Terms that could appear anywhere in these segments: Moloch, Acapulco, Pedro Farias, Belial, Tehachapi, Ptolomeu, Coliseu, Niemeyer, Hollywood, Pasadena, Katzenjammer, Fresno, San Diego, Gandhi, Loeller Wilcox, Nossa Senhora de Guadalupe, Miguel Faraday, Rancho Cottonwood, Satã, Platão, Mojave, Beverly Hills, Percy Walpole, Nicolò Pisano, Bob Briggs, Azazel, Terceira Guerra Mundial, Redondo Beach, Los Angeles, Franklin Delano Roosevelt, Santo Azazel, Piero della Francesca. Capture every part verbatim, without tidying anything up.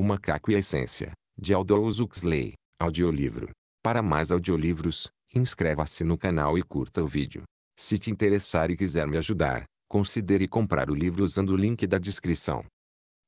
O Macaco e a Essência, de Aldous Huxley, audiolivro. Para mais audiolivros, inscreva-se no canal e curta o vídeo. Se te interessar e quiser me ajudar, considere comprar o livro usando o link da descrição.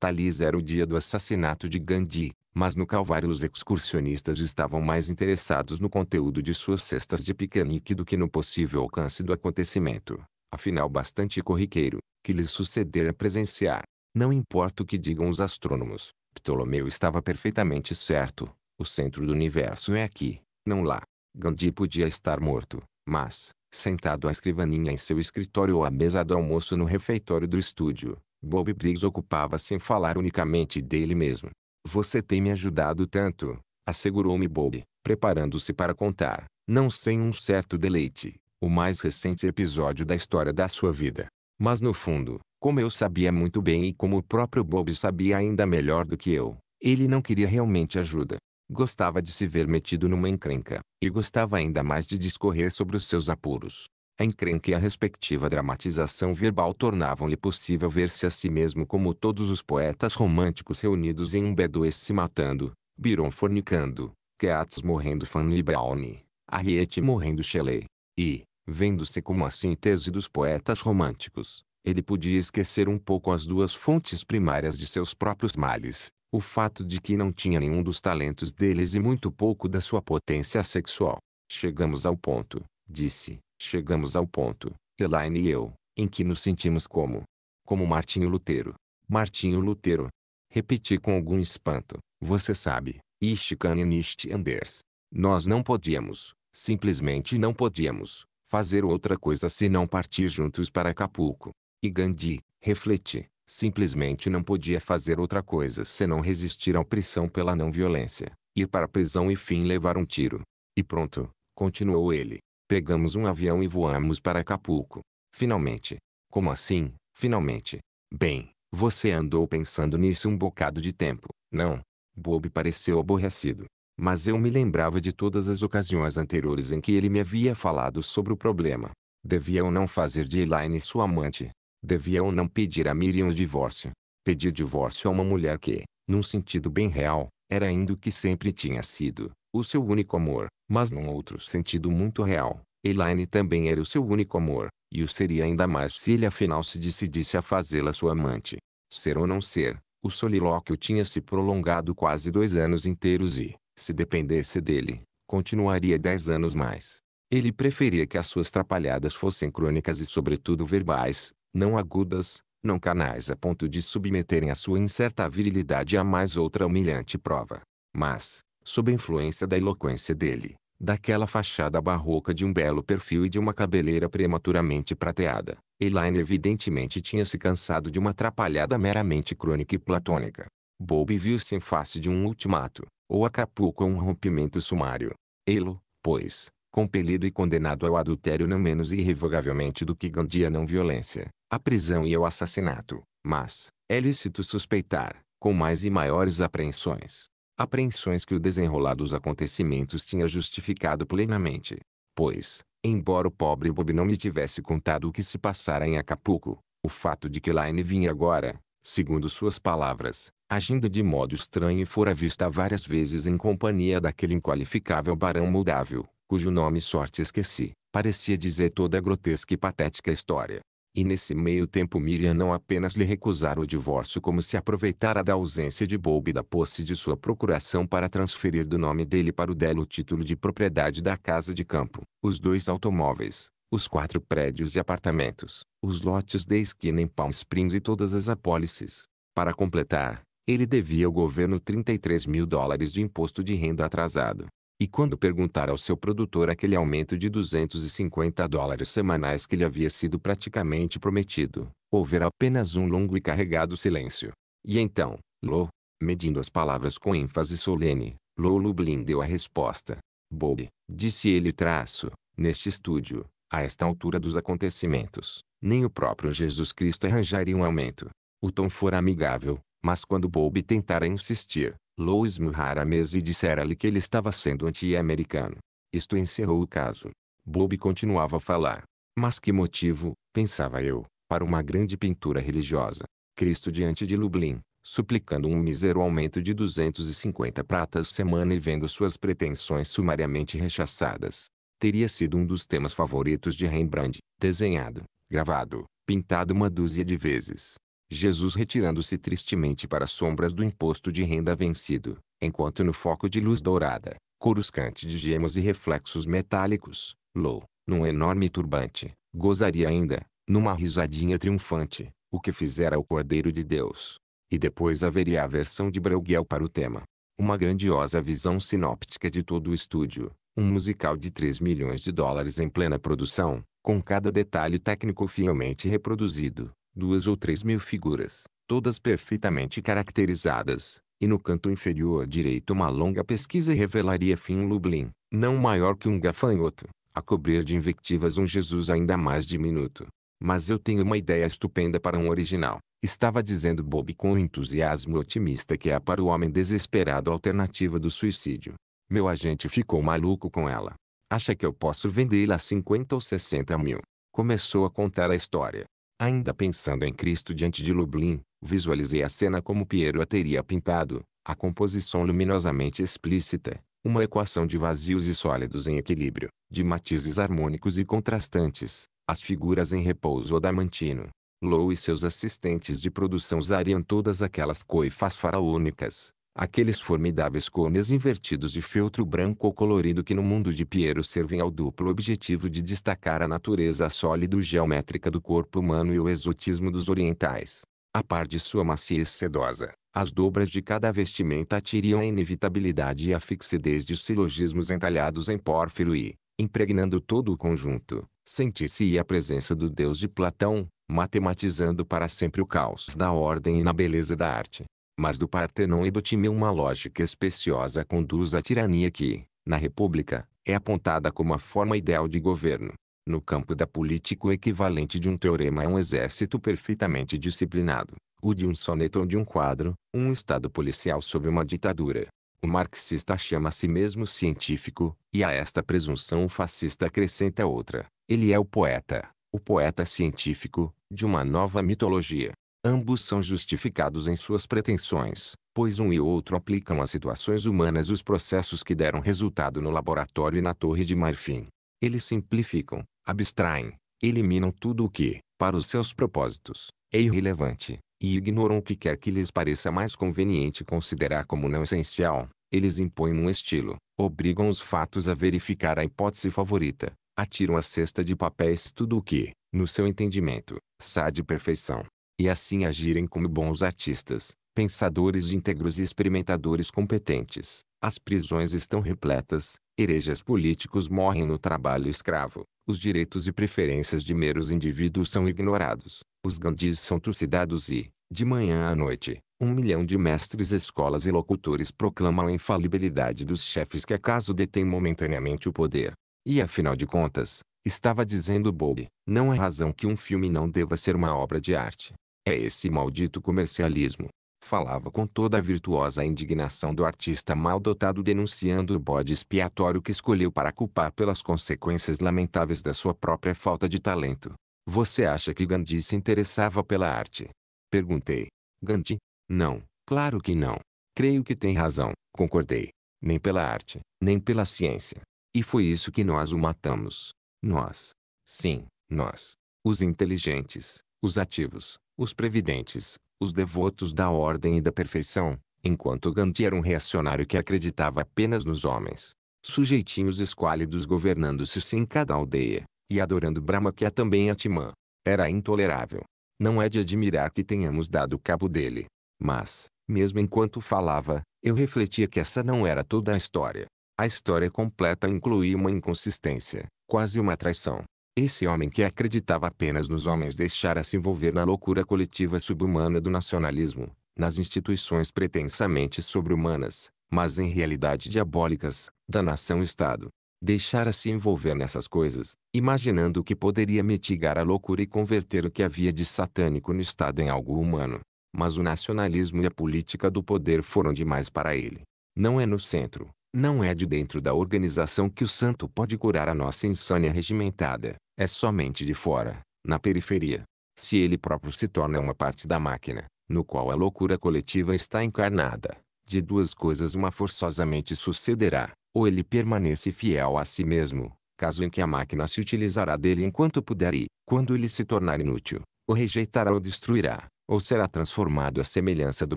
Talis era o dia do assassinato de Gandhi, mas no Calvário os excursionistas estavam mais interessados no conteúdo de suas cestas de piquenique do que no possível alcance do acontecimento, afinal bastante corriqueiro, que lhes sucedera presenciar. Não importa o que digam os astrônomos, Ptolomeu estava perfeitamente certo, o centro do universo é aqui, não lá. Gandhi podia estar morto, mas, sentado à escrivaninha em seu escritório ou à mesa do almoço no refeitório do estúdio, Bob Briggs ocupava-se em falar unicamente dele mesmo. Você tem me ajudado tanto, assegurou-me Bob, preparando-se para contar, não sem um certo deleite, o mais recente episódio da história da sua vida. Mas no fundo, como eu sabia muito bem e como o próprio Bob sabia ainda melhor do que eu, ele não queria realmente ajuda. Gostava de se ver metido numa encrenca, e gostava ainda mais de discorrer sobre os seus apuros. A encrenca e a respectiva dramatização verbal tornavam-lhe possível ver-se a si mesmo como todos os poetas românticos reunidos em um B dois se matando, Byron fornicando, Keats morrendo Fanny Browne, Harriet morrendo Shelley. E, vendo-se como a síntese dos poetas românticos, ele podia esquecer um pouco as duas fontes primárias de seus próprios males, o fato de que não tinha nenhum dos talentos deles e muito pouco da sua potência sexual. Chegamos ao ponto, disse. Chegamos ao ponto, Elaine e eu, em que nos sentimos como... Como Martinho Lutero. Martinho Lutero. Repeti com algum espanto. Você sabe, ich kann nicht anders. Nós não podíamos, simplesmente não podíamos, fazer outra coisa senão partir juntos para Acapulco. E Gandhi, refleti, simplesmente não podia fazer outra coisa senão resistir à opressão pela não violência, ir para a prisão e fim levar um tiro. E pronto, continuou ele. Pegamos um avião e voamos para Acapulco. Finalmente. Como assim, finalmente? Bem, você andou pensando nisso um bocado de tempo, não? Bob pareceu aborrecido. Mas eu me lembrava de todas as ocasiões anteriores em que ele me havia falado sobre o problema. Devia ou não fazer de Elaine sua amante? Devia ou não pedir a Miriam o divórcio? Pedir divórcio a uma mulher que, num sentido bem real, era ainda o que sempre tinha sido o seu único amor, mas num outro sentido muito real, Elaine também era o seu único amor, e o seria ainda mais se ele afinal se decidisse a fazê-la sua amante. Ser ou não ser, o solilóquio tinha se prolongado quase dois anos inteiros e, se dependesse dele, continuaria dez anos mais. Ele preferia que as suas trapalhadas fossem crônicas e sobretudo verbais, não agudas, não canais a ponto de submeterem a sua incerta virilidade a mais outra humilhante prova. Mas, sob a influência da eloquência dele, daquela fachada barroca de um belo perfil e de uma cabeleira prematuramente prateada, Elaine evidentemente tinha se cansado de uma atrapalhada meramente crônica e platônica. Bob viu-se em face de um ultimato, ou Acapulco a um rompimento sumário. Ele, pois, compelido e condenado ao adultério não menos irrevogavelmente do que Gandhi à não violência, à prisão e ao assassinato, mas, é lícito suspeitar, com mais e maiores apreensões. Apreensões que o desenrolar dos acontecimentos tinha justificado plenamente. Pois, embora o pobre Bob não me tivesse contado o que se passara em Acapulco, o fato de que Elaine vinha agora, segundo suas palavras, agindo de modo estranho e fora vista várias vezes em companhia daquele inqualificável barão moldável, cujo nome sorte esqueci, parecia dizer toda a grotesca e patética história. E nesse meio tempo Miriam não apenas lhe recusara o divórcio como se aproveitara da ausência de Bob e da posse de sua procuração para transferir do nome dele para o dela o título de propriedade da casa de campo, os dois automóveis, os quatro prédios e apartamentos, os lotes de esquina em Palm Springs e todas as apólices. Para completar, ele devia ao governo trinta e três mil dólares de imposto de renda atrasado. E quando perguntara ao seu produtor aquele aumento de duzentos e cinquenta dólares semanais que lhe havia sido praticamente prometido, houvera apenas um longo e carregado silêncio. E então, Lou, medindo as palavras com ênfase solene, Lou Lublin deu a resposta. Bob, disse ele traço, neste estúdio, a esta altura dos acontecimentos, nem o próprio Jesus Cristo arranjaria um aumento. O tom fora amigável, mas quando Bob tentara insistir, Lou esmurrara a mesa e dissera-lhe que ele estava sendo anti-americano. Isto encerrou o caso. Bob continuava a falar. Mas que motivo, pensava eu, para uma grande pintura religiosa. Cristo diante de Lublin, suplicando um mísero aumento de duzentas e cinquenta pratas semana e vendo suas pretensões sumariamente rechaçadas. Teria sido um dos temas favoritos de Rembrandt, desenhado, gravado, pintado uma dúzia de vezes. Jesus retirando-se tristemente para as sombras do imposto de renda vencido, enquanto no foco de luz dourada, coruscante de gemas e reflexos metálicos, Lou, num enorme turbante, gozaria ainda, numa risadinha triunfante, o que fizera o Cordeiro de Deus. E depois haveria a versão de Bruegel para o tema. Uma grandiosa visão sinóptica de todo o estúdio, um musical de três milhões de dólares em plena produção, com cada detalhe técnico fielmente reproduzido. Duas ou três mil figuras, todas perfeitamente caracterizadas, e no canto inferior direito uma longa pesquisa revelaria fim Lublin, não maior que um gafanhoto, a cobrir de invectivas um Jesus ainda mais diminuto. Mas eu tenho uma ideia estupenda para um original, estava dizendo Bob com o entusiasmo otimista que há para o homem desesperado a alternativa do suicídio. Meu agente ficou maluco com ela. Acha que eu posso vendê-la a cinquenta ou sessenta mil? Começou a contar a história. Ainda pensando em Cristo diante de Lublin, visualizei a cena como Piero a teria pintado, a composição luminosamente explícita, uma equação de vazios e sólidos em equilíbrio, de matizes harmônicos e contrastantes, as figuras em repouso adamantino. Lou e seus assistentes de produção usariam todas aquelas coifas faraônicas, aqueles formidáveis cones invertidos de feltro branco ou colorido que no mundo de Piero servem ao duplo objetivo de destacar a natureza sólido-geométrica do corpo humano e o exotismo dos orientais. A par de sua maciez sedosa, as dobras de cada vestimenta atiriam a inevitabilidade e a fixidez de silogismos entalhados em pórfiro e, impregnando todo o conjunto, sentir-se-ia a presença do Deus de Platão, matematizando para sempre o caos da ordem e na beleza da arte. Mas do Partenon e do Timeu uma lógica especiosa conduz à tirania que, na República, é apontada como a forma ideal de governo. No campo da política o equivalente de um teorema é um exército perfeitamente disciplinado, o de um soneto ou de um quadro, um estado policial sob uma ditadura. O marxista chama a si mesmo científico, e a esta presunção o fascista acrescenta outra. Ele é o poeta, o poeta científico, de uma nova mitologia. Ambos são justificados em suas pretensões, pois um e outro aplicam às situações humanas os processos que deram resultado no laboratório e na Torre de Marfim. Eles simplificam, abstraem, eliminam tudo o que, para os seus propósitos, é irrelevante, e ignoram o que quer que lhes pareça mais conveniente considerar como não essencial. Eles impõem um estilo, obrigam os fatos a verificar a hipótese favorita, atiram à cesta de papéis tudo o que, no seu entendimento, sai de perfeição. E assim agirem como bons artistas, pensadores íntegros e experimentadores competentes. As prisões estão repletas, hereges políticos morrem no trabalho escravo, os direitos e preferências de meros indivíduos são ignorados, os Gandhis são trucidados e, de manhã à noite, um milhão de mestres, escolas e locutores proclamam a infalibilidade dos chefes que acaso detêm momentaneamente o poder. E afinal de contas, estava dizendo Bob, não há razão que um filme não deva ser uma obra de arte. É esse maldito comercialismo. Falava com toda a virtuosa indignação do artista mal dotado denunciando o bode expiatório que escolheu para culpar pelas consequências lamentáveis da sua própria falta de talento. Você acha que Gandhi se interessava pela arte? Perguntei. Gandhi? Não, claro que não. Creio que tem razão, concordei. Nem pela arte, nem pela ciência. E foi isso que nós o matamos. Nós. Sim, nós. Os inteligentes, os ativos, os previdentes, os devotos da ordem e da perfeição, enquanto Gandhi era um reacionário que acreditava apenas nos homens. Sujeitinhos esquálidos governando-se em cada aldeia, e adorando Brahma que é também Atman. Era intolerável. Não é de admirar que tenhamos dado cabo dele. Mas, mesmo enquanto falava, eu refletia que essa não era toda a história. A história completa incluía uma inconsistência, quase uma traição. Esse homem que acreditava apenas nos homens deixara se envolver na loucura coletiva subhumana do nacionalismo, nas instituições pretensamente sobre-humanas, mas em realidade diabólicas, da nação-estado. Deixara-se envolver nessas coisas, imaginando que poderia mitigar a loucura e converter o que havia de satânico no Estado em algo humano. Mas o nacionalismo e a política do poder foram demais para ele. Não é no centro. Não é de dentro da organização que o santo pode curar a nossa insônia regimentada, é somente de fora, na periferia. Se ele próprio se torna uma parte da máquina, no qual a loucura coletiva está encarnada, de duas coisas uma forçosamente sucederá: ou ele permanece fiel a si mesmo, caso em que a máquina se utilizará dele enquanto puder e, quando ele se tornar inútil, o rejeitará ou destruirá, ou será transformado à semelhança do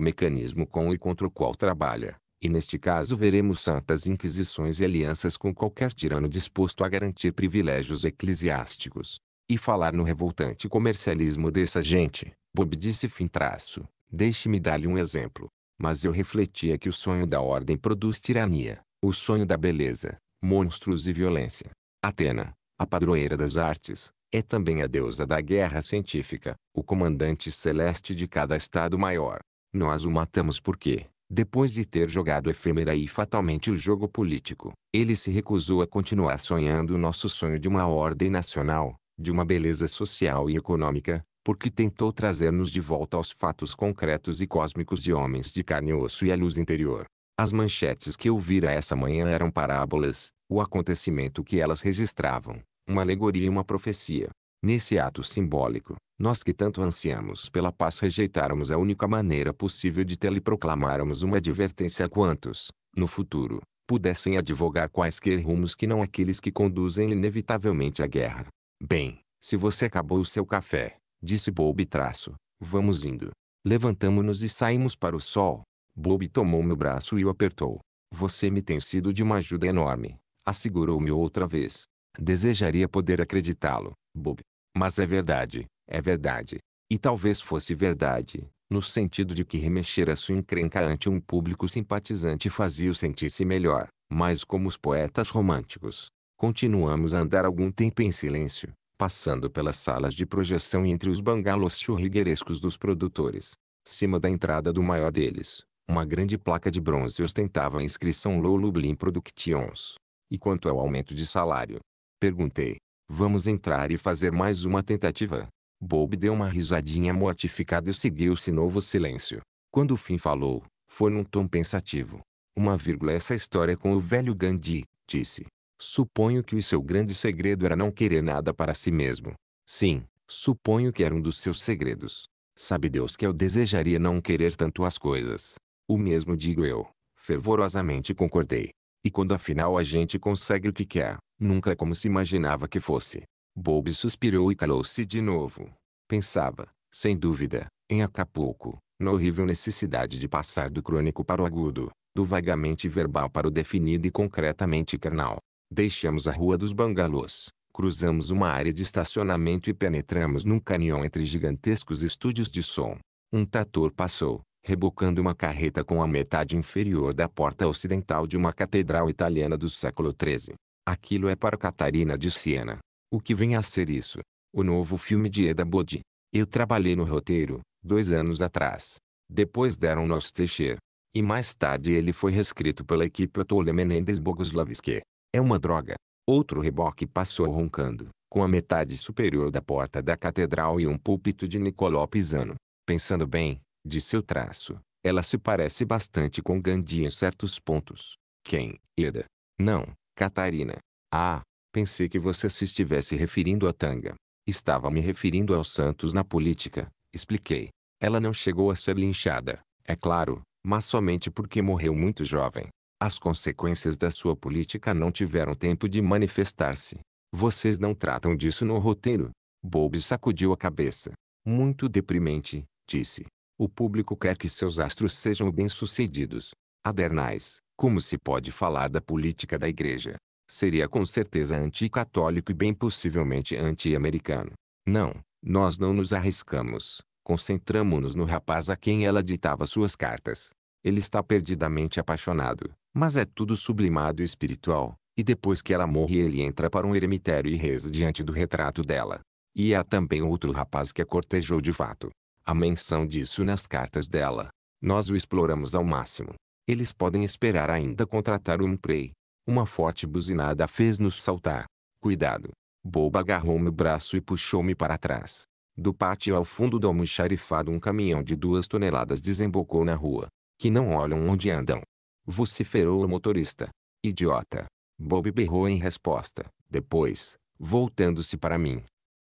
mecanismo com e contra o qual trabalha. E neste caso veremos santas inquisições e alianças com qualquer tirano disposto a garantir privilégios eclesiásticos. E falar no revoltante comercialismo dessa gente, Bob disse fim traço, deixe-me dar-lhe um exemplo. Mas eu refletia que o sonho da ordem produz tirania, o sonho da beleza, monstros e violência. Atena, a padroeira das artes, é também a deusa da guerra científica, o comandante celeste de cada estado maior. Nós o matamos porque, depois de ter jogado efêmera e fatalmente o jogo político, ele se recusou a continuar sonhando o nosso sonho de uma ordem nacional, de uma beleza social e econômica, porque tentou trazer-nos de volta aos fatos concretos e cósmicos de homens de carne e osso e à luz interior. As manchetes que eu vira essa manhã eram parábolas, o acontecimento que elas registravam, uma alegoria e uma profecia. Nesse ato simbólico, nós que tanto ansiamos pela paz rejeitáramos a única maneira possível de tê-la e proclamáramos uma advertência a quantos, no futuro, pudessem advogar quaisquer rumos que não aqueles que conduzem inevitavelmente à guerra. Bem, se você acabou o seu café, disse Bob traço, vamos indo. Levantamo-nos e saímos para o sol. Bob tomou meu braço e o apertou. Você me tem sido de uma ajuda enorme, assegurou-me outra vez. Desejaria poder acreditá-lo, Bob. Mas é verdade, é verdade. E talvez fosse verdade, no sentido de que remexer a sua encrenca ante um público simpatizante fazia-o sentir-se melhor, mas como os poetas românticos. Continuamos a andar algum tempo em silêncio, passando pelas salas de projeção e entre os bangalôs churriguerescos dos produtores. Cima da entrada do maior deles, uma grande placa de bronze ostentava a inscrição Low Lublin Productions. E quanto ao aumento de salário? Perguntei. Vamos entrar e fazer mais uma tentativa? Bob deu uma risadinha mortificada e seguiu-se novo silêncio. Quando o fim falou, foi num tom pensativo. Uma vírgula essa história com o velho Gandhi, disse. Suponho que o seu grande segredo era não querer nada para si mesmo. Sim, suponho que era um dos seus segredos. Sabe Deus que eu desejaria não querer tanto as coisas. O mesmo digo eu. Fervorosamente concordei. E quando afinal a gente consegue o que quer, nunca é como se imaginava que fosse. Bob suspirou e calou-se de novo. Pensava, sem dúvida, em Acapulco, na horrível necessidade de passar do crônico para o agudo, do vagamente verbal para o definido e concretamente carnal. Deixamos a rua dos bangalôs, cruzamos uma área de estacionamento e penetramos num canhão entre gigantescos estúdios de som. Um trator passou, rebocando uma carreta com a metade inferior da porta ocidental de uma catedral italiana do século treze. Aquilo é para Catarina de Siena. O que vem a ser isso? O novo filme de Eda Bodhi. Eu trabalhei no roteiro, dois anos atrás. Depois deram-nos Teixeira. E mais tarde ele foi reescrito pela equipe Otole Menendez Boguslavski. É uma droga. Outro reboque passou roncando, com a metade superior da porta da catedral e um púlpito de Nicolò Pisano. Pensando bem, de seu traço, ela se parece bastante com Gandhi em certos pontos. Quem? Eda? Não, Catarina. Ah, pensei que você se estivesse referindo à tanga. Estava me referindo aos santos na política, expliquei. Ela não chegou a ser linchada, é claro, mas somente porque morreu muito jovem. As consequências da sua política não tiveram tempo de manifestar-se. Vocês não tratam disso no roteiro? Bob sacudiu a cabeça. Muito deprimente, disse. O público quer que seus astros sejam bem-sucedidos. Adernais, como se pode falar da política da igreja? Seria com certeza anticatólico e bem possivelmente anti-americano. Não, nós não nos arriscamos. Concentramo-nos no rapaz a quem ela ditava suas cartas. Ele está perdidamente apaixonado, mas é tudo sublimado e espiritual. E depois que ela morre ele entra para um eremitério e reza diante do retrato dela. E há também outro rapaz que a cortejou de fato. A menção disso nas cartas dela. Nós o exploramos ao máximo. Eles podem esperar ainda contratar um prey. Uma forte buzinada fez-nos saltar. Cuidado. Bob agarrou meu braço e puxou-me para trás. Do pátio ao fundo do almoxarifado um caminhão de duas toneladas desembocou na rua. Que não olham onde andam. Vociferou o motorista. Idiota. Bob berrou em resposta. Depois, voltando-se para mim.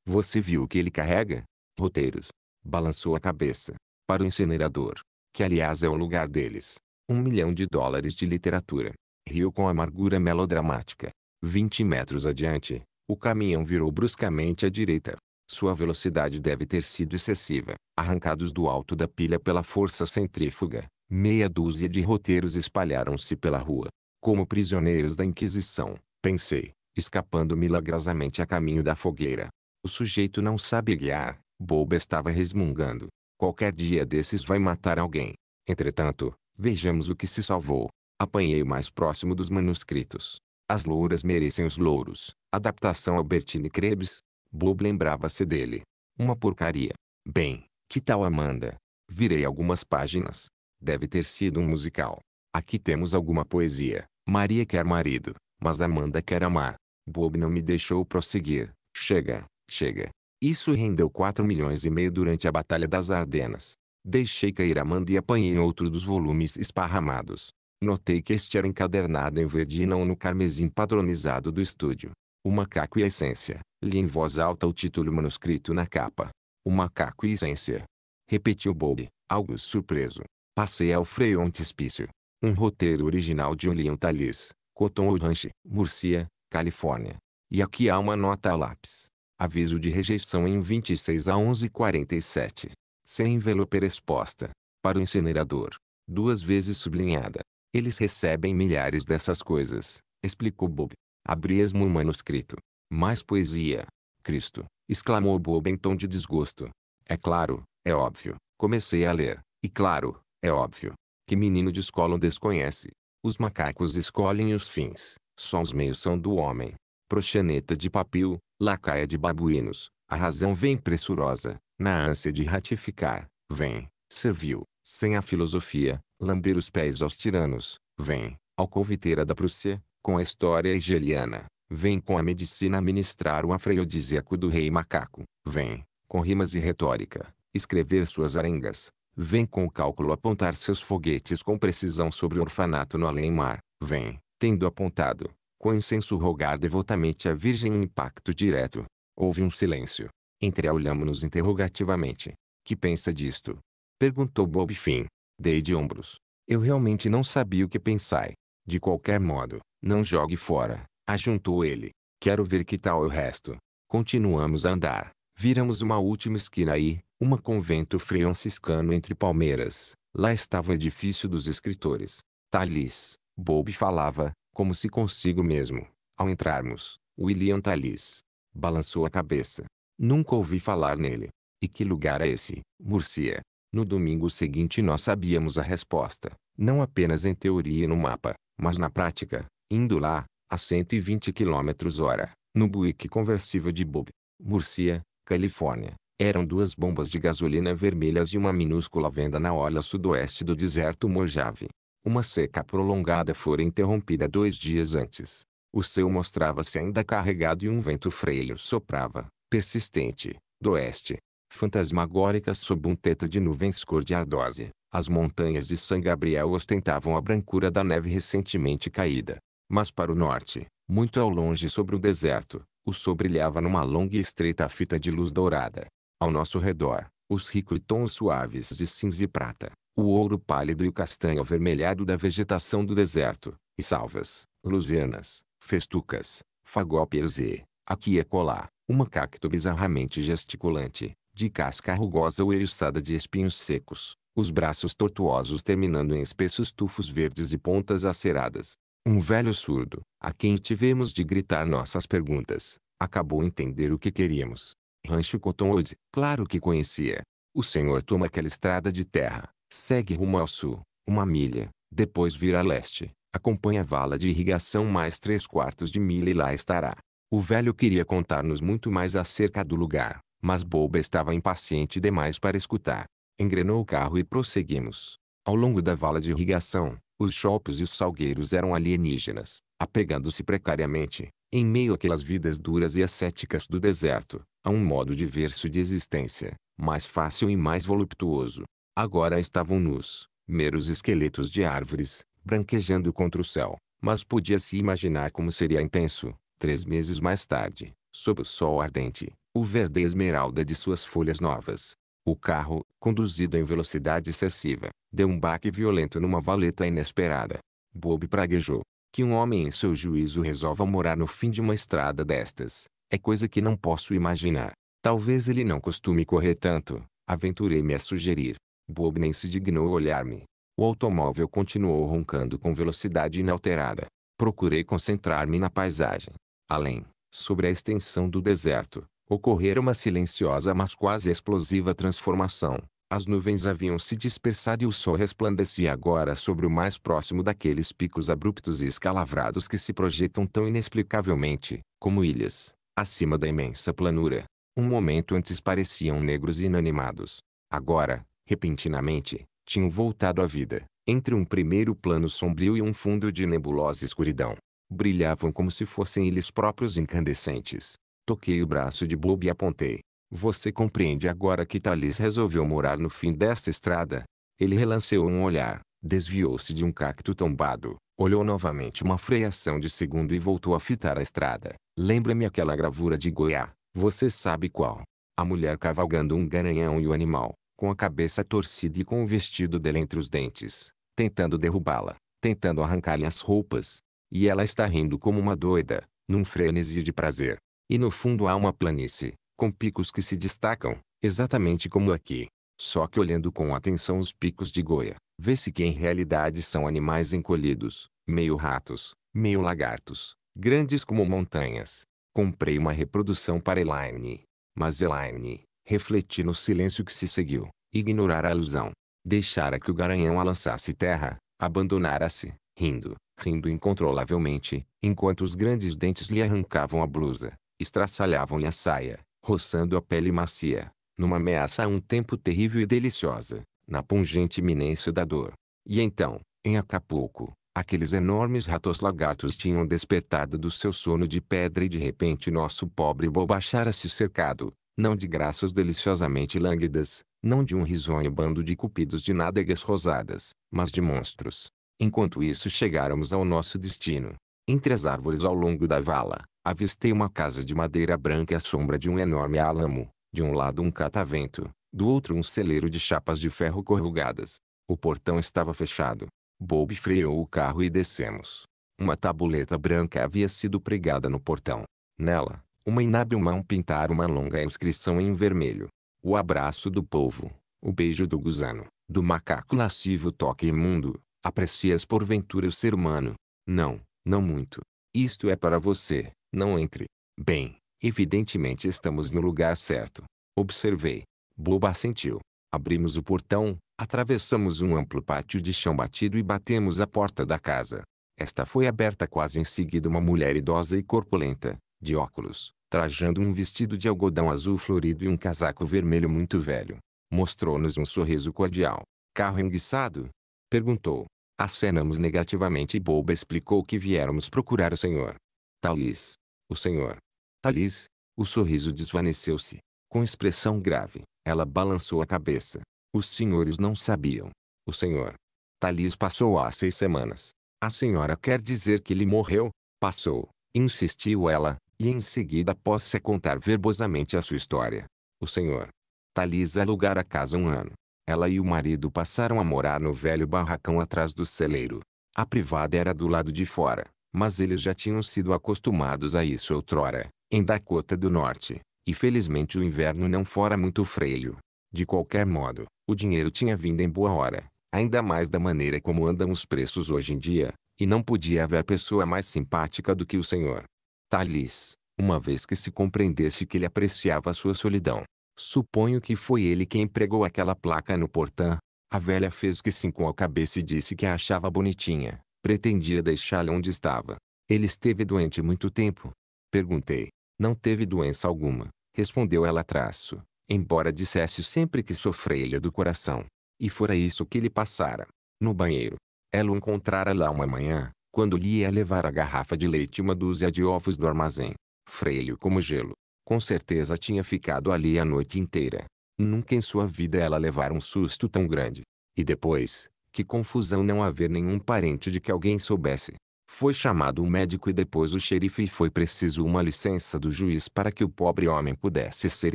Você viu o que ele carrega? Roteiros. Balançou a cabeça. para o incinerador, que aliás é o lugar deles. Um milhão de dólares de literatura. Riu com amargura melodramática. Vinte metros adiante, o caminhão virou bruscamente à direita. Sua velocidade deve ter sido excessiva. Arrancados do alto da pilha pela força centrífuga, meia dúzia de roteiros espalharam-se pela rua. Como prisioneiros da Inquisição, pensei, escapando milagrosamente a caminho da fogueira. O sujeito não sabe guiar, Bob estava resmungando. Qualquer dia desses vai matar alguém. Entretanto, vejamos o que se salvou. Apanhei o mais próximo dos manuscritos. As louras merecem os louros. Adaptação Albertine Krebs. Bob lembrava-se dele. Uma porcaria. Bem, que tal Amanda? Virei algumas páginas. Deve ter sido um musical. Aqui temos alguma poesia. Maria quer marido, mas Amanda quer amar. Bob não me deixou prosseguir. Chega, chega. Isso rendeu quatro milhões e meio durante a Batalha das Ardenas. Deixei cair Amanda e apanhei outro dos volumes esparramados. Notei que este era encadernado em verde e não no carmesim padronizado do estúdio. O Macaco e a Essência. Li em voz alta o título manuscrito na capa. O Macaco e a Essência. Repetiu Bob, algo surpreso. Passei ao frontispício. Um roteiro original de William Tallis, Cotton Orange, Murcia, Califórnia. E aqui há uma nota a lápis. Aviso de rejeição em vinte e seis a onze e quarenta e sete. Sem envelope exposta. Para o incinerador. Duas vezes sublinhada. Eles recebem milhares dessas coisas, explicou Bob. Abri-esmo o manuscrito. Mais poesia. Cristo, exclamou Bob em tom de desgosto. É claro, é óbvio. Comecei a ler. E claro, é óbvio. Que menino de escola desconhece? Os macacos escolhem os fins, só os meios são do homem. Proxeneta de papil, lacaia de babuínos, a razão vem pressurosa, na ânsia de ratificar, vem, servil, sem a filosofia, lamber os pés aos tiranos, vem, alcoviteira da Prússia, com a história hegeliana, vem com a medicina ministrar o afrodisíaco do rei macaco, vem, com rimas e retórica, escrever suas arengas. Vem com o cálculo apontar seus foguetes com precisão sobre o orfanato no além-mar. Vem, tendo apontado, com incenso rogar devotamente à Virgem um impacto direto. Houve um silêncio. Entreolhamo-nos interrogativamente. Que pensa disto? Perguntou Bob Finn. Dei de ombros. Eu realmente não sabia o que pensai. De qualquer modo, não jogue fora. Ajuntou ele. Quero ver que tal é o resto. Continuamos a andar. Viramos uma última esquina e... um convento franciscano entre palmeiras. Lá estava o edifício dos escritores. Tallis, Bob falava, como se consigo mesmo. Ao entrarmos, William Tallis balançou a cabeça. Nunca ouvi falar nele. E que lugar é esse, Murcia? No domingo seguinte nós sabíamos a resposta. Não apenas em teoria e no mapa, mas na prática, indo lá, a cento e vinte quilômetros hora, no Buick conversível de Bob. Murcia, Califórnia. Eram duas bombas de gasolina vermelhas e uma minúscula venda na orla sudoeste do deserto Mojave. Uma seca prolongada fora interrompida dois dias antes. O céu mostrava-se ainda carregado e um vento freio soprava, persistente, do oeste. Fantasmagóricas sob um teto de nuvens cor de ardósia, as montanhas de San Gabriel ostentavam a brancura da neve recentemente caída. Mas para o norte, muito ao longe sobre o deserto, o sol brilhava numa longa e estreita fita de luz dourada. Ao nosso redor, os ricos tons suaves de cinza e prata, o ouro pálido e o castanho avermelhado da vegetação do deserto, e salvas, luzernas, festucas, fagópias e, aqui e acolá, uma cacto bizarramente gesticulante, de casca rugosa ou eriçada de espinhos secos, os braços tortuosos terminando em espessos tufos verdes de pontas aceradas. Um velho surdo, a quem tivemos de gritar nossas perguntas, acabou entender o que queríamos. Rancho Cottonwood, claro que conhecia. O senhor toma aquela estrada de terra, segue rumo ao sul, uma milha, depois vira a leste, acompanha a vala de irrigação mais três quartos de milha e lá estará. O velho queria contar-nos muito mais acerca do lugar, mas Bob estava impaciente demais para escutar. Engrenou o carro e prosseguimos. Ao longo da vala de irrigação, os chopos e os salgueiros eram alienígenas, apegando-se precariamente, em meio àquelas vidas duras e ascéticas do deserto, a um modo diverso de existência, mais fácil e mais voluptuoso. Agora estavam nus, meros esqueletos de árvores, branquejando contra o céu, mas podia-se imaginar como seria intenso, três meses mais tarde, sob o sol ardente, o verde esmeralda de suas folhas novas. O carro, conduzido em velocidade excessiva, deu um baque violento numa valeta inesperada. Bob praguejou. Que um homem em seu juízo resolva morar no fim de uma estrada destas, é coisa que não posso imaginar. Talvez ele não costume correr tanto, aventurei-me a sugerir. Bob nem se dignou olhar-me. O automóvel continuou roncando com velocidade inalterada. Procurei concentrar-me na paisagem. Além, sobre a extensão do deserto, ocorrera uma silenciosa mas quase explosiva transformação. As nuvens haviam se dispersado e o sol resplandecia agora sobre o mais próximo daqueles picos abruptos e escalavrados que se projetam tão inexplicavelmente, como ilhas, acima da imensa planura. Um momento antes pareciam negros e inanimados. Agora, repentinamente, tinham voltado à vida. Entre um primeiro plano sombrio e um fundo de nebulosa escuridão, brilhavam como se fossem eles próprios incandescentes. Toquei o braço de Bob e apontei. Você compreende agora que Tallis resolveu morar no fim desta estrada? Ele relanceou um olhar, desviou-se de um cacto tombado, olhou novamente uma freação de segundo e voltou a fitar a estrada. Lembra-me aquela gravura de Goya, você sabe qual? A mulher cavalgando um garanhão e o animal, com a cabeça torcida e com o vestido dela entre os dentes, tentando derrubá-la, tentando arrancar-lhe as roupas. E ela está rindo como uma doida, num frenesi de prazer. E no fundo há uma planície, com picos que se destacam, exatamente como aqui. Só que olhando com atenção os picos de Goya, vê-se que em realidade são animais encolhidos, meio ratos, meio lagartos, grandes como montanhas. Comprei uma reprodução para Elaine. Mas Elaine, refleti no silêncio que se seguiu, ignorara a alusão. Deixara que o garanhão a lançasse terra, abandonara-se, rindo, rindo incontrolavelmente, enquanto os grandes dentes lhe arrancavam a blusa, estraçalhavam-lhe a saia, roçando a pele macia, numa ameaça a um tempo terrível e deliciosa, na pungente iminência da dor. E então, em Acapulco, aqueles enormes ratos lagartos tinham despertado do seu sono de pedra e de repente nosso pobre Bob achara-se cercado, não de graças deliciosamente lânguidas, não de um risonho bando de cupidos de nádegas rosadas, mas de monstros. Enquanto isso chegáramos ao nosso destino. Entre as árvores ao longo da vala, avistei uma casa de madeira branca à sombra de um enorme álamo, de um lado um catavento, do outro um celeiro de chapas de ferro corrugadas. O portão estava fechado. Bob freou o carro e descemos. Uma tabuleta branca havia sido pregada no portão. Nela, uma inábil mão pintara uma longa inscrição em vermelho. O abraço do polvo, o beijo do gusano, do macaco lascivo toque imundo, aprecias porventura o ser humano? Não, não muito. Isto é para você. Não entre. Bem, evidentemente estamos no lugar certo. Observei. Bob assentiu. Abrimos o portão, atravessamos um amplo pátio de chão batido e batemos a porta da casa. Esta foi aberta quase em seguida uma mulher idosa e corpulenta, de óculos, trajando um vestido de algodão azul florido e um casaco vermelho muito velho. Mostrou-nos um sorriso cordial. Carro enguiçado? Perguntou. Acenamos negativamente e Bob explicou que viéramos procurar o senhor Tallis. O senhor Tallis? O sorriso desvaneceu-se. Com expressão grave, ela balançou a cabeça. Os senhores não sabiam. O senhor Tallis passou há seis semanas. A senhora quer dizer que ele morreu? Passou, insistiu ela, e em seguida possa contar verbosamente a sua história. O senhor Tallis alugara a casa um ano. Ela e o marido passaram a morar no velho barracão atrás do celeiro. A privada era do lado de fora. Mas eles já tinham sido acostumados a isso outrora, em Dakota do Norte, e felizmente o inverno não fora muito freio. De qualquer modo, o dinheiro tinha vindo em boa hora, ainda mais da maneira como andam os preços hoje em dia, e não podia haver pessoa mais simpática do que o senhor Tallis, uma vez que se compreendesse que ele apreciava a sua solidão. Suponho que foi ele quem pregou aquela placa no portão. A velha fez que sim com a cabeça e disse que a achava bonitinha. Pretendia deixá-la onde estava. Ele esteve doente muito tempo? Perguntei. Não teve doença alguma, respondeu ela traço, embora dissesse sempre que sofreu do coração. E fora isso que ele passara. No banheiro. Ela o encontrara lá uma manhã, quando lhe ia levar a garrafa de leite e uma dúzia de ovos do armazém. Freio como gelo. Com certeza tinha ficado ali a noite inteira. Nunca em sua vida ela levara um susto tão grande. E depois... Que confusão não haver nenhum parente de que alguém soubesse. Foi chamado o médico e depois o xerife e foi preciso uma licença do juiz para que o pobre homem pudesse ser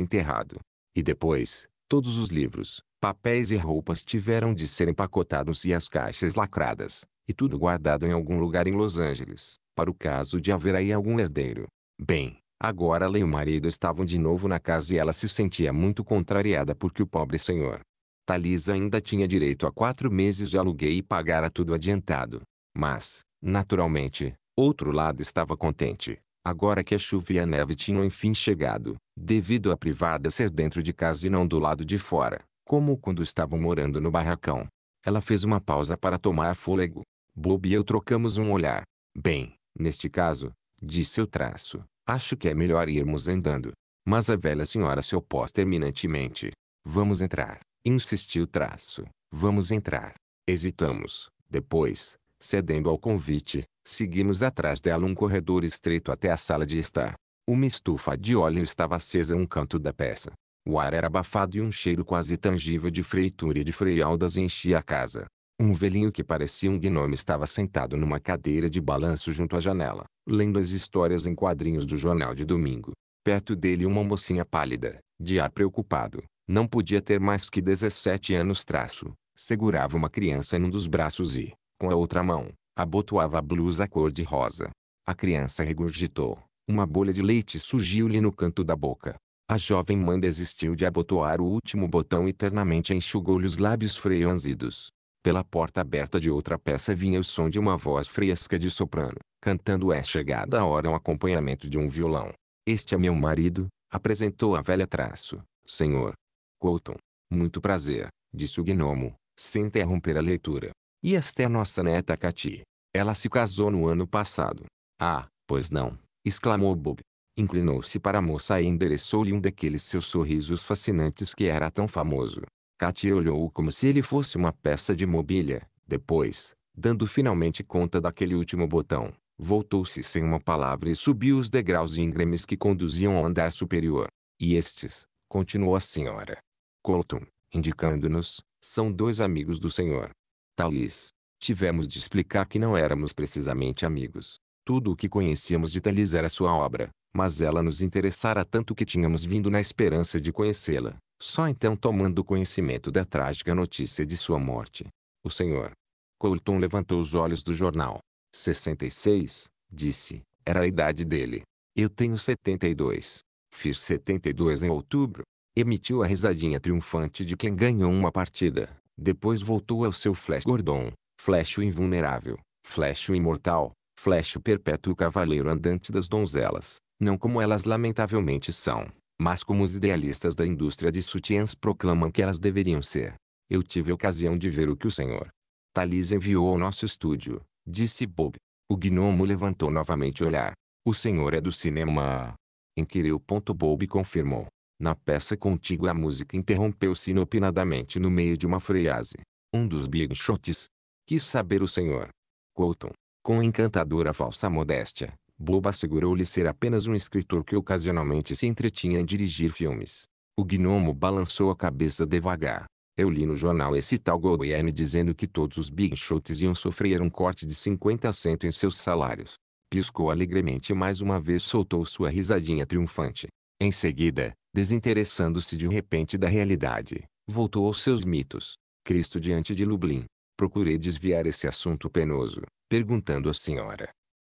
enterrado. E depois, Todos os livros, papéis e roupas tiveram de ser empacotados e as caixas lacradas, e tudo guardado em algum lugar em Los Angeles, para o caso de haver aí algum herdeiro. Bem, agora ela e o marido estavam de novo na casa e ela se sentia muito contrariada porque o pobre senhor Tallis ainda tinha direito a quatro meses de aluguel e pagara tudo adiantado. Mas, naturalmente, outro lado estava contente. Agora que a chuva e a neve tinham enfim chegado, devido à privada ser dentro de casa e não do lado de fora, como quando estavam morando no barracão. Ela fez uma pausa para tomar fôlego. Bob e eu trocamos um olhar. Bem, neste caso, disse eu traço, acho que é melhor irmos andando. Mas a velha senhora se opôs terminantemente. Vamos entrar, insistiu traço. Vamos entrar. Hesitamos. Depois, cedendo ao convite, seguimos atrás dela um corredor estreito até a sala de estar. Uma estufa de óleo estava acesa em um canto da peça. O ar era abafado e um cheiro quase tangível de freitura e de frialdas enchia a casa. Um velhinho que parecia um gnomo estava sentado numa cadeira de balanço junto à janela, lendo as histórias em quadrinhos do jornal de domingo. Perto dele uma mocinha pálida, de ar preocupado, não podia ter mais que dezessete anos traço, segurava uma criança em um dos braços e, com a outra mão, abotoava a blusa cor-de-rosa. A criança regurgitou. Uma bolha de leite surgiu-lhe no canto da boca. A jovem mãe desistiu de abotoar o último botão e ternamente enxugou-lhe os lábios franzidos. Pela porta aberta de outra peça vinha o som de uma voz fresca de soprano, cantando É Chegada a Hora, um acompanhamento de um violão. Este é meu marido, apresentou a velha traço. Senhor Colton. Muito prazer, disse o gnomo, sem interromper a leitura. E esta é a nossa neta Katy. Ela se casou no ano passado. Ah, pois não, exclamou Bob. Inclinou-se para a moça e endereçou-lhe um daqueles seus sorrisos fascinantes que era tão famoso. Katy olhou-o como se ele fosse uma peça de mobília. Depois, dando finalmente conta daquele último botão, voltou-se sem uma palavra e subiu os degraus íngremes que conduziam ao andar superior. E estes, continuou a senhora Colton, indicando-nos, são dois amigos do senhor Tallis. Tivemos de explicar que não éramos precisamente amigos. Tudo o que conhecíamos de Tallis era sua obra, mas ela nos interessara tanto que tínhamos vindo na esperança de conhecê-la, só então tomando conhecimento da trágica notícia de sua morte. O senhor Colton levantou os olhos do jornal. sessenta e seis, disse, era a idade dele. Eu tenho setenta e dois. Fiz setenta e dois em outubro. Emitiu a risadinha triunfante de quem ganhou uma partida. Depois voltou ao seu Flash Gordon, Flash o invulnerável, Flash o imortal, Flash o perpétuo cavaleiro andante das donzelas, não como elas lamentavelmente são, mas como os idealistas da indústria de sutiãs proclamam que elas deveriam ser. Eu tive a ocasião de ver o que o senhor Tallis enviou ao nosso estúdio, disse Bob. O gnomo levantou novamente o olhar. O senhor é do cinema? Inquiriu. Bob confirmou. Na peça contígua a música interrompeu-se inopinadamente no meio de uma frase. Um dos big shots. Quis saber o senhor Colton. Com encantadora falsa modéstia, Bob assegurou-lhe ser apenas um escritor que ocasionalmente se entretinha em dirigir filmes. O gnomo balançou a cabeça devagar. Eu li no jornal esse tal Goiânia dizendo que todos os big shots iam sofrer um corte de cinquenta por cento em seus salários. Piscou alegremente e mais uma vez soltou sua risadinha triunfante. Em seguida, desinteressando-se de repente da realidade, voltou aos seus mitos. Cristo diante de Lublin. Procurei desviar esse assunto penoso, perguntando à senhora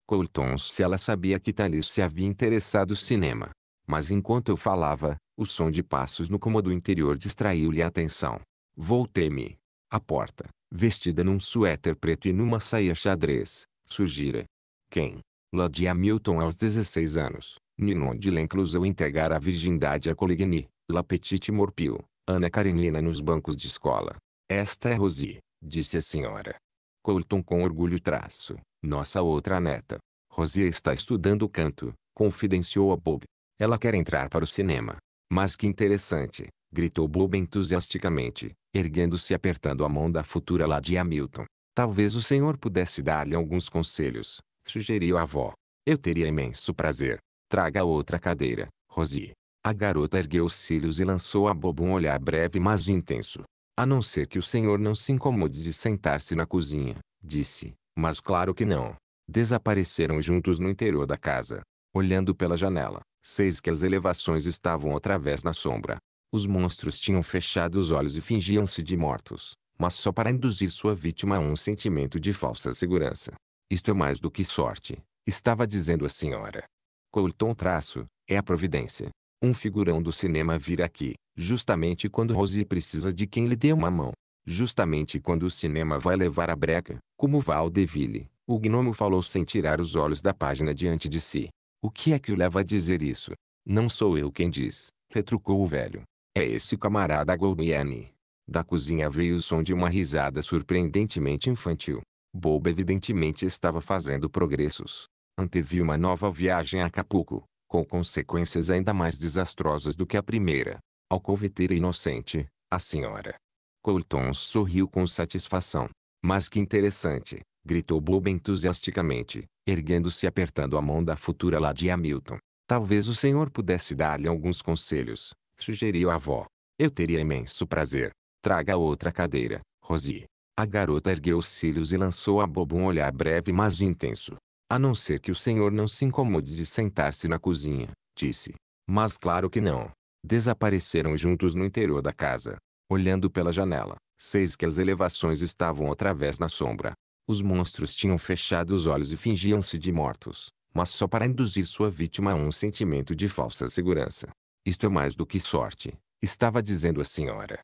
Colton se ela sabia que Tallis se havia interessado no cinema. Mas enquanto eu falava, o som de passos no cômodo interior distraiu-lhe a atenção. Voltei-me. A porta, vestida num suéter preto e numa saia xadrez, surgira. Quem? Lady Hamilton aos dezesseis anos. Ninon de Lenclusão entregar a virgindade a Coligny, La Petite Morpiu, Ana Karenina nos bancos de escola. Esta é Rosie, disse a senhora Colton com orgulho traço. Nossa outra neta. Rosie está estudando canto, confidenciou a Bob. Ela quer entrar para o cinema. Mas que interessante, gritou Bob entusiasticamente, erguendo-se e apertando a mão da futura Lady Hamilton. Talvez o senhor pudesse dar-lhe alguns conselhos, sugeriu a avó. Eu teria imenso prazer. Traga outra cadeira, Rosie. A garota ergueu os cílios e lançou a Bob um olhar breve mas intenso. A não ser que o senhor não se incomode de sentar-se na cozinha, disse, mas claro que não. Desapareceram juntos no interior da casa. Olhando pela janela, seis que as elevações estavam outra vez na sombra. Os monstros tinham fechado os olhos e fingiam-se de mortos, mas só para induzir sua vítima a um sentimento de falsa segurança. Isto é mais do que sorte, estava dizendo a senhora Colton traço, é a providência. Um figurão do cinema vira aqui, justamente quando Rosie precisa de quem lhe dê uma mão. Justamente quando o cinema vai levar a breca, como Valdeville, o gnomo falou sem tirar os olhos da página diante de si. O que é que o leva a dizer isso? Não sou eu quem diz, retrucou o velho. É esse camarada Golmiani. Da cozinha veio o som de uma risada surpreendentemente infantil. Bob evidentemente estava fazendo progressos. Anteviu uma nova viagem a Acapulco, com consequências ainda mais desastrosas do que a primeira. Alcoveteira inocente, a senhora Colton sorriu com satisfação. Mas que interessante, gritou Bob entusiasticamente, erguendo-se e apertando a mão da futura Lady Hamilton. Talvez o senhor pudesse dar-lhe alguns conselhos, sugeriu a avó. Eu teria imenso prazer. Traga outra cadeira, Rosie. A garota ergueu os cílios e lançou a Bob um olhar breve mas intenso. A não ser que o senhor não se incomode de sentar-se na cozinha, disse. Mas claro que não. Desapareceram juntos no interior da casa. Olhando pela janela, seis que as elevações estavam outra vez na sombra. Os monstros tinham fechado os olhos e fingiam-se de mortos, mas só para induzir sua vítima a um sentimento de falsa segurança. Isto é mais do que sorte, estava dizendo a senhora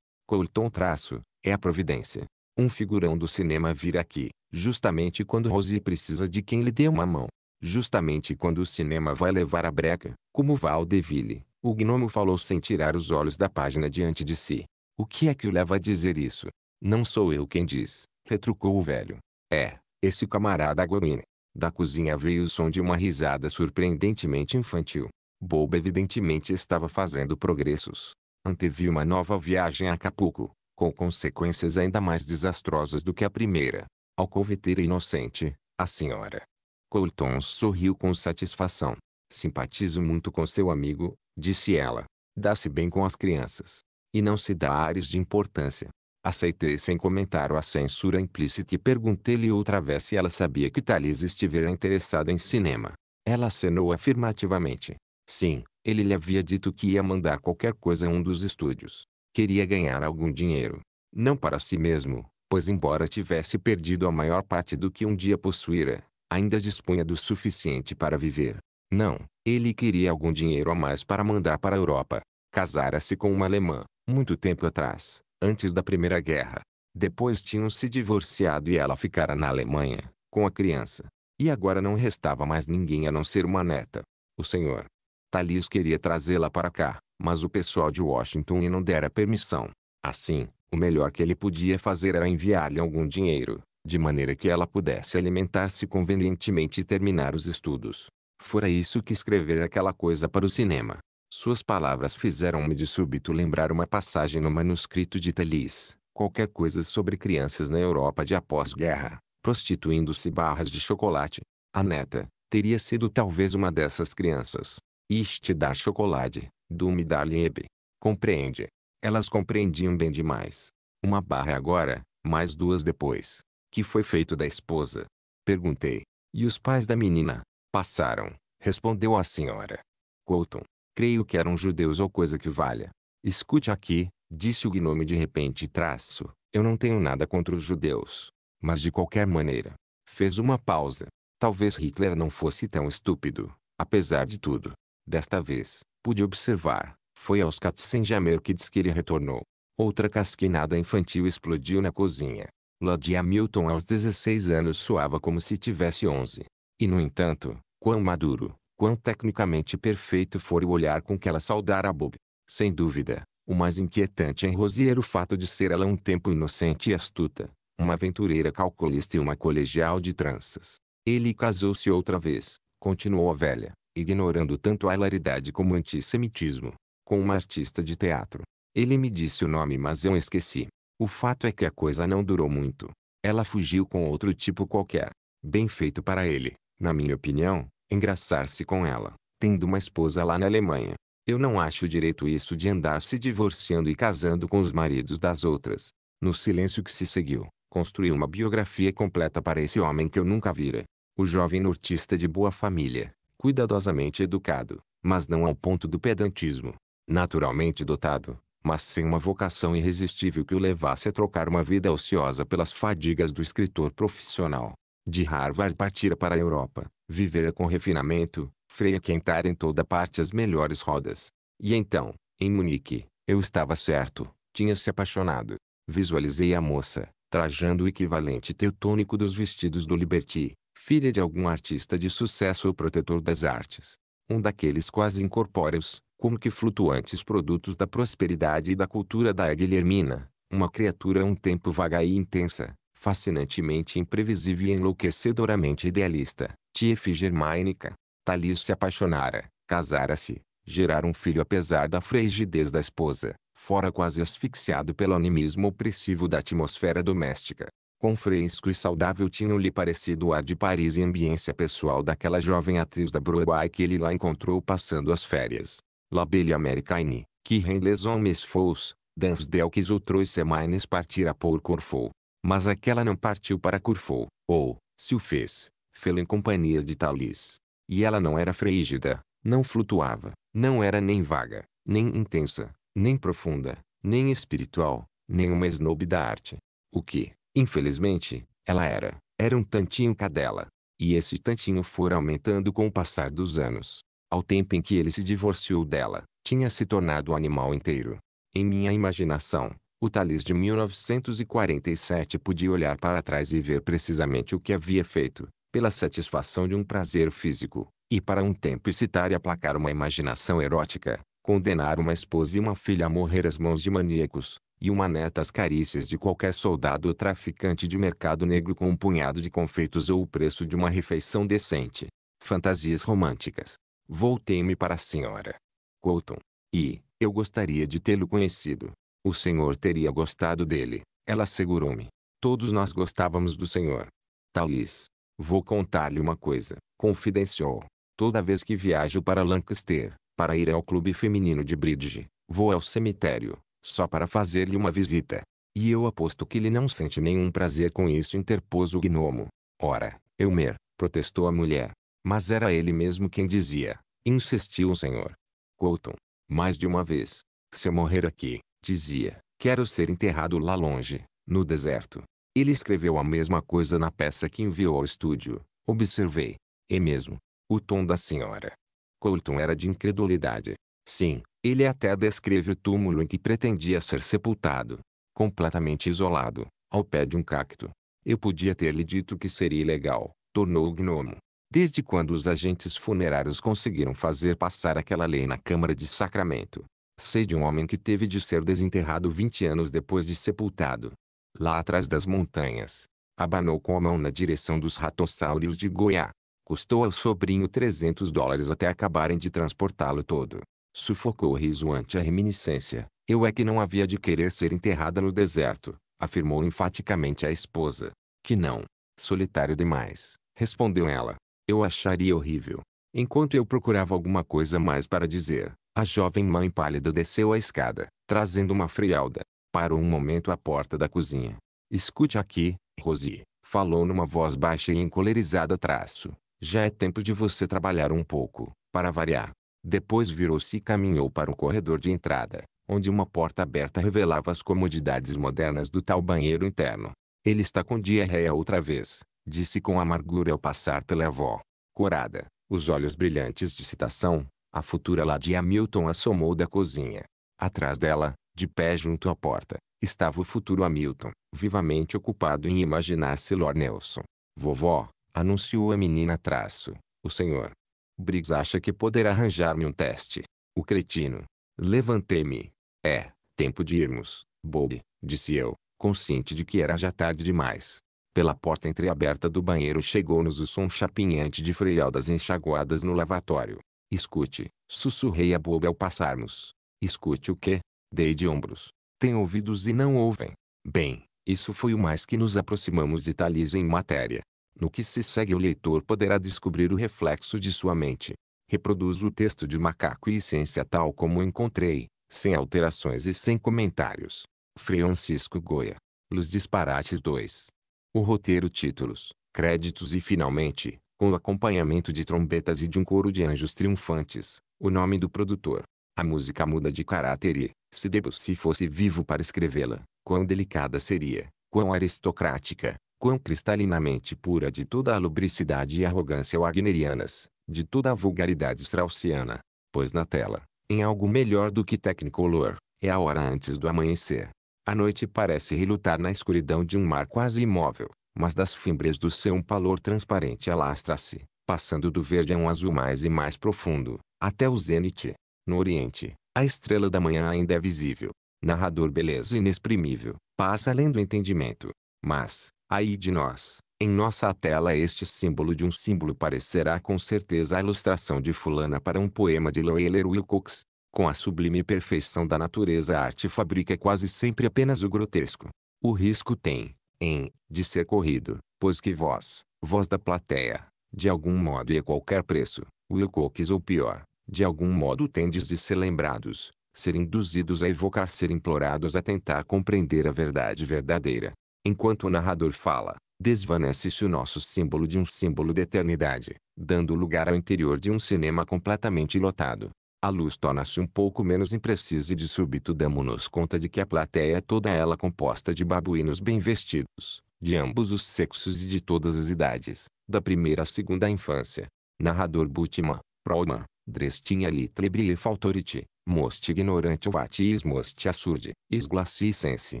Colton traço, é a providência. Um figurão do cinema vira aqui, justamente quando Rosie precisa de quem lhe dê uma mão. Justamente quando o cinema vai levar a breca, como Valdeville, o gnomo falou sem tirar os olhos da página diante de si. O que é que o leva a dizer isso? Não sou eu quem diz, retrucou o velho. É, esse camarada Aguilini. Da cozinha veio o som de uma risada surpreendentemente infantil. Bob evidentemente estava fazendo progressos. Anteviu uma nova viagem a Acapulco, com consequências ainda mais desastrosas do que a primeira. Alcoveteira inocente, a senhora Colton sorriu com satisfação. Simpatizo muito com seu amigo, disse ela. Dá-se bem com as crianças. E não se dá ares de importância. Aceitei sem comentário a censura implícita e perguntei-lhe outra vez se ela sabia que Tallis estivera interessado em cinema. Ela acenou afirmativamente. Sim, ele lhe havia dito que ia mandar qualquer coisa a um dos estúdios. Queria ganhar algum dinheiro. Não para si mesmo, pois embora tivesse perdido a maior parte do que um dia possuíra, ainda dispunha do suficiente para viver. Não, ele queria algum dinheiro a mais para mandar para a Europa. Casara-se com uma alemã. Muito tempo atrás, antes da Primeira Guerra. Depois tinham se divorciado e ela ficara na Alemanha, com a criança. E agora não restava mais ninguém a não ser uma neta. O senhor Tallis queria trazê-la para cá, mas o pessoal de Washington lhe não dera permissão. Assim, o melhor que ele podia fazer era enviar-lhe algum dinheiro, de maneira que ela pudesse alimentar-se convenientemente e terminar os estudos. Fora isso que escrever aquela coisa para o cinema. Suas palavras fizeram-me de súbito lembrar uma passagem no manuscrito de Tallis, qualquer coisa sobre crianças na Europa de após-guerra, prostituindo-se barras de chocolate. A neta teria sido talvez uma dessas crianças. Iste dar chocolate, do me dar liebe. Compreende? Elas compreendiam bem demais. Uma barra agora, mais duas depois. Que foi feito da esposa? Perguntei. E os pais da menina? Passaram, respondeu a senhora Colton. Creio que eram judeus ou coisa que valha. Escute aqui, disse o gnomo de repente traço, eu não tenho nada contra os judeus. Mas de qualquer maneira. Fez uma pausa. Talvez Hitler não fosse tão estúpido, apesar de tudo. Desta vez, pude observar, foi aos Katzenjammer que diz que ele retornou. Outra casquinada infantil explodiu na cozinha. Lady Hamilton aos dezesseis anos soava como se tivesse onze. E no entanto, quão maduro, quão tecnicamente perfeito for o olhar com que ela saudara a Bob. Sem dúvida, o mais inquietante em Rosie era o fato de ser ela um tempo inocente e astuta, uma aventureira calculista e uma colegial de tranças. Ele casou-se outra vez, continuou a velha, ignorando tanto a hilaridade como o antissemitismo, com uma artista de teatro. Ele me disse o nome mas eu esqueci. O fato é que a coisa não durou muito. Ela fugiu com outro tipo qualquer. Bem feito para ele, na minha opinião. Engraçar-se com ela, tendo uma esposa lá na Alemanha. Eu não acho direito isso de andar se divorciando e casando com os maridos das outras. No silêncio que se seguiu, construí uma biografia completa para esse homem que eu nunca vira. O jovem nortista de boa família, cuidadosamente educado, mas não ao ponto do pedantismo. naturalmente dotado, mas sem uma vocação irresistível que o levasse a trocar uma vida ociosa pelas fadigas do escritor profissional. De Harvard partira para a Europa, vivera com refinamento, frequentar em toda parte as melhores rodas. E então, em Munique, eu estava certo, tinha se apaixonado. Visualizei a moça, trajando o equivalente teutônico dos vestidos do Liberty, filha de algum artista de sucesso ou protetor das artes. Um daqueles quase incorpóreos, como que flutuantes produtos da prosperidade e da cultura da Guilhermina, uma criatura a um tempo vaga e intensa, fascinantemente imprevisível e enlouquecedoramente idealista, T F germânica. Tallis se apaixonara, casara-se, gerara um filho apesar da frigidez da esposa, fora quase asfixiado pelo animismo opressivo da atmosfera doméstica. Quão fresco e saudável tinham-lhe parecido o ar de Paris e a ambiência pessoal daquela jovem atriz da Broadway que ele lá encontrou passando as férias. La belle américaine, qui rend les hommes fous, dans quelques autres semaines partira pour Corfou. Mas aquela não partiu para Corfou, ou, se o fez, fê-lo em companhia de Tallis. E ela não era frígida, não flutuava, não era nem vaga, nem intensa, nem profunda, nem espiritual, nem uma snob da arte. O que, infelizmente, ela era, era um tantinho cadela. E esse tantinho fora aumentando com o passar dos anos. Ao tempo em que ele se divorciou dela, tinha se tornado um animal inteiro. Em minha imaginação, o Tallis de mil novecentos e quarenta e sete podia olhar para trás e ver precisamente o que havia feito, pela satisfação de um prazer físico, e para um tempo excitar e aplacar uma imaginação erótica, condenar uma esposa e uma filha a morrer às mãos de maníacos, e uma neta às carícias de qualquer soldado ou traficante de mercado negro com um punhado de confeitos ou o preço de uma refeição decente. Fantasias românticas. Voltei-me para a senhora Colton. E, eu gostaria de tê-lo conhecido. O senhor teria gostado dele, ela assegurou-me. Todos nós gostávamos do senhor Tallis. Vou contar-lhe uma coisa, confidenciou. Toda vez que viajo para Lancaster, para ir ao clube feminino de bridge, vou ao cemitério, só para fazer-lhe uma visita. E eu aposto que ele não sente nenhum prazer com isso, interpôs o gnomo. Ora, Elmer, protestou a mulher. Mas era ele mesmo quem dizia, insistiu o senhor Colton. Mais de uma vez. Se eu morrer aqui, dizia, quero ser enterrado lá longe, no deserto. Ele escreveu a mesma coisa na peça que enviou ao estúdio, observei. E mesmo, o tom da senhora Colton era de incredulidade. Sim, ele até descreve o túmulo em que pretendia ser sepultado. Completamente isolado, ao pé de um cacto. Eu podia ter-lhe dito que seria ilegal, tornou o gnomo. Desde quando os agentes funerários conseguiram fazer passar aquela lei na Câmara de Sacramento? Sei de um homem que teve de ser desenterrado vinte anos depois de sepultado. Lá atrás das montanhas. Abanou com a mão na direção dos ratossauros de Goiás. Custou ao sobrinho trezentos dólares até acabarem de transportá-lo todo. Sufocou o riso ante a reminiscência. Eu é que não havia de querer ser enterrada no deserto, afirmou enfaticamente a esposa. Que não. Solitário demais, respondeu ela. Eu acharia horrível. Enquanto eu procurava alguma coisa mais para dizer, a jovem mãe pálida desceu a escada, trazendo uma frialda. Parou um momento à porta da cozinha. Escute aqui, Rosie, falou numa voz baixa e encolerizada. Traço. Já é tempo de você trabalhar um pouco, para variar. Depois virou-se e caminhou para um corredor de entrada, onde uma porta aberta revelava as comodidades modernas do tal banheiro interno. Ele está com diarreia outra vez. Disse com amargura ao passar pela avó. Corada, os olhos brilhantes de citação, a futura Lady Hamilton assomou da cozinha. Atrás dela, de pé junto à porta, estava o futuro Hamilton, vivamente ocupado em imaginar se Lord Nelson. Vovó, anunciou a menina. Traço, o senhor Briggs acha que poderá arranjar-me um teste. O cretino. Levantei-me. É, tempo de irmos, Bob, disse eu, consciente de que era já tarde demais. Pela porta entreaberta do banheiro chegou-nos o som chapinhante de frialdas enxaguadas no lavatório. Escute, sussurrei a Bob ao passarmos. Escute o quê? Dei de ombros. Tem ouvidos e não ouvem. Bem, isso foi o mais que nos aproximamos de Tallis em matéria. No que se segue o leitor poderá descobrir o reflexo de sua mente. Reproduzo o texto de Macaco e Ciência tal como o encontrei, sem alterações e sem comentários. Francisco Goya. Los Disparates dois. O roteiro, títulos, créditos e finalmente, com o acompanhamento de trombetas e de um coro de anjos triunfantes, o nome do produtor. A música muda de caráter e, se Debussy fosse vivo para escrevê-la, quão delicada seria, quão aristocrática, quão cristalinamente pura de toda a lubricidade e arrogância wagnerianas, de toda a vulgaridade straussiana. Pois na tela, em algo melhor do que Technicolor, é a hora antes do amanhecer. A noite parece relutar na escuridão de um mar quase imóvel, mas das fímbrias do seu um palor transparente alastra-se, passando do verde a um azul mais e mais profundo, até o zênite. No oriente, a estrela da manhã ainda é visível. Narrador beleza inexprimível, passa além do entendimento. Mas, aí de nós, em nossa tela este símbolo de um símbolo parecerá com certeza a ilustração de fulana para um poema de Loeller Wilcox. Com a sublime perfeição da natureza a arte fabrica quase sempre apenas o grotesco. O risco tem, em, de ser corrido, pois que vós, voz da plateia, de algum modo e a qualquer preço, Wilcox ou pior, de algum modo tendes de ser lembrados, ser induzidos a evocar, ser implorados a tentar compreender a verdade verdadeira. Enquanto o narrador fala, desvanece-se o nosso símbolo de um símbolo de eternidade, dando lugar ao interior de um cinema completamente lotado. A luz torna-se um pouco menos imprecisa e de súbito damos-nos conta de que a plateia é toda ela composta de babuínos bem vestidos, de ambos os sexos e de todas as idades, da primeira à segunda infância. Narrador Butima, Prouma, Drestinha Litlebri e Faltoriti, Most Ignorante Ovatis Most Assurde, Esglacicense,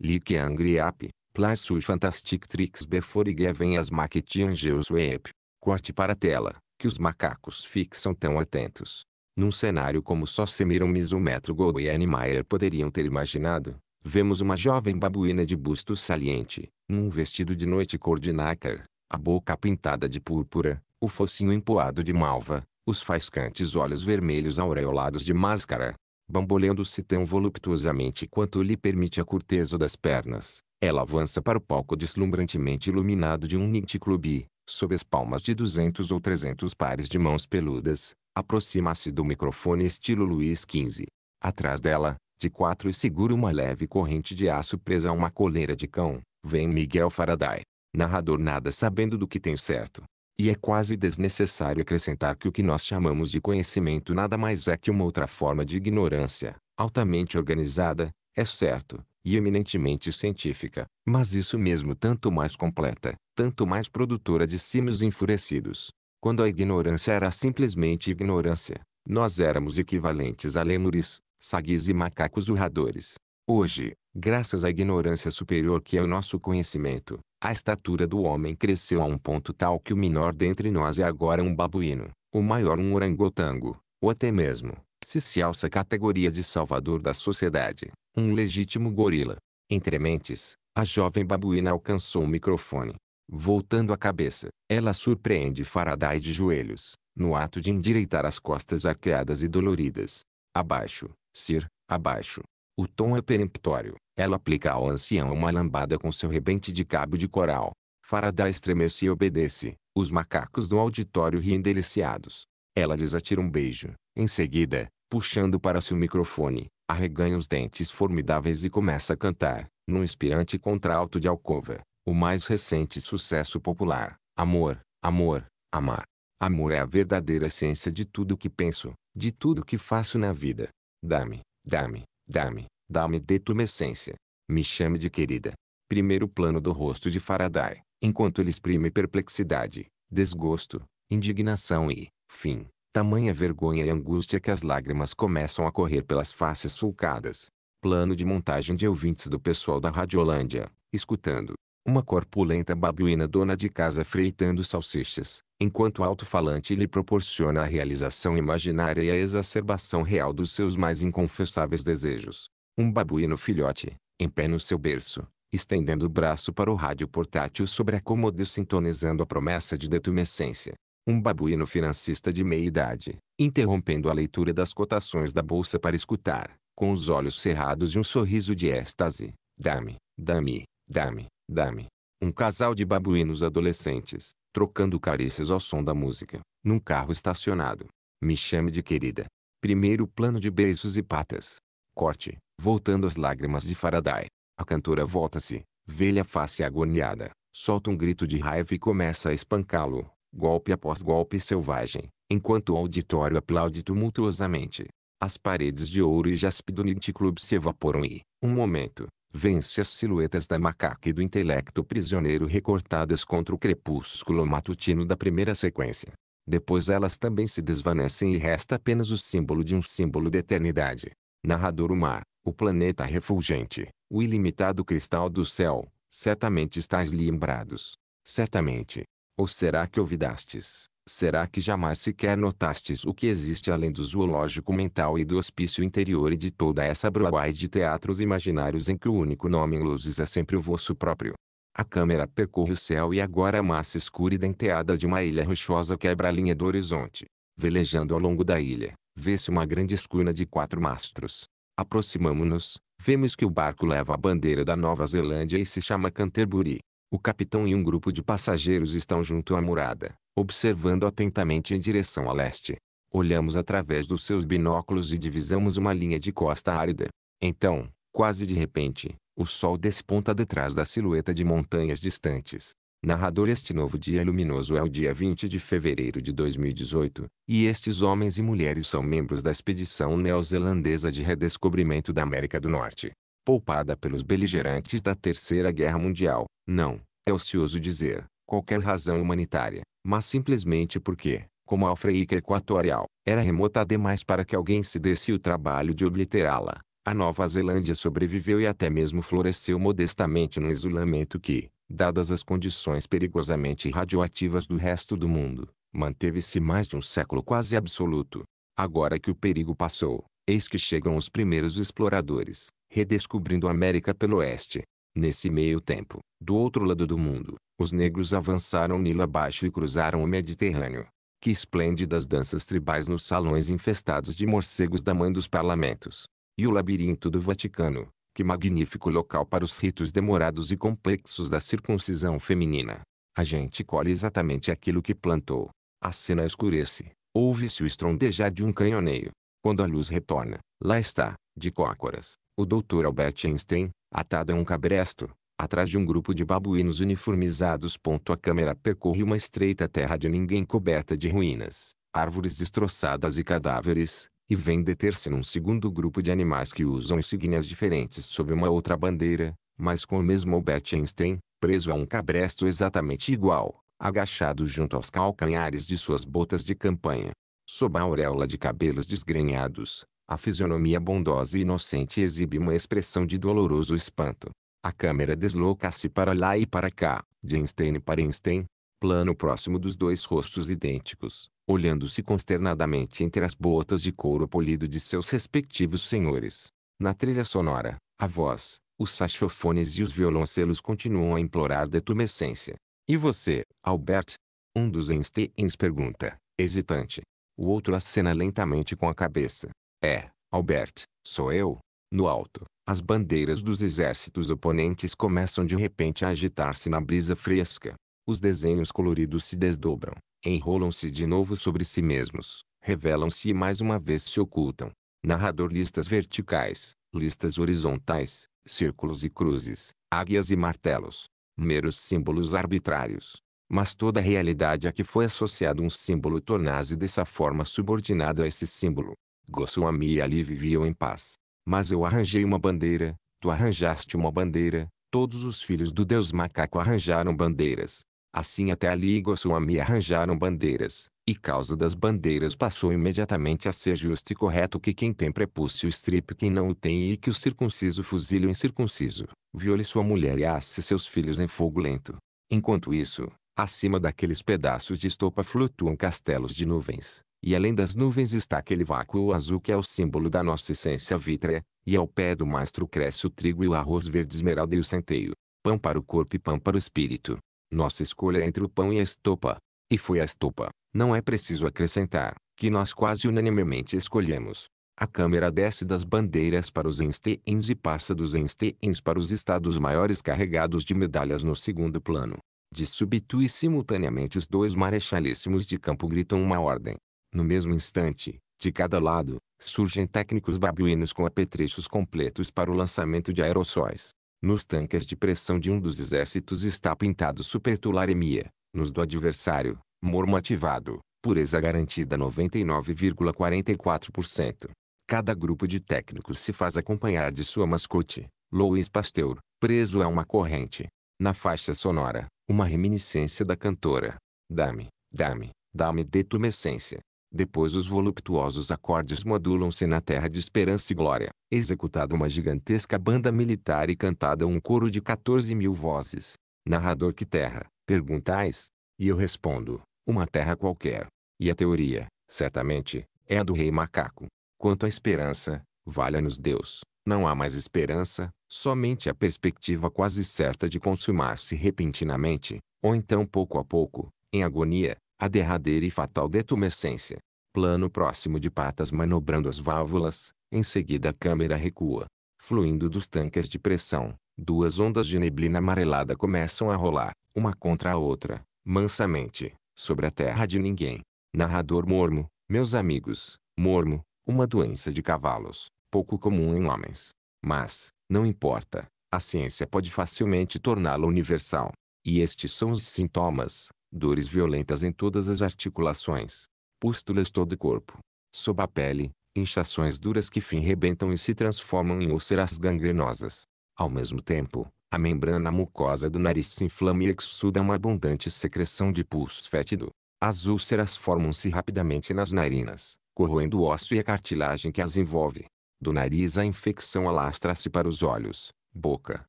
Lique Angriap, Plassu Fantastic Tricks Beforigevem as Maquetian Geusweb. Corte para a tela, que os macacos fixam tão atentos. Num cenário como só Semiramis o Metro Gold e Niemeyer poderiam ter imaginado, vemos uma jovem babuína de busto saliente, num vestido de noite cor de nácar, a boca pintada de púrpura, o focinho empoado de malva, os faiscantes olhos vermelhos aureolados de máscara, bamboleando-se tão voluptuosamente quanto lhe permite a corteza das pernas. Ela avança para o palco deslumbrantemente iluminado de um nightclub, sob as palmas de duzentos ou trezentos pares de mãos peludas. Aproxima-se do microfone estilo Luís quinze. Atrás dela, de quatro e segura uma leve corrente de aço presa a uma coleira de cão, vem Miguel Faraday. Narrador nada sabendo do que tem certo. E é quase desnecessário acrescentar que o que nós chamamos de conhecimento nada mais é que uma outra forma de ignorância, altamente organizada, é certo, e eminentemente científica, mas isso mesmo tanto mais completa, tanto mais produtora de símios enfurecidos. Quando a ignorância era simplesmente ignorância, nós éramos equivalentes a lêmures, saguis e macacos urradores. Hoje, graças à ignorância superior que é o nosso conhecimento, a estatura do homem cresceu a um ponto tal que o menor dentre nós é agora um babuíno, o maior um orangotango, ou até mesmo, se se alça a categoria de salvador da sociedade, um legítimo gorila. Entre mentes, a jovem babuína alcançou o microfone. Voltando a cabeça, ela surpreende Faraday de joelhos, no ato de endireitar as costas arqueadas e doloridas. Abaixo, Sir, abaixo. O tom é peremptório. Ela aplica ao ancião uma lambada com seu rebente de cabo de coral. Faraday estremece e obedece. Os macacos do auditório riem deliciados. Ela lhes atira um beijo. Em seguida, puxando para si o microfone, arreganha os dentes formidáveis e começa a cantar, num inspirante contralto de alcova, o mais recente sucesso popular. Amor, amor, amar. Amor é a verdadeira essência de tudo que penso, de tudo que faço na vida. Dá-me, dá-me, dá-me, dá-me de tua essência. Me chame de querida. Primeiro plano do rosto de Faraday, enquanto ele exprime perplexidade, desgosto, indignação e, fim, tamanha vergonha e angústia que as lágrimas começam a correr pelas faces sulcadas. Plano de montagem de ouvintes do pessoal da Radiolândia, escutando. Uma corpulenta babuína dona de casa fritando salsichas, enquanto o alto-falante lhe proporciona a realização imaginária e a exacerbação real dos seus mais inconfessáveis desejos. Um babuíno filhote, em pé no seu berço, estendendo o braço para o rádio portátil sobre a cômoda e sintonizando a promessa de detumescência. Um babuíno financista de meia-idade, interrompendo a leitura das cotações da bolsa para escutar, com os olhos cerrados e um sorriso de êxtase. Dá-me, dá-me, dá-me. Dame. Um casal de babuínos adolescentes, trocando carícias ao som da música, num carro estacionado. Me chame de querida. Primeiro plano de beijos e patas. Corte, voltando às lágrimas de Faraday. A cantora volta-se, vê-lhe a face agoniada, solta um grito de raiva e começa a espancá-lo, golpe após golpe selvagem, enquanto o auditório aplaude tumultuosamente. As paredes de ouro e jaspe do Night Club se evaporam e, um momento, vêem-se as silhuetas da macaca e do intelecto prisioneiro recortadas contra o crepúsculo matutino da primeira sequência. Depois elas também se desvanecem e resta apenas o símbolo de um símbolo de eternidade. Narrador: o mar, o planeta refulgente, o ilimitado cristal do céu, certamente estás lembrados. Certamente. Ou será que olvidastes? Será que jamais sequer notastes o que existe além do zoológico mental e do hospício interior e de toda essa broadway de teatros imaginários em que o único nome em luzes é sempre o vosso próprio? A câmera percorre o céu e agora a massa escura e denteada de uma ilha rochosa quebra a linha do horizonte. Velejando ao longo da ilha, vê-se uma grande escuna de quatro mastros. Aproximamo-nos, vemos que o barco leva a bandeira da Nova Zelândia e se chama Canterbury. O capitão e um grupo de passageiros estão junto à murada, observando atentamente em direção a leste. Olhamos através dos seus binóculos e divisamos uma linha de costa árida. Então, quase de repente, o sol desponta detrás da silhueta de montanhas distantes. Narrador: este novo dia luminoso é o dia vinte de fevereiro de dois mil e dezoito, e estes homens e mulheres são membros da expedição neozelandesa de redescobrimento da América do Norte. Poupada pelos beligerantes da Terceira Guerra Mundial, não, é ocioso dizer, qualquer razão humanitária, mas simplesmente porque, como a África Equatorial, era remota demais para que alguém se desse o trabalho de obliterá-la. A Nova Zelândia sobreviveu e até mesmo floresceu modestamente num isolamento que, dadas as condições perigosamente radioativas do resto do mundo, manteve-se mais de um século quase absoluto. Agora que o perigo passou, eis que chegam os primeiros exploradores, redescobrindo a América pelo oeste. Nesse meio tempo, do outro lado do mundo, os negros avançaram Nilo abaixo e cruzaram o Mediterrâneo. Que esplêndidas danças tribais nos salões infestados de morcegos da mãe dos parlamentos! E o labirinto do Vaticano, que magnífico local para os ritos demorados e complexos da circuncisão feminina. A gente colhe exatamente aquilo que plantou. A cena escurece, ouve-se o estrondejar de um canhoneio. Quando a luz retorna, lá está, de cócoras, o doutor Albert Einstein, atado a um cabresto, atrás de um grupo de babuínos uniformizados. A câmera percorre uma estreita terra de ninguém coberta de ruínas, árvores destroçadas e cadáveres, e vem deter-se num segundo grupo de animais que usam insígnias diferentes sob uma outra bandeira, mas com o mesmo Albert Einstein, preso a um cabresto exatamente igual, agachado junto aos calcanhares de suas botas de campanha. Sob a auréola de cabelos desgrenhados, a fisionomia bondosa e inocente exibe uma expressão de doloroso espanto. A câmera desloca-se para lá e para cá, de Einstein para Einstein, plano próximo dos dois rostos idênticos, olhando-se consternadamente entre as botas de couro polido de seus respectivos senhores. Na trilha sonora, a voz, os saxofones e os violoncelos continuam a implorar detumescência. E você, Albert? Um dos Einsteins pergunta, hesitante. O outro acena lentamente com a cabeça. É, Albert, sou eu. No alto, as bandeiras dos exércitos oponentes começam de repente a agitar-se na brisa fresca. Os desenhos coloridos se desdobram, enrolam-se de novo sobre si mesmos, revelam-se e mais uma vez se ocultam. Narrador: listas verticais, listas horizontais, círculos e cruzes, águias e martelos. Meros símbolos arbitrários. Mas toda a realidade a que foi associado um símbolo torna-se dessa forma subordinada a esse símbolo. Goswami e Ali viviam em paz. Mas eu arranjei uma bandeira, tu arranjaste uma bandeira, todos os filhos do deus macaco arranjaram bandeiras. Assim até Ali e Goswami arranjaram bandeiras, e causa das bandeiras passou imediatamente a ser justo e correto que quem tem prepúcio estripe quem não o tem e que o circunciso fuzile o incircunciso, viole sua mulher e asse seus filhos em fogo lento. Enquanto isso, acima daqueles pedaços de estopa flutuam castelos de nuvens, e além das nuvens está aquele vácuo azul que é o símbolo da nossa essência vítrea, e ao pé do mastro cresce o trigo e o arroz verde esmeralda e o centeio, pão para o corpo e pão para o espírito. Nossa escolha é entre o pão e a estopa. E foi a estopa, não é preciso acrescentar, que nós quase unanimemente escolhemos. A câmera desce das bandeiras para os Einsteins e passa dos Einsteins para os estados maiores carregados de medalhas no segundo plano. De súbito e simultaneamente os dois marechalíssimos de campo gritam uma ordem. No mesmo instante, de cada lado, surgem técnicos babuínos com apetrechos completos para o lançamento de aerossóis. Nos tanques de pressão de um dos exércitos está pintado supertularemia, nos do adversário, mormativado, pureza garantida noventa e nove vírgula quarenta e quatro por cento. Cada grupo de técnicos se faz acompanhar de sua mascote, Louis Pasteur, preso a uma corrente. Na faixa sonora, uma reminiscência da cantora. Dame, dame, dame de tua essência. Depois os voluptuosos acordes modulam-se na terra de esperança e glória, executada uma gigantesca banda militar e cantada um coro de quatorze mil vozes. Narrador: que terra, perguntais? E eu respondo, uma terra qualquer. E a teoria, certamente, é a do rei macaco. Quanto à esperança, valha-nos Deus, não há mais esperança, somente a perspectiva quase certa de consumar-se repentinamente, ou então pouco a pouco, em agonia, a derradeira e fatal detumescência. Plano próximo de patas manobrando as válvulas, em seguida a câmera recua. Fluindo dos tanques de pressão, duas ondas de neblina amarelada começam a rolar, uma contra a outra, mansamente, sobre a terra de ninguém. Narrador: mormo, meus amigos, mormo, uma doença de cavalos, pouco comum em homens. Mas, não importa, a ciência pode facilmente torná-la universal. E estes são os sintomas. Dores violentas em todas as articulações. Pústulas todo o corpo. Sob a pele, inchações duras que fim rebentam e se transformam em úlceras gangrenosas. Ao mesmo tempo, a membrana mucosa do nariz se inflama e exsuda uma abundante secreção de pus fétido. As úlceras formam-se rapidamente nas narinas, corroendo o osso e a cartilagem que as envolve. Do nariz a infecção alastra-se para os olhos, boca,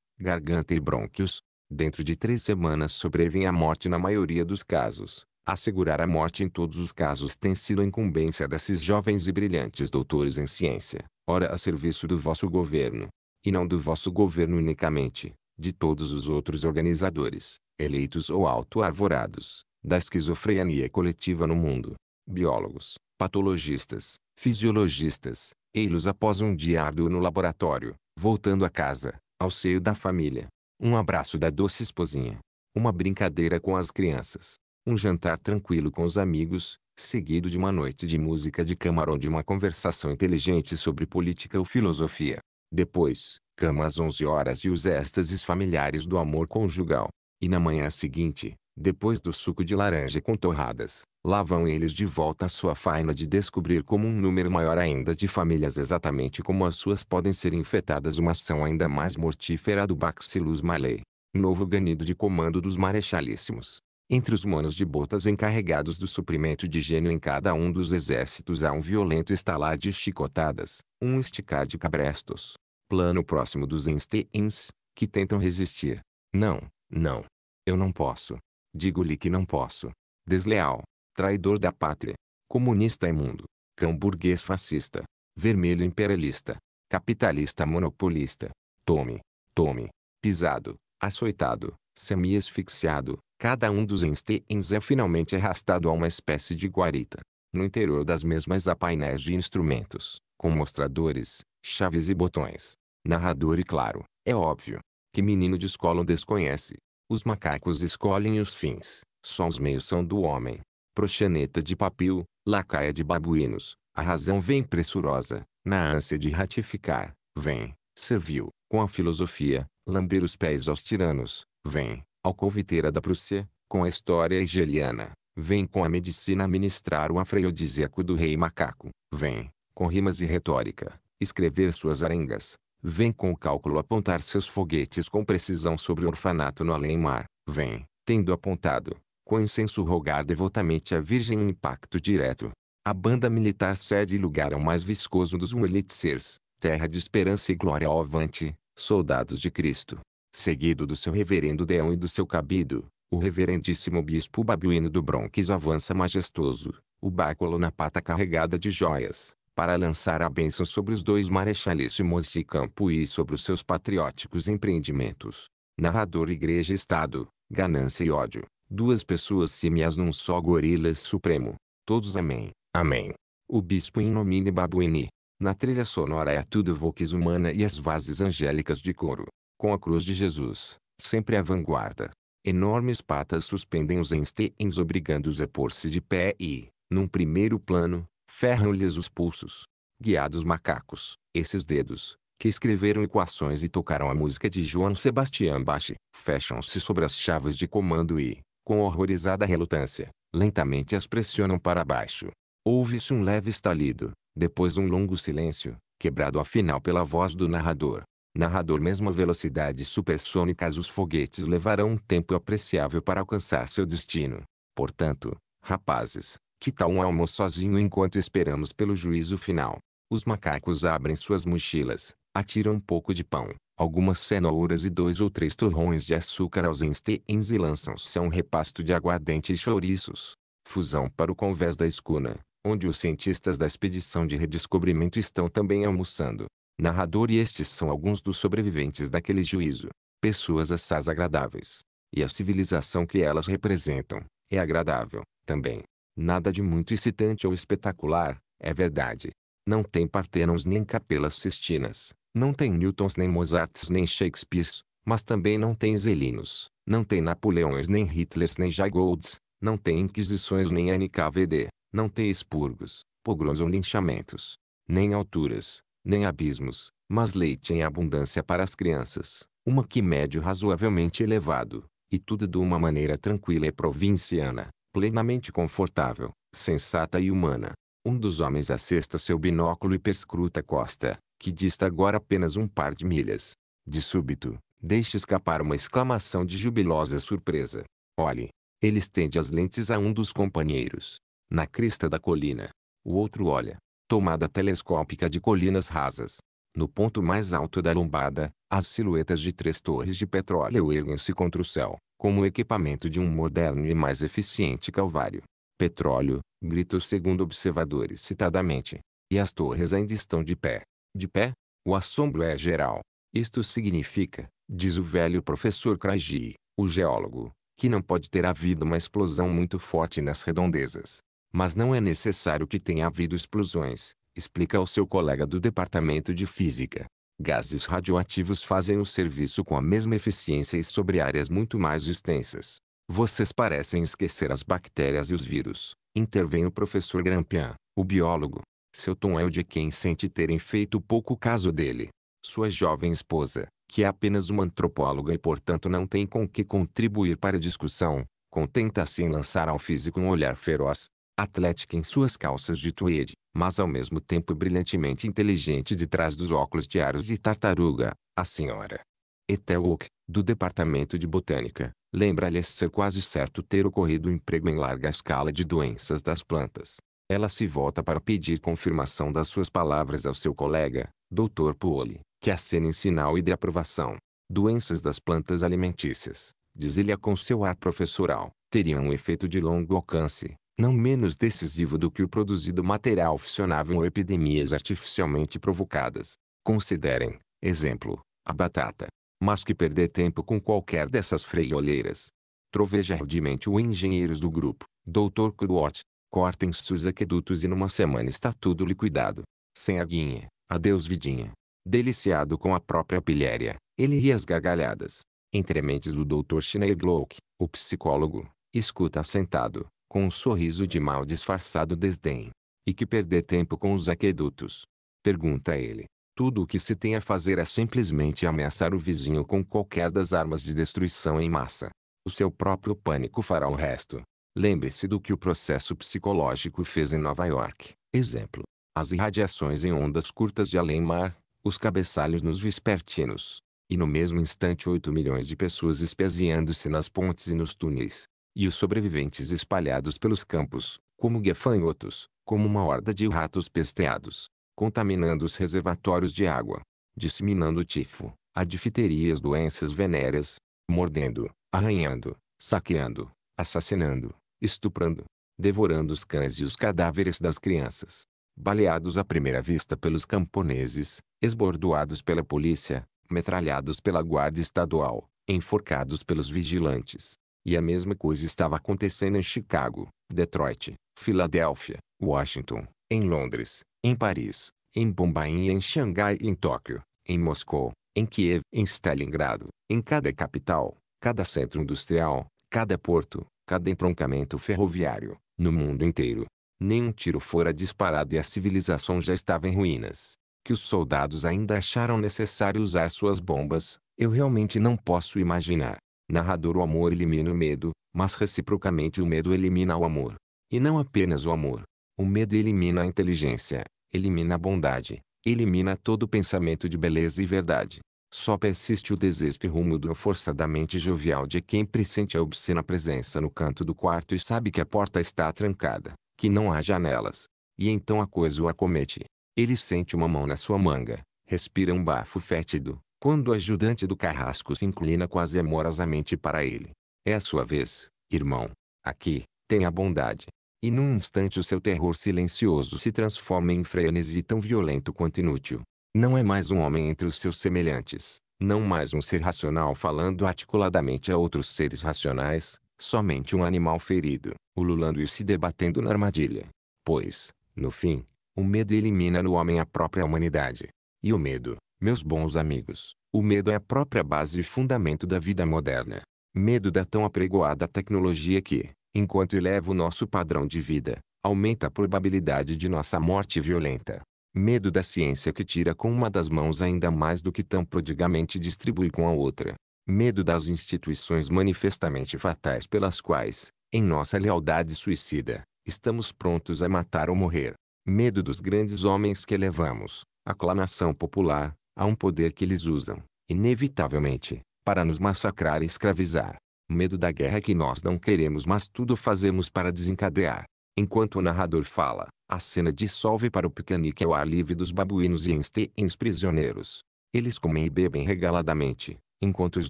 garganta e brônquios. Dentro de três semanas sobrevém a morte na maioria dos casos. Assegurar a morte em todos os casos tem sido a incumbência desses jovens e brilhantes doutores em ciência, ora a serviço do vosso governo. E não do vosso governo unicamente, de todos os outros organizadores, eleitos ou auto-arvorados, da esquizofrenia coletiva no mundo. Biólogos, patologistas, fisiologistas, ei-los após um dia árduo no laboratório, voltando a casa, ao seio da família. Um abraço da doce esposinha. Uma brincadeira com as crianças. Um jantar tranquilo com os amigos, seguido de uma noite de música de câmara ou de uma conversação inteligente sobre política ou filosofia. Depois, cama às onze horas e os êxtases familiares do amor conjugal. E na manhã seguinte, depois do suco de laranja com torradas, lá vão eles de volta à sua faina de descobrir como um número maior ainda de famílias exatamente como as suas podem ser infectadas uma ação ainda mais mortífera do Bacillus malei. Novo ganido de comando dos marechalíssimos. Entre os manos de botas encarregados do suprimento de gênio em cada um dos exércitos há um violento estalar de chicotadas, um esticar de cabrestos. Plano próximo dos Einsteins, que tentam resistir. Não, não. Eu não posso. Digo-lhe que não posso. Desleal. Traidor da pátria. Comunista imundo. Cão burguês fascista. Vermelho imperialista. Capitalista monopolista. Tome. Tome. Pisado. Açoitado. Semi-asfixiado. Cada um dos Einsteins é finalmente arrastado a uma espécie de guarita. No interior das mesmas há painéis de instrumentos, com mostradores, chaves e botões. Narrador: e claro, é óbvio. Que menino de escola desconhece? Os macacos escolhem os fins. Só os meios são do homem. Proxeneta de papil, lacaia de babuínos, a razão vem pressurosa, na ânsia de ratificar, vem, servil, com a filosofia, lamber os pés aos tiranos, vem, alcoviteira da Prússia, com a história hegeliana, vem com a medicina ministrar o afrodisíaco do rei macaco, vem, com rimas e retórica, escrever suas arengas, vem com o cálculo apontar seus foguetes com precisão sobre o orfanato no além-mar, vem, tendo apontado, com incenso rogar devotamente a Virgem em impacto direto. A banda militar cede lugar ao mais viscoso dos Wurlitzers, terra de esperança e glória ao avante, soldados de Cristo. Seguido do seu reverendo deão e do seu cabido, o reverendíssimo bispo babuíno do Bronx avança majestoso, o báculo na pata carregada de joias, para lançar a bênção sobre os dois marechalíssimos de campo e sobre os seus patrióticos empreendimentos. Narrador: igreja e estado, ganância e ódio. Duas pessoas símias num só gorila supremo. Todos amém. Amém. O bispo in nomine babuini. Na trilha sonora é a tudo vox humana e as vozes angélicas de coro. Com a cruz de Jesus, sempre à vanguarda. Enormes patas suspendem os Einsteins obrigando-os a pôr-se de pé e, num primeiro plano, ferram-lhes os pulsos. Guiados macacos, esses dedos, que escreveram equações e tocaram a música de João Sebastião Bach, fecham-se sobre as chaves de comando e, com horrorizada relutância, lentamente as pressionam para baixo. Houve-se um leve estalido, Depois um longo silêncio, quebrado afinal pela voz do narrador. Narrador mesmo a velocidades supersônicas os foguetes levarão um tempo apreciável para alcançar seu destino. Portanto, rapazes, que tal um almoço sozinho enquanto esperamos pelo juízo final? Os macacos abrem suas mochilas, atiram um pouco de pão, algumas cenouras e dois ou três torrões de açúcar aos instens e lançam-se a um repasto de aguardente e chouriços. Fusão para o convés da escuna, onde os cientistas da expedição de redescobrimento estão também almoçando. Narrador e estes são alguns dos sobreviventes daquele juízo. Pessoas assaz agradáveis. E a civilização que elas representam é agradável, também. Nada de muito excitante ou espetacular, é verdade. Não tem Partenons nem Capelas Sistinas. Não tem Newtons nem Mozarts nem Shakespeares. Mas também não tem Zelinos. Não tem Napoleões nem Hitlers nem Jagolds. Não tem Inquisições nem N K V D. Não tem expurgos, pogroms ou linchamentos. Nem alturas, nem abismos, mas leite em abundância para as crianças. Uma que médio razoavelmente elevado. E tudo de uma maneira tranquila e provinciana. Plenamente confortável, sensata e humana. Um dos homens assesta seu binóculo e perscruta a costa, que dista agora apenas um par de milhas. De súbito, deixa escapar uma exclamação de jubilosa surpresa. Olhe! Ele estende as lentes a um dos companheiros. Na crista da colina. O outro olha. Tomada telescópica de colinas rasas. No ponto mais alto da lombada, as silhuetas de três torres de petróleo erguem-se contra o céu, como o equipamento de um moderno e mais eficiente calvário. Petróleo, grita o segundo observador excitadamente. E as torres ainda estão de pé. De pé? O assombro é geral. Isto significa, diz o velho professor Craigie, o geólogo, que não pode ter havido uma explosão muito forte nas redondezas. Mas não é necessário que tenha havido explosões, explica o seu colega do departamento de física. Gases radioativos fazem o serviço com a mesma eficiência e sobre áreas muito mais extensas. Vocês parecem esquecer as bactérias e os vírus, intervém o professor Grampian, o biólogo. Seu tom é o de quem sente terem feito pouco caso dele. Sua jovem esposa, que é apenas uma antropóloga e portanto não tem com que contribuir para a discussão, contenta-se em lançar ao físico um olhar feroz, atlética em suas calças de tweed, mas ao mesmo tempo brilhantemente inteligente de trás dos óculos de aros de tartaruga. A senhora Etelwock, do departamento de botânica, lembra-lhe ser quase certo ter ocorrido um emprego em larga escala de doenças das plantas. Ela se volta para pedir confirmação das suas palavras ao seu colega, doutor Poole, que acena em sinal e de aprovação. Doenças das plantas alimentícias, diz-lhe com seu ar professoral, teriam um efeito de longo alcance, não menos decisivo do que o produzido material funcionável ou epidemias artificialmente provocadas. Considerem, exemplo, a batata. Mas que perder tempo com qualquer dessas freiolheiras. Troveja rudemente o engenheiro do grupo, doutor Cudworth. Cortem seus aquedutos e numa semana está tudo liquidado. Sem aguinha, adeus vidinha. Deliciado com a própria pilhéria, ele ri às gargalhadas. Entre mentes do doutor Schneeglock, o psicólogo, escuta assentado, com um sorriso de mal disfarçado desdém. E que perder tempo com os aquedutos? Pergunta ele. Tudo o que se tem a fazer é simplesmente ameaçar o vizinho com qualquer das armas de destruição em massa. O seu próprio pânico fará o resto. Lembre-se do que o processo psicológico fez em Nova York. Exemplo. As irradiações em ondas curtas de além-mar, os cabeçalhos nos vespertinos. E no mesmo instante oito milhões de pessoas espeziando-se nas pontes e nos túneis. E os sobreviventes espalhados pelos campos, como gafanhotos, como uma horda de ratos pesteados, contaminando os reservatórios de água, disseminando o tifo, a difteria e as doenças venéreas, mordendo, arranhando, saqueando, assassinando, estuprando, devorando os cães e os cadáveres das crianças, baleados à primeira vista pelos camponeses, esbordoados pela polícia, metralhados pela guarda estadual, enforcados pelos vigilantes. E a mesma coisa estava acontecendo em Chicago, Detroit, Filadélfia, Washington, em Londres, em Paris, em Bombaim e em Xangai e em Tóquio, em Moscou, em Kiev, em Stalingrado, em cada capital, cada centro industrial, cada porto, cada entroncamento ferroviário, no mundo inteiro. Nenhum tiro fora disparado e a civilização já estava em ruínas. Que os soldados ainda acharam necessário usar suas bombas, eu realmente não posso imaginar. Narrador: o amor elimina o medo, mas reciprocamente o medo elimina o amor. E não apenas o amor. O medo elimina a inteligência, elimina a bondade, elimina todo pensamento de beleza e verdade. Só persiste o desespero úmido forçadamente jovial de quem pressente a obscena presença no canto do quarto e sabe que a porta está trancada, que não há janelas. E então a coisa o acomete. Ele sente uma mão na sua manga, respira um bafo fétido, quando o ajudante do carrasco se inclina quase amorosamente para ele. É a sua vez, irmão. Aqui, tenha bondade. E num instante o seu terror silencioso se transforma em frenesi tão violento quanto inútil. Não é mais um homem entre os seus semelhantes, não mais um ser racional falando articuladamente a outros seres racionais, somente um animal ferido, ululando e se debatendo na armadilha. Pois, no fim, o medo elimina no homem a própria humanidade. E o medo, meus bons amigos, o medo é a própria base e fundamento da vida moderna. Medo da tão apregoada tecnologia que, enquanto eleva o nosso padrão de vida, aumenta a probabilidade de nossa morte violenta. Medo da ciência que tira com uma das mãos ainda mais do que tão prodigamente distribui com a outra. Medo das instituições manifestamente fatais pelas quais, em nossa lealdade suicida, estamos prontos a matar ou morrer. Medo dos grandes homens que elevamos, aclamação popular, a um poder que eles usam, inevitavelmente, para nos massacrar e escravizar. Medo da guerra que nós não queremos mas tudo fazemos para desencadear. Enquanto o narrador fala, a cena dissolve para o piquenique ao ar livre dos babuínos e einsteins prisioneiros. Eles comem e bebem regaladamente, enquanto os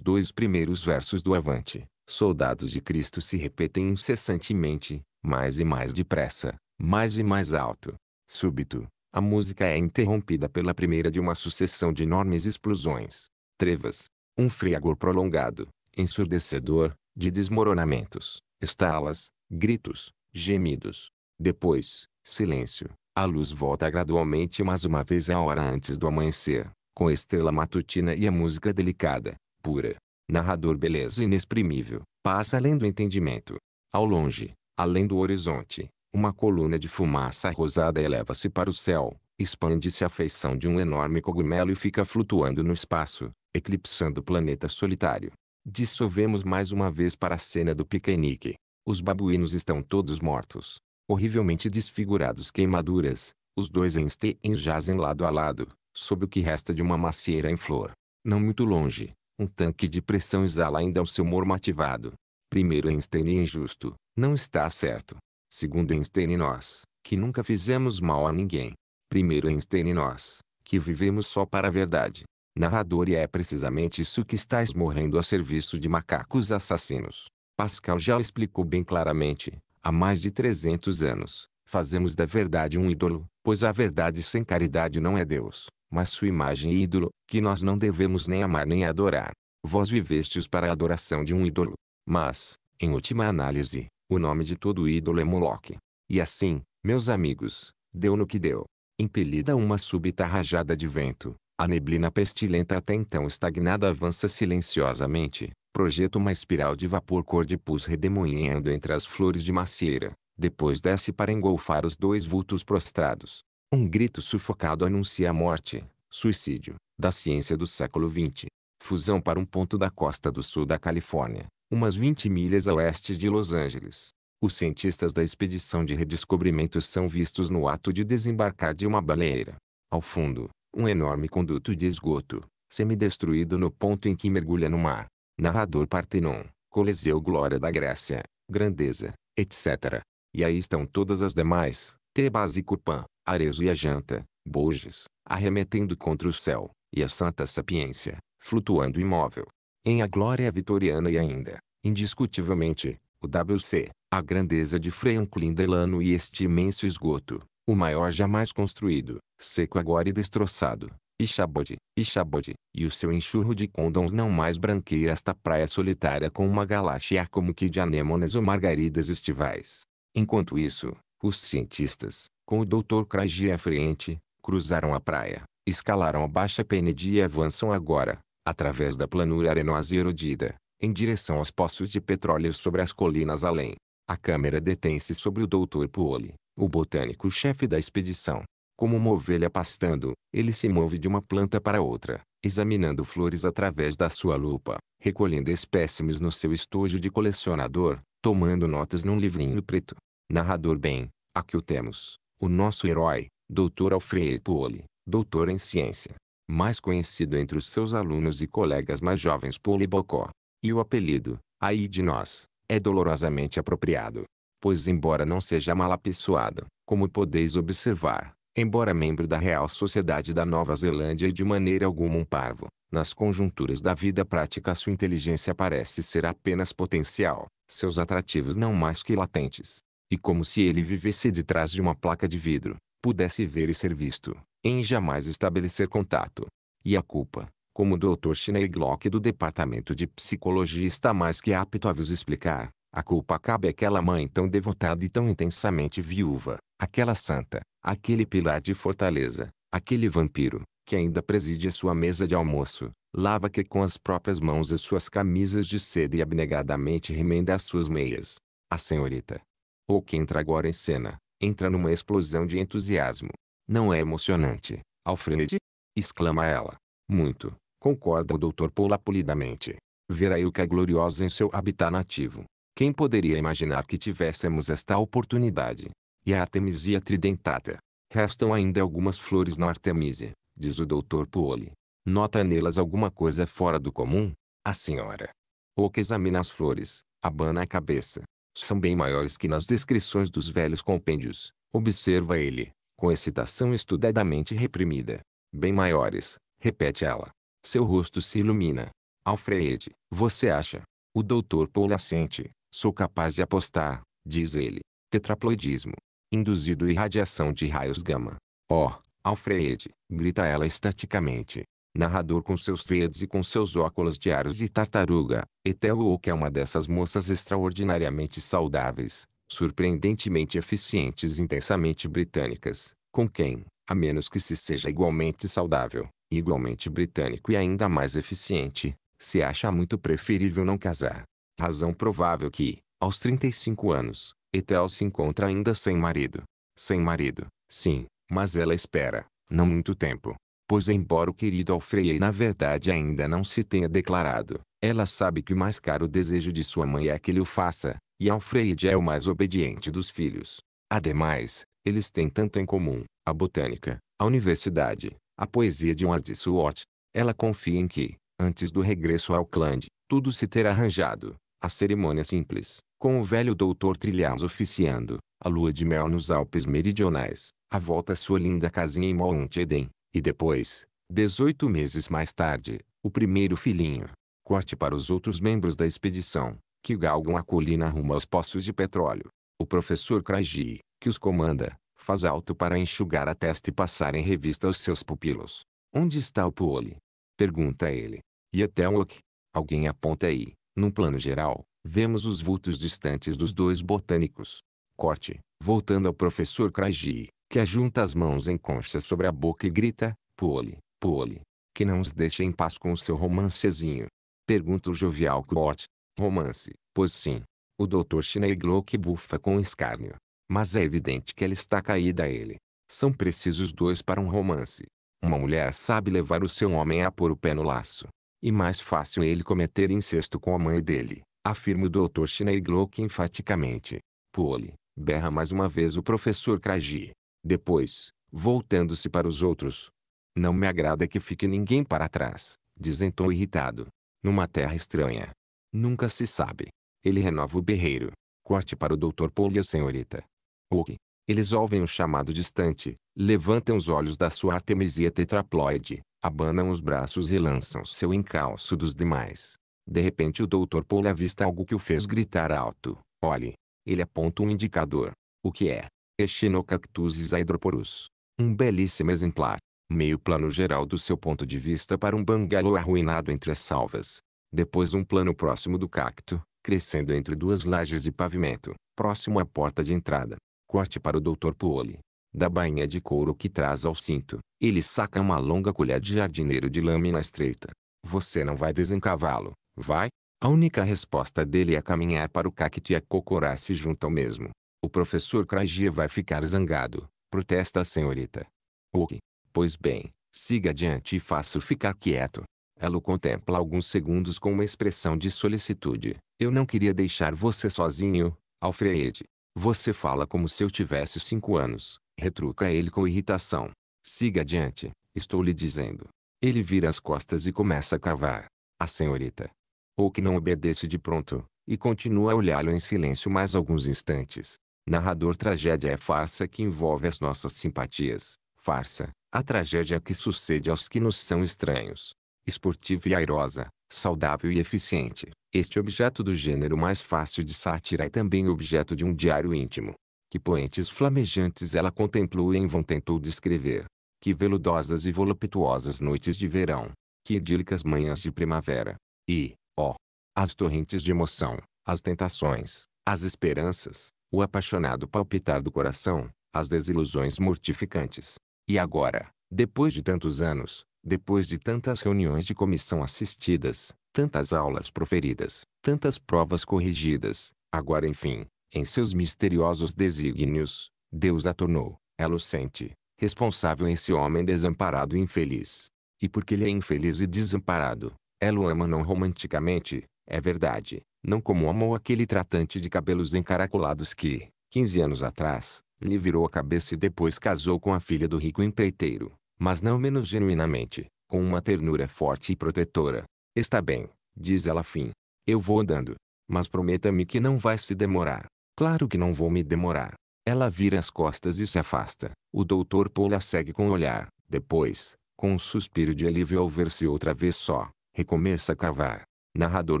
dois primeiros versos do Avante, Soldados de Cristo se repetem incessantemente, mais e mais depressa, mais e mais alto. Súbito, a música é interrompida pela primeira de uma sucessão de enormes explosões, trevas, um fragor prolongado, ensurdecedor, de desmoronamentos, estalas, gritos, gemidos. Depois, silêncio. A luz volta gradualmente mais uma vez à hora antes do amanhecer, com estrela matutina e a música delicada, pura. Narrador beleza inexprimível, passa além do entendimento. Ao longe, além do horizonte, uma coluna de fumaça rosada eleva-se para o céu, expande-se à feição de um enorme cogumelo e fica flutuando no espaço, eclipsando o planeta solitário. Dissolvemos mais uma vez para a cena do piquenique. Os babuínos estão todos mortos, horrivelmente desfigurados, queimaduras. Os dois einsteins jazem lado a lado, sob o que resta de uma macieira em flor. Não muito longe, um tanque de pressão exala ainda o seu mormo ativado. Primeiro Einstein injusto, não está certo. Segundo Einstein e nós, que nunca fizemos mal a ninguém. Primeiro Einstein e nós, que vivemos só para a verdade. Narrador, e é precisamente isso que está esmorrendo a serviço de macacos assassinos. Pascal já explicou bem claramente, há mais de trezentos anos, fazemos da verdade um ídolo, pois a verdade sem caridade não é Deus, mas sua imagem e ídolo, que nós não devemos nem amar nem adorar. Vós vivestes para a adoração de um ídolo, mas, em última análise, o nome de todo ídolo é Moloch. E assim, meus amigos, deu no que deu. Impelida uma súbita rajada de vento, a neblina pestilenta até então estagnada avança silenciosamente, projeta uma espiral de vapor cor de pus redemoinhando entre as flores de macieira, depois desce para engolfar os dois vultos prostrados. Um grito sufocado anuncia a morte, suicídio, da ciência do século vinte. Fusão para um ponto da costa do sul da Califórnia, umas vinte milhas a oeste de Los Angeles. Os cientistas da expedição de redescobrimento são vistos no ato de desembarcar de uma baleeira. Ao fundo, um enorme conduto de esgoto, semidestruído no ponto em que mergulha no mar. Narrador: Partenon, Coliseu, glória da Grécia, grandeza, etcétera. E aí estão todas as demais, Tebas e Cupã, Arezzo e a janta, Boges, arremetendo contra o céu, e a Santa Sapiência, flutuando imóvel. Em A Glória Vitoriana e ainda, indiscutivelmente, o W C, a grandeza de Franklin Delano e este imenso esgoto, o maior jamais construído, seco agora e destroçado. Ichabod, Ichabod, e o seu enxurro de condons não mais branqueia esta praia solitária com uma galáxia como que de anêmonas ou margaridas estivais. Enquanto isso, os cientistas, com o doutor Craigie à frente, cruzaram a praia, escalaram a baixa Kennedy e avançam agora, através da planura arenosa e erodida, em direção aos poços de petróleo sobre as colinas além. A câmera detém-se sobre o doutor Poole, o botânico-chefe da expedição. Como uma ovelha pastando, ele se move de uma planta para outra, examinando flores através da sua lupa, recolhendo espécimes no seu estojo de colecionador, tomando notas num livrinho preto. Narrador: bem, aqui o temos, o nosso herói, doutor Alfred Poole, doutor em ciência, mais conhecido entre os seus alunos e colegas mais jovens por Libocó. E o apelido, aí de nós, é dolorosamente apropriado, pois embora não seja malapeçoado, como podeis observar, embora membro da Real Sociedade da Nova Zelândia e de maneira alguma um parvo, nas conjunturas da vida prática sua inteligência parece ser apenas potencial, seus atrativos não mais que latentes. E como se ele vivesse de trás de uma placa de vidro, pudesse ver e ser visto, em jamais estabelecer contato. E a culpa, como o doutor Chiney Glock do Departamento de Psicologia está mais que apto a vos explicar, a culpa cabe àquela mãe tão devotada e tão intensamente viúva, aquela santa, aquele pilar de fortaleza, aquele vampiro, que ainda preside a sua mesa de almoço, lava que com as próprias mãos as suas camisas de seda e abnegadamente remenda as suas meias. A senhorita, ou que entra agora em cena, entra numa explosão de entusiasmo. Não é emocionante, Alfred? Exclama ela. Muito. Concorda o doutor Paula polidamente. Ver a Ilka gloriosa em seu habitat nativo. Quem poderia imaginar que tivéssemos esta oportunidade? E a Artemisia tridentata. Restam ainda algumas flores na Artemisia, diz o doutor Poole. Nota nelas alguma coisa fora do comum? A senhora, ou que examina as flores, abana a cabeça. São bem maiores que nas descrições dos velhos compêndios, observa ele, com excitação estudadamente reprimida. Bem maiores, repete ela. Seu rosto se ilumina. Alfred, você acha? O doutor Paul assente. Sou capaz de apostar, diz ele. Tetraploidismo. Induzido irradiação de raios gama. Oh, Alfred, grita ela estaticamente. Narrador com seus dreads e com seus óculos diários de tartaruga. Ethel Oak é uma dessas moças extraordinariamente saudáveis, surpreendentemente eficientes e intensamente britânicas, com quem, a menos que se seja igualmente saudável, igualmente britânico e ainda mais eficiente, se acha muito preferível não casar. Razão provável que, aos trinta e cinco anos, Ethel se encontra ainda sem marido. Sem marido, sim, mas ela espera, não muito tempo. Pois embora o querido Alfred na verdade ainda não se tenha declarado, ela sabe que o mais caro desejo de sua mãe é que ele o faça, e Alfred é o mais obediente dos filhos. Ademais, eles têm tanto em comum, a botânica, a universidade, a poesia de Aldous Huxley. Ela confia em que, antes do regresso a Auckland, tudo se terá arranjado. A cerimônia simples, com o velho doutor Trilhaus oficiando, a lua de mel nos Alpes Meridionais, a volta à sua linda casinha em Mount Eden, e depois, dezoito meses mais tarde, o primeiro filhinho. Corte para os outros membros da expedição, que galgam a colina rumo aos poços de petróleo. O professor Craigie, que os comanda, faz alto para enxugar a testa e passar em revista os seus pupilos. Onde está o Poole? Pergunta ele. E até o que? Alguém aponta aí. Num plano geral, vemos os vultos distantes dos dois botânicos. Corte, voltando ao professor Craigie, que ajunta as mãos em concha sobre a boca e grita, Poole, Poole, que não os deixa em paz com o seu romancezinho. Pergunta o jovial Cort. Romance, pois sim. O doutor Chiney Glock bufa com escárnio. Mas é evidente que ela está caída a ele. São precisos dois para um romance. Uma mulher sabe levar o seu homem a pôr o pé no laço. E mais fácil ele cometer incesto com a mãe dele, afirma o doutor Chiney Glock enfaticamente. Poole, berra mais uma vez o professor Craigie. Depois, voltando-se para os outros. Não me agrada que fique ninguém para trás, diz em tom irritado. Numa terra estranha. Nunca se sabe. Ele renova o berreiro. Corte para o doutor Poole e a senhorita. Ok. Eles ouvem um chamado distante, levantam os olhos da sua Artemisia tetraploide, abanam os braços e lançam seu encalço dos demais. De repente o doutor Poole avista algo que o fez gritar alto. Olhe. Ele aponta um indicador. O que é? Echinocactus hydroporus. Um belíssimo exemplar. Meio plano geral do seu ponto de vista para um bangalô arruinado entre as salvas. Depois um plano próximo do cacto, crescendo entre duas lajes de pavimento, próximo à porta de entrada. Corte para o doutor Poole. Da bainha de couro que traz ao cinto, ele saca uma longa colher de jardineiro de lâmina estreita. Você não vai desencavá-lo, vai? A única resposta dele é caminhar para o cacto e acocorar-se junto ao mesmo. O professor Craigie vai ficar zangado, protesta a senhorita. Ok, pois bem, siga adiante e faça-o ficar quieto. Ela o contempla alguns segundos com uma expressão de solicitude. Eu não queria deixar você sozinho, Alfred. Você fala como se eu tivesse cinco anos, retruca ele com irritação. Siga adiante, estou lhe dizendo. Ele vira as costas e começa a cavar. A senhorita, ou que não obedece de pronto, e continua a olhá-lo em silêncio mais alguns instantes. Narrador: tragédia é farsa que envolve as nossas simpatias. Farsa, a tragédia que sucede aos que nos são estranhos. Esportiva e airosa, saudável e eficiente, este objeto do gênero mais fácil de sátira é também objeto de um diário íntimo. Que poentes flamejantes ela contemplou e em vão tentou descrever. Que veludosas e voluptuosas noites de verão. Que idílicas manhãs de primavera. E, ó, oh, as torrentes de emoção, as tentações, as esperanças, o apaixonado palpitar do coração, as desilusões mortificantes. E agora, depois de tantos anos, depois de tantas reuniões de comissão assistidas, tantas aulas proferidas, tantas provas corrigidas, agora enfim, em seus misteriosos desígnios, Deus a tornou, ela o sente, responsável em esse homem desamparado e infeliz. E porque ele é infeliz e desamparado, ela o ama não romanticamente, é verdade, não como amou aquele tratante de cabelos encaracolados que, quinze anos atrás, lhe virou a cabeça e depois casou com a filha do rico empreiteiro, mas não menos genuinamente, com uma ternura forte e protetora. Está bem, diz ela afim. Eu vou andando, mas prometa-me que não vai se demorar. Claro que não vou me demorar. Ela vira as costas e se afasta. O doutor Paul a segue com o olhar. Depois, com um suspiro de alívio ao ver-se outra vez só, recomeça a cavar. Narrador: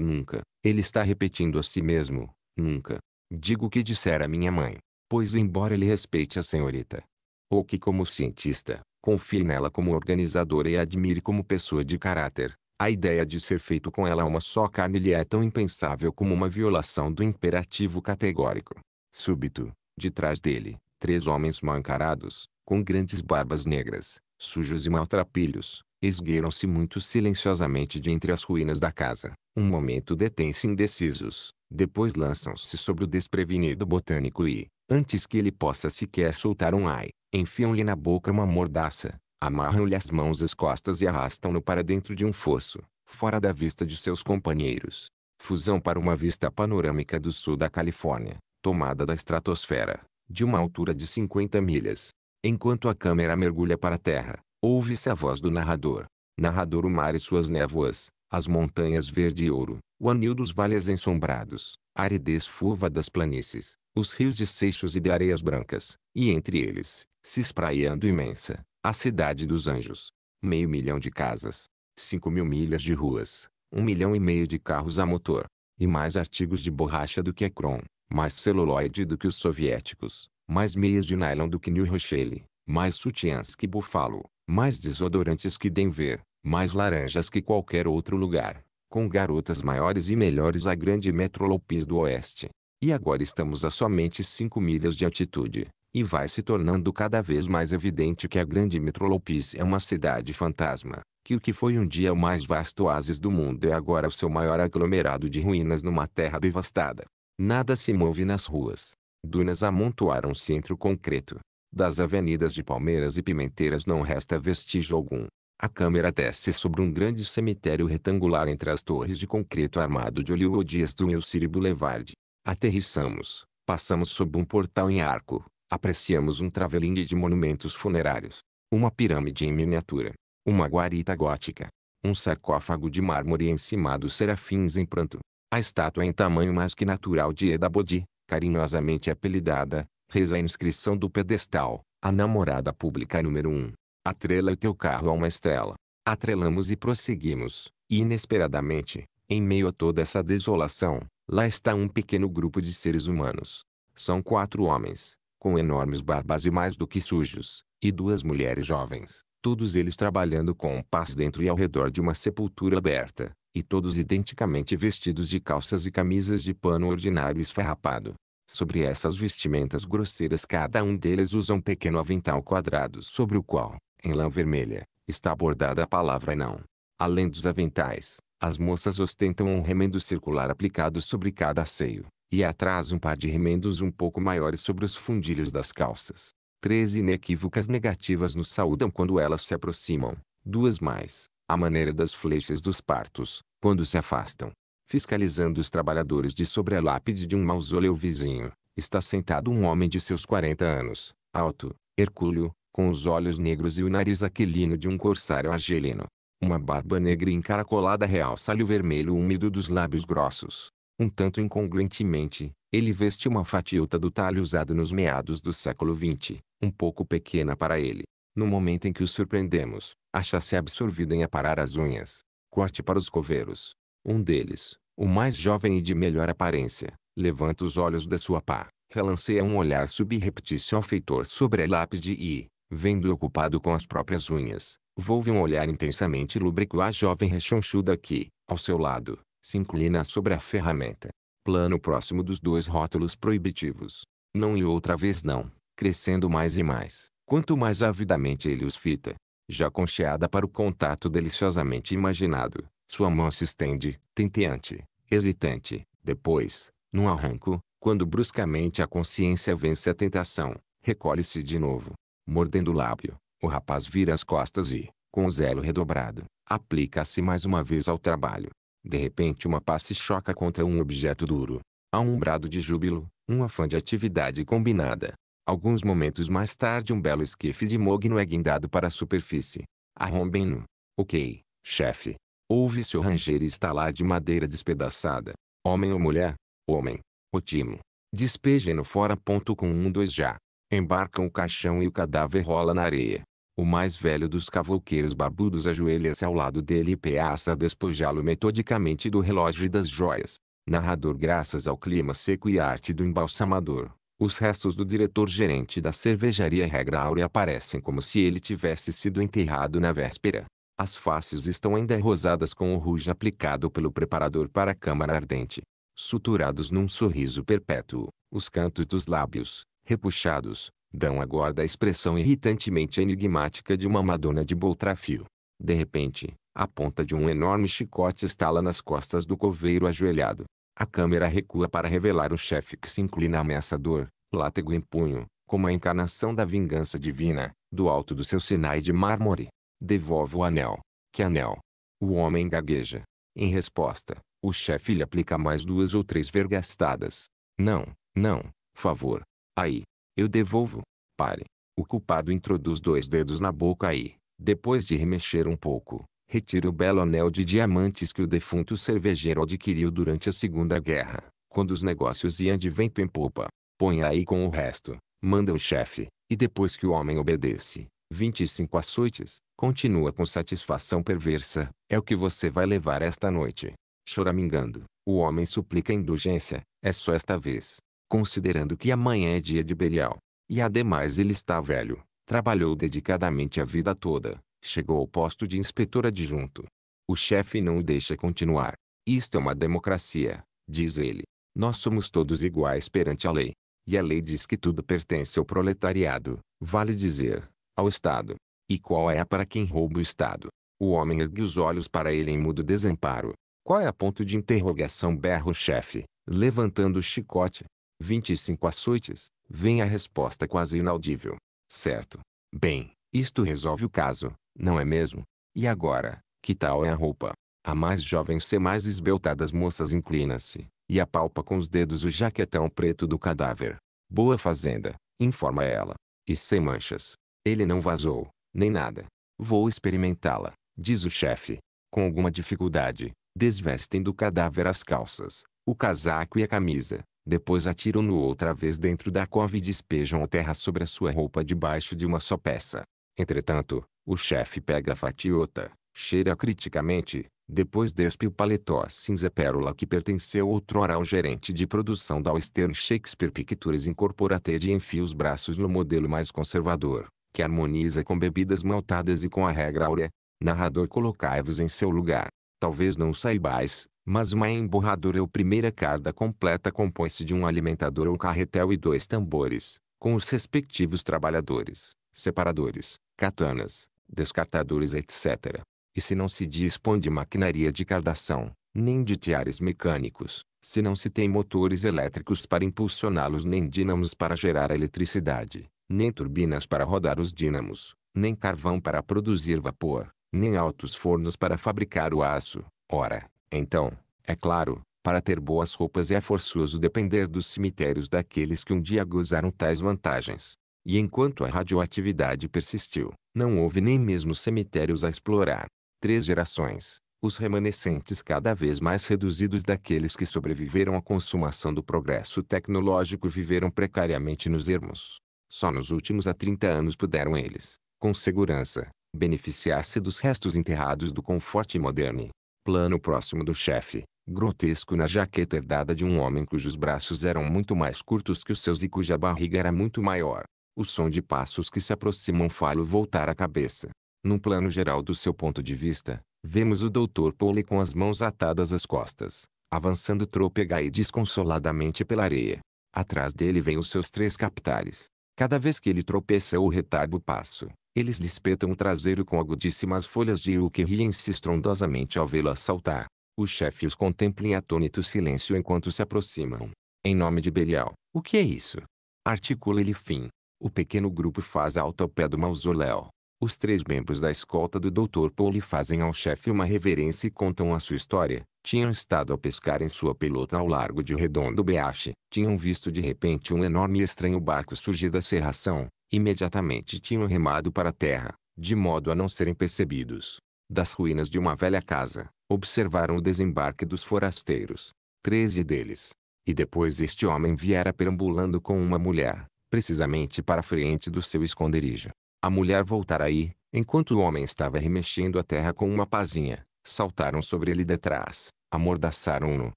nunca. Ele está repetindo a si mesmo. Nunca. Digo o que dissera minha mãe. Pois embora ele respeite a senhorita, ou que como cientista, confie nela como organizadora e a admire como pessoa de caráter, a ideia de ser feito com ela uma só carne lhe é tão impensável como uma violação do imperativo categórico. Súbito, de trás dele, três homens mal encarados, com grandes barbas negras, sujos e maltrapilhos, esgueiram-se muito silenciosamente de entre as ruínas da casa. Um momento detêm-se indecisos, depois lançam-se sobre o desprevenido botânico e, antes que ele possa sequer soltar um ai, enfiam-lhe na boca uma mordaça, amarram-lhe as mãos às costas e arrastam-no para dentro de um fosso, fora da vista de seus companheiros. Fusão para uma vista panorâmica do sul da Califórnia, tomada da estratosfera, de uma altura de cinquenta milhas. Enquanto a câmera mergulha para a terra, ouve-se a voz do narrador. Narrador: o mar e suas névoas, as montanhas verde e ouro, o anil dos vales ensombrados, a aridez fulva das planícies, os rios de seixos e de areias brancas, e entre eles, se espraiando imensa, a cidade dos anjos. Meio milhão de casas, cinco mil milhas de ruas, um milhão e meio de carros a motor, e mais artigos de borracha do que a Kron, mais celuloide do que os soviéticos, mais meias de nylon do que New Rochelle, mais sutiãs que Buffalo, mais desodorantes que Denver, mais laranjas que qualquer outro lugar, com garotas maiores e melhores a grande metrópolis do oeste. E agora estamos a somente cinco milhas de altitude, e vai se tornando cada vez mais evidente que a grande metrópolis é uma cidade fantasma, que o que foi um dia o mais vasto oásis do mundo é agora o seu maior aglomerado de ruínas numa terra devastada. Nada se move nas ruas. Dunas amontoaram-se entre o concreto. Das avenidas de palmeiras e pimenteiras não resta vestígio algum. A câmera desce sobre um grande cemitério retangular entre as torres de concreto armado de oleodutos do New City Boulevard. Aterrissamos, passamos sob um portal em arco, apreciamos um traveling de monumentos funerários, uma pirâmide em miniatura, uma guarita gótica, um sarcófago de mármore encimado serafins em pranto. A estátua em tamanho mais que natural de Eda Bodhi, carinhosamente apelidada, reza a inscrição do pedestal: a namorada pública número um. Atrela o teu carro a uma estrela. Atrelamos e prosseguimos, e inesperadamente, em meio a toda essa desolação, lá está um pequeno grupo de seres humanos. São quatro homens, com enormes barbas e mais do que sujos, e duas mulheres jovens, todos eles trabalhando com paz dentro e ao redor de uma sepultura aberta, e todos identicamente vestidos de calças e camisas de pano ordinário esfarrapado. Sobre essas vestimentas grosseiras cada um deles usa um pequeno avental quadrado sobre o qual, em lã vermelha, está bordada a palavra não. Além dos aventais, as moças ostentam um remendo circular aplicado sobre cada seio, e atrás um par de remendos um pouco maiores sobre os fundilhos das calças. Três inequívocas negativas nos saúdam quando elas se aproximam, duas mais, à maneira das flechas dos partos, quando se afastam. Fiscalizando os trabalhadores de sobre a lápide de um mausoléu vizinho, está sentado um homem de seus quarenta anos, alto, hercúleo, com os olhos negros e o nariz aquilino de um corsário argelino. Uma barba negra encaracolada realça-lhe o vermelho úmido dos lábios grossos. Um tanto incongruentemente, ele veste uma fatiota do talho usado nos meados do século vinte, um pouco pequena para ele. No momento em que o surpreendemos, acha-se absorvido em aparar as unhas. Corte para os coveiros. Um deles, o mais jovem e de melhor aparência, levanta os olhos da sua pá, relanceia um olhar subreptício ao feitor sobre a lápide e, vendo-o ocupado com as próprias unhas, volve um olhar intensamente lúbrico à jovem rechonchuda que, ao seu lado, se inclina sobre a ferramenta. Plano próximo dos dois rótulos proibitivos. Não e outra vez não, crescendo mais e mais, quanto mais avidamente ele os fita. Já concheada para o contato deliciosamente imaginado, sua mão se estende, tenteante, hesitante. Depois, num arranco, quando bruscamente a consciência vence a tentação, recolhe-se de novo. Mordendo o lábio, o rapaz vira as costas e, com o zelo redobrado, aplica-se mais uma vez ao trabalho. De repente uma pá se choca contra um objeto duro. Há um brado de júbilo, um afã de atividade combinada. Alguns momentos mais tarde um belo esquife de mogno é guindado para a superfície. Arrombem-no. Ok, chefe. Ouve-se o ranger e estalar de madeira despedaçada. Homem ou mulher? Homem. Ótimo. Despejem-no fora. Ponto com um dois já. Embarcam o caixão e o cadáver rola na areia. O mais velho dos cavouqueiros barbudos ajoelha-se ao lado dele e peça a despojá-lo metodicamente do relógio e das joias. Narrador: graças ao clima seco e à arte do embalsamador, os restos do diretor-gerente da cervejaria Regra Áurea aparecem como se ele tivesse sido enterrado na véspera. As faces estão ainda rosadas com o ruge aplicado pelo preparador para a câmara ardente. Suturados num sorriso perpétuo, os cantos dos lábios, repuxados, dão agora a expressão irritantemente enigmática de uma Madonna de Boltrafio. De repente, a ponta de um enorme chicote estala nas costas do coveiro ajoelhado. A câmera recua para revelar o chefe que se inclina ameaçador, látego em punho, como a encarnação da vingança divina, do alto do seu Sinai de mármore. Devolve o anel. Que anel? O homem gagueja. Em resposta, o chefe lhe aplica mais duas ou três vergastadas. Não, não, favor. Aí. Eu devolvo. Pare. O culpado introduz dois dedos na boca e, depois de remexer um pouco, retira o belo anel de diamantes que o defunto cervejeiro adquiriu durante a Segunda Guerra, quando os negócios iam de vento em popa. Põe aí com o resto, manda o chefe, e depois que o homem obedece, vinte e cinco açoites, continua com satisfação perversa, é o que você vai levar esta noite. Choramingando, o homem suplica indulgência, é só esta vez, considerando que amanhã é dia de Belial. E ademais ele está velho, trabalhou dedicadamente a vida toda, chegou ao posto de inspetor adjunto. O chefe não o deixa continuar. Isto é uma democracia, diz ele. Nós somos todos iguais perante a lei. E a lei diz que tudo pertence ao proletariado, vale dizer, ao Estado. E qual é a para quem rouba o Estado? O homem ergue os olhos para ele em mudo desamparo. Qual é a ponto de interrogação? Berra o chefe, levantando o chicote. vinte e cinco açoites, vem a resposta quase inaudível. Certo. Bem, isto resolve o caso, não é mesmo? E agora, que tal é a roupa? A mais jovem e mais esbelta das moças inclina-se, e apalpa com os dedos o jaquetão preto do cadáver. Boa fazenda, informa ela. E sem manchas. Ele não vazou, nem nada. Vou experimentá-la, diz o chefe. Com alguma dificuldade, desvestem do cadáver as calças, o casaco e a camisa. Depois atiram-no outra vez dentro da cova e despejam a terra sobre a sua roupa debaixo de uma só peça. Entretanto, o chefe pega a fatiota, cheira criticamente, depois despe o paletó cinza-pérola que pertenceu outrora ao gerente de produção da Western Shakespeare Pictures Incorporated e enfia os braços no modelo mais conservador, que harmoniza com bebidas maltadas e com a Regra Áurea. Narrador: colocai-vos em seu lugar. Talvez não saibais, mas uma emborradora ou primeira carda completa compõe-se de um alimentador ou carretel e dois tambores, com os respectivos trabalhadores, separadores, katanas, descartadores, etcétera. E se não se dispõe de maquinaria de cardação, nem de tiares mecânicos, se não se tem motores elétricos para impulsioná-los, nem dínamos para gerar a eletricidade, nem turbinas para rodar os dínamos, nem carvão para produzir vapor, nem altos fornos para fabricar o aço, ora, então, é claro, para ter boas roupas é forçoso depender dos cemitérios daqueles que um dia gozaram tais vantagens. E enquanto a radioatividade persistiu, não houve nem mesmo cemitérios a explorar. Três gerações, os remanescentes cada vez mais reduzidos daqueles que sobreviveram à consumação do progresso tecnológico, viveram precariamente nos ermos. Só nos últimos trinta anos puderam eles, com segurança, beneficiar-se dos restos enterrados do conforto moderno. Plano próximo do chefe, grotesco na jaqueta herdada de um homem cujos braços eram muito mais curtos que os seus e cuja barriga era muito maior. O som de passos que se aproximam faz-o voltar a cabeça. Num plano geral do seu ponto de vista, vemos o doutor Pauli com as mãos atadas às costas, avançando trôpega e desconsoladamente pela areia. Atrás dele vem os seus três captares. Cada vez que ele tropeça ou retarda o passo, eles despetam o traseiro com agudíssimas folhas de iu que riem-se estrondosamente ao vê-lo assaltar. O chefe os contempla em atônito silêncio enquanto se aproximam. Em nome de Belial, o que é isso? Articula ele fim. O pequeno grupo faz alto ao pé do mausoléu. Os três membros da escolta do doutor Pauli fazem ao chefe uma reverência e contam a sua história. Tinham estado a pescar em sua pelota ao largo de Redondo Beach. Tinham visto de repente um enorme e estranho barco surgir da serração. Imediatamente tinham remado para a terra, de modo a não serem percebidos. Das ruínas de uma velha casa, observaram o desembarque dos forasteiros. Treze deles. E depois este homem viera perambulando com uma mulher, precisamente para a frente do seu esconderijo. A mulher voltara aí, enquanto o homem estava remexendo a terra com uma pazinha. Saltaram sobre ele de trás, amordaçaram-no,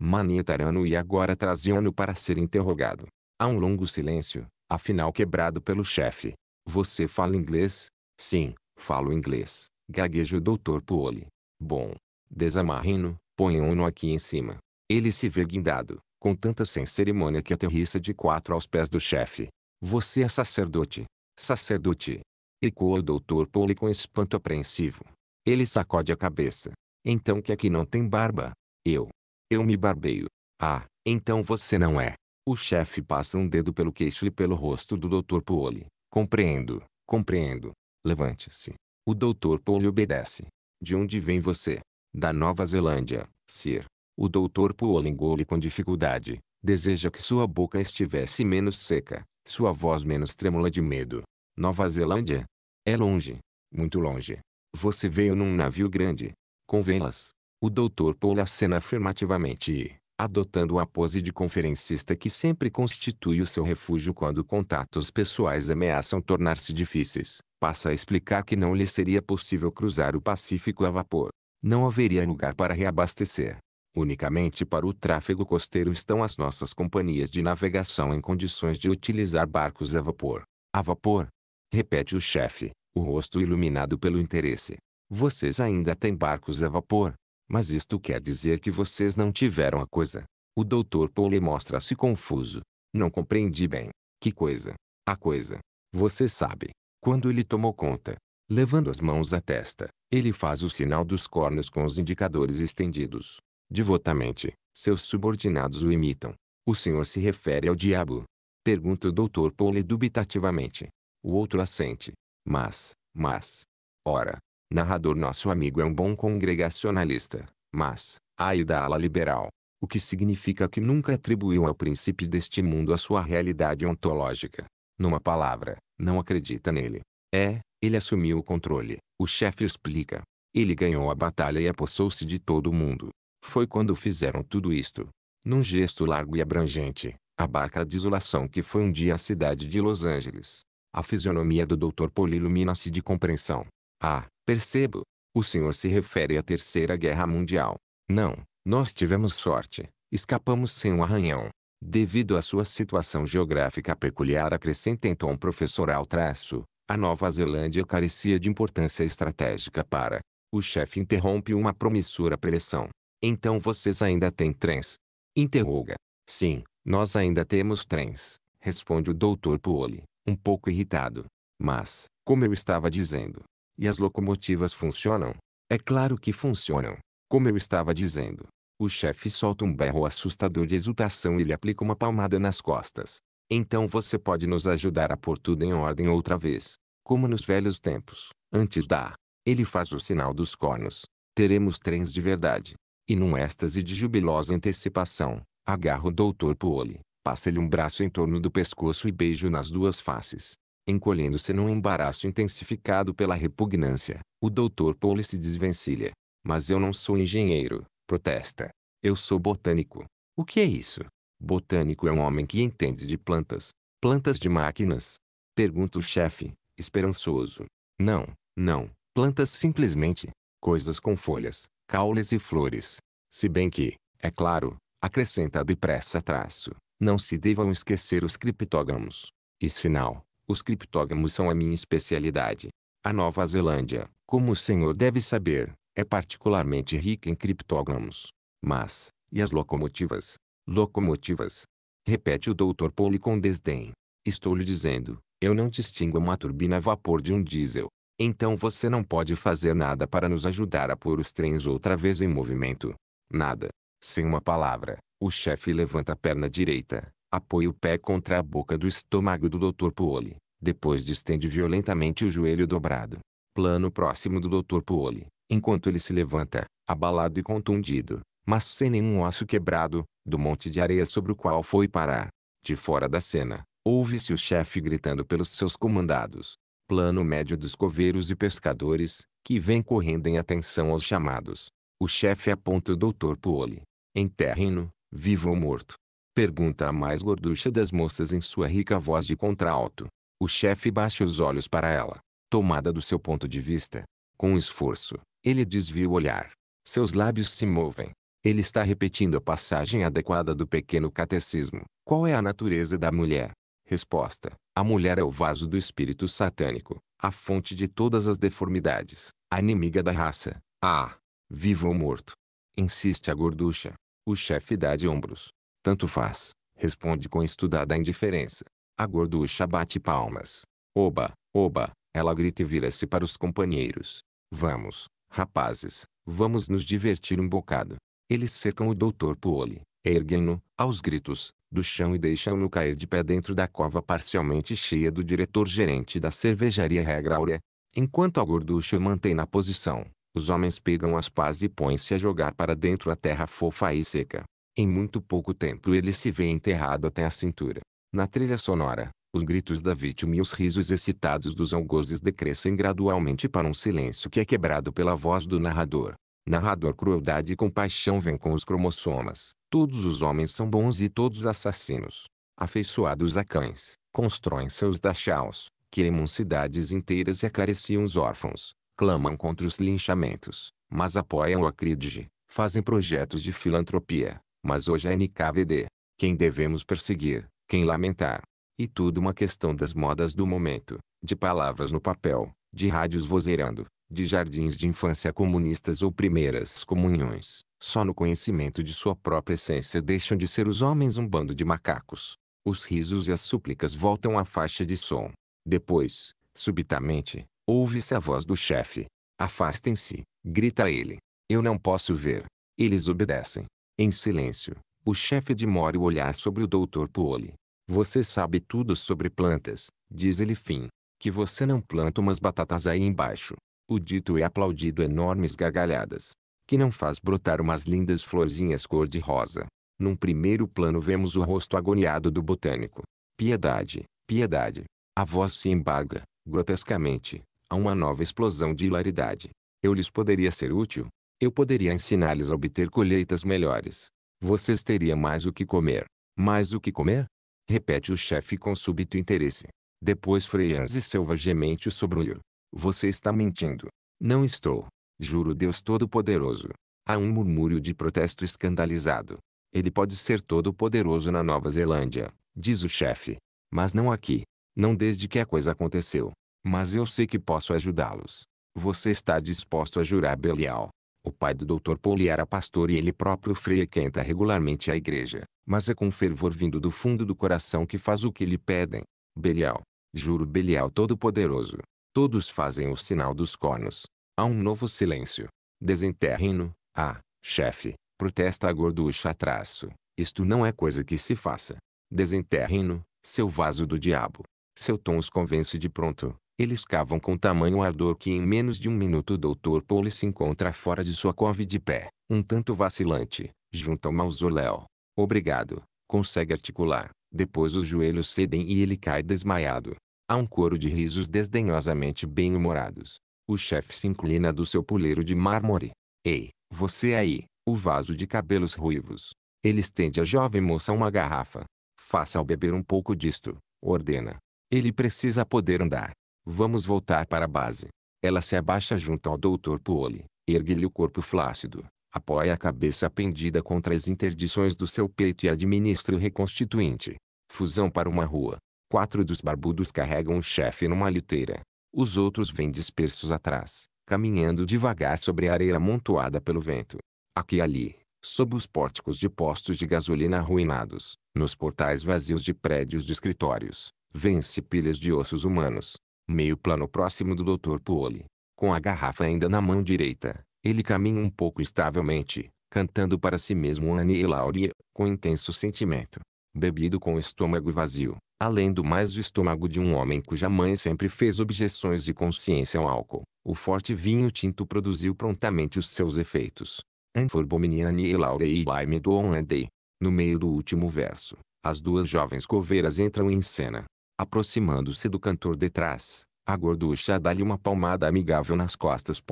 manietaram-no e agora traziam-no para ser interrogado. Há um longo silêncio. Afinal quebrado pelo chefe. Você fala inglês? Sim, falo inglês. Gagueja o doutor Pauli. Bom. Desamarrem-no, ponham-no aqui em cima. Ele se vê guindado, com tanta sem cerimônia que aterrissa de quatro aos pés do chefe. Você é sacerdote. Sacerdote. Ecoa o doutor Pauli com espanto apreensivo. Ele sacode a cabeça. Então que é que não tem barba? Eu. Eu me barbeio. Ah, então você não é. O chefe passa um dedo pelo queixo e pelo rosto do doutor Pauli. Compreendo, compreendo. Levante-se. O doutor Pauli obedece. De onde vem você? Da Nova Zelândia, sir. O doutor Pauli engole com dificuldade. Deseja que sua boca estivesse menos seca, sua voz menos trêmula de medo. Nova Zelândia? É longe. Muito longe. Você veio num navio grande. Com velas. O doutor Pauli acena afirmativamente e, adotando a pose de conferencista que sempre constitui o seu refúgio quando contatos pessoais ameaçam tornar-se difíceis, passa a explicar que não lhe seria possível cruzar o Pacífico a vapor. Não haveria lugar para reabastecer. Unicamente para o tráfego costeiro estão as nossas companhias de navegação em condições de utilizar barcos a vapor. A vapor? Repete o chefe, o rosto iluminado pelo interesse. Vocês ainda têm barcos a vapor? Mas isto quer dizer que vocês não tiveram a coisa. O doutor Pauli mostra-se confuso. Não compreendi bem. Que coisa? A coisa. Você sabe. Quando ele tomou conta. Levando as mãos à testa, ele faz o sinal dos cornos com os indicadores estendidos. Devotamente, seus subordinados o imitam. O senhor se refere ao diabo? Pergunta o doutor Pauli dubitativamente. O outro assente. Mas, mas... Ora... Narrador nosso amigo é um bom congregacionalista, mas, ai da ala liberal, o que significa que nunca atribuiu ao príncipe deste mundo a sua realidade ontológica. Numa palavra, não acredita nele. É, ele assumiu o controle, o chefe explica. Ele ganhou a batalha e apossou-se de todo o mundo. Foi quando fizeram tudo isto. Num gesto largo e abrangente, a barca de isolação que foi um dia a cidade de Los Angeles. A fisionomia do doutor Pauli ilumina-se de compreensão. Ah, percebo. O senhor se refere à Terceira Guerra Mundial. Não, nós tivemos sorte. Escapamos sem um arranhão. Devido à sua situação geográfica peculiar, acrescenta em tom professoral traço, a Nova Zelândia carecia de importância estratégica para... O chefe interrompe uma promissora preleção. Então vocês ainda têm trens? Interroga. Sim, nós ainda temos trens, responde o doutor Pauli, um pouco irritado. Mas, como eu estava dizendo... E as locomotivas funcionam? É claro que funcionam. Como eu estava dizendo. O chefe solta um berro assustador de exultação e lhe aplica uma palmada nas costas. Então você pode nos ajudar a pôr tudo em ordem outra vez. Como nos velhos tempos. Antes da... Ele faz o sinal dos cornos. Teremos trens de verdade. E num êxtase de jubilosa antecipação, agarra o doutor Pauli. Passa-lhe um braço em torno do pescoço e beijo nas duas faces. encolhendo-se num embaraço intensificado pela repugnância. O doutor Pauli se desvencilha. Mas eu não sou engenheiro, protesta. Eu sou botânico. O que é isso? Botânico é um homem que entende de plantas. Plantas de máquinas? Pergunta o chefe, esperançoso. Não, não. Plantas simplesmente. Coisas com folhas, caules e flores. Se bem que, é claro, acrescenta depressa traço, não se devam esquecer os criptógamos. E sinal, os criptógamos são a minha especialidade. A Nova Zelândia, como o senhor deve saber, é particularmente rica em criptógamos. Mas, e as locomotivas? Locomotivas? Repete o doutor Pauli com desdém. Estou lhe dizendo, eu não distingo uma turbina a vapor de um diesel. Então você não pode fazer nada para nos ajudar a pôr os trens outra vez em movimento. Nada. Sem uma palavra, o chefe levanta a perna direita, apoia o pé contra a boca do estômago do doutor Pauli, depois distende violentamente o joelho dobrado. Plano próximo do doutor Pauli, enquanto ele se levanta, abalado e contundido, mas sem nenhum osso quebrado, do monte de areia sobre o qual foi parar. De fora da cena, ouve-se o chefe gritando pelos seus comandados. Plano médio dos coveiros e pescadores, que vêm correndo em atenção aos chamados. O chefe aponta o doutor Pauli. Em terreno, vivo ou morto? Pergunta a mais gorducha das moças em sua rica voz de contralto. O chefe baixa os olhos para ela, tomada do seu ponto de vista. Com um esforço, ele desvia o olhar. Seus lábios se movem. Ele está repetindo a passagem adequada do pequeno catecismo. Qual é a natureza da mulher? Resposta. A mulher é o vaso do espírito satânico, a fonte de todas as deformidades, a inimiga da raça. Ah, vivo ou morto? Insiste a gorducha. O chefe dá de ombros. Tanto faz, responde com estudada indiferença. A gorducha bate palmas. Oba, oba, ela grita e vira-se para os companheiros. Vamos, rapazes, vamos nos divertir um bocado. Eles cercam o doutor Pauli, erguem-no, aos gritos, do chão e deixam-no cair de pé dentro da cova parcialmente cheia do diretor-gerente da cervejaria Regra Áurea. Enquanto a gorducha mantém na posição, os homens pegam as pás e põem-se a jogar para dentro a terra fofa e seca. Em muito pouco tempo ele se vê enterrado até a cintura. Na trilha sonora, os gritos da vítima e os risos excitados dos algozes decrescem gradualmente para um silêncio que é quebrado pela voz do narrador. Narrador, crueldade e compaixão vêm com os cromossomas. Todos os homens são bons e todos assassinos. Afeiçoados a cães, constroem seus dachaus, queimam cidades inteiras e acariciam os órfãos, clamam contra os linchamentos, mas apoiam a crídige, fazem projetos de filantropia, mas hoje é N K V D. Quem devemos perseguir, quem lamentar. E tudo uma questão das modas do momento, de palavras no papel, de rádios vozeirando, de jardins de infância comunistas ou primeiras comunhões. Só no conhecimento de sua própria essência deixam de ser os homens um bando de macacos. Os risos e as súplicas voltam à faixa de som. Depois, subitamente, ouve-se a voz do chefe. Afastem-se, grita ele. Eu não posso ver. Eles obedecem. Em silêncio, o chefe demora o olhar sobre o doutor Pauli. Você sabe tudo sobre plantas, diz ele fim, que você não planta umas batatas aí embaixo. O dito é aplaudido enormes gargalhadas, que não faz brotar umas lindas florzinhas cor-de-rosa. Num primeiro plano vemos o rosto agoniado do botânico. Piedade, piedade. A voz se embarga, grotescamente, a uma nova explosão de hilaridade. Eu lhes poderia ser útil? Eu poderia ensinar-lhes a obter colheitas melhores. Vocês teriam mais o que comer. Mais o que comer? Repete o chefe com súbito interesse. Depois freia-se selvagemente o sobrolho. Você está mentindo. Não estou. Juro Deus Todo-Poderoso. Há um murmúrio de protesto escandalizado. Ele pode ser todo-poderoso na Nova Zelândia, diz o chefe. Mas não aqui. Não desde que a coisa aconteceu. Mas eu sei que posso ajudá-los. Você está disposto a jurar Belial? O pai do doutor Pauli era pastor e ele próprio frequenta regularmente a igreja. Mas é com fervor vindo do fundo do coração que faz o que lhe pedem. Belial. Juro Belial Todo-Poderoso. Todos fazem o sinal dos cornos. Há um novo silêncio. Desenterrem-no. Ah, chefe, protesta a gorducha a traço. Isto não é coisa que se faça. Desenterrem-no, seu vaso do diabo. Seu tom os convence de pronto. Eles cavam com tamanho ardor que em menos de um minuto o doutor Pauli se encontra fora de sua cova de pé, um tanto vacilante, junto ao mausoléu. Obrigado, consegue articular. Depois os joelhos cedem e ele cai desmaiado. Há um coro de risos desdenhosamente bem-humorados. O chefe se inclina do seu puleiro de mármore. Ei, você aí, o vaso de cabelos ruivos. Ele estende à jovem moça uma garrafa. Faça-o beber um pouco disto, ordena. Ele precisa poder andar. Vamos voltar para a base. Ela se abaixa junto ao doutor Poole, ergue-lhe o corpo flácido, apoia a cabeça pendida contra as interdições do seu peito e administra o reconstituinte. Fusão para uma rua. Quatro dos barbudos carregam o chefe numa liteira. Os outros vêm dispersos atrás, caminhando devagar sobre a areia amontoada pelo vento. Aqui e ali, sob os pórticos de postos de gasolina arruinados, nos portais vazios de prédios de escritórios, vêm-se pilhas de ossos humanos. Meio plano próximo do doutor Poole. Com a garrafa ainda na mão direita, ele caminha um pouco estavelmente, cantando para si mesmo Annie e Laurie, com intenso sentimento. Bebido com o estômago vazio, além do mais o estômago de um homem cuja mãe sempre fez objeções de consciência ao álcool, o forte vinho tinto produziu prontamente os seus efeitos. Anforbominiane e Laurie e Lime do Onday. No meio do último verso, as duas jovens coveiras entram em cena. Aproximando-se do cantor de trás, a gorducha dá-lhe uma palmada amigável nas costas.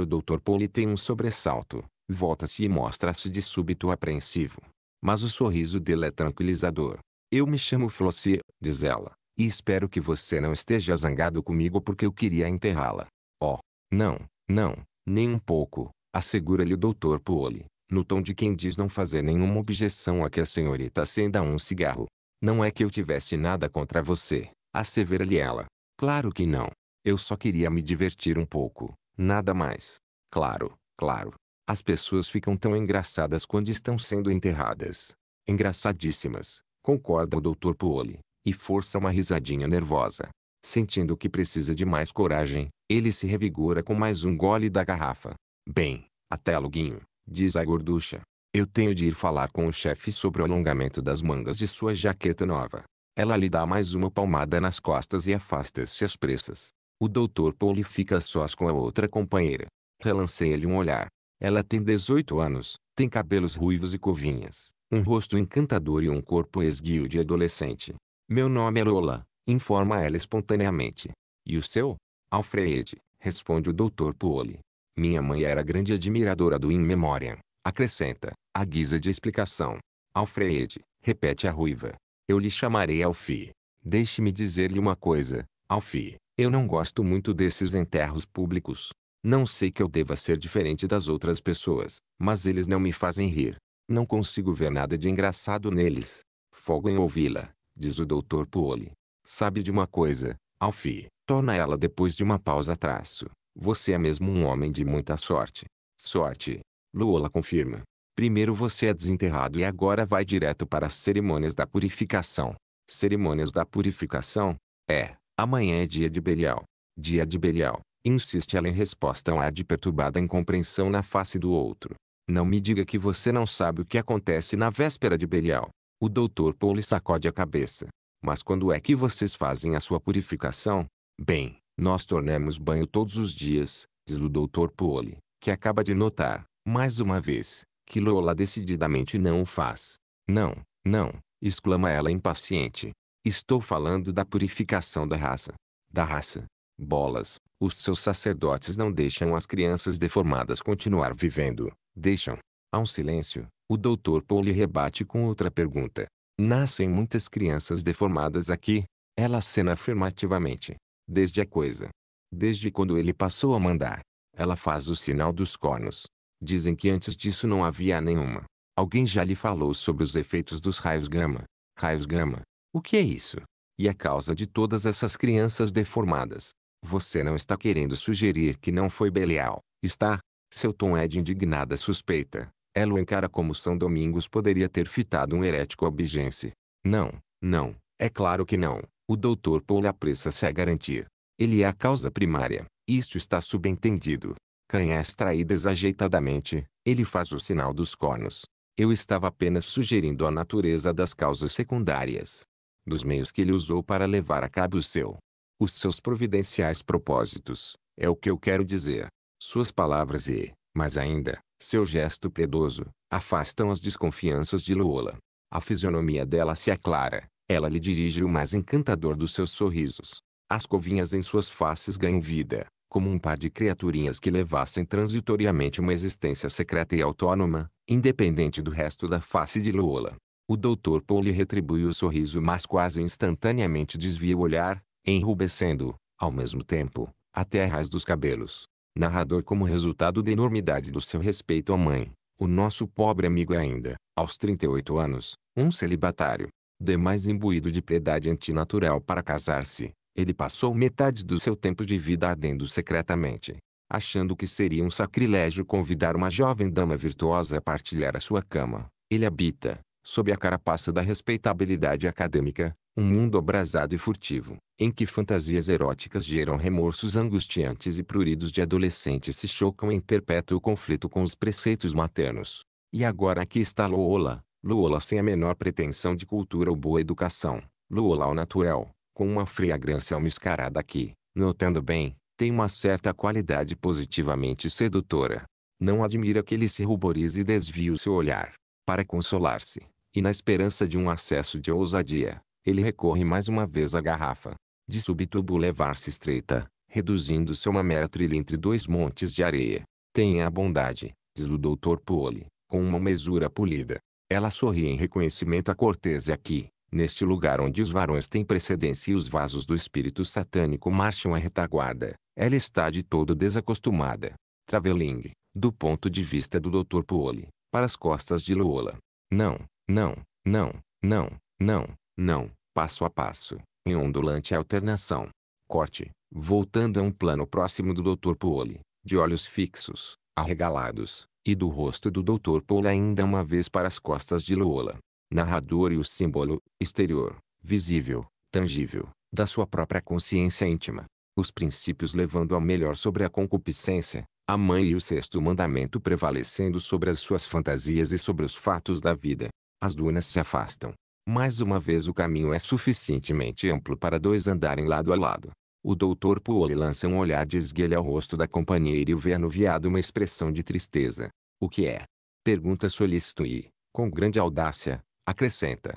O doutor Poole tem um sobressalto, volta-se e mostra-se de súbito apreensivo. Mas o sorriso dele é tranquilizador. Eu me chamo Flossie, diz ela, e espero que você não esteja zangado comigo porque eu queria enterrá-la. Oh, não, não, nem um pouco, assegura-lhe o doutor Poole, no tom de quem diz não fazer nenhuma objeção a que a senhorita acenda um cigarro. Não é que eu tivesse nada contra você, assevera-lhe ela. Claro que não. Eu só queria me divertir um pouco, nada mais. Claro, claro. As pessoas ficam tão engraçadas quando estão sendo enterradas. Engraçadíssimas, concorda o doutor Poole, e força uma risadinha nervosa. Sentindo que precisa de mais coragem, ele se revigora com mais um gole da garrafa. Bem, até loguinho, diz a gorducha. Eu tenho de ir falar com o chefe sobre o alongamento das mangas de sua jaqueta nova. Ela lhe dá mais uma palmada nas costas e afasta-se às pressas. O doutor Poole fica sós com a outra companheira. Relanceia-lhe um olhar. Ela tem dezoito anos, tem cabelos ruivos e covinhas, um rosto encantador e um corpo esguio de adolescente. Meu nome é Lola, informa ela espontaneamente. E o seu? Alfred, responde o doutor Poole. Minha mãe era grande admiradora do In Memoriam, acrescenta, à guisa de explicação. Alfred, repete a ruiva. Eu lhe chamarei Alfie. Deixe-me dizer-lhe uma coisa, Alfie. Eu não gosto muito desses enterros públicos. Não sei que eu deva ser diferente das outras pessoas, mas eles não me fazem rir. Não consigo ver nada de engraçado neles. Folgo em ouvi-la, diz o doutor Poole. Sabe de uma coisa, Alfie, torna ela depois de uma pausa traço. Você é mesmo um homem de muita sorte. Sorte. Lola confirma. Primeiro você é desenterrado e agora vai direto para as cerimônias da purificação. Cerimônias da purificação? É, amanhã é dia de Belial. Dia de Belial, insiste ela em resposta a um ar de perturbada incompreensão na face do outro. Não me diga que você não sabe o que acontece na véspera de Belial. O doutor Poole sacode a cabeça. Mas quando é que vocês fazem a sua purificação? Bem, nós tornamos banho todos os dias, diz o doutor Poole, que acaba de notar, mais uma vez, que Lola decididamente não o faz. Não, não, exclama ela impaciente. Estou falando da purificação da raça. Da raça. Bolas, os seus sacerdotes não deixam as crianças deformadas continuar vivendo. Deixam. Há um silêncio. O doutor Poole rebate com outra pergunta. Nascem muitas crianças deformadas aqui? Ela acena afirmativamente. Desde a coisa. Desde quando ele passou a mandar. Ela faz o sinal dos cornos. Dizem que antes disso não havia nenhuma. Alguém já lhe falou sobre os efeitos dos raios gama. Raios gama. O que é isso? E a causa de todas essas crianças deformadas? Você não está querendo sugerir que não foi Belial, está? Seu tom é de indignada suspeita. Ela o encara como São Domingos poderia ter fitado um herético albigense. Não, não, é claro que não. O doutor Poole apressa-se a garantir. Ele é a causa primária. Isto está subentendido. Canhas traídas ajeitadamente, ele faz o sinal dos cornos. Eu estava apenas sugerindo a natureza das causas secundárias. Dos meios que ele usou para levar a cabo o seu. Os seus providenciais propósitos, é o que eu quero dizer. Suas palavras e, mais ainda, seu gesto piedoso, afastam as desconfianças de Lola. A fisionomia dela se aclara, ela lhe dirige o mais encantador dos seus sorrisos. As covinhas em suas faces ganham vida, como um par de criaturinhas que levassem transitoriamente uma existência secreta e autônoma, independente do resto da face de Lola. O doutor Paul lhe retribui o sorriso, mas quase instantaneamente desvia o olhar, enrubescendo, ao mesmo tempo, até a raiz dos cabelos. Narrador, como resultado da enormidade do seu respeito à mãe, o nosso pobre amigo é ainda, aos trinta e oito anos, um celibatário. Demais imbuído de piedade antinatural para casar-se, ele passou metade do seu tempo de vida ardendo secretamente, achando que seria um sacrilégio convidar uma jovem dama virtuosa a partilhar a sua cama. Ele habita, sob a carapaça da respeitabilidade acadêmica, um mundo abrasado e furtivo, em que fantasias eróticas geram remorsos angustiantes e pruridos de adolescentes se chocam em perpétuo conflito com os preceitos maternos. E agora aqui está Lola, Lola sem a menor pretensão de cultura ou boa educação, Lola ao natural, com uma fragrância almiscarada que, notando bem, tem uma certa qualidade positivamente sedutora. Não admira que ele se ruborize e desvie o seu olhar. Para consolar-se, e na esperança de um acesso de ousadia, ele recorre mais uma vez à garrafa. De súbito o boulevard se estreita, reduzindo-se a uma mera trilha entre dois montes de areia. Tenha a bondade, diz o doutor Poli, com uma mesura polida. Ela sorri em reconhecimento à cortesia que, neste lugar onde os varões têm precedência e os vasos do espírito satânico marcham à retaguarda, ela está de todo desacostumada. Traveling, do ponto de vista do doutor Poli, para as costas de Lola. Não, não, não, não, não, não, passo a passo, em ondulante alternação. Corte, voltando a um plano próximo do doutor Poli, de olhos fixos, arregalados, e do rosto do doutor Paul ainda uma vez para as costas de Lola. Narrador e o símbolo, exterior, visível, tangível, da sua própria consciência íntima. Os princípios levando a melhor sobre a concupiscência, a mãe e o sexto mandamento prevalecendo sobre as suas fantasias e sobre os fatos da vida. As dunas se afastam. Mais uma vez o caminho é suficientemente amplo para dois andarem lado a lado. O doutor Paul lança um olhar de esguelha ao rosto da companheira e vê anuviado uma expressão de tristeza. O que é? Pergunta solícito e, com grande audácia, acrescenta.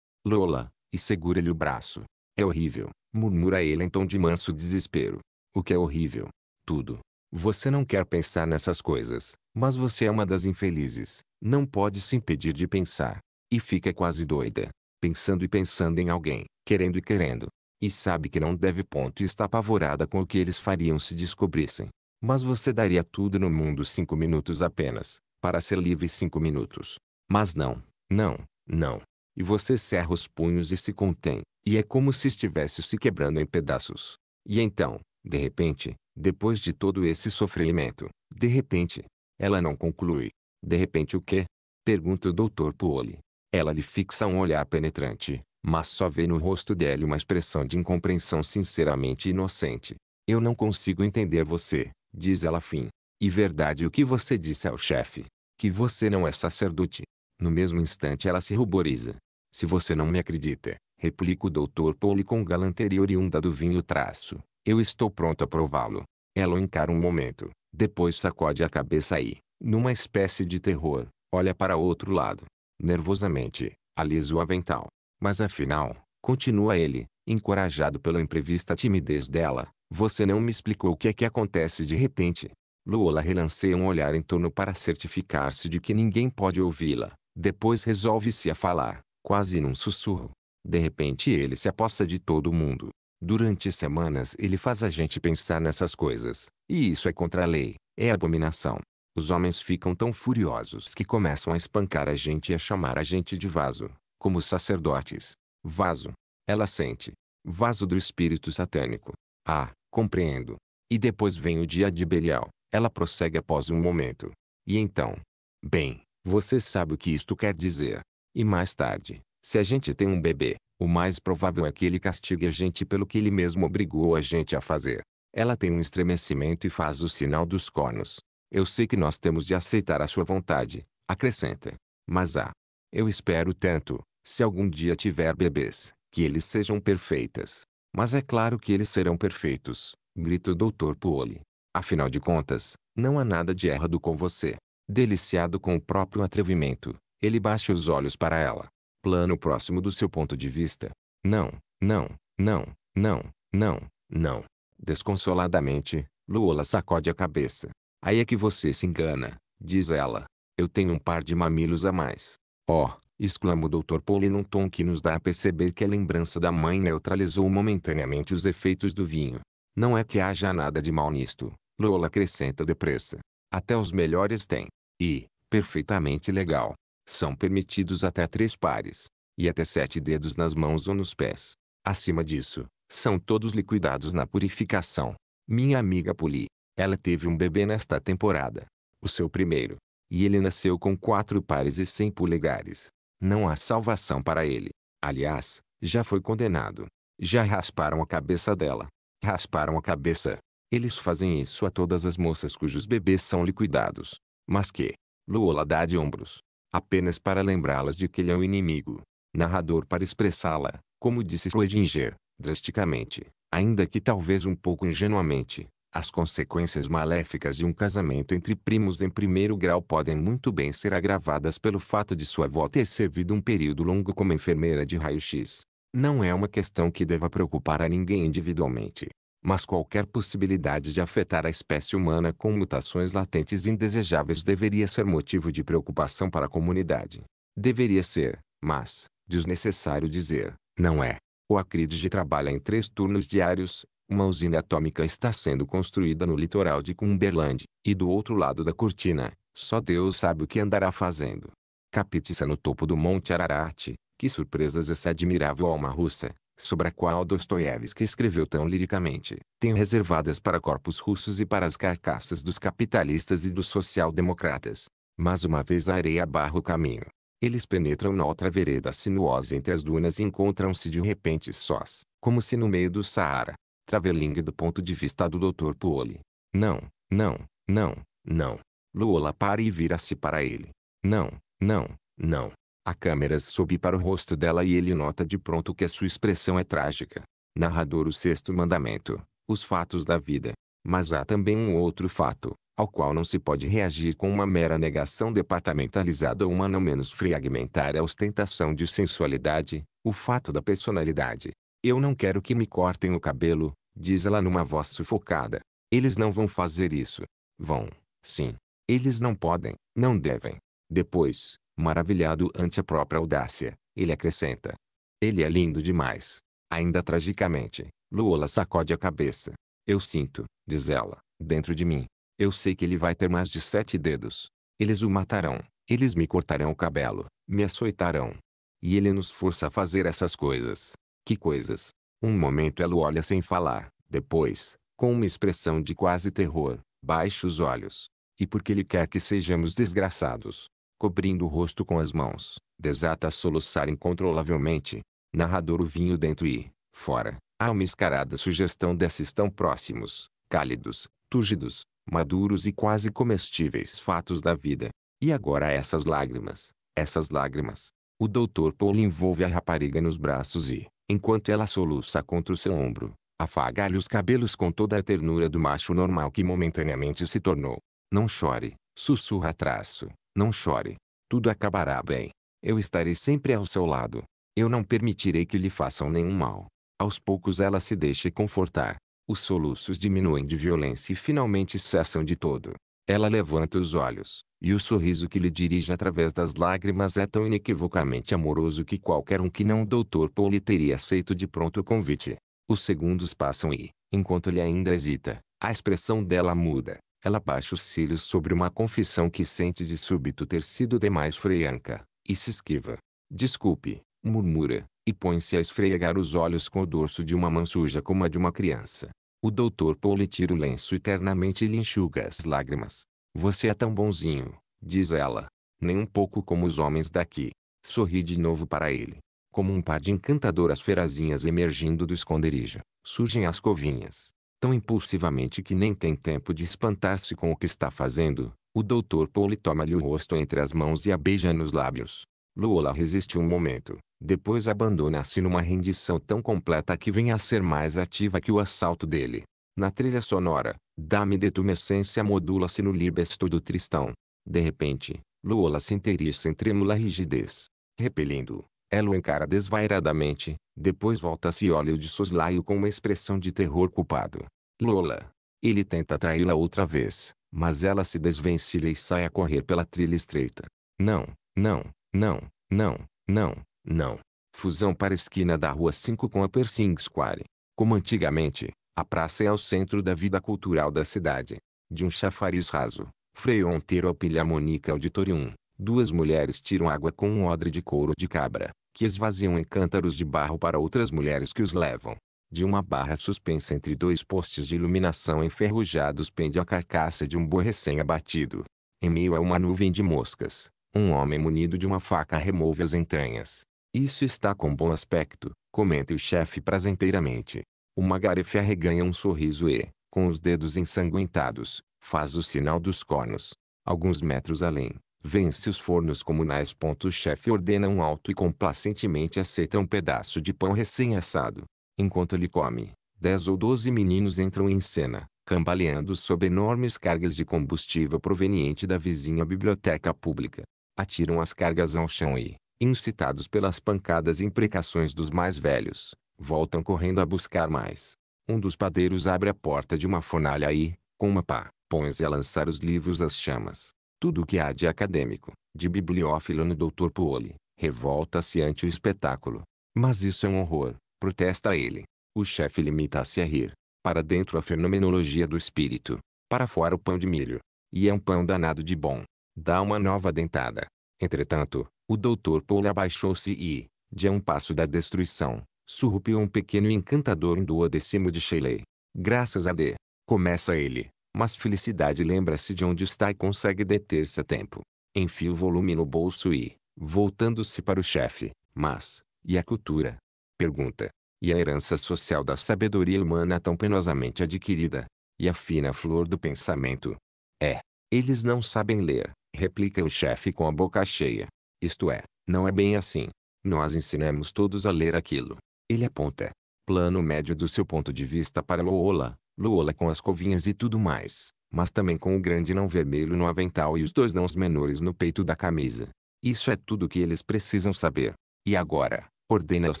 Lola, e segura-lhe o braço. É horrível, murmura ele em tom de manso desespero. O que é horrível? Tudo. Você não quer pensar nessas coisas, mas você é uma das infelizes. Não pode se impedir de pensar. E fica quase doida, pensando e pensando em alguém, querendo e querendo. E sabe que não deve ponto e está apavorada com o que eles fariam se descobrissem. Mas você daria tudo no mundo cinco minutos apenas, para ser livre cinco minutos. Mas não, não, não. E você cerra os punhos e se contém, e é como se estivesse se quebrando em pedaços. E então, de repente, depois de todo esse sofrimento, de repente, ela não conclui. De repente o quê? Pergunta o doutor Poli. Ela lhe fixa um olhar penetrante, mas só vê no rosto dele uma expressão de incompreensão sinceramente inocente. Eu não consigo entender você, diz ela afim. E verdade o que você disse ao chefe? Que você não é sacerdote. No mesmo instante ela se ruboriza. Se você não me acredita, replica o doutor Poli com galanteria oriunda do vinho traço. Eu estou pronto a prová-lo. Ela o encara um momento, depois sacode a cabeça e, numa espécie de terror, olha para outro lado. Nervosamente, alisa o avental. Mas afinal, continua ele, encorajado pela imprevista timidez dela, você não me explicou o que é que acontece de repente. Lola relanceia um olhar em torno para certificar-se de que ninguém pode ouvi-la. Depois resolve-se a falar, quase num sussurro. De repente ele se apossa de todo mundo. Durante semanas ele faz a gente pensar nessas coisas, e isso é contra a lei, é abominação. Os homens ficam tão furiosos que começam a espancar a gente e a chamar a gente de vaso. Como sacerdotes. Vaso. Ela sente. Vaso do espírito satânico. Ah, compreendo. E depois vem o dia de Belial. Ela prossegue após um momento. E então? Bem, você sabe o que isto quer dizer. E mais tarde, se a gente tem um bebê, o mais provável é que ele castigue a gente pelo que ele mesmo obrigou a gente a fazer. Ela tem um estremecimento e faz o sinal dos cornos. Eu sei que nós temos de aceitar a sua vontade, acrescenta. Mas ah, eu espero tanto, se algum dia tiver bebês, que eles sejam perfeitas. Mas é claro que eles serão perfeitos, grita o doutor Poli. Afinal de contas, não há nada de errado com você. Deliciado com o próprio atrevimento, ele baixa os olhos para ela. Plano próximo do seu ponto de vista. Não, não, não, não, não, Não. Desconsoladamente, Lola sacode a cabeça. Aí é que você se engana, diz ela. Eu tenho um par de mamilos a mais. Oh, exclama o doutor Pauli num tom que nos dá a perceber que a lembrança da mãe neutralizou momentaneamente os efeitos do vinho. Não é que haja nada de mal nisto, Lola acrescenta depressa. Até os melhores têm. E, perfeitamente legal, são permitidos até três pares. E até sete dedos nas mãos ou nos pés. Acima disso, são todos liquidados na purificação. Minha amiga Pauli, ela teve um bebê nesta temporada. O seu primeiro. E ele nasceu com quatro pares e cem polegares. Não há salvação para ele. Aliás, já foi condenado. Já rasparam a cabeça dela. Rasparam a cabeça. Eles fazem isso a todas as moças cujos bebês são liquidados. Mas que? Lola dá de ombros. Apenas para lembrá-las de que ele é o inimigo. Narrador para expressá-la, como disse Schrödinger, drasticamente, ainda que talvez um pouco ingenuamente. As consequências maléficas de um casamento entre primos em primeiro grau podem muito bem ser agravadas pelo fato de sua avó ter servido um período longo como enfermeira de raio-x. Não é uma questão que deva preocupar a ninguém individualmente, mas qualquer possibilidade de afetar a espécie humana com mutações latentes indesejáveis deveria ser motivo de preocupação para a comunidade. Deveria ser, mas, desnecessário dizer, não é. O Acridge trabalha em três turnos diários. Uma usina atômica está sendo construída no litoral de Cumberland, e do outro lado da cortina, só Deus sabe o que andará fazendo. Capitiça no topo do Monte Ararat, que surpresas essa admirável alma russa, sobre a qual Dostoiévski escreveu tão liricamente, tem reservadas para corpos russos e para as carcaças dos capitalistas e dos social-democratas. Mas uma vez a areia barra o caminho. Eles penetram na outra vereda sinuosa entre as dunas e encontram-se de repente sós, como se no meio do Saara. Traveling do ponto de vista do doutor Pauli. Não, não, não, não. Lola para e vira-se para ele. Não, não, não. A câmera sobe para o rosto dela e ele nota de pronto que a sua expressão é trágica. Narrador, o sexto mandamento. Os fatos da vida. Mas há também um outro fato, ao qual não se pode reagir com uma mera negação departamentalizada ou uma não menos fragmentária ostentação de sensualidade, o fato da personalidade. Eu não quero que me cortem o cabelo, diz ela numa voz sufocada. Eles não vão fazer isso. Vão, sim. Eles não podem, não devem. Depois, maravilhado ante a própria audácia, ele acrescenta. Ele é lindo demais. Ainda tragicamente, Lola sacode a cabeça. Eu sinto, diz ela, dentro de mim. Eu sei que ele vai ter mais de sete dedos. Eles o matarão. Eles me cortarão o cabelo. Me açoitarão. E ele nos força a fazer essas coisas. Que coisas! Um momento ela olha sem falar, depois, com uma expressão de quase terror, baixa os olhos. E porque ele quer que sejamos desgraçados, cobrindo o rosto com as mãos, desata a soluçar incontrolavelmente. Narrador, o vinho dentro e, fora, há uma escarada sugestão desses tão próximos, cálidos, túrgidos, maduros e quase comestíveis fatos da vida. E agora essas lágrimas, essas lágrimas. O doutor Pauli envolve a rapariga nos braços e, enquanto ela soluça contra o seu ombro, afaga-lhe os cabelos com toda a ternura do macho normal que momentaneamente se tornou. Não chore, sussurra traço, não chore. Tudo acabará bem. Eu estarei sempre ao seu lado. Eu não permitirei que lhe façam nenhum mal. Aos poucos ela se deixa confortar. Os soluços diminuem de violência e finalmente cessam de todo. Ela levanta os olhos, e o sorriso que lhe dirige através das lágrimas é tão inequivocamente amoroso que qualquer um que não o doutor Pauli teria aceito de pronto o convite. Os segundos passam e, enquanto ele ainda hesita, a expressão dela muda. Ela baixa os cílios sobre uma confissão que sente de súbito ter sido demais franca, e se esquiva. Desculpe, murmura, e põe-se a esfregar os olhos com o dorso de uma mão suja como a de uma criança. O doutor Pauli tira o lenço e ternamente lhe enxuga as lágrimas. Você é tão bonzinho, diz ela. Nem um pouco como os homens daqui. Sorri de novo para ele. Como um par de encantadoras ferazinhas emergindo do esconderijo, surgem as covinhas. Tão impulsivamente que nem tem tempo de espantar-se com o que está fazendo, o doutor Pauli toma-lhe o rosto entre as mãos e a beija nos lábios. Lola resiste um momento. Depois abandona-se numa rendição tão completa que vem a ser mais ativa que o assalto dele. Na trilha sonora, Dame de Tumescência modula-se no libesto do Tristão. De repente, Lola se inteiriça em trêmula rigidez, repelindo-o, Ela o encara desvairadamente, depois volta-se e olha-o de soslaio com uma expressão de terror culpado. Lola. Ele tenta traí-la outra vez, mas ela se desvencilha e sai a correr pela trilha estreita. Não, não, não, não, não, não. Fusão para a esquina da Rua cinco com a Pershing Square. Como antigamente, a praça é o centro da vida cultural da cidade. De um chafariz raso, Frei Onteiro ao Pilharmonica Auditorium, duas mulheres tiram água com um odre de couro de cabra, que esvaziam em cântaros de barro para outras mulheres que os levam. De uma barra suspensa entre dois postes de iluminação enferrujados pende a carcaça de um boi recém-abatido. Em meio a uma nuvem de moscas, um homem munido de uma faca remove as entranhas. Isso está com bom aspecto, comenta o chefe prazenteiramente. Uma garefa arreganha um sorriso e, com os dedos ensanguentados, faz o sinal dos cornos. Alguns metros além, vêem-se os fornos comunais. O chefe ordena um alto e complacentemente aceita um pedaço de pão recém-assado. Enquanto ele come, dez ou doze meninos entram em cena, cambaleando sob enormes cargas de combustível proveniente da vizinha biblioteca pública. Atiram as cargas ao chão e, incitados pelas pancadas e imprecações dos mais velhos, voltam correndo a buscar mais. Um dos padeiros abre a porta de uma fornalha e, com uma pá, põe-se a lançar os livros às chamas. Tudo o que há de acadêmico, de bibliófilo no doutor Poole, revolta-se ante o espetáculo. Mas isso é um horror, protesta ele. O chefe limita-se a rir. Para dentro a fenomenologia do espírito, para fora o pão de milho. E é um pão danado de bom. Dá uma nova dentada. Entretanto, o doutor Poole abaixou-se e, de um passo da destruição, surrupiou um pequeno e encantador duodécimo de Shelley. Graças a Deus, começa ele, mas Felicidade lembra-se de onde está e consegue deter-se a tempo. Enfia o volume no bolso e, voltando-se para o chefe, mas, e a cultura? Pergunta. E a herança social da sabedoria humana tão penosamente adquirida? E a fina flor do pensamento? É, eles não sabem ler, replica o chefe com a boca cheia. Isto é, não é bem assim. Nós ensinamos todos a ler aquilo. Ele aponta. Plano médio do seu ponto de vista para Lola. Lola com as covinhas e tudo mais. Mas também com o grande não vermelho no avental e os dois nãos menores no peito da camisa. Isso é tudo o que eles precisam saber. E agora, ordena aos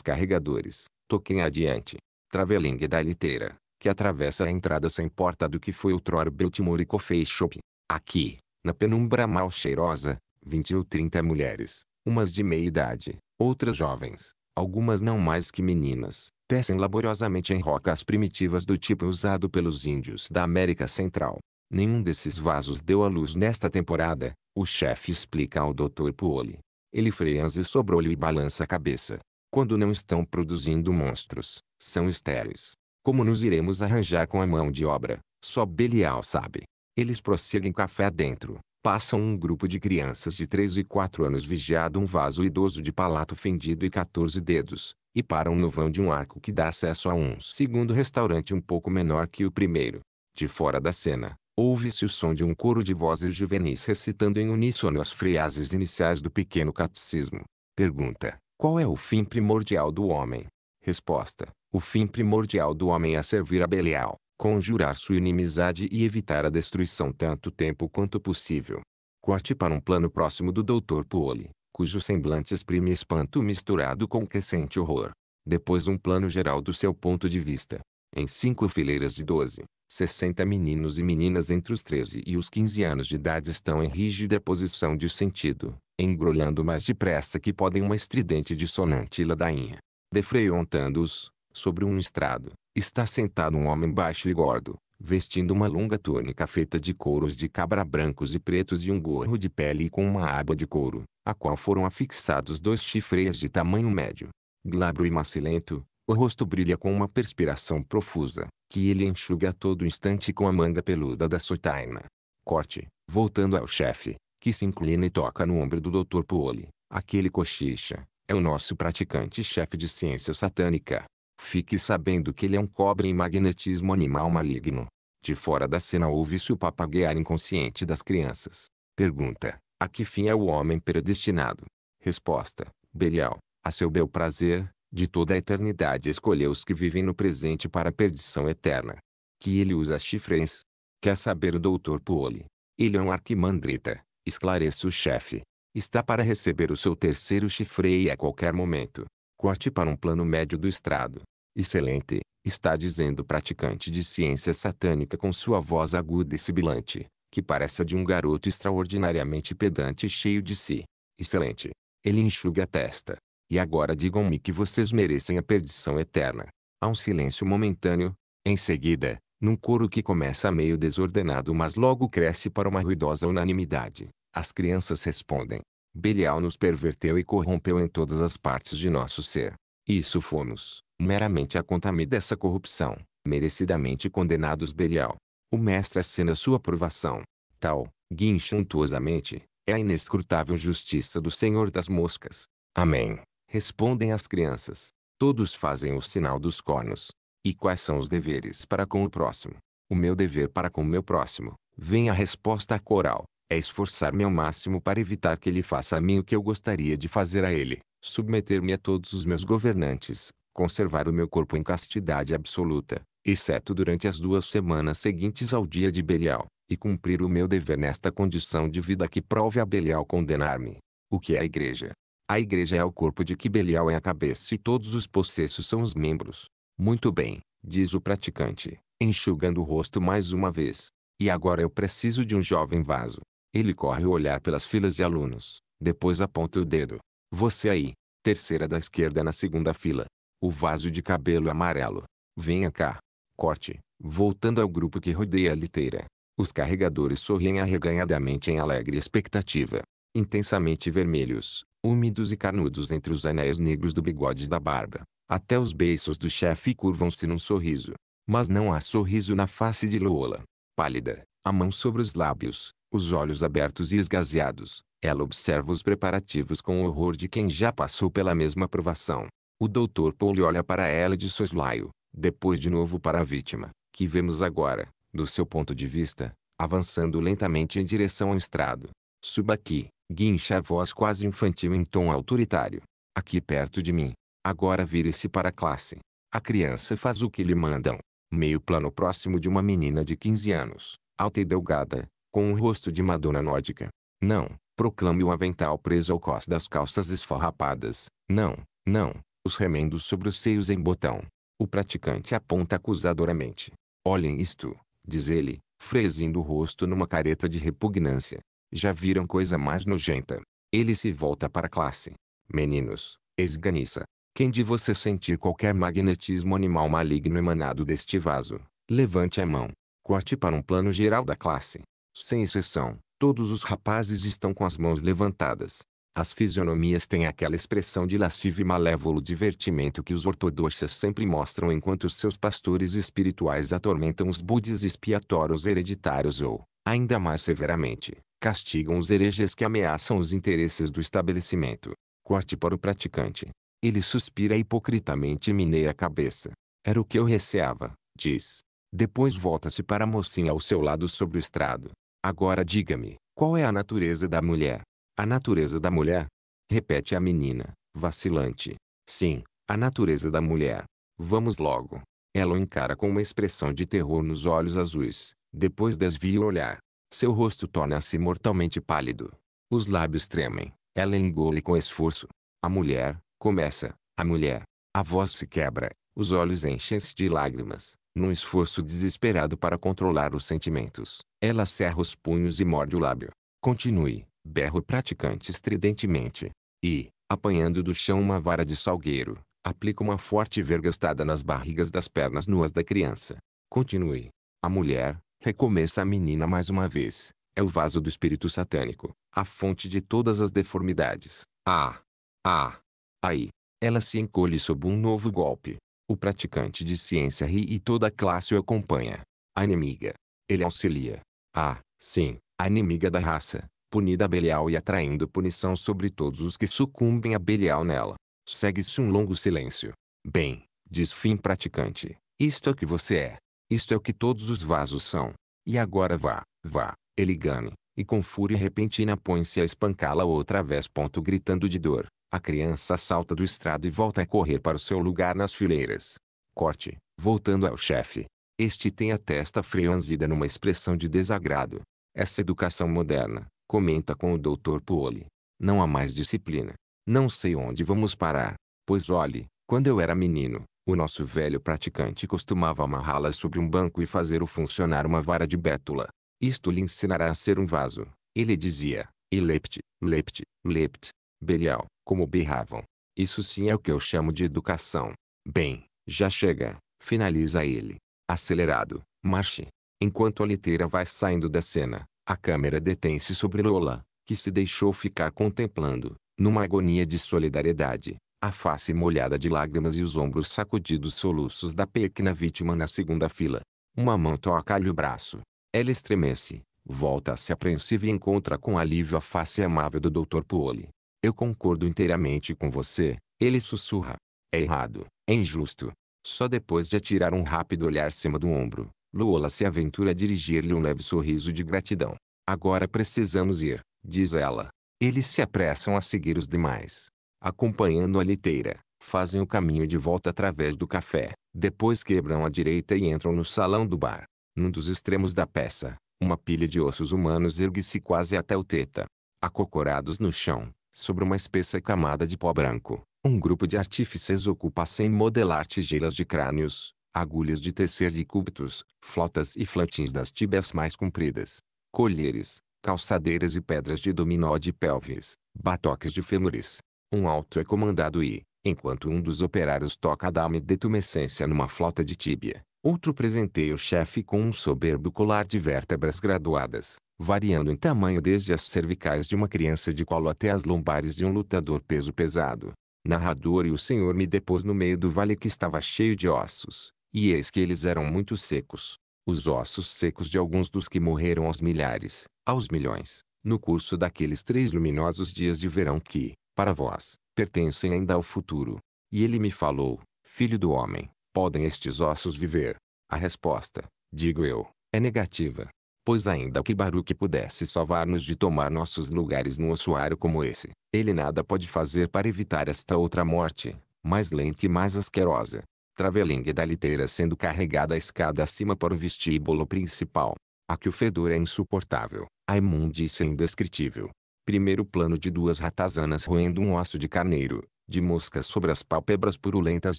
carregadores. Toquem adiante. Traveling da liteira, que atravessa a entrada sem porta do que foi outrora Biltmore Coffee Shop. Aqui, na penumbra mal cheirosa, vinte ou trinta mulheres. Umas de meia idade, outras jovens. Algumas não mais que meninas, tecem laboriosamente em rocas primitivas do tipo usado pelos índios da América Central. Nenhum desses vasos deu à luz nesta temporada, o chefe explica ao doutor Poole. Ele freia-se sobre o olho e balança a cabeça. Quando não estão produzindo monstros, são estéreis. Como nos iremos arranjar com a mão de obra, só Belial sabe. Eles prosseguem café adentro. Passam um grupo de crianças de três e quatro anos vigiado um vaso idoso de palato fendido e quatorze dedos, e param no vão de um arco que dá acesso a um segundo restaurante um pouco menor que o primeiro. De fora da cena, ouve-se o som de um coro de vozes juvenis recitando em uníssono as frases iniciais do pequeno catecismo. Pergunta: qual é o fim primordial do homem? Resposta: o fim primordial do homem é servir a Belial, conjurar sua inimizade e evitar a destruição tanto tempo quanto possível. Corte para um plano próximo do doutor Poole, cujo semblante exprime espanto misturado com crescente horror. Depois um plano geral do seu ponto de vista. Em cinco fileiras de doze, sessenta meninos e meninas entre os treze e os quinze anos de idade estão em rígida posição de sentido, embrulhando mais depressa que podem uma estridente e dissonante ladainha. Defreontando-os, sobre um estrado, está sentado um homem baixo e gordo, vestindo uma longa túnica feita de couros de cabra brancos e pretos e um gorro de pele com uma aba de couro, a qual foram afixados dois chifreias de tamanho médio. Glabro e macilento, o rosto brilha com uma perspiração profusa, que ele enxuga a todo instante com a manga peluda da sotaina. Corte, voltando ao chefe, que se inclina e toca no ombro do doutor Poole. Aquele cochicha, é o nosso praticante chefe de ciência satânica. Fique sabendo que ele é um cobre em magnetismo animal maligno. De fora da cena ouve-se o papaguear inconsciente das crianças. Pergunta: a que fim é o homem predestinado? Resposta: Belial, a seu bel prazer, de toda a eternidade escolheu os que vivem no presente para a perdição eterna. Que ele usa chifres? Quer saber o doutor Poole? Ele é um arquimandrita, esclarece o chefe. Está para receber o seu terceiro chifreio a qualquer momento. Corte para um plano médio do estrado. Excelente, está dizendo o praticante de ciência satânica com sua voz aguda e sibilante, que parece a de um garoto extraordinariamente pedante e cheio de si. Excelente. Ele enxuga a testa. E agora digam-me que vocês merecem a perdição eterna. Há um silêncio momentâneo. Em seguida, num coro que começa meio desordenado mas logo cresce para uma ruidosa unanimidade, as crianças respondem. Belial nos perverteu e corrompeu em todas as partes de nosso ser. Isso fomos, meramente a contamina dessa corrupção, merecidamente condenados Belial. O mestre acena sua aprovação. Tal, guincha untuosamente, é a inescrutável justiça do Senhor das Moscas. Amém, respondem as crianças. Todos fazem o sinal dos cornos. E quais são os deveres para com o próximo? O meu dever para com o meu próximo, vem a resposta coral, é esforçar-me ao máximo para evitar que ele faça a mim o que eu gostaria de fazer a ele, submeter-me a todos os meus governantes, conservar o meu corpo em castidade absoluta, exceto durante as duas semanas seguintes ao dia de Belial, e cumprir o meu dever nesta condição de vida que prove a Belial condenar-me. O que é a igreja? A igreja é o corpo de que Belial é a cabeça e todos os possessos são os membros. Muito bem, diz o praticante, enxugando o rosto mais uma vez. E agora eu preciso de um jovem vaso. Ele corre o olhar pelas filas de alunos. Depois aponta o dedo. Você aí, terceira da esquerda na segunda fila. O vaso de cabelo amarelo. Venha cá. Corte, voltando ao grupo que rodeia a liteira. Os carregadores sorriem arreganhadamente em alegre expectativa. Intensamente vermelhos, úmidos e carnudos entre os anéis negros do bigode e da barba. Até os beiços do chefe curvam-se num sorriso. Mas não há sorriso na face de Lola. Pálida, a mão sobre os lábios, os olhos abertos e esgazeados, ela observa os preparativos com o horror de quem já passou pela mesma provação. O doutor Paul olha para ela de soslaio, depois de novo para a vítima, que vemos agora, do seu ponto de vista, avançando lentamente em direção ao estrado. Suba aqui, guincha a voz quase infantil em tom autoritário. Aqui perto de mim. Agora vire-se para a classe. A criança faz o que lhe mandam. Meio plano próximo de uma menina de quinze anos, alta e delgada, com um rosto de madonna nórdica. Não, proclame o avental preso ao cós das calças esfarrapadas. Não, não, os remendos sobre os seios em botão. O praticante aponta acusadoramente. Olhem isto, diz ele, franzindo o rosto numa careta de repugnância. Já viram coisa mais nojenta? Ele se volta para a classe. Meninos, esganiça. Quem de vocês sentir qualquer magnetismo animal maligno emanado deste vaso, levante a mão. Corte para um plano geral da classe. Sem exceção, todos os rapazes estão com as mãos levantadas. As fisionomias têm aquela expressão de lascivo e malévolo divertimento que os ortodoxas sempre mostram enquanto seus pastores espirituais atormentam os budes expiatórios hereditários ou, ainda mais severamente, castigam os hereges que ameaçam os interesses do estabelecimento. Corte para o praticante. Ele suspira hipocritamente e meneia a cabeça. Era o que eu receava, diz. Depois volta-se para a mocinha ao seu lado sobre o estrado. Agora diga-me, qual é a natureza da mulher? A natureza da mulher? Repete a menina, vacilante. Sim, a natureza da mulher. Vamos logo. Ela o encara com uma expressão de terror nos olhos azuis. Depois desvia o olhar. Seu rosto torna-se mortalmente pálido. Os lábios tremem. Ela engole com esforço. A mulher... Começa, a mulher. A voz se quebra, os olhos enchem-se de lágrimas, num esforço desesperado para controlar os sentimentos. Ela cerra os punhos e morde o lábio. Continue, berra o praticante estridentemente. E, apanhando do chão uma vara de salgueiro, aplica uma forte vergastada nas barrigas das pernas nuas da criança. Continue. A mulher, recomeça a menina mais uma vez. É o vaso do espírito satânico, a fonte de todas as deformidades. Ah! Ah! Aí, ela se encolhe sob um novo golpe. O praticante de ciência ri e toda a classe o acompanha. A inimiga. Ele auxilia. Ah, sim, a inimiga da raça, punida a Belial e atraindo punição sobre todos os que sucumbem a Belial nela. Segue-se um longo silêncio. Bem, diz fim praticante, isto é o que você é. Isto é o que todos os vasos são. E agora vá, vá, ele gane. E com fúria repentina põe-se a espancá-la outra vez. Ponto, gritando de dor. A criança salta do estrado e volta a correr para o seu lugar nas fileiras. Corte, voltando ao chefe. Este tem a testa franzida numa expressão de desagrado. Essa educação moderna, comenta com o doutor Poole. Não há mais disciplina. Não sei onde vamos parar. Pois olhe, quando eu era menino, o nosso velho praticante costumava amarrá-la sobre um banco e fazer-o funcionar uma vara de bétula. Isto lhe ensinará a ser um vaso. Ele dizia, e lepte, lepte, lepte, Belial, como berravam. Isso sim é o que eu chamo de educação. Bem, já chega, finaliza ele. Acelerado, marche. Enquanto a liteira vai saindo da cena, a câmera detém-se sobre Lola, que se deixou ficar contemplando, numa agonia de solidariedade, a face molhada de lágrimas e os ombros sacudidos soluços da pequena vítima na segunda fila. Uma mão toca-lhe o braço. Ela estremece, volta-se apreensiva e encontra com alívio a face amável do doutor Poole. Eu concordo inteiramente com você, ele sussurra. É errado, é injusto. Só depois de atirar um rápido olhar cima do ombro, Lola se aventura a dirigir-lhe um leve sorriso de gratidão. Agora precisamos ir, diz ela. Eles se apressam a seguir os demais. Acompanhando a liteira, fazem o caminho de volta através do café, depois quebram à direita e entram no salão do bar. Num dos extremos da peça, uma pilha de ossos humanos ergue-se quase até o teta. Acocorados no chão, sobre uma espessa camada de pó branco, um grupo de artífices ocupa-se em modelar tigelas de crânios, agulhas de tecer de cúbitos, flautas e flantins das tíbias mais compridas, colheres, calçadeiras e pedras de dominó de pelvis, batoques de fêmures. Um alto é comandado e, enquanto um dos operários toca a dame de tumescência numa flauta de tíbia, outro presenteia o chefe com um soberbo colar de vértebras graduadas, variando em tamanho desde as cervicais de uma criança de colo até as lombares de um lutador peso pesado. Narrador: e o senhor me depôs no meio do vale que estava cheio de ossos, e eis que eles eram muito secos. Os ossos secos de alguns dos que morreram aos milhares, aos milhões, no curso daqueles três luminosos dias de verão que, para vós, pertencem ainda ao futuro. E ele me falou, filho do homem, podem estes ossos viver? A resposta, digo eu, é negativa. Pois ainda que Baruque pudesse salvar-nos de tomar nossos lugares num ossuário como esse, ele nada pode fazer para evitar esta outra morte, mais lenta e mais asquerosa. Travelingue da liteira sendo carregada a escada acima para o vestíbulo principal. Aqui o fedor é insuportável, a imundícia é indescritível. Primeiro plano de duas ratazanas roendo um osso de carneiro, de moscas sobre as pálpebras purulentas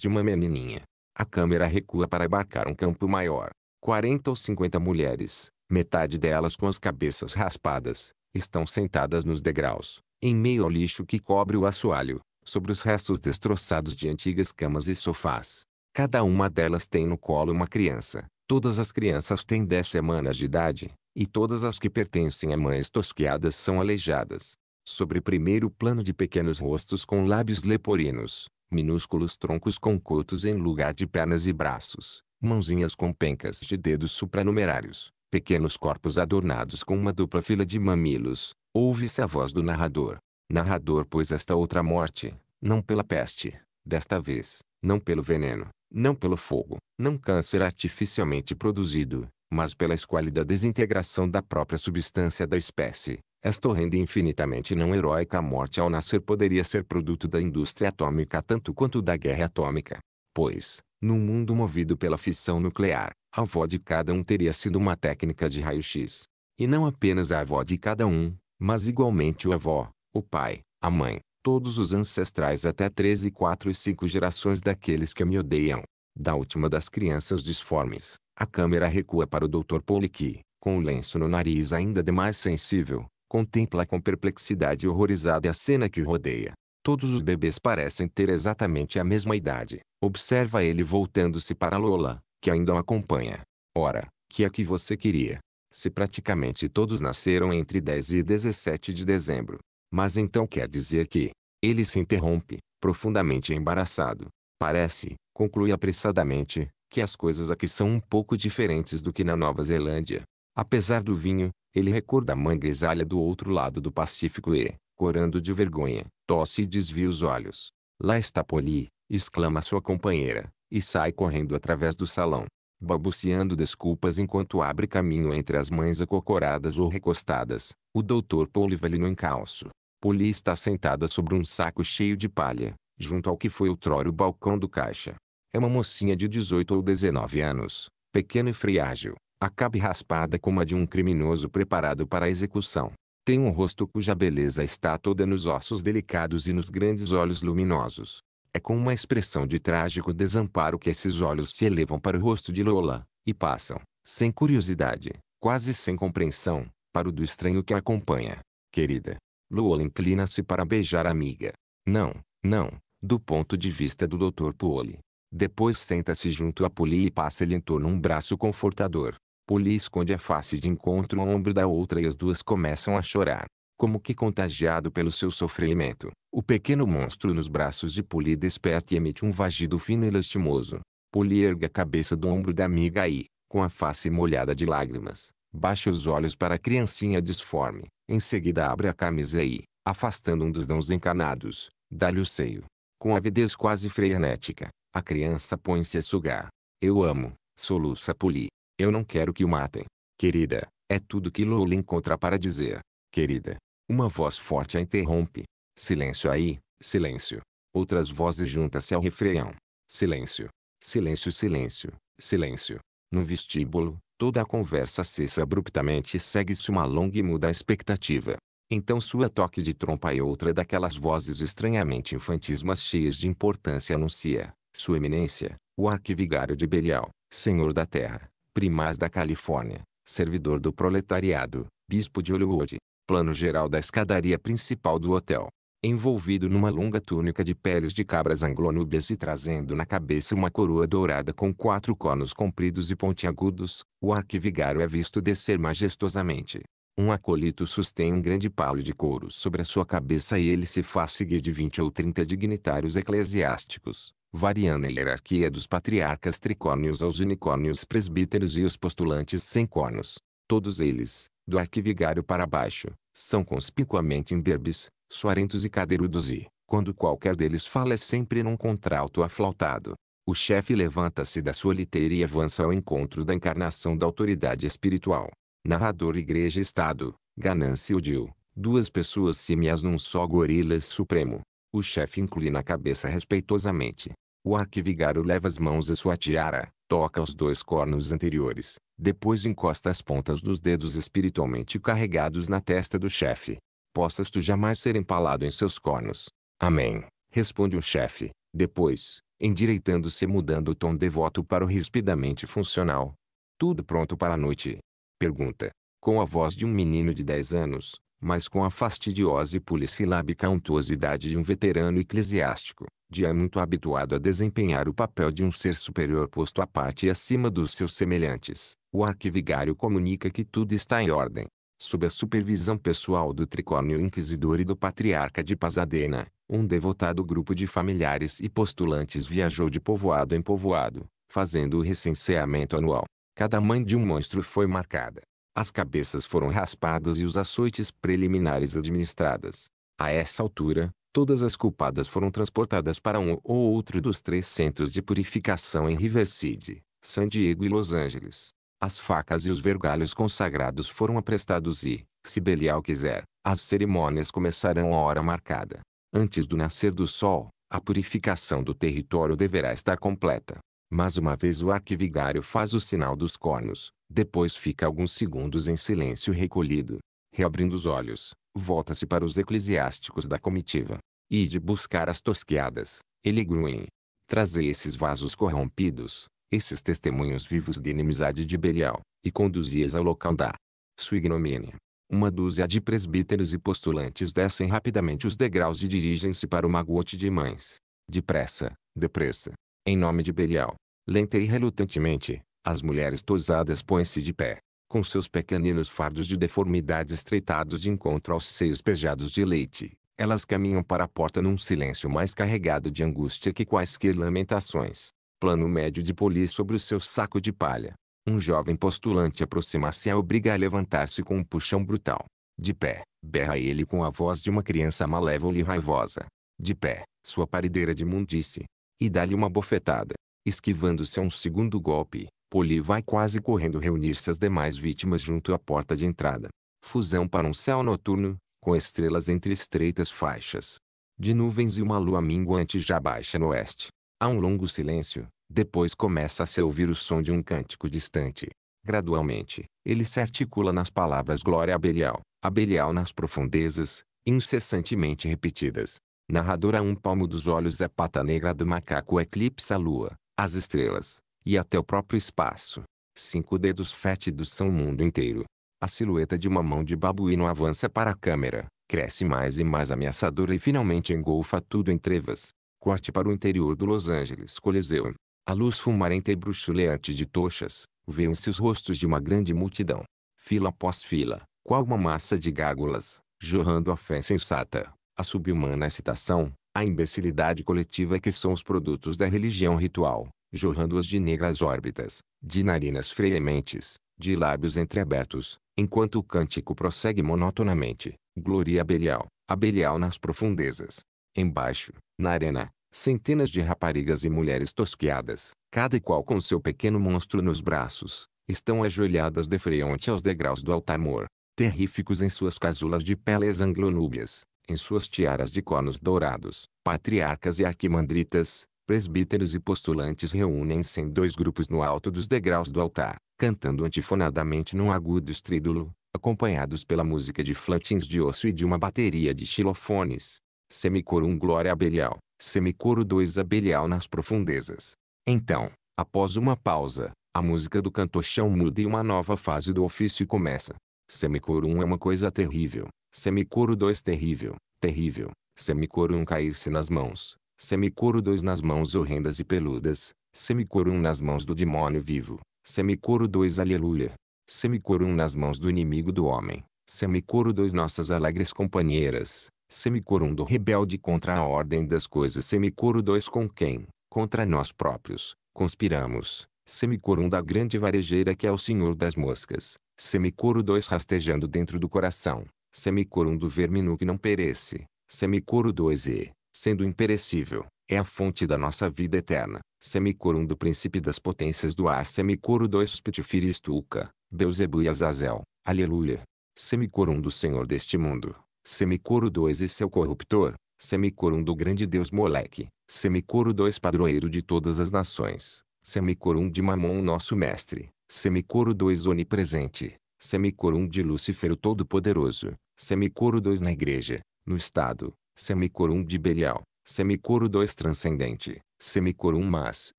de uma menininha. A câmera recua para abarcar um campo maior. quarenta ou cinquenta mulheres, metade delas com as cabeças raspadas, estão sentadas nos degraus, em meio ao lixo que cobre o assoalho, sobre os restos destroçados de antigas camas e sofás. Cada uma delas tem no colo uma criança. Todas as crianças têm dez semanas de idade, e todas as que pertencem a mães tosquiadas são aleijadas. Sobre o primeiro plano de pequenos rostos com lábios leporinos, minúsculos troncos com cotos em lugar de pernas e braços, mãozinhas com pencas de dedos supranumerários, pequenos corpos adornados com uma dupla fila de mamilos, ouve-se a voz do narrador. Narrador: pois esta outra morte, não pela peste, desta vez, não pelo veneno, não pelo fogo, não câncer artificialmente produzido, mas pela esquálida desintegração da própria substância da espécie, esta horrenda e infinitamente não heróica morte ao nascer poderia ser produto da indústria atômica tanto quanto da guerra atômica. Pois, num mundo movido pela fissão nuclear, a avó de cada um teria sido uma técnica de raio-x. E não apenas a avó de cada um, mas igualmente o avô, o pai, a mãe, todos os ancestrais até treze, quatro e cinco gerações daqueles que me odeiam. Da última das crianças disformes, a câmera recua para o doutor Poole que, com o lenço no nariz ainda demais sensível, contempla com perplexidade horrorizada a cena que o rodeia. Todos os bebês parecem ter exatamente a mesma idade. Observa ele voltando-se para Lola, que ainda o acompanha. Ora, que é que você queria? Se praticamente todos nasceram entre dez e dezessete de dezembro. Mas então quer dizer que... Ele se interrompe, profundamente embaraçado. Parece, conclui apressadamente, que as coisas aqui são um pouco diferentes do que na Nova Zelândia. Apesar do vinho, ele recorda a mãe grisalha do outro lado do Pacífico e, corando de vergonha, tosse e desvia os olhos. Lá está Polly, exclama sua companheira, e sai correndo através do salão, balbuciando desculpas enquanto abre caminho entre as mães acocoradas ou recostadas. O doutor Poole vai-lhe no encalço. Polly está sentada sobre um saco cheio de palha, junto ao que foi outrora o balcão do caixa. É uma mocinha de dezoito ou dezenove anos, pequena e frágil, a cabe raspada como a de um criminoso preparado para a execução. Tem um rosto cuja beleza está toda nos ossos delicados e nos grandes olhos luminosos. É com uma expressão de trágico desamparo que esses olhos se elevam para o rosto de Lola, e passam, sem curiosidade, quase sem compreensão, para o do estranho que a acompanha. Querida. Lola inclina-se para beijar a amiga. Não, não, do ponto de vista do doutor Poole. Depois senta-se junto a Polly e passa-lhe em torno um braço confortador. Polly esconde a face de encontro ao ombro da outra e as duas começam a chorar. Como que contagiado pelo seu sofrimento, o pequeno monstro nos braços de Polly desperta e emite um vagido fino e lastimoso. Polly ergue a cabeça do ombro da amiga e, com a face molhada de lágrimas, baixa os olhos para a criancinha disforme. Em seguida abre a camisa e, afastando um dos nãos encanados, dá-lhe o seio. Com avidez quase frenética, a criança põe-se a sugar. Eu amo, soluça Polly. Eu não quero que o matem. Querida, é tudo que Lola encontra para dizer. Querida. Uma voz forte a interrompe. Silêncio aí, silêncio. Outras vozes juntam-se ao refreão. Silêncio, silêncio, silêncio, silêncio. No vestíbulo, toda a conversa cessa abruptamente e segue-se uma longa e muda expectativa. Então sua toque de trompa e outra daquelas vozes estranhamente infantis mas cheias de importância anuncia. Sua Eminência, o arquivigário de Belial, senhor da terra, primaz da Califórnia, servidor do proletariado, bispo de Hollywood, plano geral da escadaria principal do hotel. Envolvido numa longa túnica de peles de cabras anglonúbias e trazendo na cabeça uma coroa dourada com quatro cornos compridos e pontiagudos, o arquivigário é visto descer majestosamente. Um acolito sustém um grande palo de couro sobre a sua cabeça e ele se faz seguir de vinte ou trinta dignitários eclesiásticos, variando a hierarquia dos patriarcas tricórnios aos unicórnios presbíteros e os postulantes sem cornos. Todos eles, do arquivigário para baixo, são conspicuamente imberbes, suarentos e cadeirudos e, quando qualquer deles fala é sempre num contralto aflautado. O chefe levanta-se da sua liteira e avança ao encontro da encarnação da autoridade espiritual. Narrador Igreja Estado, ganância e ódio, duas pessoas símias num só gorila supremo. O chefe inclina a cabeça respeitosamente. O arquivigário leva as mãos à sua tiara, toca os dois cornos anteriores, depois encosta as pontas dos dedos espiritualmente carregados na testa do chefe. Possas tu jamais ser empalado em seus cornos. Amém, responde o chefe. Depois, endireitando-se e mudando o tom devoto para o rispidamente funcional. Tudo pronto para a noite? Pergunta. Com a voz de um menino de dez anos, mas com a fastidiosa e polissilábica untuosidade de um veterano eclesiástico, já muito habituado a desempenhar o papel de um ser superior posto à parte e acima dos seus semelhantes, o arquivigário comunica que tudo está em ordem. Sob a supervisão pessoal do tricórnio inquisidor e do patriarca de Pasadena, um devotado grupo de familiares e postulantes viajou de povoado em povoado, fazendo o recenseamento anual. Cada mãe de um monstro foi marcada. As cabeças foram raspadas e os açoites preliminares administradas. A essa altura, todas as culpadas foram transportadas para um ou outro dos três centros de purificação em Riverside, San Diego e Los Angeles. As facas e os vergalhos consagrados foram aprestados e, se Belial quiser, as cerimônias começarão à hora marcada. Antes do nascer do sol, a purificação do território deverá estar completa. Mas uma vez o arquivigário faz o sinal dos cornos, depois fica alguns segundos em silêncio recolhido. Reabrindo os olhos, volta-se para os eclesiásticos da comitiva. Ide buscar as tosquiadas, ele grunhe. Trazei esses vasos corrompidos, esses testemunhos vivos de inimizade de Belial, e conduzi-as ao local da sua ignomínia. Uma dúzia de presbíteros e postulantes descem rapidamente os degraus e dirigem-se para o magote de mães. Depressa, depressa. Em nome de Belial, lenta e relutantemente, as mulheres tosadas põem-se de pé, com seus pequeninos fardos de deformidade estreitados de encontro aos seios pejados de leite. Elas caminham para a porta num silêncio mais carregado de angústia que quaisquer lamentações. Plano médio de Polly sobre o seu saco de palha. Um jovem postulante aproxima-se e a obriga a levantar-se com um puxão brutal. De pé, berra ele com a voz de uma criança malévola e raivosa. De pé, sua parideira de imundice. E dá-lhe uma bofetada. Esquivando-se a um segundo golpe, Polly vai quase correndo reunir-se às demais vítimas junto à porta de entrada. Fusão para um céu noturno, com estrelas entre estreitas faixas de nuvens e uma lua minguante já baixa no oeste. Há um longo silêncio, depois começa a se ouvir o som de um cântico distante. Gradualmente, ele se articula nas palavras Glória a Belial, a Belial nas profundezas, incessantemente repetidas. Narrador a um palmo dos olhos é pata negra do macaco, eclipsa a lua, as estrelas, e até o próprio espaço. Cinco dedos fétidos são o mundo inteiro. A silhueta de uma mão de babuíno avança para a câmera, cresce mais e mais ameaçadora e finalmente engolfa tudo em trevas. Corte para o interior do Los Angeles Coliseu. A luz fumarenta e bruxuleante de tochas, vêem-se os rostos de uma grande multidão. Fila após fila, qual uma massa de gárgulas, jorrando a fé insensata, a subhumana excitação, a imbecilidade coletiva que são os produtos da religião ritual, jorrando-as de negras órbitas, de narinas frementes, de lábios entreabertos, enquanto o cântico prossegue monotonamente. Gloria a Belial, a Belial nas profundezas. Embaixo, na arena, centenas de raparigas e mulheres tosquiadas, cada qual com seu pequeno monstro nos braços, estão ajoelhadas de frente aos degraus do altar-mor, terríficos em suas casulas de peles anglo-núbias, em suas tiaras de cornos dourados. Patriarcas e arquimandritas, presbíteros e postulantes reúnem-se em dois grupos no alto dos degraus do altar, cantando antifonadamente num agudo estrídulo, acompanhados pela música de flautas de osso e de uma bateria de xilofones. Semicoro um Glória a Belial, semicoro dois a Belial nas profundezas. Então, após uma pausa, a música do cantochão muda e uma nova fase do ofício começa. Semicoro um é uma coisa terrível, semicoro dois terrível, terrível, semicoro um cair-se nas mãos, semicoro dois nas mãos horrendas e peludas, semicoro um nas mãos do demônio vivo, semicoro dois aleluia, semicoro um nas mãos do inimigo do homem, semicoro dois nossas alegres companheiras, semicoro um do rebelde contra a ordem das coisas, semicoro dois com quem, contra nós próprios, conspiramos, semicoro um da grande varejeira que é o senhor das moscas, semicoro dois rastejando dentro do coração, semicoro um do verme que não perece, semicoro dois e, sendo imperecível, é a fonte da nossa vida eterna, semicoro um do príncipe das potências do ar, semicoro dois Pitfir e Stuka, Beuzebu e Azazel, aleluia, semicoro um do senhor deste mundo, semicoro dois e seu corruptor, semicoro um do grande deus Moloch, semicoro dois padroeiro de todas as nações, semicoro um de Mamon nosso mestre, semicoro dois onipresente, semicoro um de Lúcifer o Todo-Poderoso, semicoro dois na igreja, no estado, semicoro um de Belial, semicoro dois transcendente, semicoro um mas,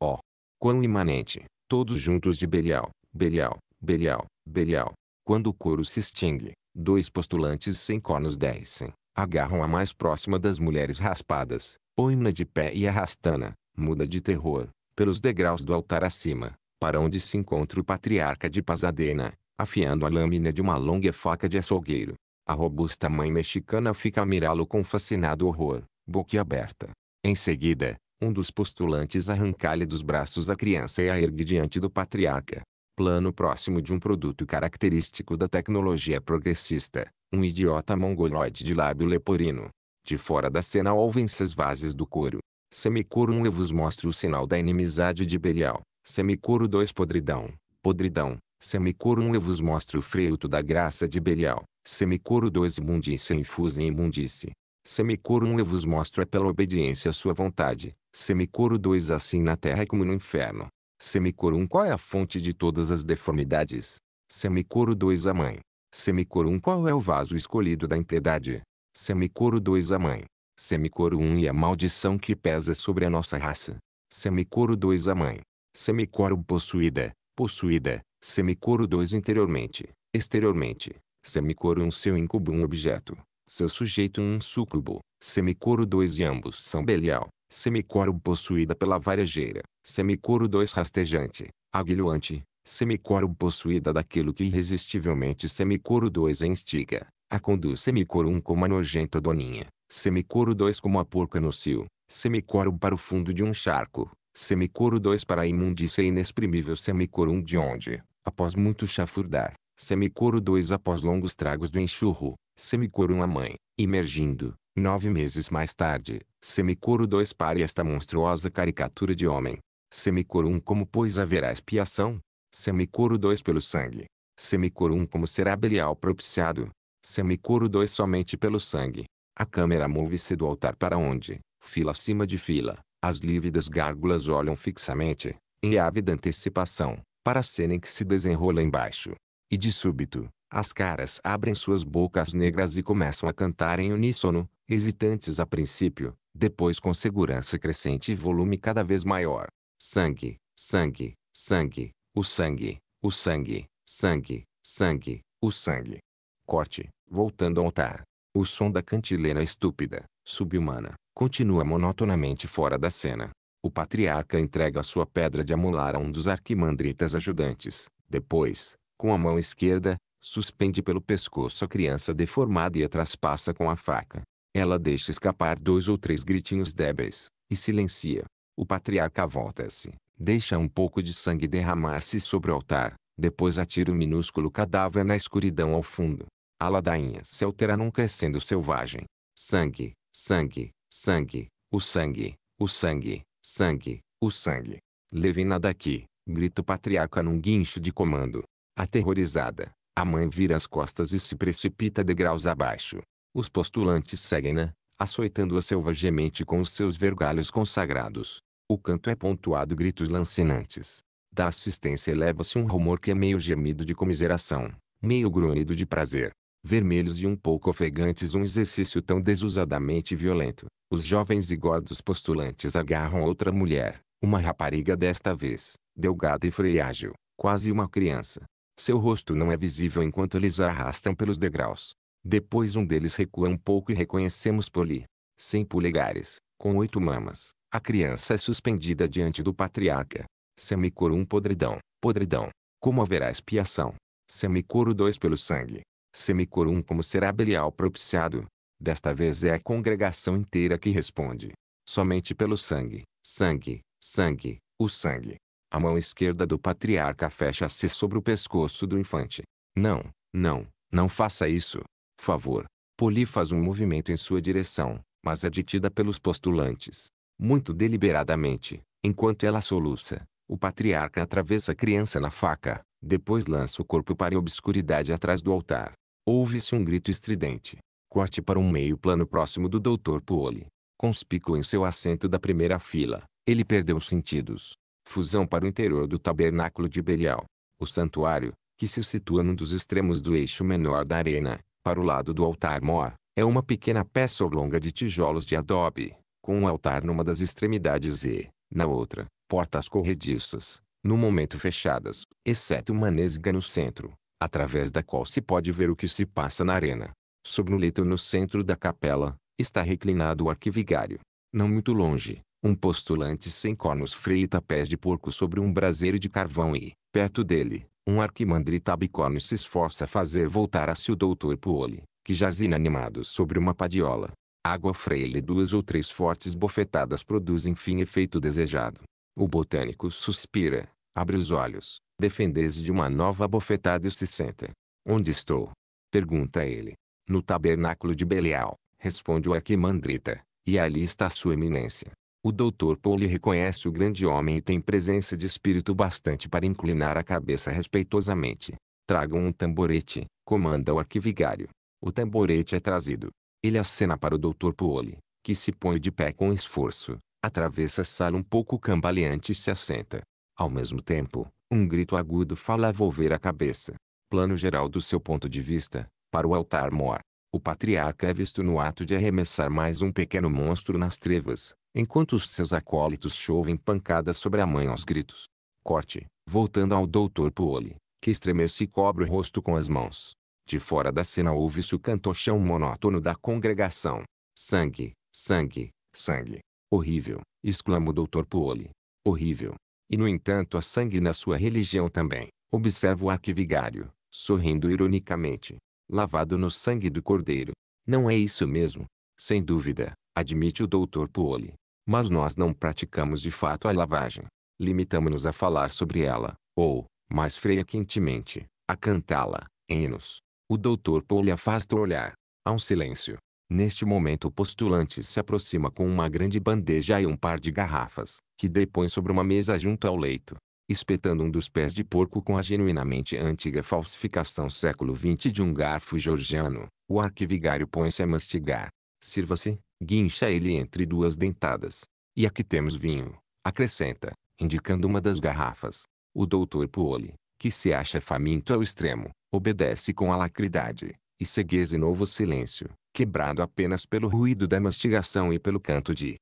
ó, quão imanente, todos juntos de Belial, Belial, Belial, Belial. Quando o coro se extingue, dois postulantes sem cornos descem, agarram a mais próxima das mulheres raspadas, põe-na de pé e arrastana, muda de terror, pelos degraus do altar acima, para onde se encontra o patriarca de Pasadena, afiando a lâmina de uma longa faca de açougueiro. A robusta mãe mexicana fica a mirá-lo com fascinado horror, boquiaberta. Em seguida, um dos postulantes arranca-lhe dos braços a criança e a ergue diante do patriarca. Plano próximo de um produto característico da tecnologia progressista, um idiota mongoloide de lábio leporino. De fora da cena ouvem-se as vozes do coro. Semicoro um eu vos mostro o sinal da inimizade de Belial, semicoro dois podridão, podridão, semicoro um eu vos mostro o fruto da graça de Belial, semicoro dois imundícia infusa em imundície, semicoro um eu vos mostro é pela obediência à sua vontade, semicoro dois assim na terra como no inferno, semicoro um qual é a fonte de todas as deformidades, semicoro dois a mãe, semicoro um qual é o vaso escolhido da impiedade, semicoro dois a mãe. Semicoro um e a maldição que pesa sobre a nossa raça. Semicoro dois a mãe. Semicoro possuída, possuída. Semicoro dois interiormente, exteriormente. Semicoro um seu incubo um objeto, seu sujeito um súcubo. Semicoro dois e ambos são Belial. Semicoro possuída pela varejeira. Semicoro dois rastejante, aguilhoante. Semicoro possuída daquilo que irresistivelmente semicoro dois instiga. A conduz semicoro um como a nojenta doninha. Semicoro dois como a porca no cio, semicoro para o fundo de um charco, semicoro dois para a imundícia inexprimível, semicoro um de onde, após muito chafurdar, semicoro dois após longos tragos do enxurro, semicoro um a mãe, emergindo, nove meses mais tarde, semicoro dois para esta monstruosa caricatura de homem, semicoro um como pois haverá expiação, semicoro dois pelo sangue, semicoro um como será Belial propiciado, semicoro dois somente pelo sangue. A câmera move-se do altar para onde, fila acima de fila, as lívidas gárgulas olham fixamente, em ávida antecipação, para a cena em que se desenrola embaixo. E de súbito, As caras abrem suas bocas negras e começam a cantar em uníssono, hesitantes a princípio, depois com segurança crescente e volume cada vez maior. Sangue, sangue, sangue, o sangue, o sangue, sangue, sangue, o sangue. Corte, voltando ao altar. O som da cantilena estúpida, subhumana, continua monotonamente fora da cena. O patriarca entrega sua pedra de amolar a um dos arquimandritas ajudantes. Depois, com a mão esquerda, suspende pelo pescoço a criança deformada e a traspassa com a faca. Ela deixa escapar dois ou três gritinhos débeis, e silencia. O patriarca volta-se, deixa um pouco de sangue derramar-se sobre o altar, depois atira o minúsculo cadáver na escuridão ao fundo. A ladainha se altera num crescendo selvagem. Sangue, sangue, sangue, o sangue, o sangue. Sangue, o sangue. Levem-na daqui, grita o patriarca num guincho de comando. Aterrorizada, a mãe vira as costas e se precipita degraus abaixo. Os postulantes seguem-na, açoitando-a selvagemente com os seus vergalhos consagrados. O canto é pontuado gritos lancinantes. Da assistência eleva-se um rumor que é meio gemido de comiseração, meio grunhido de prazer. Vermelhos e um pouco ofegantes, um exercício tão desusadamente violento. Os jovens e gordos postulantes agarram outra mulher, uma rapariga desta vez, delgada e frágil, quase uma criança. Seu rosto não é visível enquanto eles a arrastam pelos degraus. Depois um deles recua um pouco e reconhecemos Polly. Sem polegares, com oito mamas, a criança é suspendida diante do patriarca. Semicoro um, podridão, podridão. Como haverá expiação? Semicoro dois, pelo sangue. Semicoro um, como será Belial propiciado? Desta vez é a congregação inteira que responde. Somente pelo sangue, sangue, sangue, o sangue. A mão esquerda do patriarca fecha-se sobre o pescoço do infante. Não, não, não faça isso. Por favor. Polly faz um movimento em sua direção, mas é detida pelos postulantes. Muito deliberadamente, enquanto ela soluça, o patriarca atravessa a criança na faca, depois lança o corpo para a obscuridade atrás do altar. Ouve-se um grito estridente. Corte para um meio plano próximo do doutor Poole. Conspícuo em seu assento da primeira fila, ele perdeu os sentidos. Fusão para o interior do tabernáculo de Belial. O santuário, que se situa num dos extremos do eixo menor da arena, para o lado do altar-mor, é uma pequena peça oblonga de tijolos de adobe, com um altar numa das extremidades e, na outra, portas corrediças, no momento fechadas, exceto uma nesga no centro, através da qual se pode ver o que se passa na arena. Sobre um leito no centro da capela, está reclinado o arquivigário. Não muito longe, um postulante sem cornos frita pés de porco sobre um braseiro de carvão e, perto dele, um arquimandrita bicorno se esforça a fazer voltar a si o doutor Poole, que jaz inanimado sobre uma padiola. Água freia-lhe duas ou três fortes bofetadas produzem enfim efeito desejado. O botânico suspira, abre os olhos, defende-se de uma nova bofetada e se senta. Onde estou? Pergunta ele. No tabernáculo de Belial, responde o arquimandrita, e ali está sua eminência. O doutor Poole reconhece o grande homem e tem presença de espírito bastante para inclinar a cabeça respeitosamente. Tragam um tamborete, comanda o arquivigário. O tamborete é trazido. Ele acena para o doutor Poole, que se põe de pé com esforço, atravessa a sala um pouco cambaleante e se assenta. Ao mesmo tempo, um grito agudo fala volver a cabeça. Plano geral do seu ponto de vista. Para o altar-mor, o patriarca é visto no ato de arremessar mais um pequeno monstro nas trevas, enquanto os seus acólitos chovem pancadas sobre a mãe aos gritos. Corte, voltando ao doutor Poole, que estremece e cobre o rosto com as mãos. De fora da cena ouve-se o cantochão monótono da congregação. Sangue, sangue, sangue. Horrível, exclama o doutor Poole. Horrível. E no entanto há sangue na sua religião também, observa o arquivigário, sorrindo ironicamente. Lavado no sangue do cordeiro. Não é isso mesmo? Sem dúvida, admite o doutor Poole. Mas nós não praticamos de fato a lavagem. Limitamo-nos a falar sobre ela, ou, mais freia quentemente, a cantá-la, em hinos. O doutor Poole afasta o olhar. Há um silêncio. Neste momento o postulante se aproxima com uma grande bandeja e um par de garrafas, que depõe sobre uma mesa junto ao leito. Espetando um dos pés de porco com a genuinamente antiga falsificação século vinte de um garfo georgiano, o arquivigário põe-se a mastigar. Sirva-se, guincha ele entre duas dentadas. E aqui temos vinho, acrescenta, indicando uma das garrafas. O doutor Poole, que se acha faminto ao extremo, obedece com alacridade, e segue esse novo silêncio, quebrado apenas pelo ruído da mastigação e pelo canto de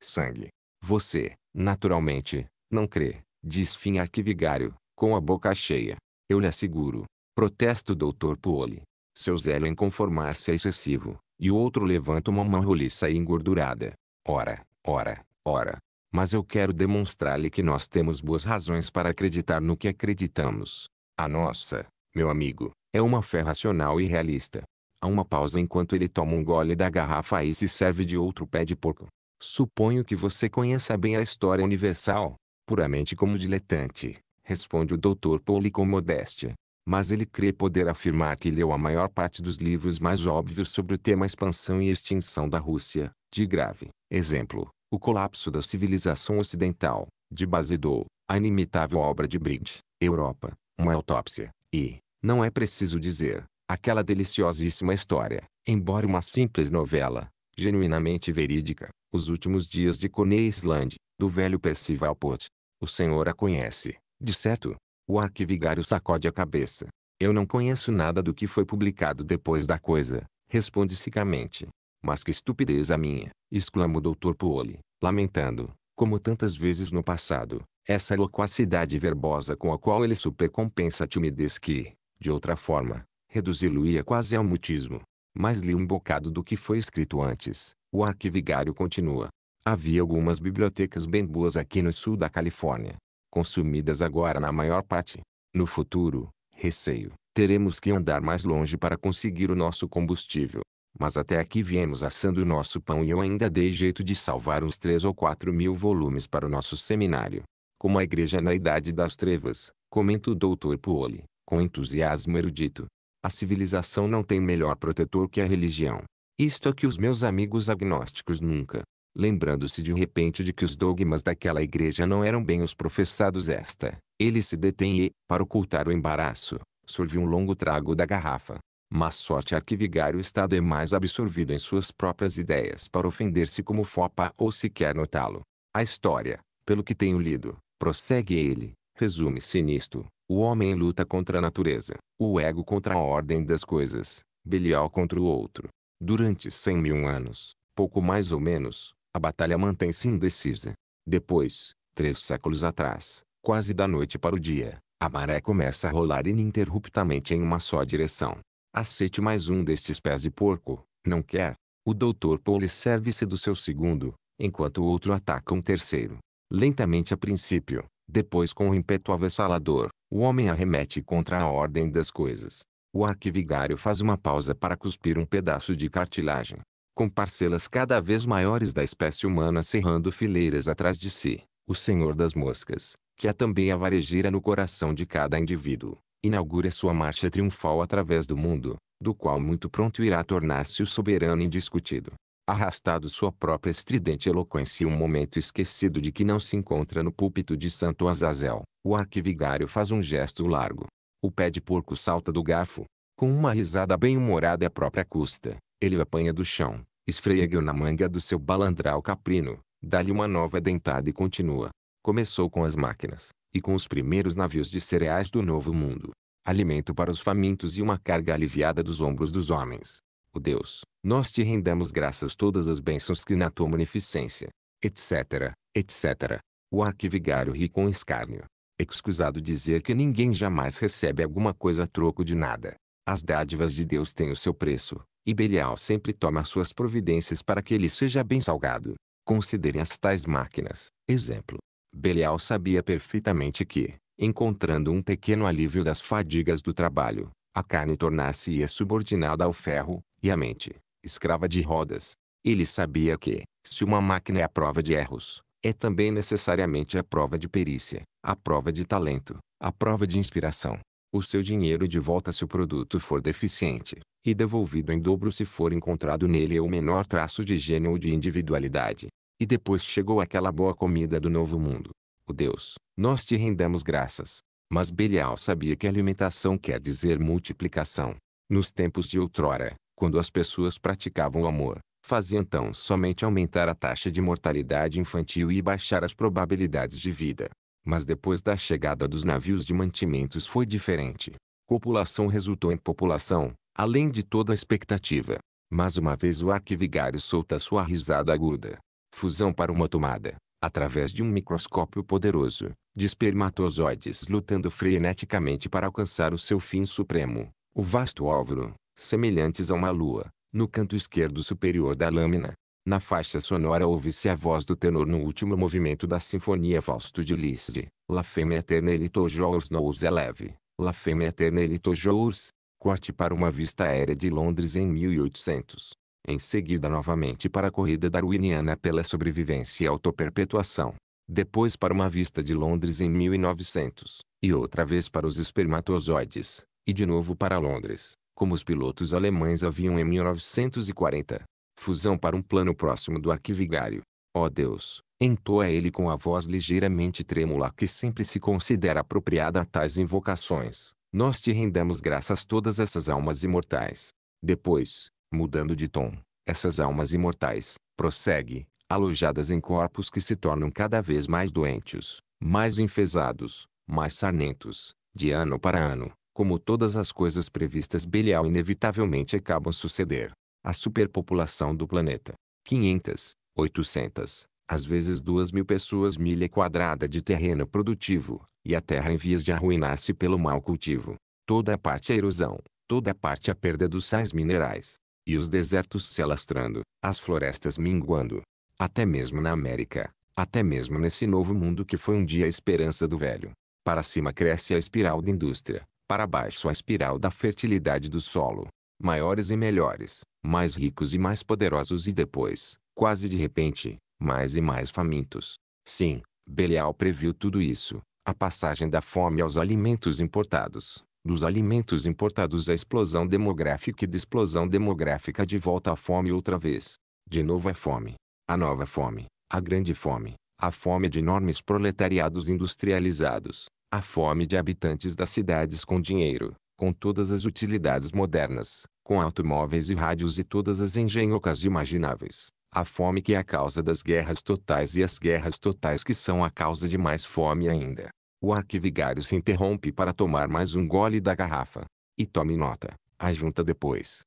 sangue. Você, naturalmente, não crê, diz Fim Arquivigário, com a boca cheia. Eu lhe asseguro, protesta o doutor Poole. Seu zelo em conformar-se é excessivo, e o outro levanta uma mão roliça e engordurada. Ora, ora, ora. Mas eu quero demonstrar-lhe que nós temos boas razões para acreditar no que acreditamos. A nossa, meu amigo, é uma fé racional e realista. Há uma pausa enquanto ele toma um gole da garrafa e se serve de outro pé de porco. Suponho que você conheça bem a história universal, puramente como diletante, responde o doutor Poole com modéstia. Mas ele crê poder afirmar que leu a maior parte dos livros mais óbvios sobre o tema expansão e extinção da Rússia, de grave, exemplo, O Colapso da Civilização Ocidental, de Basedow, a inimitável obra de Briggs, Europa, uma autópsia, e, não é preciso dizer, aquela deliciosíssima história, embora uma simples novela, genuinamente verídica, Os Últimos Dias de Coney Island, do velho Percy Walpole. O senhor a conhece, de certo? O arquivigário sacode a cabeça. Eu não conheço nada do que foi publicado depois da coisa, responde secamente. Mas que estupidez a minha, exclama o doutor Poole, lamentando, como tantas vezes no passado, essa loquacidade verbosa com a qual ele supercompensa a timidez que, de outra forma, reduzi-lo-ia quase ao mutismo. Mas li um bocado do que foi escrito antes, o arquivigário continua. Havia algumas bibliotecas bem boas aqui no sul da Califórnia. Consumidas agora na maior parte. No futuro, receio, teremos que andar mais longe para conseguir o nosso combustível. Mas até aqui viemos assando o nosso pão e eu ainda dei jeito de salvar uns três ou quatro mil volumes para o nosso seminário. Como a igreja na idade das trevas, comenta o doutor Poole, com entusiasmo erudito. A civilização não tem melhor protetor que a religião. Isto é que os meus amigos agnósticos nunca... Lembrando-se de repente de que os dogmas daquela igreja não eram bem os professados esta, ele se detém e, para ocultar o embaraço, sorve um longo trago da garrafa. Mas sorte arquivigário está demais absorvido em suas próprias ideias para ofender-se como fopa ou sequer notá-lo. A história, pelo que tenho lido, prossegue ele, resume-se nisto. O homem luta contra a natureza, o ego contra a ordem das coisas, Belial contra o outro. Durante cem mil anos, pouco mais ou menos... A batalha mantém-se indecisa. Depois, três séculos atrás, quase da noite para o dia, a maré começa a rolar ininterruptamente em uma só direção. Aceite mais um destes pés de porco, não quer? O doutor Poole serve-se do seu segundo, enquanto o outro ataca um terceiro. Lentamente a princípio, depois com um ímpeto avassalador, o homem arremete contra a ordem das coisas. O arquivigário faz uma pausa para cuspir um pedaço de cartilagem. Com parcelas cada vez maiores da espécie humana cerrando fileiras atrás de si, o senhor das moscas, que é também a varejeira no coração de cada indivíduo, inaugura sua marcha triunfal através do mundo, do qual muito pronto irá tornar-se o soberano indiscutido. Arrastado sua própria estridente eloquência e um momento esquecido de que não se encontra no púlpito de Santo Azazel, o arquivigário faz um gesto largo. O pé de porco salta do garfo, com uma risada bem-humorada à própria custa. Ele o apanha do chão, esfrega-o na manga do seu balandral caprino, dá-lhe uma nova dentada e continua. Começou com as máquinas, e com os primeiros navios de cereais do Novo Mundo. Alimento para os famintos e uma carga aliviada dos ombros dos homens. Ó Deus, nós te rendamos graças todas as bênçãos que na tua munificência, etc, et cetera. O arquivigário ri com escárnio. Excusado dizer que ninguém jamais recebe alguma coisa a troco de nada. As dádivas de Deus têm o seu preço. E Belial sempre toma suas providências para que ele seja bem salgado. Considerem as tais máquinas, exemplo. Belial sabia perfeitamente que, encontrando um pequeno alívio das fadigas do trabalho, a carne tornar-se-ia subordinada ao ferro, e a mente, escrava de rodas. Ele sabia que, se uma máquina é a prova de erros, é também necessariamente a prova de perícia, a prova de talento, a prova de inspiração. O seu dinheiro de volta se o produto for deficiente. E devolvido em dobro se for encontrado nele o menor traço de gênio ou de individualidade. E depois chegou aquela boa comida do Novo Mundo. Ó Deus, nós te rendamos graças. Mas Belial sabia que alimentação quer dizer multiplicação. Nos tempos de outrora, quando as pessoas praticavam o amor, faziam tão somente aumentar a taxa de mortalidade infantil e baixar as probabilidades de vida. Mas depois da chegada dos navios de mantimentos foi diferente. Copulação resultou em população, além de toda a expectativa. Mas uma vez o arquivigário solta sua risada aguda. Fusão para uma tomada, através de um microscópio poderoso, de espermatozoides lutando freneticamente para alcançar o seu fim supremo, o vasto óvulo, semelhantes a uma lua, no canto esquerdo superior da lâmina. Na faixa sonora ouve-se a voz do tenor no último movimento da Sinfonia Fausto de Liszt. La femme éternelle toujours nous élève. La femme éternelle toujours. Corte para uma vista aérea de Londres em mil e oitocentos. Em seguida novamente para a corrida darwiniana pela sobrevivência e autoperpetuação. Depois para uma vista de Londres em mil e novecentos. E outra vez para os espermatozoides. E de novo para Londres, como os pilotos alemães haviam em mil novecentos e quarenta. Fusão para um plano próximo do arquivigário. Ó Deus, entoa ele com a voz ligeiramente trêmula que sempre se considera apropriada a tais invocações. Nós te rendemos graças todas essas almas imortais. Depois, mudando de tom, essas almas imortais, prossegue, alojadas em corpos que se tornam cada vez mais doentes, mais enfesados, mais sarmentos, de ano para ano, como todas as coisas previstas Belial inevitavelmente acabam suceder. A superpopulação do planeta. quinhentas, oitocentas, às vezes duas mil pessoas milha quadrada de terreno produtivo. E a terra em vias de arruinar-se pelo mau cultivo. Toda a parte a erosão, toda a parte a perda dos sais minerais. E os desertos se alastrando, as florestas minguando. Até mesmo na América, até mesmo nesse novo mundo que foi um dia a esperança do velho. Para cima cresce a espiral da indústria, para baixo a espiral da fertilidade do solo. Maiores e melhores, mais ricos e mais poderosos e depois, quase de repente, mais e mais famintos. Sim, Belial previu tudo isso. A passagem da fome aos alimentos importados, dos alimentos importados à explosão demográfica e da explosão demográfica de volta à fome outra vez. De novo a fome, a nova fome, a grande fome, a fome de enormes proletariados industrializados, a fome de habitantes das cidades com dinheiro, com todas as utilidades modernas, com automóveis e rádios e todas as engenhocas imagináveis. A fome que é a causa das guerras totais e as guerras totais que são a causa de mais fome ainda. O arquivigário se interrompe para tomar mais um gole da garrafa. E tome nota, ajunta depois.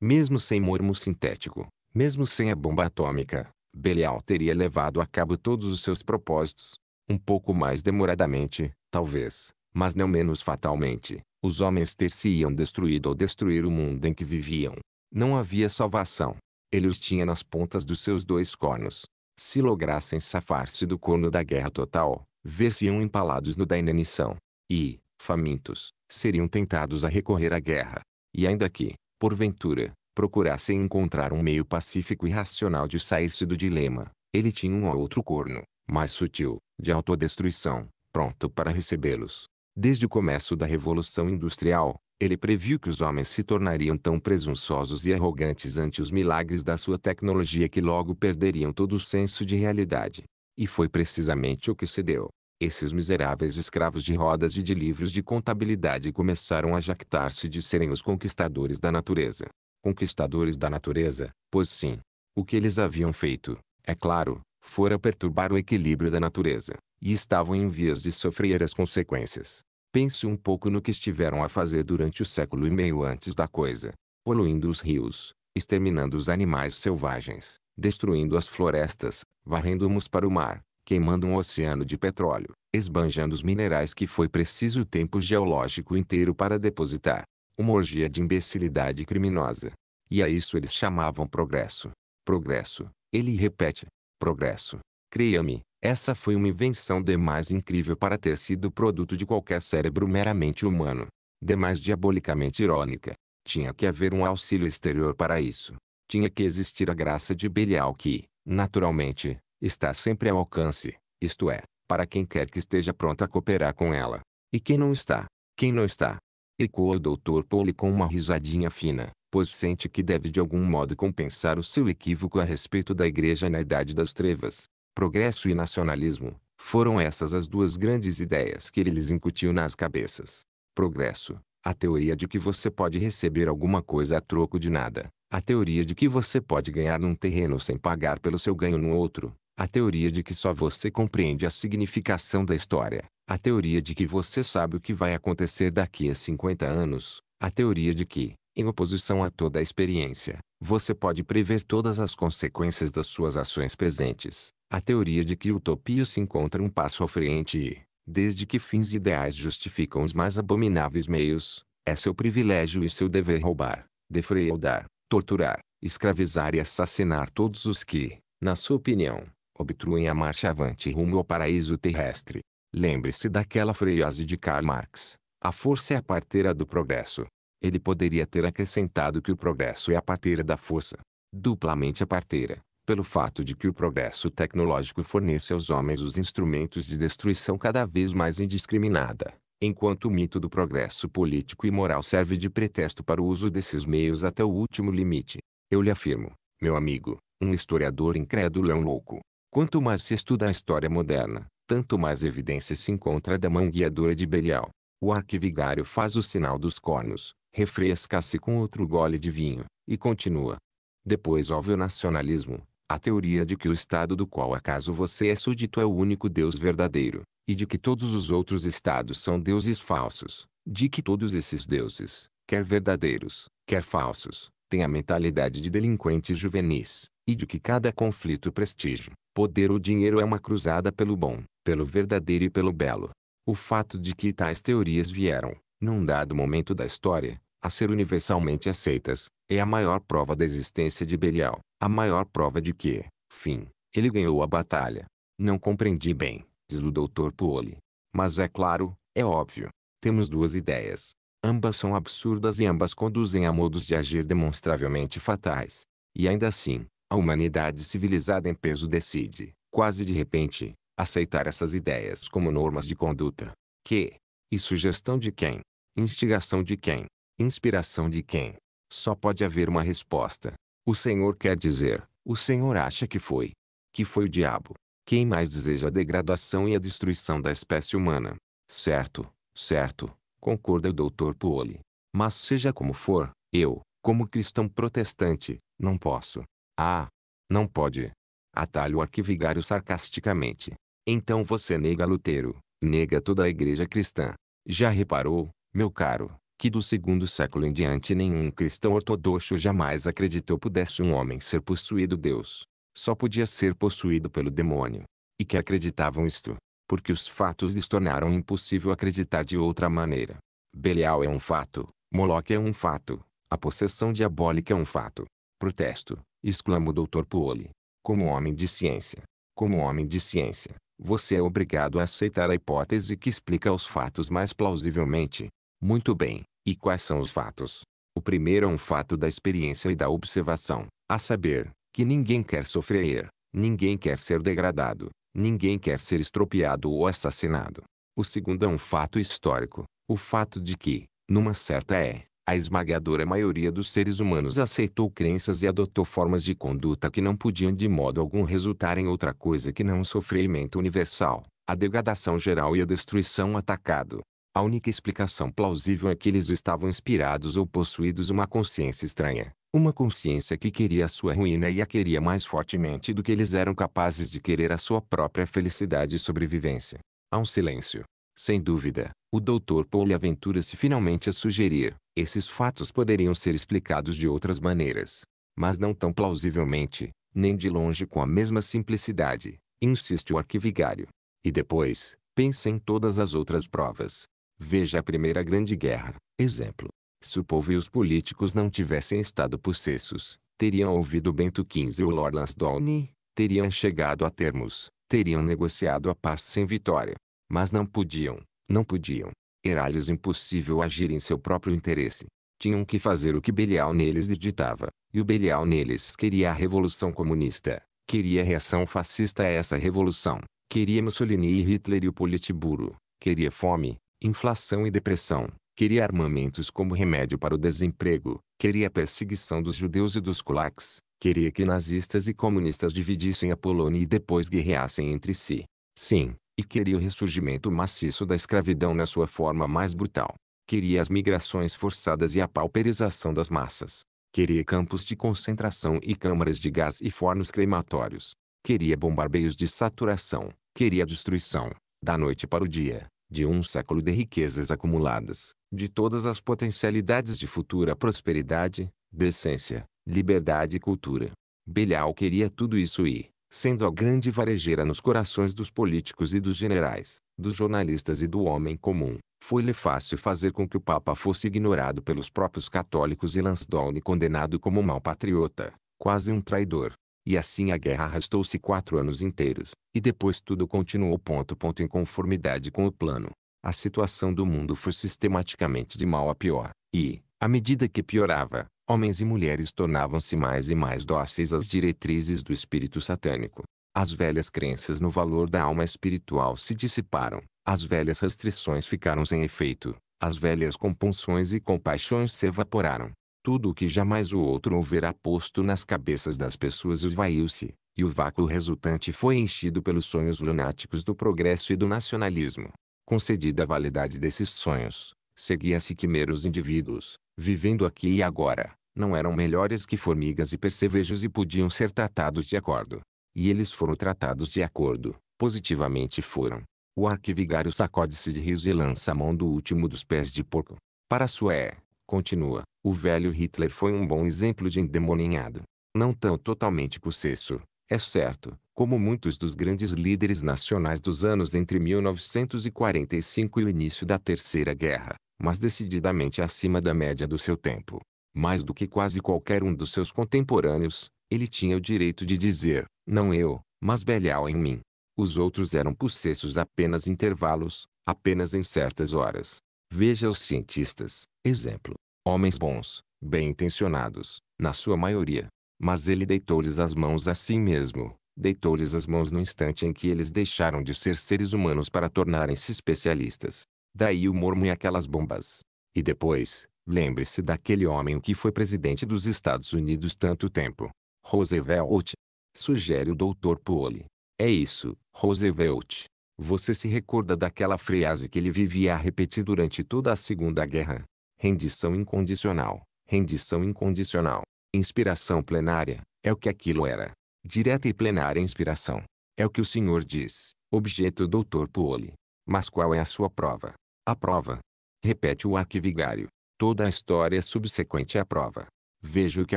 Mesmo sem mormo sintético, mesmo sem a bomba atômica, Belial teria levado a cabo todos os seus propósitos. Um pouco mais demoradamente, talvez, mas não menos fatalmente, os homens ter-se-iam destruído ou destruir o mundo em que viviam. Não havia salvação. Ele os tinha nas pontas dos seus dois cornos. Se lograssem safar-se do corno da guerra total, ver-se-iam empalados no da inanição. E, famintos, seriam tentados a recorrer à guerra. E ainda que, porventura, procurassem encontrar um meio pacífico e racional de sair-se do dilema, ele tinha um ou outro corno, mais sutil, de autodestruição, pronto para recebê-los. Desde o começo da Revolução Industrial, ele previu que os homens se tornariam tão presunçosos e arrogantes ante os milagres da sua tecnologia que logo perderiam todo o senso de realidade. E foi precisamente o que se deu. Esses miseráveis escravos de rodas e de livros de contabilidade começaram a jactar-se de serem os conquistadores da natureza. Conquistadores da natureza, pois sim. O que eles haviam feito, é claro, fora perturbar o equilíbrio da natureza, e estavam em vias de sofrer as consequências. Pense um pouco no que estiveram a fazer durante o século e meio antes da coisa. Poluindo os rios, exterminando os animais selvagens, destruindo as florestas, varrendo-os para o mar, queimando um oceano de petróleo, esbanjando os minerais que foi preciso tempo geológico inteiro para depositar. Uma orgia de imbecilidade criminosa. E a isso eles chamavam progresso. Progresso, ele repete. Progresso. Creia-me. Essa foi uma invenção demais incrível para ter sido produto de qualquer cérebro meramente humano. Demais diabolicamente irônica. Tinha que haver um auxílio exterior para isso. Tinha que existir a graça de Belial que, naturalmente, está sempre ao alcance. Isto é, para quem quer que esteja pronto a cooperar com ela. E quem não está? Quem não está? Ecoa o doutor Pauli com uma risadinha fina, pois sente que deve de algum modo compensar o seu equívoco a respeito da Igreja na Idade das Trevas. Progresso e nacionalismo, foram essas as duas grandes ideias que ele lhes incutiu nas cabeças. Progresso, a teoria de que você pode receber alguma coisa a troco de nada. A teoria de que você pode ganhar num terreno sem pagar pelo seu ganho no outro. A teoria de que só você compreende a significação da história. A teoria de que você sabe o que vai acontecer daqui a cinquenta anos, a teoria de que, em oposição a toda a experiência, você pode prever todas as consequências das suas ações presentes, a teoria de que utopia se encontra um passo à frente e, desde que fins ideais justificam os mais abomináveis meios, é seu privilégio e seu dever roubar, defraudar, torturar, escravizar e assassinar todos os que, na sua opinião, obstruem a marcha avante rumo ao paraíso terrestre. Lembre-se daquela frase de Karl Marx: a força é a parteira do progresso. Ele poderia ter acrescentado que o progresso é a parteira da força. Duplamente a parteira, pelo fato de que o progresso tecnológico fornece aos homens os instrumentos de destruição cada vez mais indiscriminada, enquanto o mito do progresso político e moral serve de pretexto para o uso desses meios até o último limite. Eu lhe afirmo, meu amigo, um historiador incrédulo é um louco. Quanto mais se estuda a história moderna, tanto mais evidência se encontra da mão guiadora de Belial. O arquivigário faz o sinal dos cornos, refresca-se com outro gole de vinho, e continua. Depois houve o nacionalismo, a teoria de que o Estado do qual acaso você é súdito é o único Deus verdadeiro, e de que todos os outros Estados são deuses falsos, de que todos esses deuses, quer verdadeiros, quer falsos, têm a mentalidade de delinquentes juvenis, e de que cada conflito prestígio, poder ou dinheiro é uma cruzada pelo bom, pelo verdadeiro e pelo belo. O fato de que tais teorias vieram, num dado momento da história, a ser universalmente aceitas, é a maior prova da existência de Belial, a maior prova de que, fim, ele ganhou a batalha. Não compreendi bem, diz o doutor Poole. Mas é claro, é óbvio. Temos duas ideias. Ambas são absurdas e ambas conduzem a modos de agir demonstravelmente fatais. E ainda assim, a humanidade civilizada em peso decide, quase de repente, aceitar essas ideias como normas de conduta. Que? E sugestão de quem? Instigação de quem? Inspiração de quem? Só pode haver uma resposta. O Senhor quer dizer, o Senhor acha que foi. Que foi o diabo. Quem mais deseja a degradação e a destruição da espécie humana? Certo, certo, concorda o doutor Poole. Mas seja como for, eu, como cristão protestante, não posso. Ah, não pode. Atalha o arquivigário sarcasticamente. Então você nega Lutero, nega toda a igreja cristã. Já reparou, meu caro, que do segundo século em diante nenhum cristão ortodoxo jamais acreditou pudesse um homem ser possuído Deus. Só podia ser possuído pelo demônio. E que acreditavam isto, porque os fatos lhes tornaram impossível acreditar de outra maneira. Belial é um fato, Moloch é um fato, a possessão diabólica é um fato. Protesto, exclama o doutor Poole. Como homem de ciência, como homem de ciência, você é obrigado a aceitar a hipótese que explica os fatos mais plausivelmente. Muito bem, e quais são os fatos? O primeiro é um fato da experiência e da observação, a saber, que ninguém quer sofrer, ninguém quer ser degradado, ninguém quer ser estropiado ou assassinado. O segundo é um fato histórico, o fato de que, numa certa época, a esmagadora maioria dos seres humanos aceitou crenças e adotou formas de conduta que não podiam de modo algum resultar em outra coisa que não o sofrimento universal, a degradação geral e a destruição atacado. A única explicação plausível é que eles estavam inspirados ou possuídos uma consciência estranha, uma consciência que queria a sua ruína e a queria mais fortemente do que eles eram capazes de querer a sua própria felicidade e sobrevivência. Há um silêncio. Sem dúvida, o doutor Poole aventura-se finalmente a sugerir. Esses fatos poderiam ser explicados de outras maneiras, mas não tão plausivelmente, nem de longe com a mesma simplicidade, insiste o arquivigário. E depois, pense em todas as outras provas. Veja a Primeira Grande Guerra, exemplo. Se o povo e os políticos não tivessem estado possessos, teriam ouvido Bento quinze ou Lord Lansdowne, teriam chegado a termos, teriam negociado a paz sem vitória. Mas não podiam, não podiam. Era-lhes impossível agir em seu próprio interesse. Tinham que fazer o que Belial neles ditava, e o Belial neles queria a revolução comunista, queria a reação fascista a essa revolução, queria Mussolini e Hitler e o Politburo, queria fome, inflação e depressão, queria armamentos como remédio para o desemprego, queria a perseguição dos judeus e dos kulaks, queria que nazistas e comunistas dividissem a Polônia e depois guerreassem entre si. Sim. E queria o ressurgimento maciço da escravidão na sua forma mais brutal. Queria as migrações forçadas e a pauperização das massas. Queria campos de concentração e câmaras de gás e fornos crematórios. Queria bombardeios de saturação. Queria a destruição, da noite para o dia, de um século de riquezas acumuladas, de todas as potencialidades de futura prosperidade, decência, liberdade e cultura. Belial queria tudo isso e, sendo a grande varejeira nos corações dos políticos e dos generais, dos jornalistas e do homem comum, foi-lhe fácil fazer com que o Papa fosse ignorado pelos próprios católicos e Lansdowne condenado como um mau patriota, quase um traidor. E assim a guerra arrastou-se quatro anos inteiros, e depois tudo continuou ponto ponto em conformidade com o plano. A situação do mundo foi sistematicamente de mal a pior, e, à medida que piorava, homens e mulheres tornavam-se mais e mais dóceis às diretrizes do espírito satânico. As velhas crenças no valor da alma espiritual se dissiparam, as velhas restrições ficaram sem efeito, as velhas compunções e compaixões se evaporaram. Tudo o que jamais o outro houvera posto nas cabeças das pessoas esvaiu-se, e o vácuo resultante foi enchido pelos sonhos lunáticos do progresso e do nacionalismo. Concedida a validade desses sonhos, seguia-se que meros indivíduos, vivendo aqui e agora, não eram melhores que formigas e percevejos e podiam ser tratados de acordo. E eles foram tratados de acordo, positivamente foram. O arquivigário sacode-se de riso e lança a mão do último dos pés de porco. Para sua é, continua, o velho Hitler foi um bom exemplo de endemoninhado. Não tão totalmente possesso, é certo, como muitos dos grandes líderes nacionais dos anos entre mil novecentos e quarenta e cinco e o início da Terceira Guerra, mas decididamente acima da média do seu tempo. Mais do que quase qualquer um dos seus contemporâneos, ele tinha o direito de dizer, não eu, mas Belial em mim. Os outros eram possessos apenas em intervalos, apenas em certas horas. Veja os cientistas, exemplo. Homens bons, bem-intencionados, na sua maioria. Mas ele deitou-lhes as mãos a si mesmo. Deitou-lhes as mãos no instante em que eles deixaram de ser seres humanos para tornarem-se especialistas. Daí o mormo e aquelas bombas. E depois, lembre-se daquele homem que foi presidente dos Estados Unidos tanto tempo. Roosevelt. Sugere o doutor Poole. É isso, Roosevelt. Você se recorda daquela frase que ele vivia a repetir durante toda a Segunda Guerra? Rendição incondicional, rendição incondicional. Inspiração plenária, é o que aquilo era. Direta e plenária inspiração. É o que o senhor diz, objeta o doutor Poole. Mas qual é a sua prova? A prova. Repete o arquivigário. Toda a história é subsequente à prova. Veja o que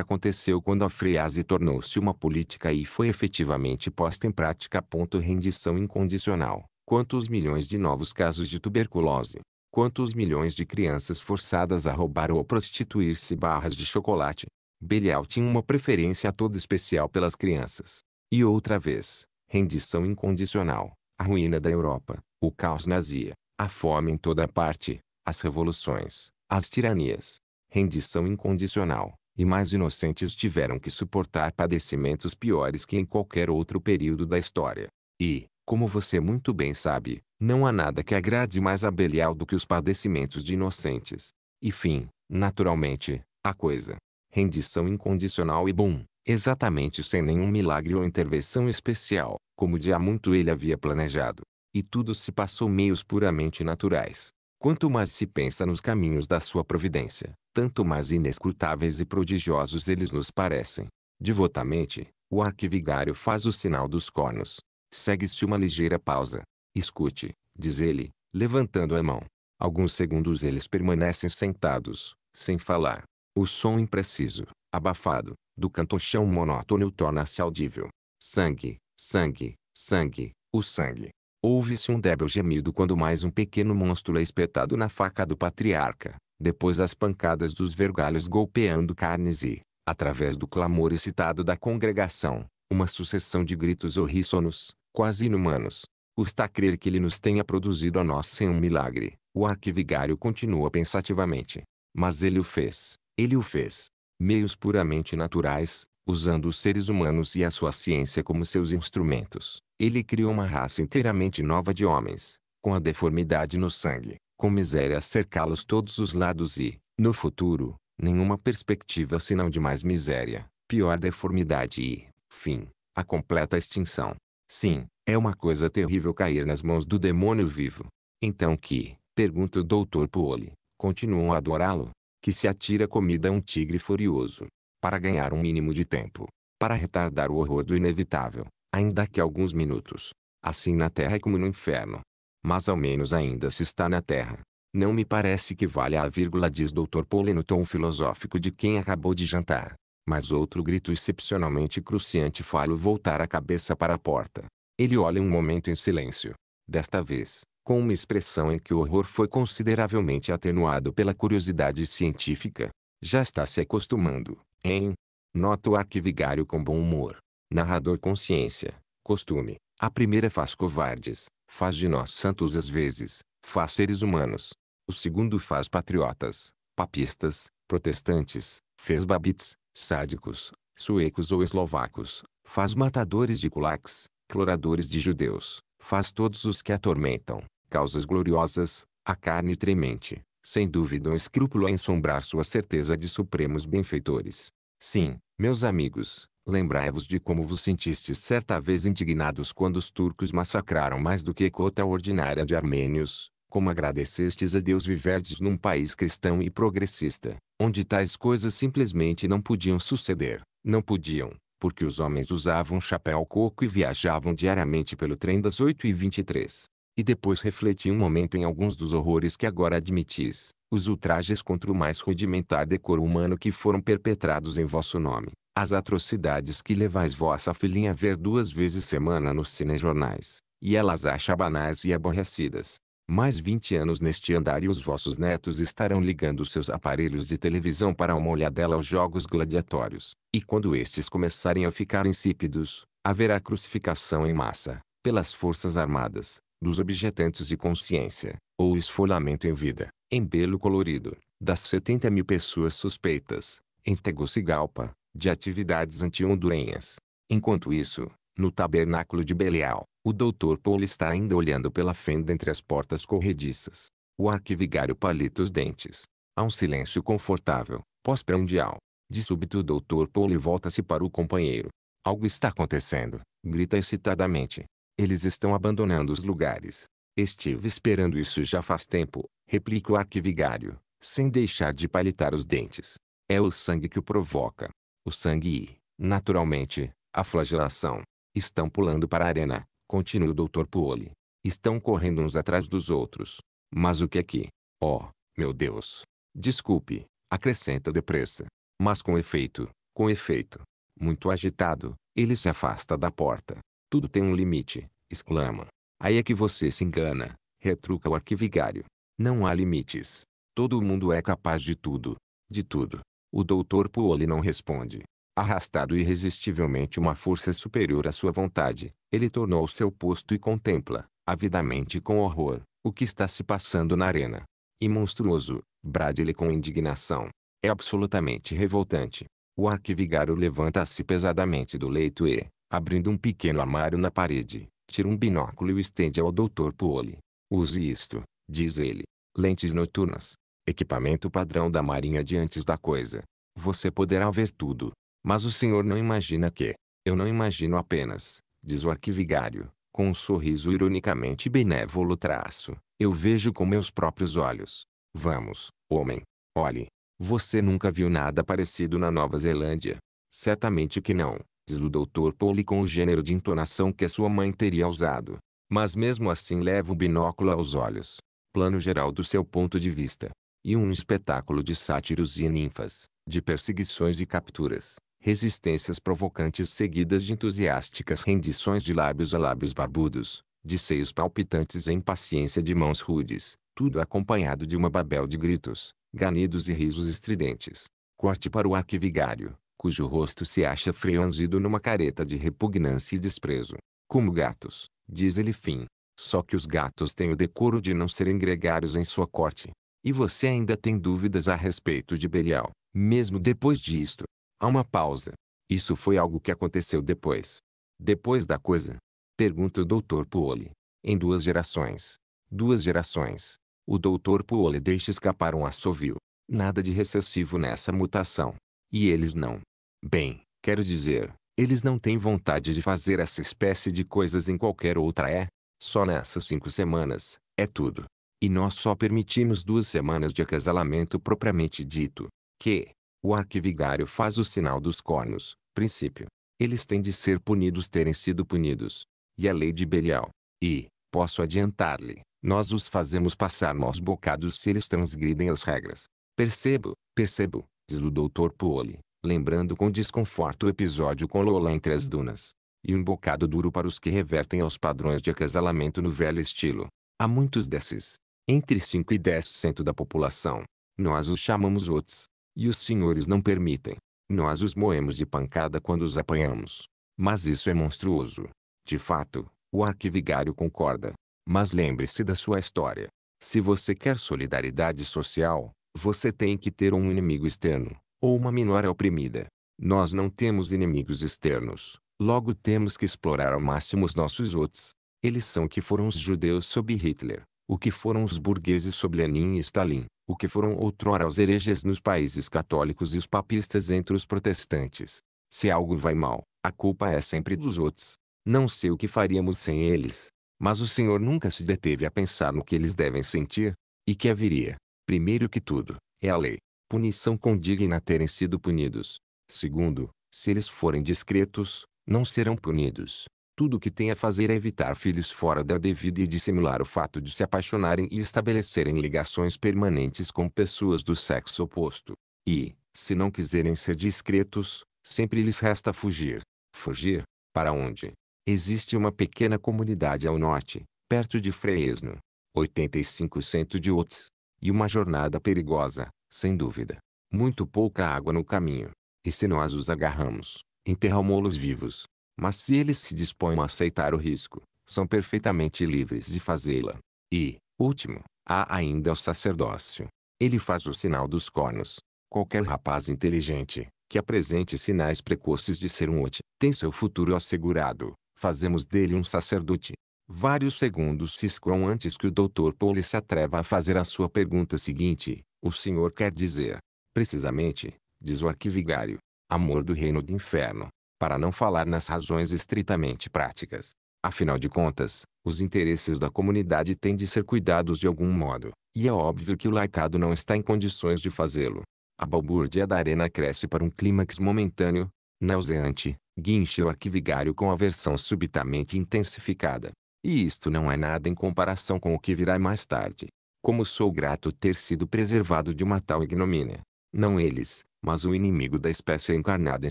aconteceu quando a frase tornou-se uma política e foi efetivamente posta em prática. Rendição incondicional. Quantos milhões de novos casos de tuberculose? Quantos milhões de crianças forçadas a roubar ou prostituir-se barras de chocolate? Belial tinha uma preferência toda especial pelas crianças. E outra vez, rendição incondicional. A ruína da Europa, o caos nazia, a fome em toda parte, as revoluções, as tiranias. Rendição incondicional. E mais inocentes tiveram que suportar padecimentos piores que em qualquer outro período da história. E, como você muito bem sabe, não há nada que agrade mais a Belial do que os padecimentos de inocentes. E fim, naturalmente, a coisa. Rendição incondicional e bum, exatamente sem nenhum milagre ou intervenção especial, como de há muito ele havia planejado. E tudo se passou meios puramente naturais. Quanto mais se pensa nos caminhos da sua providência, tanto mais inescrutáveis e prodigiosos eles nos parecem. Devotamente, o arquivigário faz o sinal dos cornos. Segue-se uma ligeira pausa. Escute, diz ele, levantando a mão. Alguns segundos eles permanecem sentados, sem falar. O som impreciso, abafado, do cantochão monótono torna-se audível. Sangue, sangue, sangue, o sangue. Ouve-se um débil gemido quando mais um pequeno monstro é espetado na faca do patriarca, depois as pancadas dos vergalhos golpeando carnes e, através do clamor excitado da congregação, uma sucessão de gritos horríssonos, quase inumanos. Custa crer que ele nos tenha produzido a nós sem um milagre. O arquivigário continua pensativamente. Mas ele o fez, ele o fez. Meios puramente naturais, usando os seres humanos e a sua ciência como seus instrumentos. Ele criou uma raça inteiramente nova de homens, com a deformidade no sangue, com miséria a cercá-los todos os lados e, no futuro, nenhuma perspectiva senão de mais miséria, pior deformidade e, fim, a completa extinção. Sim, é uma coisa terrível cair nas mãos do demônio vivo. Então que, pergunta o doutor Poole, continuam a adorá-lo? Que se atira comida a um tigre furioso, para ganhar um mínimo de tempo, para retardar o horror do inevitável. Ainda que alguns minutos. Assim na terra como no inferno. mas ao menos ainda se está na Terra. Não me parece que valha a vírgula, diz doutor Paul no tom filosófico de quem acabou de jantar. Mas outro grito excepcionalmente cruciante faz-o voltar a cabeça para a porta. Ele olha um momento em silêncio. Desta vez, com uma expressão em que o horror foi consideravelmente atenuado pela curiosidade científica. Já está se acostumando, hein? Nota o arquivigário com bom humor. Narrador: consciência, costume. A primeira faz covardes, faz de nós santos às vezes, faz seres humanos. O segundo faz patriotas, papistas, protestantes, fez babits, sádicos, suecos ou eslovacos, faz matadores de kulaks, cloradores de judeus, faz todos os que atormentam causas gloriosas, a carne tremente, sem dúvida um escrúpulo a ensombrar sua certeza de supremos benfeitores. Sim, meus amigos, lembrai-vos de como vos sentistes certa vez indignados quando os turcos massacraram mais do que cota ordinária de armênios, como agradecestes a Deus viverdes num país cristão e progressista, onde tais coisas simplesmente não podiam suceder. Não podiam, porque os homens usavam chapéu coco e viajavam diariamente pelo trem das oito e vinte e três. E depois refleti um momento em alguns dos horrores que agora admitis, os ultrajes contra o mais rudimentar decoro humano que foram perpetrados em vosso nome. As atrocidades que levais vossa filhinha a ver duas vezes semana nos cinejornais, e elas acha banais e aborrecidas. Mais vinte anos neste andar e os vossos netos estarão ligando seus aparelhos de televisão para uma olhadela aos jogos gladiatórios. E quando estes começarem a ficar insípidos, haverá crucificação em massa, pelas forças armadas, dos objetantes de consciência, ou esfolamento em vida, em belo colorido, das setenta mil pessoas suspeitas, em Tegucigalpa, de atividades anti-hondurenhas. Enquanto isso, no tabernáculo de Belial, o doutor Paul está ainda olhando pela fenda entre as portas corrediças. O arquivigário palita os dentes. Há um silêncio confortável, pós-prandial. De súbito o doutor Paul volta-se para o companheiro. Algo está acontecendo, grita excitadamente. Eles estão abandonando os lugares. Estive esperando isso já faz tempo, replica o arquivigário, sem deixar de palitar os dentes. É o sangue que o provoca. O sangue e, naturalmente, a flagelação. Estão pulando para a arena, continua o doutor Pauli. Estão correndo uns atrás dos outros. Mas o que é que? Oh, meu Deus! Desculpe, acrescenta depressa. Mas com efeito, com efeito. Muito agitado, ele se afasta da porta. Tudo tem um limite, exclama. Aí é que você se engana, retruca o arquivigário. Não há limites. Todo mundo é capaz de tudo. De tudo. O doutor Pauli não responde. Arrastado irresistivelmente uma força superior à sua vontade, ele tornou o seu posto e contempla, avidamente e com horror, o que está se passando na arena. E monstruoso, brada ele com indignação. É absolutamente revoltante. O arquivigário levanta-se pesadamente do leito e, abrindo um pequeno armário na parede, tira um binóculo e o estende ao doutor Pauli. Use isto, diz ele. Lentes noturnas. Equipamento padrão da marinha diante da coisa. Você poderá ver tudo. Mas o senhor não imagina que... Eu não imagino apenas, diz o arquivigário, com um sorriso ironicamente benévolo traço. Eu vejo com meus próprios olhos. Vamos, homem. Olhe. Você nunca viu nada parecido na Nova Zelândia. Certamente que não, diz o doutor Pauli com o gênero de entonação que sua mãe teria usado. Mas mesmo assim leva o binóculo aos olhos. Plano geral do seu ponto de vista. E um espetáculo de sátiros e ninfas, de perseguições e capturas, resistências provocantes seguidas de entusiásticas rendições de lábios a lábios barbudos, de seios palpitantes e impaciência de mãos rudes, tudo acompanhado de uma babel de gritos, ganidos e risos estridentes. Corte para o arquivigário, cujo rosto se acha franzido numa careta de repugnância e desprezo. Como gatos, diz ele fim. Só que os gatos têm o decoro de não serem gregários em sua corte. E você ainda tem dúvidas a respeito de Belial, mesmo depois disto. Há uma pausa. Isso foi algo que aconteceu depois. Depois da coisa? Pergunta o doutor Pauli. Em duas gerações. Duas gerações. O doutor Pauli deixa escapar um assovio. Nada de recessivo nessa mutação. E eles não. Bem, quero dizer, eles não têm vontade de fazer essa espécie de coisas em qualquer outra é. Só nessas cinco semanas, é tudo. E nós só permitimos duas semanas de acasalamento propriamente dito. Que? O arquivigário faz o sinal dos cornos. Princípio. Eles têm de ser punidos terem sido punidos. E a lei de Belial. E, posso adiantar-lhe, Nós os fazemos passar maus bocados se eles transgridem as regras. Percebo, percebo, diz o doutor Poole, lembrando com desconforto o episódio com Lola entre as dunas. E um bocado duro para os que revertem aos padrões de acasalamento no velho estilo. Há muitos desses. Entre cinco e dez por cento da população. Nós os chamamos ots. E os senhores não permitem. Nós os moemos de pancada quando os apanhamos. Mas isso é monstruoso. De fato, o arquivigário concorda. Mas lembre-se da sua história. Se você quer solidariedade social, você tem que ter um inimigo externo, ou uma minoria oprimida. Nós não temos inimigos externos. Logo temos que explorar ao máximo os nossos ots. Eles são o que foram os judeus sob Hitler, o que foram os burgueses sob Lenin e Stalin, o que foram outrora os hereges nos países católicos e os papistas entre os protestantes. Se algo vai mal, a culpa é sempre dos ots. Não sei o que faríamos sem eles, mas o Senhor nunca se deteve a pensar no que eles devem sentir, e que haveria, primeiro que tudo, é a lei. Punição condigna a terem sido punidos. Segundo, se eles forem discretos, não serão punidos. Tudo o que tem a fazer é evitar filhos fora da devida e dissimular o fato de se apaixonarem e estabelecerem ligações permanentes com pessoas do sexo oposto. E, se não quiserem ser discretos, sempre lhes resta fugir. Fugir? Para onde? Existe uma pequena comunidade ao norte, perto de Fresno. oitenta e cinco por cento de ots. E uma jornada perigosa, sem dúvida. Muito pouca água no caminho. E se nós os agarramos? Enterramos-los vivos. Mas se eles se dispõem a aceitar o risco, são perfeitamente livres de fazê-la. E, último, há ainda o sacerdócio. Ele faz o sinal dos cornos. Qualquer rapaz inteligente, que apresente sinais precoces de ser um ote, tem seu futuro assegurado. Fazemos dele um sacerdote. Vários segundos se escoam antes que o doutor Poole se atreva a fazer a sua pergunta seguinte. O senhor quer dizer, precisamente, diz o arquivigário, amor do reino do inferno, para não falar nas razões estritamente práticas. Afinal de contas, os interesses da comunidade têm de ser cuidados de algum modo, e é óbvio que o laicado não está em condições de fazê-lo. A balbúrdia da arena cresce para um clímax momentâneo, nauseante, guincha o arquivigário com a versão subitamente intensificada. E isto não é nada em comparação com o que virá mais tarde. Como sou grato ter sido preservado de uma tal ignomínia. Não eles, mas o inimigo da espécie encarnada em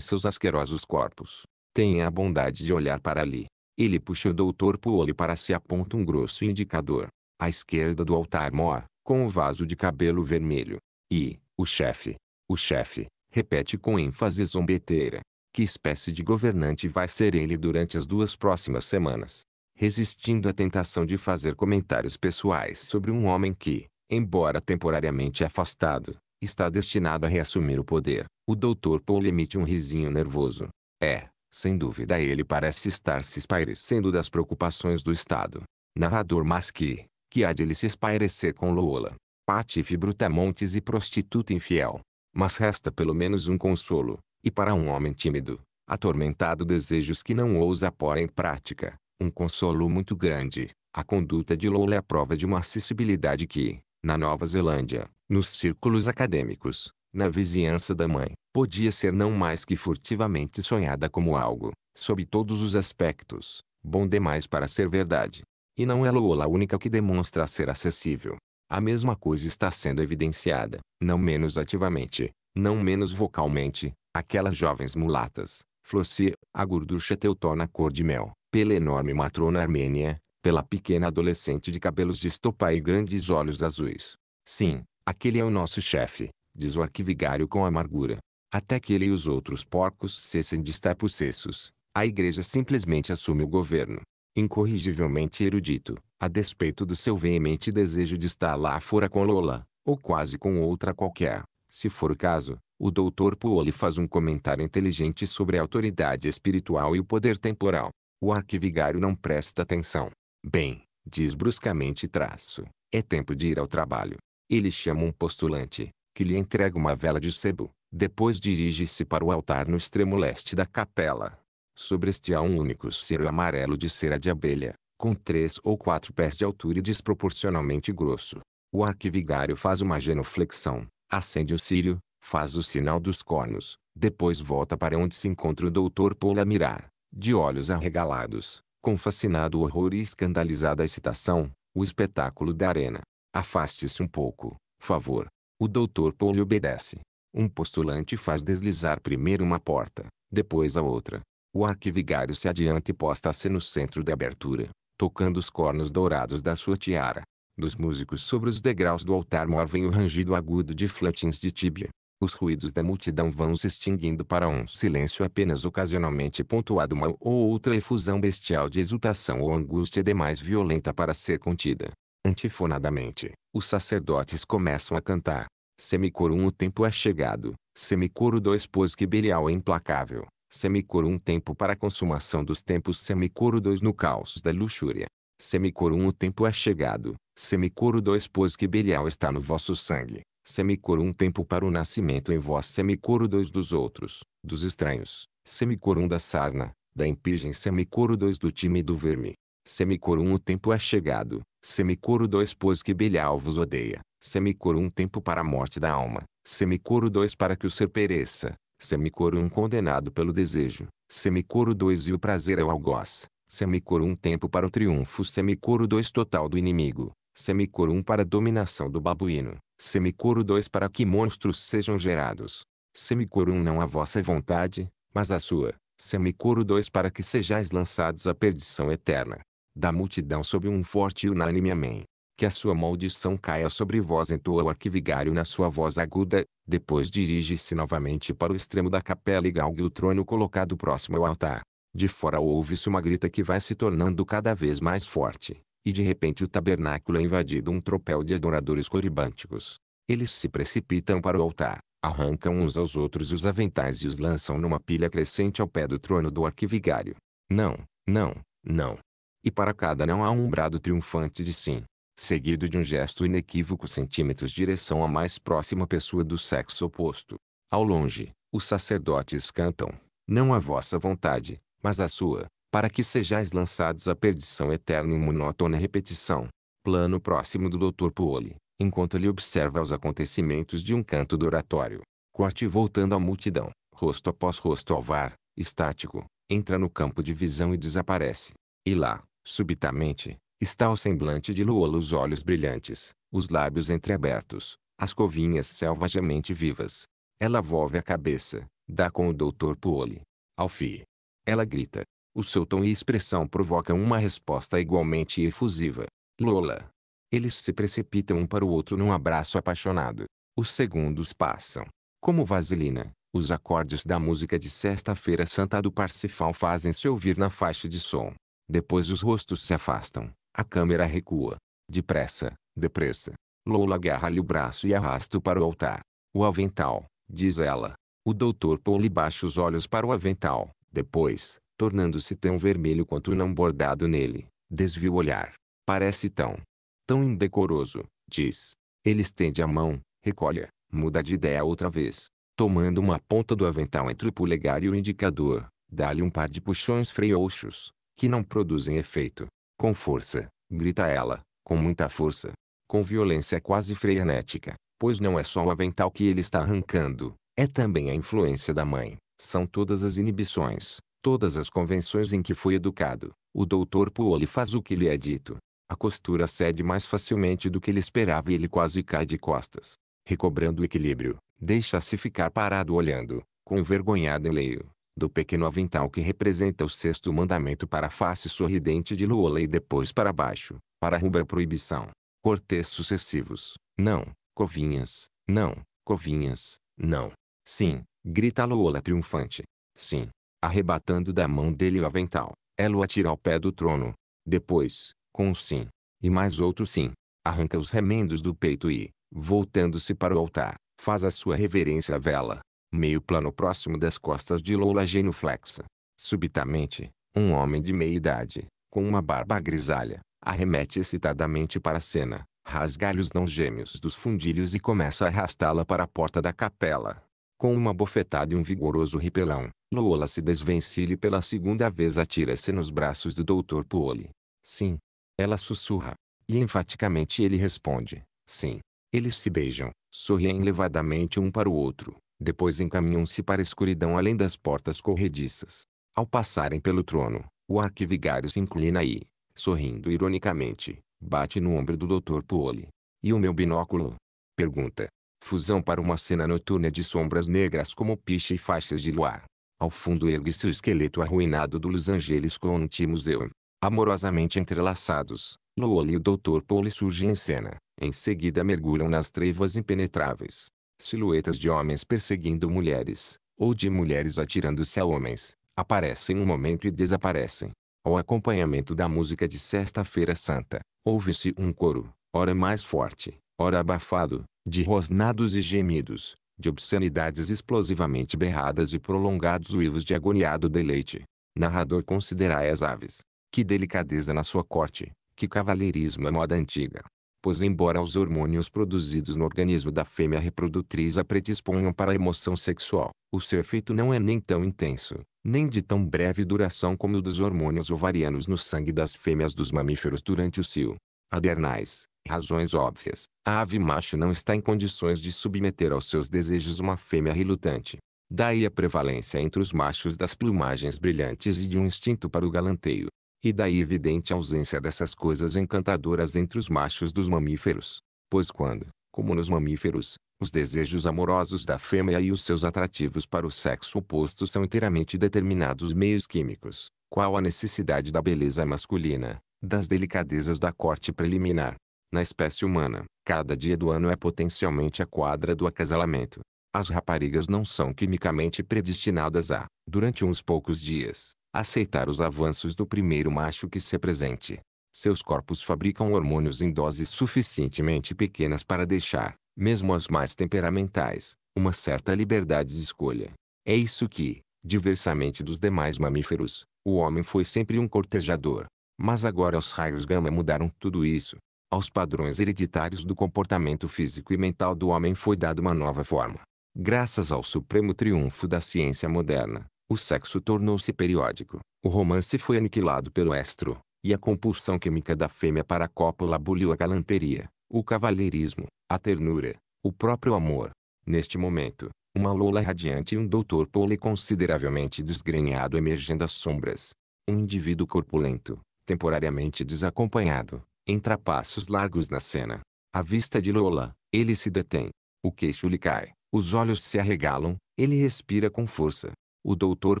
seus asquerosos corpos. Tenha a bondade de olhar para ali. Ele puxa o doutor Poole para si e aponta um grosso indicador. À esquerda do altar mor, com um vaso de cabelo vermelho. E, o chefe, o chefe, repete com ênfase zombeteira. Que espécie de governante vai ser ele durante as duas próximas semanas? Resistindo à tentação de fazer comentários pessoais sobre um homem que, embora temporariamente afastado, está destinado a reassumir o poder. O doutor Poole emite um risinho nervoso. É, sem dúvida ele parece estar se espairecendo das preocupações do Estado. Narrador mas que, que há de ele se espairecer com Lola, Patife Brutamontes e prostituta infiel. Mas resta pelo menos um consolo, e para um homem tímido, atormentado desejos que não ousa pôr em prática, um consolo muito grande. A conduta de Lola é a prova de uma acessibilidade que, na Nova Zelândia, nos círculos acadêmicos, na vizinhança da mãe, podia ser não mais que furtivamente sonhada como algo, sob todos os aspectos, bom demais para ser verdade. E não é Lola a única que demonstra ser acessível. A mesma coisa está sendo evidenciada, não menos ativamente, não menos vocalmente, aquelas jovens mulatas, Flossie, a gorducha teutona cor de mel, pela enorme matrona armênia, pela pequena adolescente de cabelos de estopa e grandes olhos azuis. Sim. Aquele é o nosso chefe, diz o arquivigário com amargura. Até que ele e os outros porcos cessem de estar possessos, a igreja simplesmente assume o governo. Incorrigivelmente erudito, a despeito do seu veemente desejo de estar lá fora com Lola, ou quase com outra qualquer, se for o caso, o doutor Poole faz um comentário inteligente sobre a autoridade espiritual e o poder temporal. O arquivigário não presta atenção. Bem, diz bruscamente traço, é tempo de ir ao trabalho. Ele chama um postulante, que lhe entrega uma vela de sebo, depois dirige-se para o altar no extremo leste da capela. Sobre este há um único cero amarelo de cera de abelha, com três ou quatro pés de altura e desproporcionalmente grosso. O arquivigário faz uma genuflexão, acende o círio, faz o sinal dos cornos, depois volta para onde se encontra o doutor Poole a mirar, de olhos arregalados, com fascinado horror e escandalizada excitação, O espetáculo da arena. Afaste-se um pouco, favor. O doutor Paul obedece. Um postulante faz deslizar primeiro uma porta, depois a outra. O arquivigário se adianta e posta-se no centro da abertura, tocando os cornos dourados da sua tiara. Dos músicos sobre os degraus do altar movem o rangido agudo de fletins de tíbia. Os ruídos da multidão vão se extinguindo para um silêncio apenas ocasionalmente pontuado uma ou outra efusão bestial de exultação ou angústia demais violenta para ser contida. Antifonadamente, os sacerdotes começam a cantar. Semicoro um, o tempo é chegado. Semicoro dois, pois que Belial é implacável. Semicoro um, tempo para a consumação dos tempos. Semicoro dois, no caos da luxúria. Semicoro um, o tempo é chegado. Semicoro dois, pois que Belial está no vosso sangue. Semicoro um, tempo para o nascimento em vós. Semicoro dois, dos outros, dos estranhos. Semicoro um, da sarna, da impigem. Semicoro dois, do time e do verme. Semicoro um, o tempo é chegado. Semicoro dois, pois que Belial vos odeia. Semicoro um, tempo para a morte da alma. Semicoro dois, para que o ser pereça. Semicoro um, condenado pelo desejo. Semicoro dois, e o prazer é o algoz. Semicoro um, tempo para o triunfo. Semicoro dois, total do inimigo. Semicoro um, para a dominação do babuíno. Semicoro dois, para que monstros sejam gerados. Semicoro um, não a vossa vontade, mas a sua. Semicoro dois, para que sejais lançados à perdição eterna. Da multidão sob um forte e unânime amém. Que a sua maldição caia sobre vós, entoa o arquivigário na sua voz aguda. Depois dirige-se novamente para o extremo da capela e galgue o trono colocado próximo ao altar. De fora ouve-se uma grita que vai se tornando cada vez mais forte, e de repente o tabernáculo é invadido um tropel de adoradores coribânticos. Eles se precipitam para o altar, arrancam uns aos outros os aventais e os lançam numa pilha crescente ao pé do trono do arquivigário. Não, não, não. E para cada não há um brado triunfante de sim, seguido de um gesto inequívoco centímetros direção à mais próxima pessoa do sexo oposto. Ao longe, os sacerdotes cantam, não a vossa vontade, mas a sua, para que sejais lançados à perdição eterna em monótona repetição. Plano próximo do doutor Poole, enquanto ele observa os acontecimentos de um canto do oratório. Corte voltando à multidão, rosto após rosto alvar, estático, entra no campo de visão e desaparece. E lá, subitamente, está o semblante de Lola, os olhos brilhantes, os lábios entreabertos, as covinhas selvagemente vivas. Ela volve a cabeça, dá com o doutor Poole. Ao fim, ela grita. O seu tom e expressão provocam uma resposta igualmente efusiva. Lola. Eles se precipitam um para o outro num abraço apaixonado. Os segundos passam. Como vaselina, os acordes da música de Sexta-feira Santa do Parsifal fazem-se ouvir na faixa de som. Depois os rostos se afastam. A câmera recua. Depressa, depressa. Lola agarra-lhe o braço e arrasta-o para o altar. O avental, diz ela. O doutor Paul baixa os olhos para o avental. Depois, tornando-se tão vermelho quanto o não bordado nele, desvia o olhar. Parece tão, tão indecoroso, diz. Ele estende a mão, recolhe-a, muda de ideia outra vez. Tomando uma ponta do avental entre o polegar e o indicador, dá-lhe um par de puxões frouxos, que não produzem efeito. Com força, grita ela, com muita força. Com violência quase frenética, pois não é só o avental que ele está arrancando, é também a influência da mãe. São todas as inibições, todas as convenções em que foi educado. O doutor Poole faz o que lhe é dito. A costura cede mais facilmente do que ele esperava e ele quase cai de costas. Recobrando o equilíbrio, deixa-se ficar parado olhando, com envergonhado enleio, do pequeno avental que representa o sexto mandamento para a face sorridente de Lola e depois para baixo, para a rubra proibição. Cortes sucessivos. Não, covinhas. Não, covinhas. Não. Sim. Grita Lola triunfante. Sim. Arrebatando da mão dele o avental, ela o atira ao pé do trono. Depois, com um sim, e mais outro sim, arranca os remendos do peito e, voltando-se para o altar, faz a sua reverência à vela. Meio plano próximo das costas de Lola genuflexa. Subitamente, um homem de meia idade, com uma barba grisalha, arremete excitadamente para a cena, rasga-lhe os não gêmeos dos fundilhos e começa a arrastá-la para a porta da capela. Com uma bofetada e um vigoroso repelão, Lola se desvencilha e pela segunda vez atira-se nos braços do doutor Poole. Sim. Ela sussurra. E enfaticamente ele responde. Sim. Eles se beijam, sorriem levadamente um para o outro. Depois encaminham-se para a escuridão além das portas corrediças. Ao passarem pelo trono, o arquivigário se inclina e, sorrindo ironicamente, Bate no ombro do doutor Poole. E o meu binóculo? Pergunta. Fusão para uma cena noturna de sombras negras como piche e faixas de luar. Ao fundo ergue-se o esqueleto arruinado do Los Angeles County Museum. Amorosamente entrelaçados, Lowell e o doutor Poole surgem em cena. Em seguida mergulham nas trevas impenetráveis. Silhuetas de homens perseguindo mulheres, ou de mulheres atirando-se a homens, aparecem um momento e desaparecem. Ao acompanhamento da música de Sexta-feira Santa, ouve-se um coro, ora mais forte, ora abafado, de rosnados e gemidos, de obscenidades explosivamente berradas e prolongados uivos de agoniado deleite. Narrador: considerai as aves. Que delicadeza na sua corte, que cavalheirismo à moda antiga. Pois embora os hormônios produzidos no organismo da fêmea reprodutriz a predisponham para a emoção sexual, o seu efeito não é nem tão intenso, nem de tão breve duração como o dos hormônios ovarianos no sangue das fêmeas dos mamíferos durante o cio. Adernais, razões óbvias, a ave macho não está em condições de submeter aos seus desejos uma fêmea relutante. Daí a prevalência entre os machos das plumagens brilhantes e de um instinto para o galanteio. E daí evidente a ausência dessas coisas encantadoras entre os machos dos mamíferos. Pois quando, como nos mamíferos, os desejos amorosos da fêmea e os seus atrativos para o sexo oposto são inteiramente determinados meios químicos, qual a necessidade da beleza masculina, das delicadezas da corte preliminar. Na espécie humana, cada dia do ano é potencialmente a quadra do acasalamento. As raparigas não são quimicamente predestinadas a, durante uns poucos dias, aceitar os avanços do primeiro macho que se apresente. Seus corpos fabricam hormônios em doses suficientemente pequenas para deixar, mesmo as mais temperamentais, uma certa liberdade de escolha. É isso que, diversamente dos demais mamíferos, o homem foi sempre um cortejador. Mas agora os raios gama mudaram tudo isso. Aos padrões hereditários do comportamento físico e mental do homem foi dada uma nova forma. Graças ao supremo triunfo da ciência moderna, o sexo tornou-se periódico, o romance foi aniquilado pelo estro, e a compulsão química da fêmea para a cópula aboliu a galanteria, o cavalheirismo, a ternura, o próprio amor. Neste momento, uma Lola radiante e um doutor Poole consideravelmente desgrenhado emergem das sombras. Um indivíduo corpulento, temporariamente desacompanhado, entra a passos largos na cena. À vista de Lola, ele se detém. O queixo lhe cai, os olhos se arregalam, ele respira com força. O doutor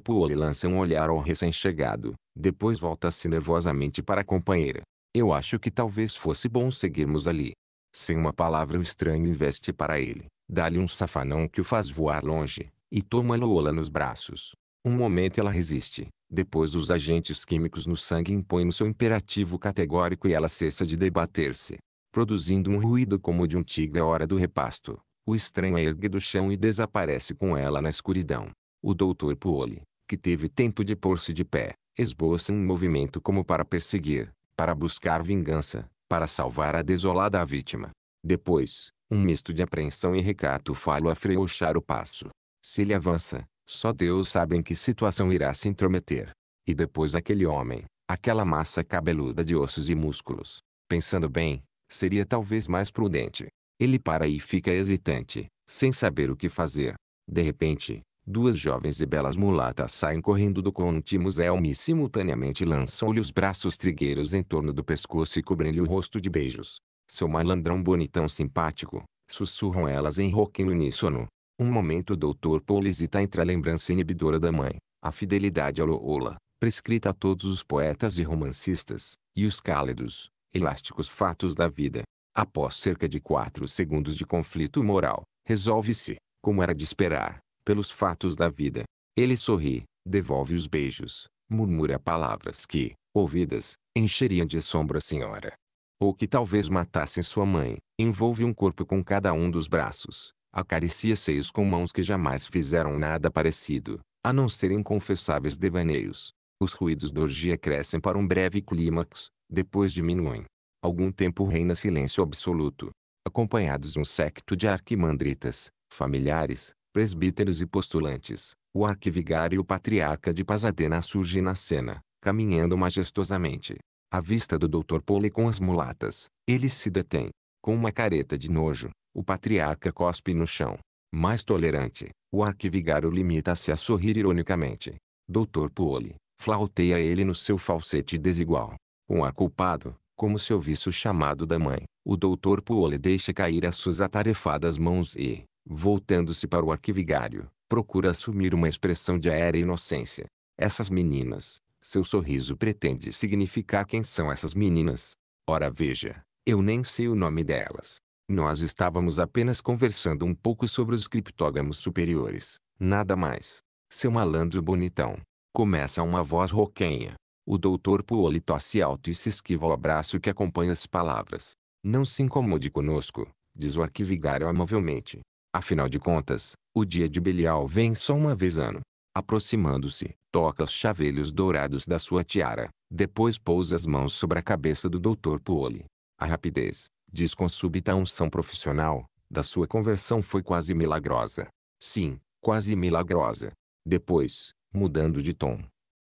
Poole lança um olhar ao recém-chegado, depois volta-se nervosamente para a companheira. Eu acho que talvez fosse bom seguirmos ali. Sem uma palavra o estranho investe para ele, dá-lhe um safanão que o faz voar longe, e toma Lola nos braços. Um momento ela resiste, depois os agentes químicos no sangue impõem o seu imperativo categórico e ela cessa de debater-se. Produzindo um ruído como de um tigre à hora do repasto, o estranho a ergue do chão e desaparece com ela na escuridão. O doutor Poole, que teve tempo de pôr-se de pé, esboça um movimento como para perseguir, para buscar vingança, para salvar a desolada vítima. Depois, um misto de apreensão e recato faz-o afrouxar o passo. Se ele avança, só Deus sabe em que situação irá se intrometer. E depois aquele homem, aquela massa cabeluda de ossos e músculos. Pensando bem, seria talvez mais prudente. Ele para e fica hesitante, sem saber o que fazer. De repente, duas jovens e belas mulatas saem correndo do County Museum e simultaneamente lançam-lhe os braços trigueiros em torno do pescoço e cobrem-lhe o rosto de beijos. Seu malandrão bonitão simpático, sussurram elas em rouquinho uníssono. Um momento o doutor Poole hesita entre a lembrança inibidora da mãe, a fidelidade a Lola, prescrita a todos os poetas e romancistas, e os cálidos, elásticos fatos da vida. Após cerca de quatro segundos de conflito moral, resolve-se, como era de esperar, pelos fatos da vida. Ele sorri, devolve os beijos, murmura palavras que, ouvidas, encheriam de assombro a senhora. Ou que talvez matassem sua mãe, envolve um corpo com cada um dos braços, acaricia seios com mãos que jamais fizeram nada parecido, a não ser inconfessáveis devaneios. Os ruídos da orgia crescem para um breve clímax, depois diminuem. Algum tempo reina silêncio absoluto, acompanhados um séquito de arquimandritas, familiares, presbíteros e postulantes. O arquivigário e o patriarca de Pasadena surgem na cena, caminhando majestosamente. À vista do doutor Poole com as mulatas, ele se detém. Com uma careta de nojo, o patriarca cospe no chão. Mais tolerante, o arquivigário limita-se a sorrir ironicamente. doutor Poole flauteia ele no seu falsete desigual. Com ar culpado, como se ouvisse o chamado da mãe. O doutor Poole deixa cair as suas atarefadas mãos e, voltando-se para o arquivigário, procura assumir uma expressão de aérea inocência. Essas meninas, seu sorriso pretende significar quem são essas meninas. Ora veja, eu nem sei o nome delas. Nós estávamos apenas conversando um pouco sobre os criptógamos superiores, nada mais. Seu malandro bonitão, começa uma voz roquenha. O doutor Poole tosse alto e se esquiva ao abraço que acompanha as palavras. Não se incomode conosco, diz o arquivigário amavelmente. Afinal de contas, o dia de Belial vem só uma vez ano. Aproximando-se, toca os chavelhos dourados da sua tiara, depois pousa as mãos sobre a cabeça do doutor Poole. A rapidez, diz com súbita unção profissional, da sua conversão foi quase milagrosa. Sim, quase milagrosa. Depois, mudando de tom.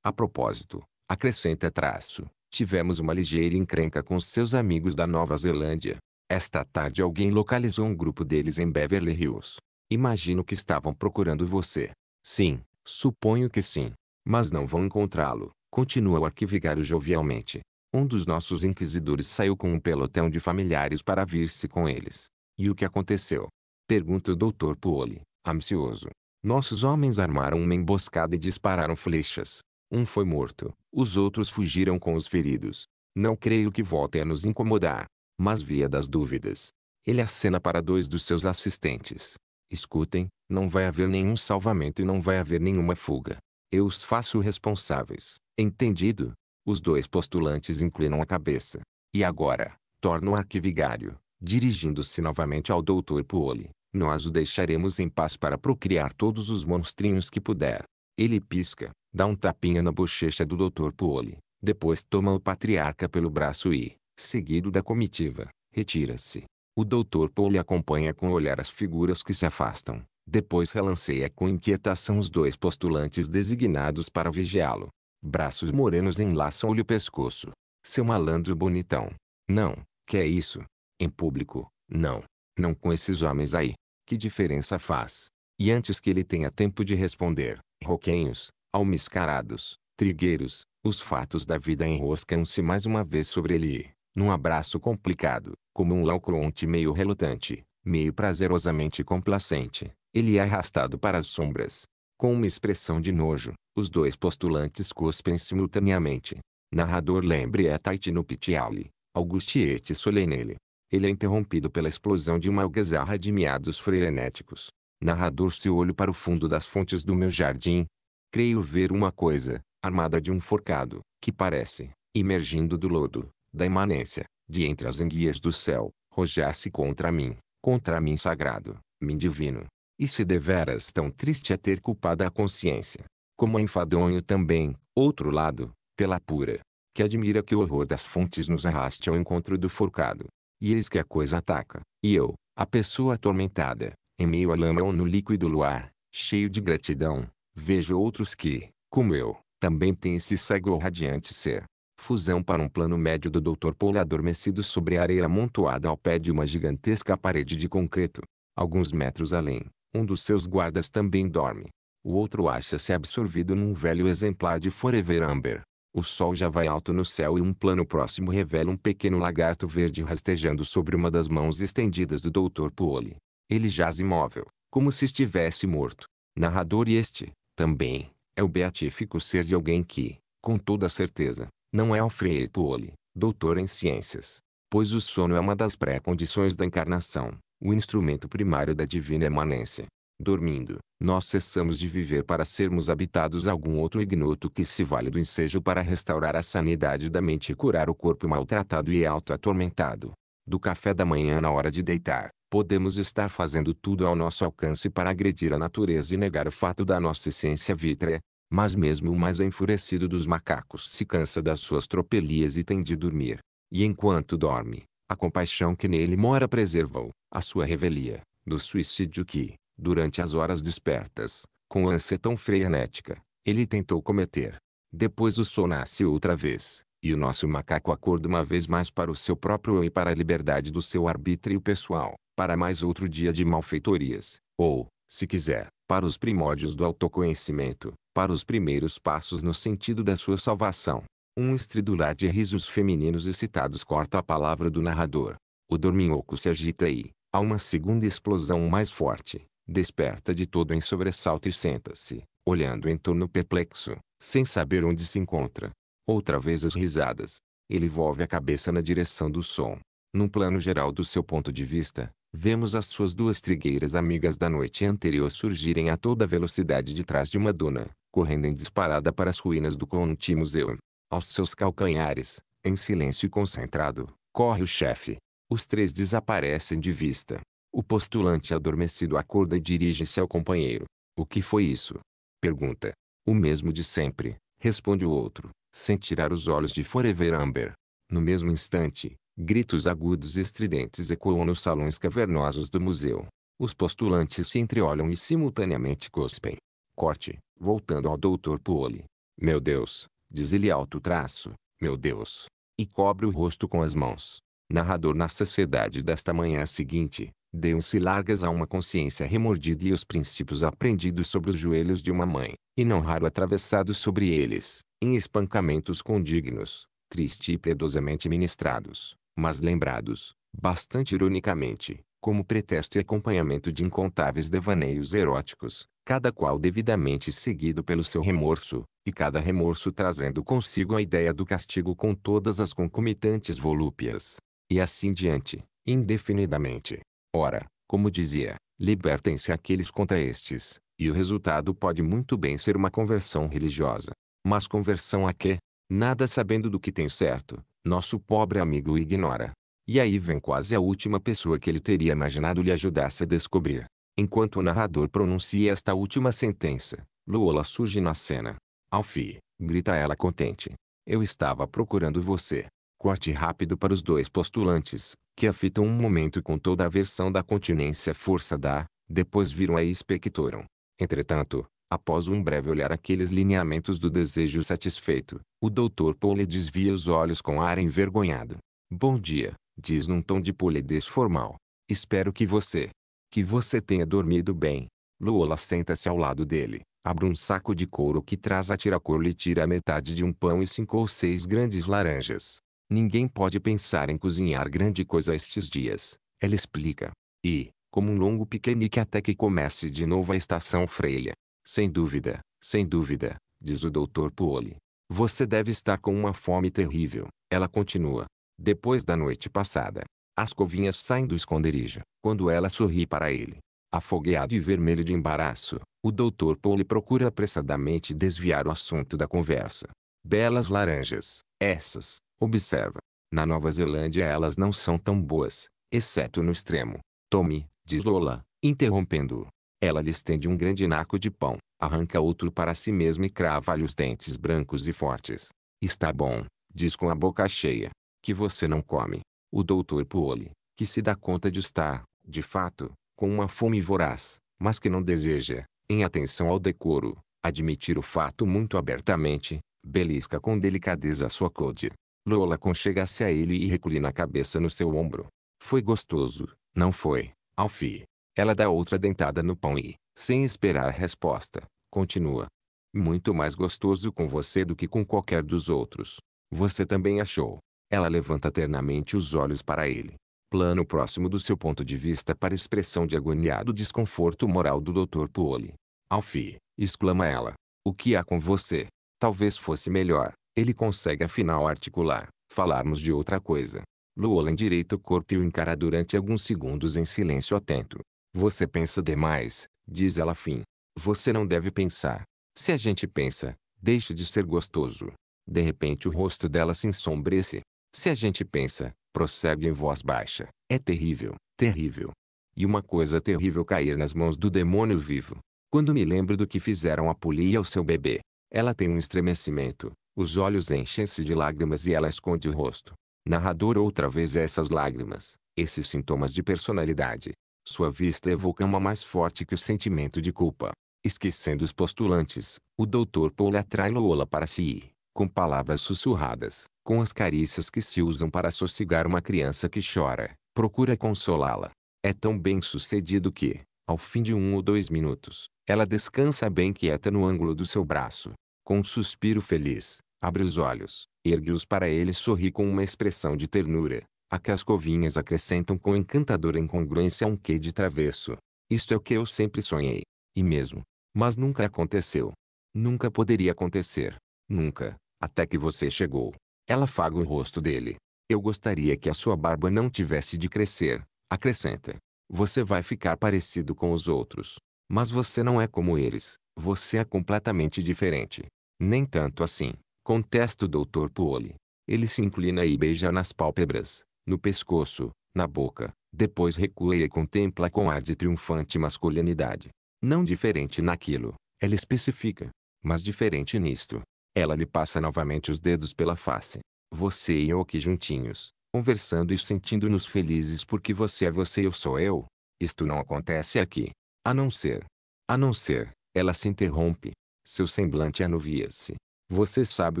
A propósito, acrescenta traço, tivemos uma ligeira encrenca com seus amigos da Nova Zelândia. Esta tarde alguém localizou um grupo deles em Beverly Hills. Imagino que estavam procurando você. Sim. Suponho que sim. Mas não vão encontrá-lo, continua o arquivigário jovialmente. Um dos nossos inquisidores saiu com um pelotão de familiares para vir-se com eles. E o que aconteceu? Pergunta o doutor Poole, ansioso. Nossos homens armaram uma emboscada e dispararam flechas. Um foi morto, os outros fugiram com os feridos. Não creio que voltem a nos incomodar. Mas via das dúvidas, ele acena para dois dos seus assistentes. Escutem, não vai haver nenhum salvamento e não vai haver nenhuma fuga. Eu os faço responsáveis. Entendido? Os dois postulantes inclinam a cabeça. E agora, torna o arquivigário, dirigindo-se novamente ao doutor Poole. Nós o deixaremos em paz para procriar todos os monstrinhos que puder. Ele pisca, dá um tapinha na bochecha do doutor Poole. Depois toma o patriarca pelo braço e, seguido da comitiva, retira-se. O doutor Poole acompanha com o olhar as figuras que se afastam. Depois relanceia com inquietação os dois postulantes designados para vigiá-lo. Braços morenos enlaçam-lhe o pescoço. Seu malandro bonitão. Não, que é isso? Em público, não. Não com esses homens aí. Que diferença faz? E antes que ele tenha tempo de responder, roquenhos, almiscarados, trigueiros, os fatos da vida enroscam-se mais uma vez sobre ele. Num abraço complicado, como um laucronte meio relutante, meio prazerosamente complacente, ele é arrastado para as sombras. Com uma expressão de nojo, os dois postulantes cuspem simultaneamente. Narrador lembre é Taitinopitiali, Augustiete Solenele. Ele é interrompido pela explosão de uma algazarra de miados frenéticos. Narrador se olho para o fundo das fontes do meu jardim. Creio ver uma coisa, armada de um forcado, que parece, emergindo do lodo, da imanência, de entre as enguias do céu, rojar-se contra mim, contra mim sagrado, mim divino. E se deveras tão triste é ter culpada a consciência, como é enfadonho também, outro lado, tê-la pura, que admira que o horror das fontes nos arraste ao encontro do forcado. E eis que a coisa ataca, e eu, a pessoa atormentada, em meio à lama ou no líquido luar, cheio de gratidão, vejo outros que, como eu, também têm esse cego ou radiante ser. Fusão para um plano médio do doutor Poole adormecido sobre a areia amontoada ao pé de uma gigantesca parede de concreto. Alguns metros além, um dos seus guardas também dorme. O outro acha-se absorvido num velho exemplar de Forever Amber. O sol já vai alto no céu e um plano próximo revela um pequeno lagarto verde rastejando sobre uma das mãos estendidas do doutor Poole. Ele jaz imóvel, como se estivesse morto. Narrador e este, também, é o beatífico ser de alguém que, com toda certeza, não é Alfred Poole, doutor em ciências. Pois o sono é uma das pré-condições da encarnação, o instrumento primário da divina imanência. Dormindo, nós cessamos de viver para sermos habitados a algum outro ignoto que se vale do ensejo para restaurar a sanidade da mente e curar o corpo maltratado e auto-atormentado. Do café da manhã na hora de deitar, podemos estar fazendo tudo ao nosso alcance para agredir a natureza e negar o fato da nossa essência vítrea. Mas mesmo o mais enfurecido dos macacos se cansa das suas tropelias e tem de dormir. E enquanto dorme, a compaixão que nele mora preserva-o, a sua revelia, do suicídio que, durante as horas despertas, com ânsia tão frenética, ele tentou cometer. Depois o sol nasce outra vez, e o nosso macaco acorda uma vez mais para o seu próprio eu e para a liberdade do seu arbítrio pessoal, para mais outro dia de malfeitorias, ou, se quiser, para os primórdios do autoconhecimento, para os primeiros passos no sentido da sua salvação. Um estridular de risos femininos excitados corta a palavra do narrador. O dorminhoco se agita e, a uma segunda explosão mais forte, desperta de todo em sobressalto e senta-se, olhando em torno perplexo, sem saber onde se encontra. Outra vez as risadas. Ele volve a cabeça na direção do som. Num plano geral do seu ponto de vista, vemos as suas duas trigueiras amigas da noite anterior surgirem a toda velocidade de trás de uma duna, correndo em disparada para as ruínas do County Museum. Aos seus calcanhares, em silêncio concentrado, corre o chefe. Os três desaparecem de vista. O postulante adormecido acorda e dirige-se ao companheiro. O que foi isso? Pergunta. O mesmo de sempre, responde o outro, sem tirar os olhos de Forever Amber. No mesmo instante, gritos agudos e estridentes ecoam nos salões cavernosos do museu. Os postulantes se entreolham e simultaneamente cospem. Corte, voltando ao doutor Poole. Meu Deus, diz ele alto traço, meu Deus. E cobre o rosto com as mãos. Narrador na sociedade desta manhã seguinte, deu-se largas a uma consciência remordida e os princípios aprendidos sobre os joelhos de uma mãe, e não raro atravessados sobre eles, em espancamentos condignos, triste e piedosamente ministrados, mas lembrados, bastante ironicamente, como pretexto e acompanhamento de incontáveis devaneios eróticos, cada qual devidamente seguido pelo seu remorso, e cada remorso trazendo consigo a ideia do castigo com todas as concomitantes volúpias. E assim diante, indefinidamente. Ora, como dizia, libertem-se aqueles contra estes, e o resultado pode muito bem ser uma conversão religiosa. Mas conversão a quê? Nada sabendo do que tem certo, nosso pobre amigo o ignora. E aí vem quase a última pessoa que ele teria imaginado lhe ajudasse a descobrir. Enquanto o narrador pronuncia esta última sentença, Lola surge na cena. Alfie, grita ela contente. Eu estava procurando você. Corte rápido para os dois postulantes, que a fitam um momento com toda a aversão da continência força dá, depois viram e expectoram. Entretanto, após um breve olhar aqueles lineamentos do desejo satisfeito, o doutor Poole desvia os olhos com ar envergonhado. Bom dia, diz num tom de polidez formal. Espero que você, que você tenha dormido bem. Lola senta-se ao lado dele. Abre um saco de couro que traz a tiracolo e tira a metade de um pão e cinco ou seis grandes laranjas. Ninguém pode pensar em cozinhar grande coisa estes dias, ela explica. E, como um longo piquenique até que comece de novo a estação freia. Sem dúvida, sem dúvida, diz o doutor Poole. Você deve estar com uma fome terrível, ela continua. Depois da noite passada, as covinhas saem do esconderijo, quando ela sorri para ele. Afogueado e vermelho de embaraço, o doutor Poole procura apressadamente desviar o assunto da conversa. Belas laranjas, essas. Observa. Na Nova Zelândia elas não são tão boas, exceto no extremo. Tome, diz Lola, interrompendo-o. Ela lhe estende um grande naco de pão, arranca outro para si mesma e crava-lhe os dentes brancos e fortes. Está bom, diz com a boca cheia, que você não come. O doutor Poole, que se dá conta de estar, de fato, com uma fome voraz, mas que não deseja, em atenção ao decoro, admitir o fato muito abertamente, belisca com delicadeza a sua côdea. Lola aconchega-se a ele e reclina a cabeça no seu ombro. Foi gostoso, não foi, Alfie? Ela dá outra dentada no pão e, sem esperar resposta, continua. Muito mais gostoso com você do que com qualquer dos outros. Você também achou? Ela levanta ternamente os olhos para ele. Plano próximo do seu ponto de vista para expressão de agoniado desconforto moral do doutor Poole. Alfie, exclama ela. O que há com você? Talvez fosse melhor. Ele consegue afinal articular, falarmos de outra coisa. Lola endireita o corpo e o encara durante alguns segundos em silêncio atento. Você pensa demais, diz ela afim. Você não deve pensar. Se a gente pensa, deixa de ser gostoso. De repente o rosto dela se ensombrece. Se a gente pensa, prossegue em voz baixa. É terrível, terrível. E uma coisa terrível cair nas mãos do demônio vivo. Quando me lembro do que fizeram a Polly ao seu bebê. Ela tem um estremecimento. Os olhos enchem-se de lágrimas e ela esconde o rosto. Narrador outra vez essas lágrimas, esses sintomas de personalidade. Sua vista evoca uma mais forte que o sentimento de culpa. Esquecendo os postulantes, o doutor Poole atrai Lola para si, com palavras sussurradas, com as carícias que se usam para sossegar uma criança que chora, procura consolá-la. É tão bem sucedido que, ao fim de um ou dois minutos, ela descansa bem quieta no ângulo do seu braço. Com um suspiro feliz, Abre os olhos, ergue-os para ele e sorri com uma expressão de ternura, a que as covinhas acrescentam com encantadora incongruência a um quê de travesso. Isto é o que eu sempre sonhei. E mesmo. Mas nunca aconteceu. Nunca poderia acontecer. Nunca. Até que você chegou. Ela afaga o rosto dele. Eu gostaria que a sua barba não tivesse de crescer, acrescenta. Você vai ficar parecido com os outros. Mas você não é como eles. Você é completamente diferente. Nem tanto assim, contesta o doutor Poole. Ele se inclina e beija nas pálpebras, no pescoço, na boca. Depois recua e contempla com ar de triunfante masculinidade. Não diferente naquilo, ela especifica. Mas diferente nisto. Ela lhe passa novamente os dedos pela face. Você e eu aqui juntinhos, conversando e sentindo-nos felizes porque você é você e eu sou eu. Isto não acontece aqui. A não ser. A não ser. Ela se interrompe. Seu semblante anuvia-se. Você sabe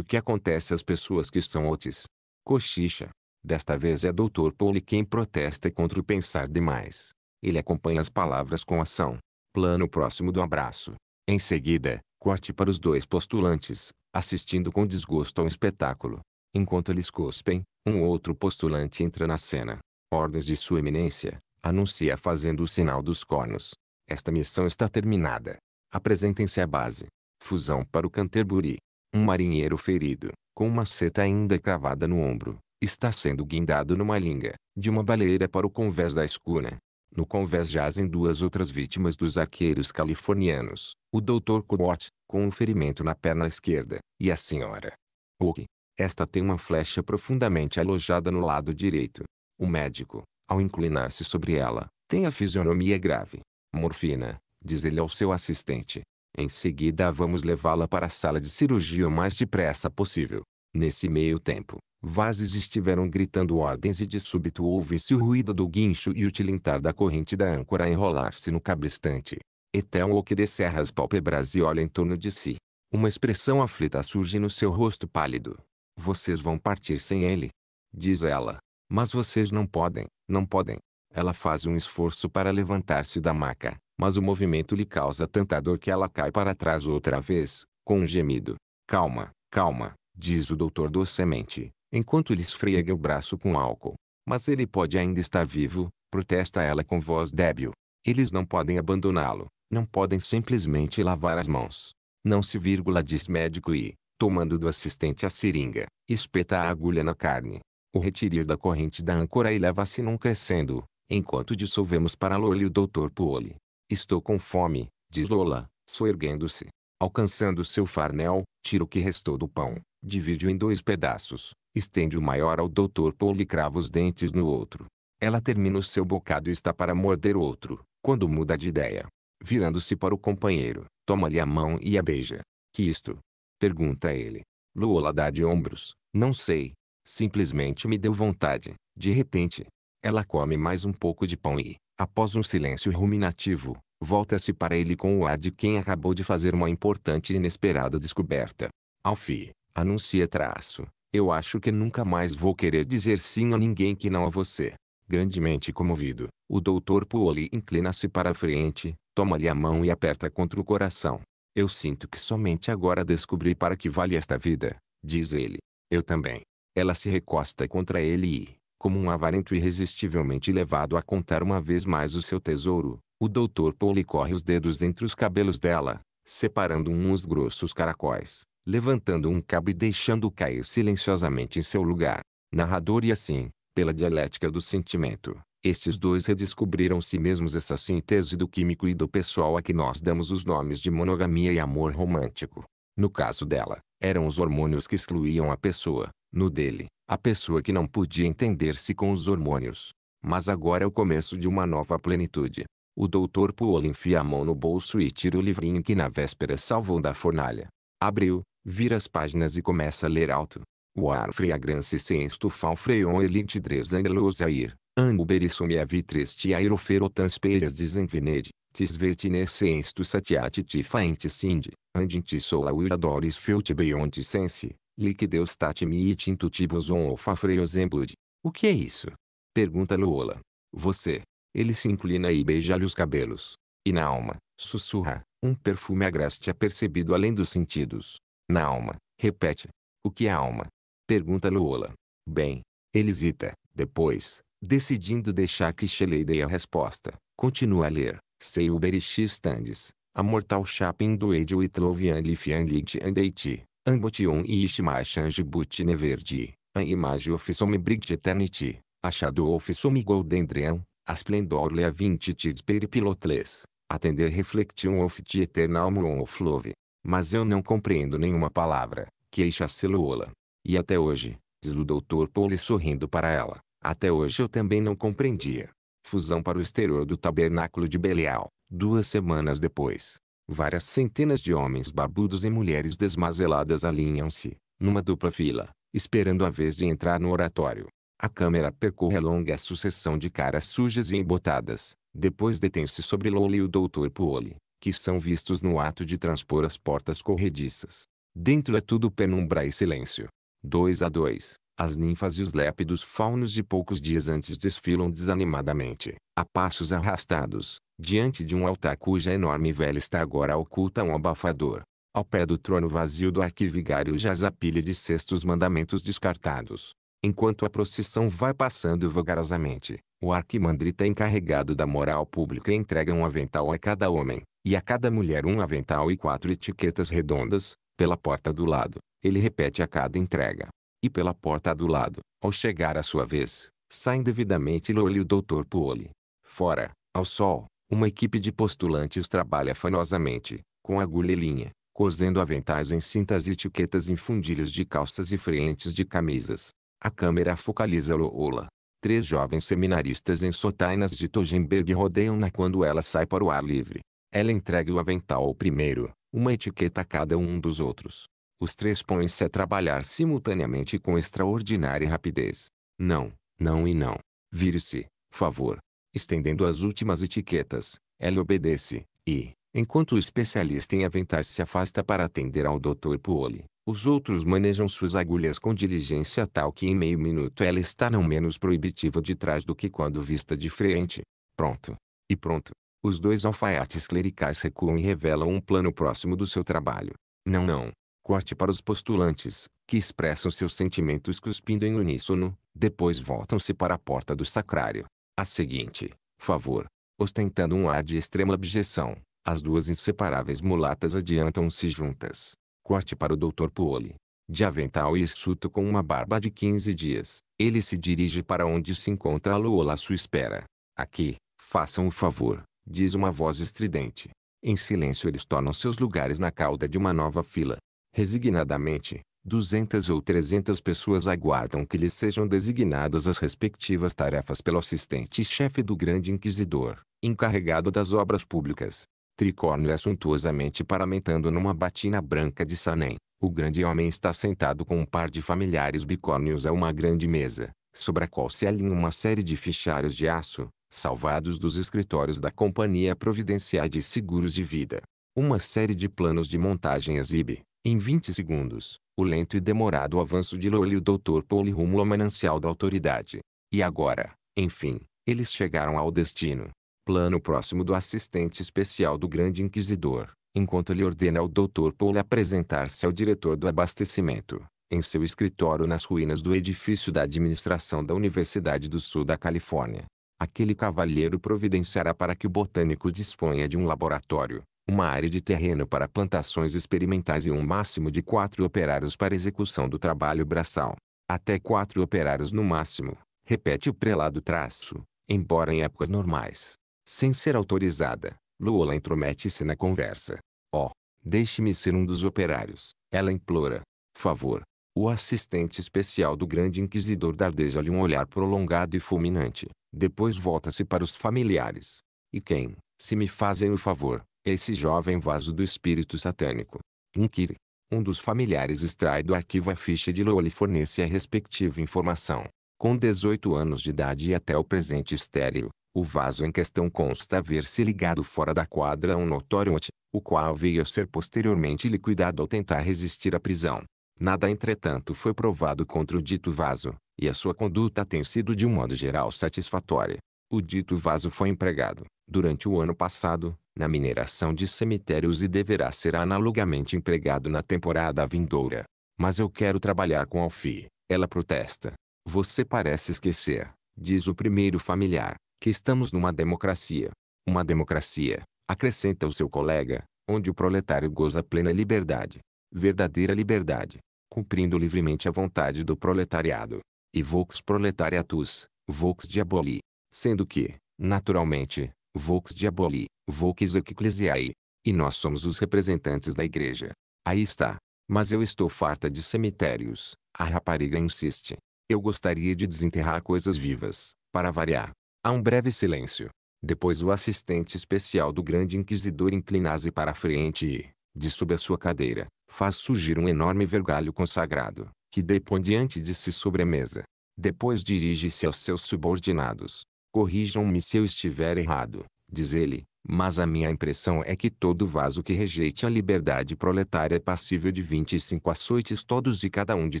o que acontece às pessoas que são otis. Cochicha. Desta vez é doutor Poole quem protesta contra o pensar demais. Ele acompanha as palavras com ação. Plano próximo do abraço. Em seguida, corte para os dois postulantes, assistindo com desgosto ao espetáculo. Enquanto eles cospem, um outro postulante entra na cena. Ordens de sua eminência, anuncia fazendo o sinal dos cornos. Esta missão está terminada. Apresentem-se à base. Fusão para o Canterbury. Um marinheiro ferido, com uma seta ainda cravada no ombro, está sendo guindado numa linga, de uma baleeira para o convés da escuna. No convés jazem duas outras vítimas dos arqueiros californianos, o doutor Court, com um ferimento na perna esquerda, e a senhora Oak. Esta tem uma flecha profundamente alojada no lado direito. O médico, ao inclinar-se sobre ela, tem a fisionomia grave. Morfina, diz ele ao seu assistente. Em seguida vamos levá-la para a sala de cirurgia o mais depressa possível. Nesse meio tempo, vazes estiveram gritando ordens e de súbito ouve-se o ruído do guincho e o tilintar da corrente da âncora a enrolar-se no cabrestante. Ethelwalk descerra as pálpebras e olha em torno de si. Uma expressão aflita surge no seu rosto pálido. Vocês vão partir sem ele? Diz ela. Mas vocês não podem, não podem. Ela faz um esforço para levantar-se da maca. Mas o movimento lhe causa tanta dor que ela cai para trás outra vez, com um gemido. Calma, calma, diz o doutor docemente, enquanto lhe esfrega o braço com álcool. Mas ele pode ainda estar vivo, protesta ela com voz débil. Eles não podem abandoná-lo, não podem simplesmente lavar as mãos. Não se vírgula, diz médico e, tomando do assistente a seringa, espeta a agulha na carne. O retirar da corrente da âncora e leva-se num crescendo, enquanto dissolvemos para Lola e o doutor Poole. Estou com fome, diz Lola, soerguendo-se. Alcançando seu farnel, tira o que restou do pão, divide-o em dois pedaços, estende o maior ao doutor Poole e crava os dentes no outro. Ela termina o seu bocado e está para morder outro, quando muda de ideia. Virando-se para o companheiro, toma-lhe a mão e a beija. Que isto? Pergunta ele. Lola dá de ombros. Não sei. Simplesmente me deu vontade, de repente. Ela come mais um pouco de pão e... após um silêncio ruminativo, volta-se para ele com o ar de quem acabou de fazer uma importante e inesperada descoberta. Ao fim, anuncia traço. Eu acho que nunca mais vou querer dizer sim a ninguém que não a você. Grandemente comovido, o doutor Poole inclina-se para a frente, toma-lhe a mão e aperta contra o coração. Eu sinto que somente agora descobri para que vale esta vida, diz ele. Eu também. Ela se recosta contra ele e... como um avarento irresistivelmente levado a contar uma vez mais o seu tesouro, o doutor Poole corre os dedos entre os cabelos dela, separando uns grossos caracóis, levantando um cabo e deixando-o cair silenciosamente em seu lugar. Narrador e assim, pela dialética do sentimento, estes dois redescobriram si mesmos essa síntese do químico e do pessoal a que nós damos os nomes de monogamia e amor romântico. No caso dela, eram os hormônios que excluíam a pessoa, no dele, a pessoa que não podia entender-se com os hormônios. Mas agora é o começo de uma nova plenitude. O doutor Poole enfia a mão no bolso e tira o livrinho que na véspera salvou da fornalha. Abre-o, vira as páginas e começa a ler alto. O ar fragrância se estufa ao freon elite dres angelos air, anguberissum e avitreste aeroferotans peiras desenvenede, tisvertinescenstu satiate tifaente sindi, andinti solauiradores feute beyond sense. Liquideus tatimi e tintutibus on ofafreios embud. O que é isso? Pergunta Lola. Você. Ele se inclina e beija-lhe os cabelos. E na alma, sussurra, um perfume agreste é percebido além dos sentidos. Na alma, repete. O que é alma? Pergunta Lola. Bem, ele hesita. Depois, decidindo deixar que Shelley dê a resposta, continua a ler. Sei o Berixis Standes, a mortal Chapin do Age Itlovian Lifian Ligtiandeiti, Angotion e Ishmai Shangibut Neverdi, a image of some Brigd Eternity, a shadow of some Goldendrian, a splendor lea vinti tids peripilotles, atender reflection of the eternal moon of love. Mas eu não compreendo nenhuma palavra, queixa-se Lola. E até hoje, diz o doutor Pauli sorrindo para ela, até hoje eu também não compreendia. Fusão para o exterior do tabernáculo de Belial. Duas semanas depois, várias centenas de homens barbudos e mulheres desmazeladas alinham-se, numa dupla fila, esperando a vez de entrar no oratório. A câmera percorre a longa sucessão de caras sujas e embotadas, depois detém-se sobre Lola e o doutor Pauli, que são vistos no ato de transpor as portas corrediças. Dentro é tudo penumbra e silêncio. Dois a dois, as ninfas e os lépidos faunos de poucos dias antes desfilam desanimadamente, a passos arrastados, diante de um altar cuja enorme vela está agora oculta a um abafador. Ao pé do trono vazio do arquivigário jaz a pilha de sextos mandamentos descartados. Enquanto a procissão vai passando vagarosamente, o arquimandrita encarregado da moral pública entrega um avental a cada homem, e a cada mulher um avental e quatro etiquetas redondas. Pela porta do lado, ele repete a cada entrega. E pela porta do lado, ao chegar a sua vez, saem devidamente Lola e o doutor Pauli. Fora, ao sol, uma equipe de postulantes trabalha fanosamente, com agulha e linha, cosendo aventais em cintas e etiquetas em fundilhos de calças e frentes de camisas. A câmera focaliza Lola. Três jovens seminaristas em sotainas de Togenberg rodeiam-na quando ela sai para o ar livre. Ela entrega o avental ao primeiro, uma etiqueta a cada um dos outros. Os três põem-se a trabalhar simultaneamente com extraordinária rapidez. Não, não e não. Vire-se, favor. Estendendo as últimas etiquetas, ela obedece, e, enquanto o especialista em aventais se afasta para atender ao doutor Pauli, os outros manejam suas agulhas com diligência tal que em meio minuto ela está não menos proibitiva de trás do que quando vista de frente. Pronto. E pronto. Os dois alfaiates clericais recuam e revelam um plano próximo do seu trabalho. Não, não. Corte para os postulantes, que expressam seus sentimentos cuspindo em uníssono, depois voltam-se para a porta do sacrário. A seguinte, favor. Ostentando um ar de extrema abjeção, as duas inseparáveis mulatas adiantam-se juntas. Corte para o doutor Pauli. De avental e hirsuto com uma barba de quinze dias, ele se dirige para onde se encontra a Lola à sua espera. Aqui, façam o favor, diz uma voz estridente. Em silêncio eles tornam seus lugares na cauda de uma nova fila. Resignadamente, duzentas ou trezentas pessoas aguardam que lhes sejam designadas as respectivas tarefas pelo assistente-chefe do grande inquisidor, encarregado das obras públicas. Tricórnio é suntuosamente paramentando numa batina branca de Sanem. O grande homem está sentado com um par de familiares bicórnios a uma grande mesa, sobre a qual se alinha uma série de fichários de aço, salvados dos escritórios da Companhia Providenciária de Seguros de Vida. Uma série de planos de montagem exibe, em vinte segundos, o lento e demorado avanço de Lola e o doutor Pauli rumo ao manancial da autoridade. E agora, enfim, eles chegaram ao destino. Plano próximo do assistente especial do grande inquisidor, enquanto lhe ordena ao doutor Pauli apresentar-se ao diretor do abastecimento, em seu escritório nas ruínas do edifício da administração da Universidade do Sul da Califórnia. Aquele cavalheiro providenciará para que o botânico disponha de um laboratório, uma área de terreno para plantações experimentais e um máximo de quatro operários para execução do trabalho braçal. Até quatro operários no máximo, repete o prelado traço, embora em épocas normais. Sem ser autorizada, Lola intromete-se na conversa. Oh, deixe-me ser um dos operários, ela implora. Favor. O assistente especial do grande inquisidor dardeja-lhe um olhar prolongado e fulminante. Depois volta-se para os familiares. E quem, se me fazem o favor, esse jovem vaso do espírito satânico? Inquire. Um dos familiares extrai do arquivo a ficha de Lola e fornece a respectiva informação. Com dezoito anos de idade e até o presente estéril, o vaso em questão consta haver-se ligado fora da quadra a um notório O T, o qual veio a ser posteriormente liquidado ao tentar resistir à prisão. Nada entretanto foi provado contra o dito vaso, e a sua conduta tem sido de um modo geral satisfatória. O dito vaso foi empregado, durante o ano passado, na mineração de cemitérios e deverá ser analogamente empregado na temporada vindoura. Mas eu quero trabalhar com Alfie, ela protesta. Você parece esquecer, diz o primeiro familiar, que estamos numa democracia. Uma democracia, acrescenta o seu colega, onde o proletário goza plena liberdade. Verdadeira liberdade, cumprindo livremente a vontade do proletariado. E vox proletariatus, vox diaboli. Sendo que, naturalmente, vox diaboli, vox ecclesiae. E nós somos os representantes da igreja. Aí está. Mas eu estou farta de cemitérios, a rapariga insiste. Eu gostaria de desenterrar coisas vivas, para variar. Há um breve silêncio. Depois o assistente especial do grande inquisidor inclina-se para a frente e, de sob a sua cadeira, faz surgir um enorme vergalho consagrado, que depõe diante de si sobre a mesa. Depois dirige-se aos seus subordinados. Corrijam-me se eu estiver errado, diz ele. Mas a minha impressão é que todo vaso que rejeite a liberdade proletária é passível de vinte e cinco açoites, todos e cada um de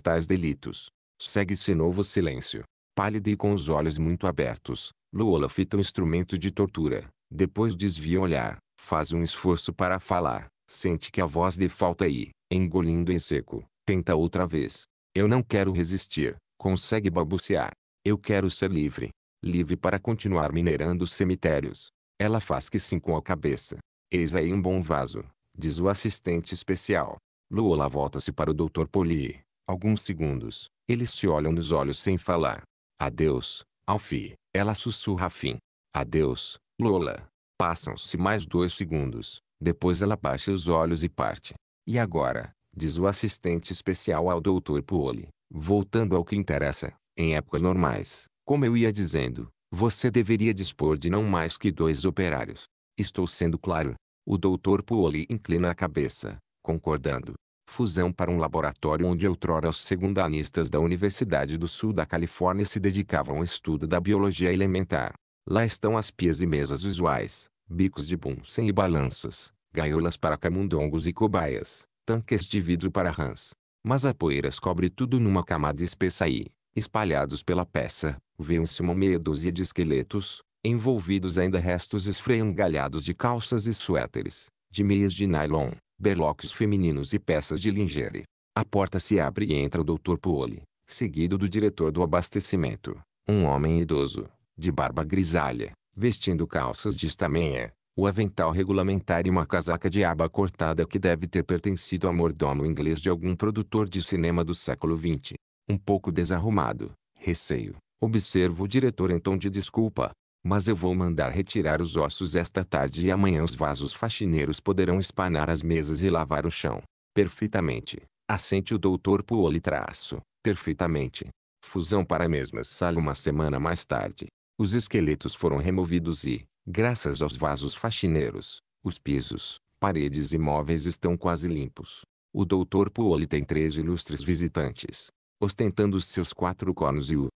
tais delitos. Segue-se novo silêncio. Pálida e com os olhos muito abertos, Lola fita um instrumento de tortura. Depois desvia o olhar, faz um esforço para falar, sente que a voz lhe falta e, engolindo em seco, tenta outra vez. Eu não quero resistir, consegue balbuciar. Eu quero ser livre. Livre para continuar minerando os cemitérios. Ela faz que sim com a cabeça. Eis aí um bom vaso, diz o assistente especial. Lola volta-se para o doutor Poli. Alguns segundos, eles se olham nos olhos sem falar. Adeus, Alfie, ela sussurra afim. Adeus, Lola. Passam-se mais dois segundos, depois ela baixa os olhos e parte. E agora, diz o assistente especial ao doutor Poli, voltando ao que interessa, em épocas normais, como eu ia dizendo, você deveria dispor de não mais que dois operários. Estou sendo claro. O doutor Poli inclina a cabeça, concordando. Fusão para um laboratório onde outrora os segundanistas da Universidade do Sul da Califórnia se dedicavam ao estudo da biologia elementar. Lá estão as pias e mesas usuais, bicos de bunsen e balanças, gaiolas para camundongos e cobaias, tanques de vidro para rãs. Mas a poeira cobre tudo numa camada espessa e, espalhados pela peça, vêem-se uma meia dúzia de esqueletos, envolvidos ainda restos esfreangalhados de calças e suéteres, de meias de nylon, berloques femininos e peças de lingerie. A porta se abre e entra o doutor Poli, seguido do diretor do abastecimento, um homem idoso, de barba grisalha, vestindo calças de estamenha, o avental regulamentar e uma casaca de aba cortada que deve ter pertencido a mordomo inglês de algum produtor de cinema do século vinte. Um pouco desarrumado, receio. Observo o diretor em tom de desculpa, mas eu vou mandar retirar os ossos esta tarde e amanhã os vasos faxineiros poderão espanar as mesas e lavar o chão. Perfeitamente, assente o doutor Poli traço, perfeitamente. Fusão para a mesma sala uma semana mais tarde. Os esqueletos foram removidos e, graças aos vasos faxineiros, os pisos, paredes e móveis estão quase limpos. O doutor Poli tem três ilustres visitantes, ostentando seus quatro cornos e o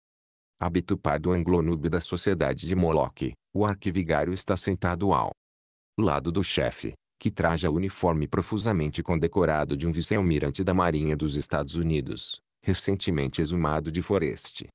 hábito pardo anglo-núbio da sociedade de Moloch, o arquivigário está sentado ao lado do chefe, que traja o uniforme profusamente condecorado de um vice-almirante da Marinha dos Estados Unidos, recentemente exumado de Forest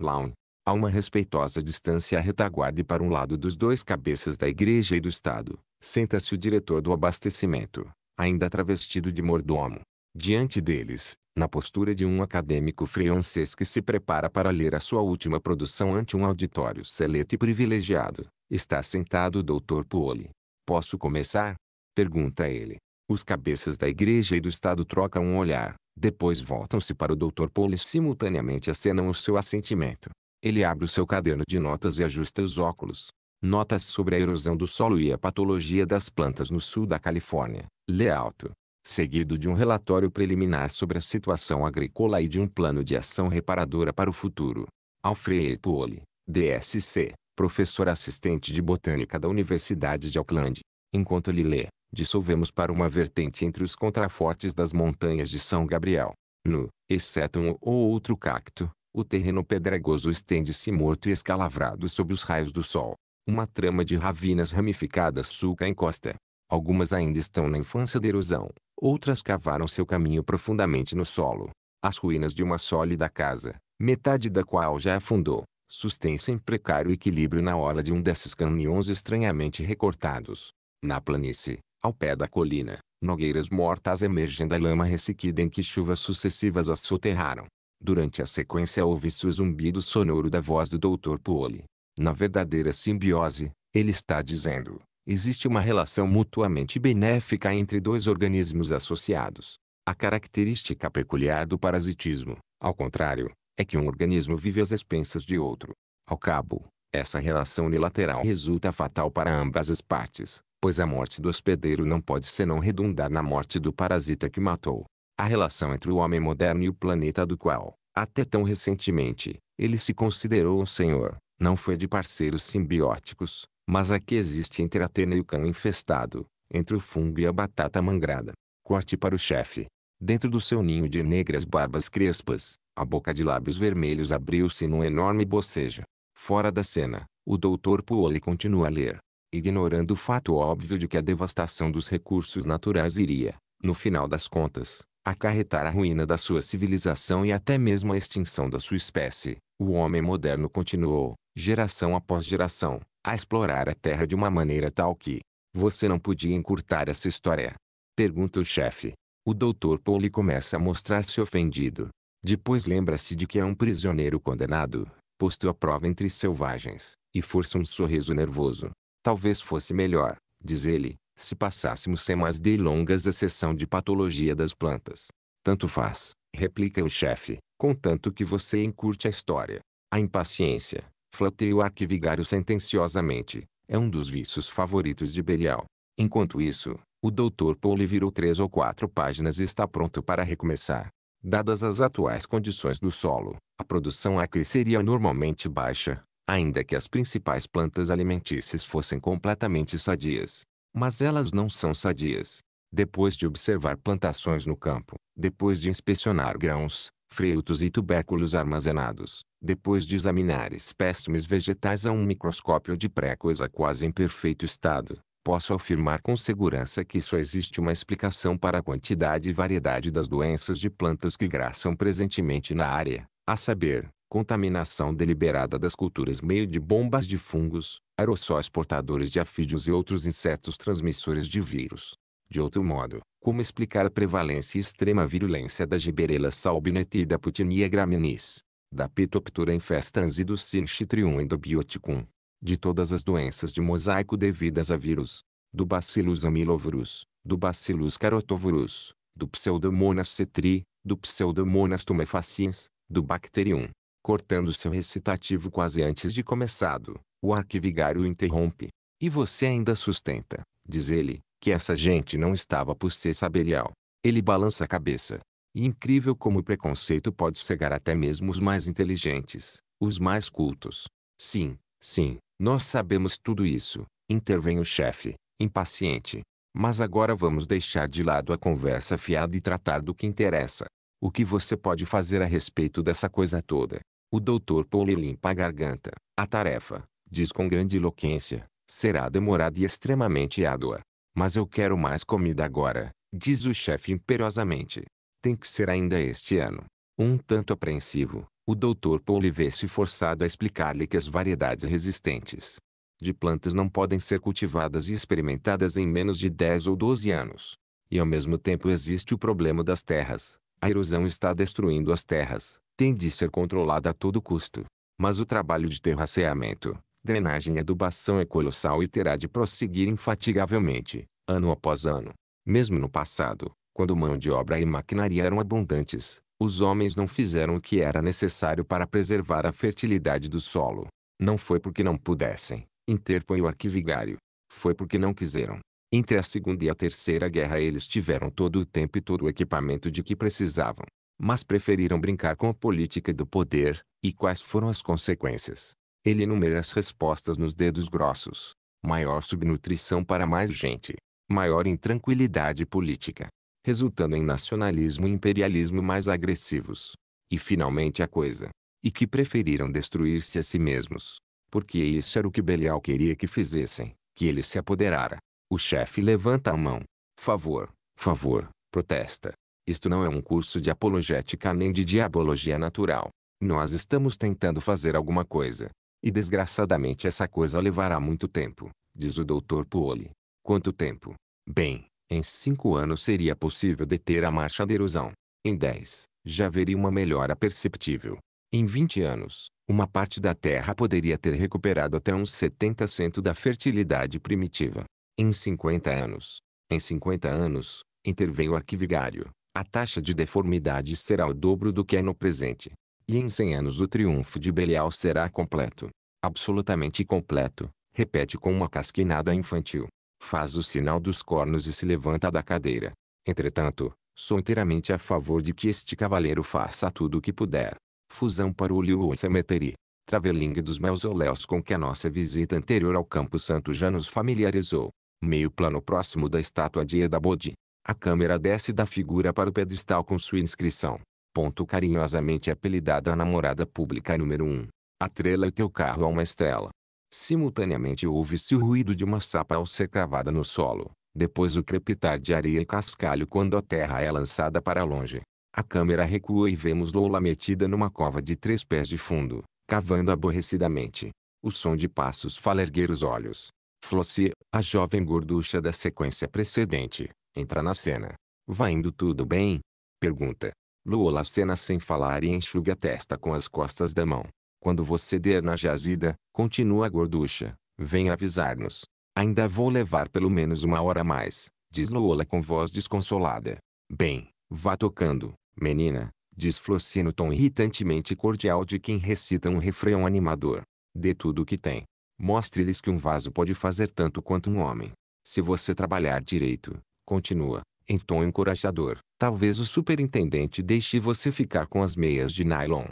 Lawn. A uma respeitosa distância à retaguarda e para um lado dos dois cabeças da igreja e do Estado, senta-se o diretor do abastecimento, ainda travestido de mordomo. Diante deles, na postura de um acadêmico francês que se prepara para ler a sua última produção ante um auditório seleto e privilegiado, está sentado o doutor Poli. Posso começar? Pergunta ele. Os cabeças da igreja e do Estado trocam um olhar, depois voltam-se para o doutor Poli e simultaneamente acenam o seu assentimento. Ele abre o seu caderno de notas e ajusta os óculos. Notas sobre a erosão do solo e a patologia das plantas no sul da Califórnia. Lê alto, seguido de um relatório preliminar sobre a situação agrícola e de um plano de ação reparadora para o futuro. Alfred Poli, D S C, professor assistente de botânica da Universidade de Auckland. Enquanto ele lê, dissolvemos para uma vertente entre os contrafortes das montanhas de São Gabriel. No, exceto um ou outro cacto, o terreno pedregoso estende-se morto e escalavrado sob os raios do sol. Uma trama de ravinas ramificadas sulca a encosta. Algumas ainda estão na infância da erosão. Outras cavaram seu caminho profundamente no solo. As ruínas de uma sólida casa, metade da qual já afundou, sustém-se em precário equilíbrio na hora de um desses canhões estranhamente recortados. Na planície, ao pé da colina, Nogueiras mortas emergem da lama ressequida em que chuvas sucessivas as soterraram. Durante a sequência ouve-se o zumbido sonoro da voz do doutor Poole. Na verdadeira simbiose, ele está dizendo, existe uma relação mutuamente benéfica entre dois organismos associados. A característica peculiar do parasitismo, ao contrário, é que um organismo vive às expensas de outro. Ao cabo, essa relação unilateral resulta fatal para ambas as partes, pois a morte do hospedeiro não pode senão redundar na morte do parasita que matou. A relação entre o homem moderno e o planeta do qual, até tão recentemente, ele se considerou um senhor, não foi de parceiros simbióticos, mas a que existe entre a tena e o cão infestado, entre o fungo e a batata mangrada. Corte para o chefe. Dentro do seu ninho de negras barbas crespas, a boca de lábios vermelhos abriu-se num enorme bocejo. Fora da cena, o doutor Poole continua a ler, ignorando o fato óbvio de que a devastação dos recursos naturais iria, no final das contas, acarretar a ruína da sua civilização e até mesmo a extinção da sua espécie. O homem moderno continuou, geração após geração, a explorar a Terra de uma maneira tal que você não podia encurtar essa história. Pergunta o chefe. O doutor Poole começa a mostrar-se ofendido. Depois lembra-se de que é um prisioneiro condenado, posto à prova entre selvagens, e força um sorriso nervoso. Talvez fosse melhor, diz ele, se passássemos sem mais delongas a sessão de patologia das plantas. Tanto faz, replica o chefe, contanto que você encurte a história. A impaciência, flateia o arquivigário sentenciosamente, é um dos vícios favoritos de Belial. Enquanto isso, o doutor Poole virou três ou quatro páginas e está pronto para recomeçar. Dadas as atuais condições do solo, a produção acre seria normalmente baixa, ainda que as principais plantas alimentícias fossem completamente sadias. Mas elas não são sadias. Depois de observar plantações no campo, depois de inspecionar grãos, frutos e tubérculos armazenados, depois de examinar espécimes vegetais a um microscópio de pré-coisa quase em perfeito estado, posso afirmar com segurança que só existe uma explicação para a quantidade e variedade das doenças de plantas que graçam presentemente na área, a saber, contaminação deliberada das culturas meio de bombas de fungos, aerossóis portadores de afídeos e outros insetos transmissores de vírus. De outro modo, como explicar a prevalência e extrema virulência da giberela salbinete e da putinia graminis, da Pitoptura infestans e do Syncytium endobioticum? De todas as doenças de mosaico devidas a vírus, do Bacillus amilovirus, do Bacillus carotovirus, do Pseudomonas cetri, do Pseudomonas tumefaciens, do Bacterium. Cortando seu recitativo quase antes de começado, o arquivigário o interrompe. E você ainda sustenta, diz ele, que essa gente não estava possessa a Belial. Ele balança a cabeça. E incrível como o preconceito pode cegar até mesmo os mais inteligentes, os mais cultos. Sim, sim. Nós sabemos tudo isso, intervém o chefe, impaciente. Mas agora vamos deixar de lado a conversa fiada e tratar do que interessa. O que você pode fazer a respeito dessa coisa toda? O doutor Poole limpa a garganta. A tarefa, diz com grande eloquência, será demorada e extremamente árdua. Mas eu quero mais comida agora, diz o chefe imperiosamente. Tem que ser ainda este ano. Um tanto apreensivo, o doutor Poole vê-se forçado a explicar-lhe que as variedades resistentes de plantas não podem ser cultivadas e experimentadas em menos de dez ou doze anos. E ao mesmo tempo existe o problema das terras. A erosão está destruindo as terras, tem de ser controlada a todo custo. Mas o trabalho de terraceamento, drenagem e adubação é colossal e terá de prosseguir infatigavelmente, ano após ano. Mesmo no passado, quando mão de obra e maquinaria eram abundantes, os homens não fizeram o que era necessário para preservar a fertilidade do solo. Não foi porque não pudessem, interpõe o arquivigário. Foi porque não quiseram. Entre a Segunda e a Terceira Guerra eles tiveram todo o tempo e todo o equipamento de que precisavam. Mas preferiram brincar com a política do poder, e quais foram as consequências? Ele enumera as respostas nos dedos grossos. Maior subnutrição para mais gente. Maior intranquilidade política, resultando em nacionalismo e imperialismo mais agressivos. E finalmente a coisa. E que preferiram destruir-se a si mesmos. Porque isso era o que Belial queria que fizessem, que ele se apoderara. O chefe levanta a mão. Favor, favor, protesta. Isto não é um curso de apologética nem de diabologia natural. Nós estamos tentando fazer alguma coisa. E desgraçadamente essa coisa levará muito tempo, diz o doutor Poole. Quanto tempo? Bem... Em cinco anos seria possível deter a marcha da erosão. Em dez, já haveria uma melhora perceptível. Em vinte anos, uma parte da terra poderia ter recuperado até uns setenta por cento da fertilidade primitiva. Em cinquenta anos, em cinquenta anos, interveio o arquivigário, a taxa de deformidade será o dobro do que é no presente. E em cem anos o triunfo de Belial será completo. Absolutamente completo, repete com uma casquinada infantil. Faz o sinal dos cornos e se levanta da cadeira. Entretanto, sou inteiramente a favor de que este cavaleiro faça tudo o que puder. Fusão para o Hollywood Cemetery. Traveling dos mausoléus com que a nossa visita anterior ao Campo Santo já nos familiarizou. Meio plano próximo da estátua de Eda Bodhi. A câmera desce da figura para o pedestal com sua inscrição. Ponto carinhosamente apelidada a namorada pública número um. Atrela o teu carro a uma estrela. Simultaneamente ouve-se o ruído de uma sapa ao ser cravada no solo. Depois o crepitar de areia e cascalho quando a terra é lançada para longe. A câmera recua e vemos Lola metida numa cova de três pés de fundo, cavando aborrecidamente. O som de passos faz erguer os olhos. Flossie, a jovem gorducha da sequência precedente, entra na cena. Vai indo tudo bem? Pergunta. Lola acena sem falar e enxuga a testa com as costas da mão. Quando você der na jazida, continua a gorducha, vem avisar-nos. Ainda vou levar pelo menos uma hora a mais, diz Lola com voz desconsolada. Bem, vá tocando, menina, diz Flossie no tom irritantemente cordial de quem recita um refrão animador. Dê tudo o que tem. Mostre-lhes que um vaso pode fazer tanto quanto um homem. Se você trabalhar direito, continua, em tom encorajador, talvez o superintendente deixe você ficar com as meias de nylon.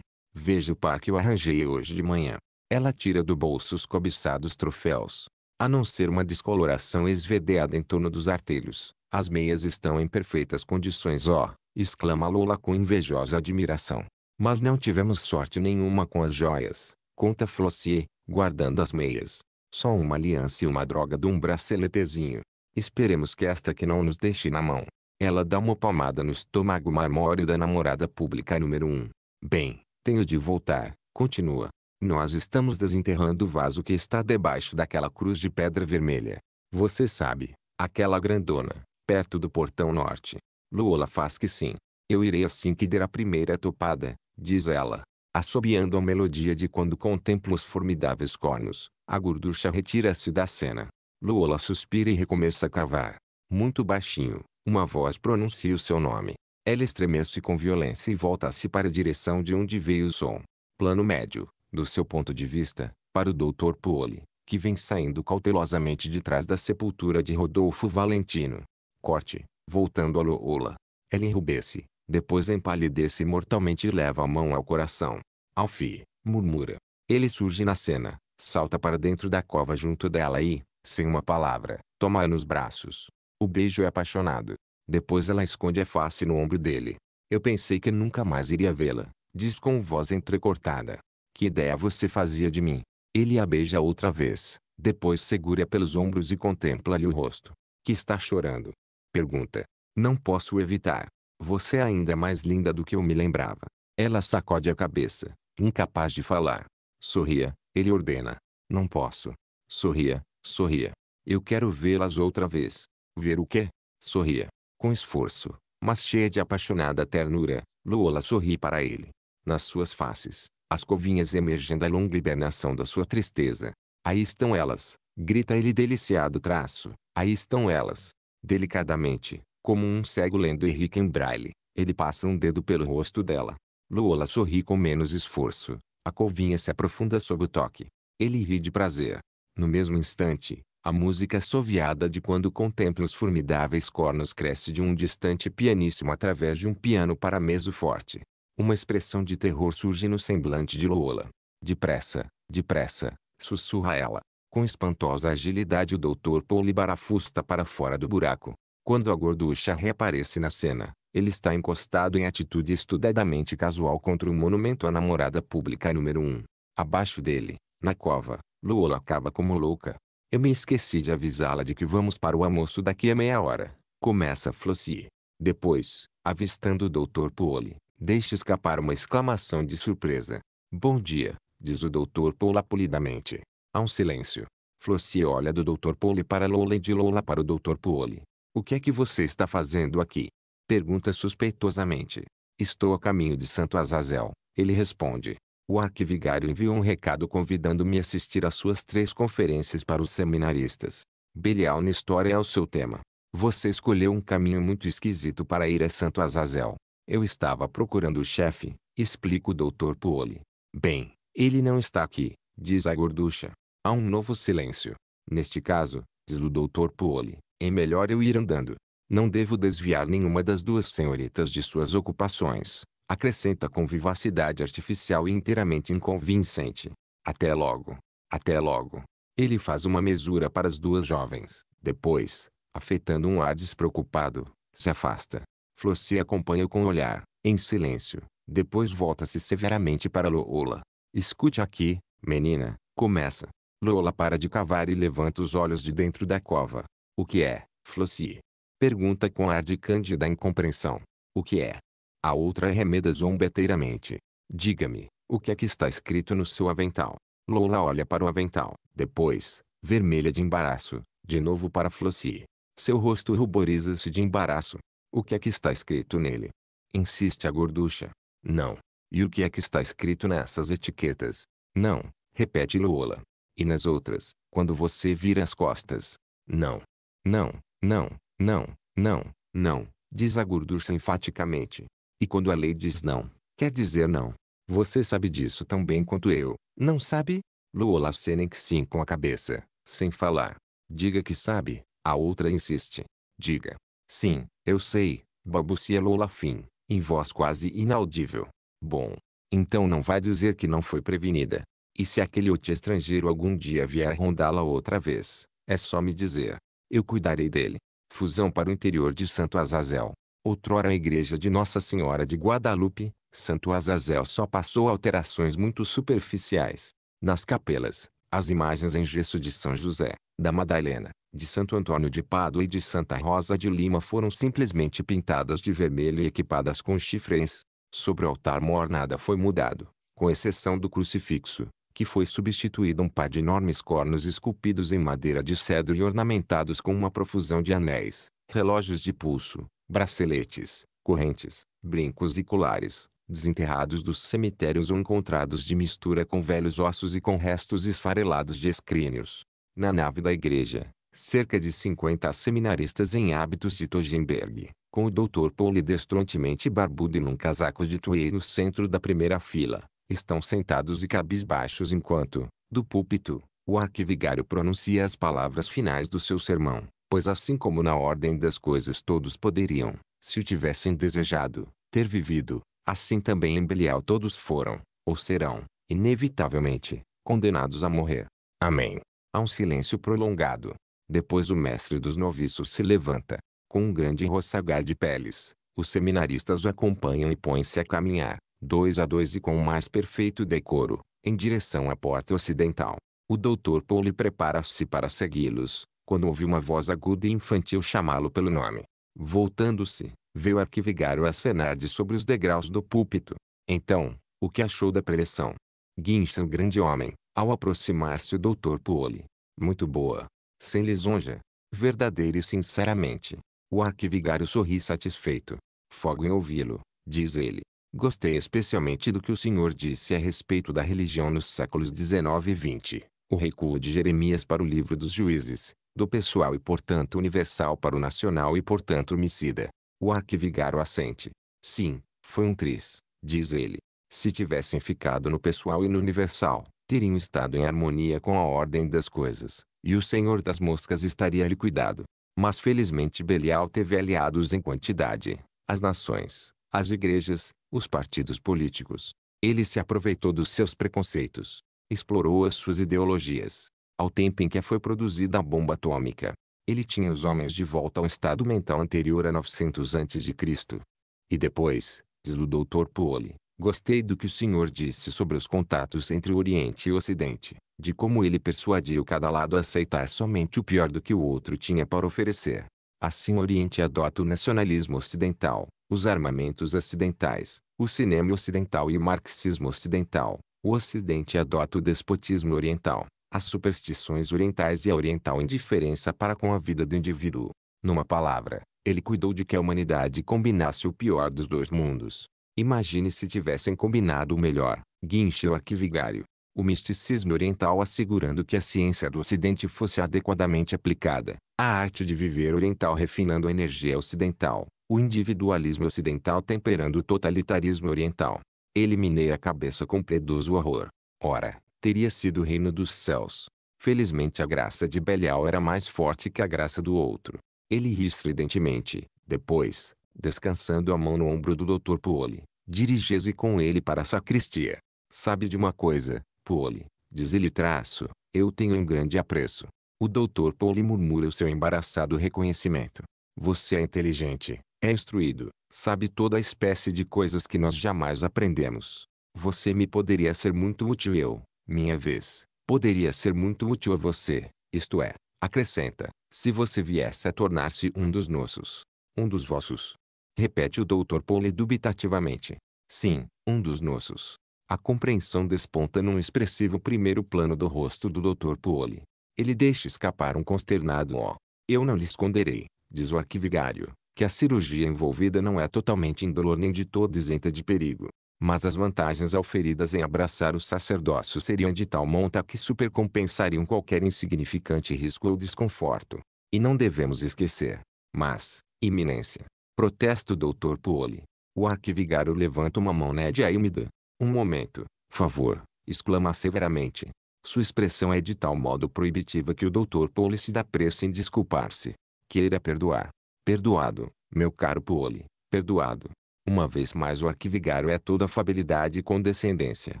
Veja o par que eu arranjei hoje de manhã. Ela tira do bolso os cobiçados troféus. A não ser uma descoloração esverdeada em torno dos artelhos, as meias estão em perfeitas condições. Ó, exclama Lola com invejosa admiração. Mas não tivemos sorte nenhuma com as joias, conta Flossie, guardando as meias. Só uma aliança e uma droga de um braceletezinho. Esperemos que esta que não nos deixe na mão. Ela dá uma palmada no estômago marmóreo da namorada pública número um. Bem, tenho de voltar, continua. Nós estamos desenterrando o vaso que está debaixo daquela cruz de pedra vermelha. Você sabe, aquela grandona, perto do portão norte. Lola faz que sim. Eu irei assim que der a primeira topada, diz ela, assobiando a melodia de quando contempla os formidáveis cornos. A gorducha retira-se da cena. Lola suspira e recomeça a cavar. Muito baixinho, uma voz pronuncia o seu nome. Ela estremece com violência e volta-se para a direção de onde veio o som. Plano médio. Do seu ponto de vista, para o doutor Poole, que vem saindo cautelosamente de trás da sepultura de Rodolfo Valentino. Corte, voltando a Lola. Ela enrubesce, depois empalidece mortalmente e leva a mão ao coração. Alfie, murmura. Ele surge na cena, salta para dentro da cova junto dela e, sem uma palavra, toma-a nos braços. O beijo é apaixonado. Depois ela esconde a face no ombro dele. Eu pensei que nunca mais iria vê-la, diz com voz entrecortada. Que ideia você fazia de mim? Ele a beija outra vez, depois segura pelos ombros e contempla-lhe o rosto. Que está chorando? Pergunta. Não posso evitar. Você é ainda mais linda do que eu me lembrava. Ela sacode a cabeça, incapaz de falar. Sorria, ele ordena. Não posso. Sorria, sorria. Eu quero vê-las outra vez. Ver o quê? Sorria. Com esforço, mas cheia de apaixonada ternura, Lola sorri para ele. Nas suas faces, as covinhas emergem da longa hibernação da sua tristeza. Aí estão elas, grita ele deliciado traço. Aí estão elas. Delicadamente, como um cego lendo Henrique em braille, ele passa um dedo pelo rosto dela. Lola sorri com menos esforço. A covinha se aprofunda sob o toque. Ele ri de prazer. No mesmo instante, a música assoviada de quando contempla os formidáveis cornos cresce de um distante pianíssimo através de um piano para mezzo forte. Uma expressão de terror surge no semblante de Lola. Depressa, depressa, sussurra ela. Com espantosa agilidade o doutor Poole barafusta para fora do buraco. Quando a gorducha reaparece na cena, ele está encostado em atitude estudadamente casual contra o monumento à namorada pública número um. Abaixo dele, na cova, Lola acaba como louca. Eu me esqueci de avisá-la de que vamos para o almoço daqui a meia hora, começa Flossie. Depois, avistando o doutor Poole, deixa escapar uma exclamação de surpresa. Bom dia, diz o doutor Poole polidamente. Há um silêncio. Flossie olha do doutor Poole para Lola e de Lola para o doutor Poole. O que é que você está fazendo aqui? Pergunta suspeitosamente. Estou a caminho de Santo Azazel, ele responde. O arquivigário enviou um recado convidando-me a assistir às suas três conferências para os seminaristas. Belial na história é o seu tema. Você escolheu um caminho muito esquisito para ir a Santo Azazel. Eu estava procurando o chefe, explica o doutor Poole. Bem, ele não está aqui, diz a gorducha. Há um novo silêncio. Neste caso, diz o doutor Poole, é melhor eu ir andando. Não devo desviar nenhuma das duas senhoritas de suas ocupações, acrescenta com vivacidade artificial e inteiramente inconvincente. Até logo. Até logo. Ele faz uma mesura para as duas jovens. Depois, afetando um ar despreocupado, se afasta. Flossie acompanha com o olhar, em silêncio. Depois volta-se severamente para Lola. Escute aqui, menina, começa. Lola para de cavar e levanta os olhos de dentro da cova. O que é, Flossie? Pergunta com ar de cândida incompreensão. O que é? A outra arremeda zombeteiramente. Diga-me, o que é que está escrito no seu avental? Lola olha para o avental. Depois, vermelha de embaraço, de novo para Flossie. Seu rosto ruboriza-se de embaraço. O que é que está escrito nele? Insiste a gorducha. Não. E o que é que está escrito nessas etiquetas? Não, repete Lola. E nas outras, quando você vira as costas? Não. Não, não, não, não, não, diz a gorducha enfaticamente. E quando a lei diz não, quer dizer não. Você sabe disso tão bem quanto eu, não sabe? Lola acena que sim com a cabeça, sem falar. Diga que sabe, a outra insiste. Diga. Sim, eu sei, balbucia Lola fim. Em voz quase inaudível. Bom, então não vai dizer que não foi prevenida. E se aquele ote estrangeiro algum dia vier rondá-la outra vez, é só me dizer. Eu cuidarei dele. Fusão para o interior de Santo Azazel. Outrora a igreja de Nossa Senhora de Guadalupe, Santo Azazel só passou alterações muito superficiais. Nas capelas, as imagens em gesso de São José, da Madalena, de Santo Antônio de Pádua e de Santa Rosa de Lima foram simplesmente pintadas de vermelho e equipadas com chifrens. Sobre o altar-mor nada foi mudado, com exceção do crucifixo, que foi substituído um par de enormes cornos esculpidos em madeira de cedro e ornamentados com uma profusão de anéis, relógios de pulso, braceletes, correntes, brincos e colares, desenterrados dos cemitérios ou encontrados de mistura com velhos ossos e com restos esfarelados de escrínios. Na nave da igreja, cerca de cinquenta seminaristas em hábitos de Togenberg, com o doutor Poole destrontemente barbudo e num casaco de tuile no centro da primeira fila, estão sentados e cabisbaixos enquanto, do púlpito, o arquivigário pronuncia as palavras finais do seu sermão, pois assim como na ordem das coisas todos poderiam, se o tivessem desejado, ter vivido, assim também em Belial todos foram, ou serão, inevitavelmente, condenados a morrer. Amém. Há um silêncio prolongado. Depois o mestre dos noviços se levanta. Com um grande roçagar de peles, os seminaristas o acompanham e põem-se a caminhar, dois a dois e com o mais perfeito decoro, em direção à porta ocidental. O doutor Poole prepara-se para segui-los, quando ouve uma voz aguda e infantil chamá-lo pelo nome. Voltando-se, vê o arquivigário acenar de sobre os degraus do púlpito. Então, o que achou da preleção? Guincha o grande homem, ao aproximar-se o doutor Poole. Muito boa. Sem lisonja, verdadeira e sinceramente. O arquivigário sorri satisfeito. Fogo em ouvi-lo, diz ele. Gostei especialmente do que o senhor disse a respeito da religião nos séculos dezenove e vinte. O recuo de Jeremias para o livro dos juízes, do pessoal e portanto universal para o nacional e portanto homicida. O arquivigário assente. Sim, foi um tris, diz ele. Se tivessem ficado no pessoal e no universal, teriam estado em harmonia com a ordem das coisas. E o senhor das moscas estaria liquidado. Mas felizmente Belial teve aliados em quantidade. As nações, as igrejas, os partidos políticos. Ele se aproveitou dos seus preconceitos. Explorou as suas ideologias. Ao tempo em que foi produzida a bomba atômica. Ele tinha os homens de volta ao estado mental anterior a novecentos antes de Cristo. E depois, diz o doutor Poole, gostei do que o senhor disse sobre os contatos entre o Oriente e o Ocidente. De como ele persuadiu cada lado a aceitar somente o pior do que o outro tinha para oferecer. Assim o Oriente adota o nacionalismo ocidental, os armamentos ocidentais, o cinema ocidental e o marxismo ocidental. O Ocidente adota o despotismo oriental, as superstições orientais e a oriental indiferença para com a vida do indivíduo. Numa palavra, ele cuidou de que a humanidade combinasse o pior dos dois mundos. Imagine se tivessem combinado o melhor, guincha o arquivigário. O misticismo oriental assegurando que a ciência do Ocidente fosse adequadamente aplicada, a arte de viver oriental refinando a energia ocidental, o individualismo ocidental temperando o totalitarismo oriental. Ele meneia a cabeça com predoso horror. Ora, teria sido o reino dos céus. Felizmente a graça de Belial era mais forte que a graça do outro. Ele ri estridentemente, depois, descansando a mão no ombro do doutor Poole, dirigiu-se com ele para a sacristia. Sabe de uma coisa, Poole, diz ele traço, eu tenho um grande apreço. O doutor Poole murmura o seu embaraçado reconhecimento. Você é inteligente, é instruído, sabe toda a espécie de coisas que nós jamais aprendemos. Você me poderia ser muito útil e eu, minha vez, poderia ser muito útil a você, isto é, acrescenta, se você viesse a tornar-se um dos nossos. Um dos vossos. Repete o doutor Poole dubitativamente. Sim, um dos nossos. A compreensão desponta num expressivo primeiro plano do rosto do doutor Poole. Ele deixa escapar um consternado ó. Eu não lhe esconderei, diz o arquivigário, que a cirurgia envolvida não é totalmente indolor nem de todo isenta de perigo. Mas as vantagens auferidas em abraçar o sacerdócio seriam de tal monta que supercompensariam qualquer insignificante risco ou desconforto. E não devemos esquecer. Mas, iminência. Protesta o doutor Poole. O arquivigário levanta uma mão nédia e úmida. Um momento, favor, exclama severamente. Sua expressão é de tal modo proibitiva que o doutor Poole se dá pressa em desculpar-se. Queira perdoar. Perdoado, meu caro Poole, perdoado. Uma vez mais o arquivigário é toda afabilidade e condescendência.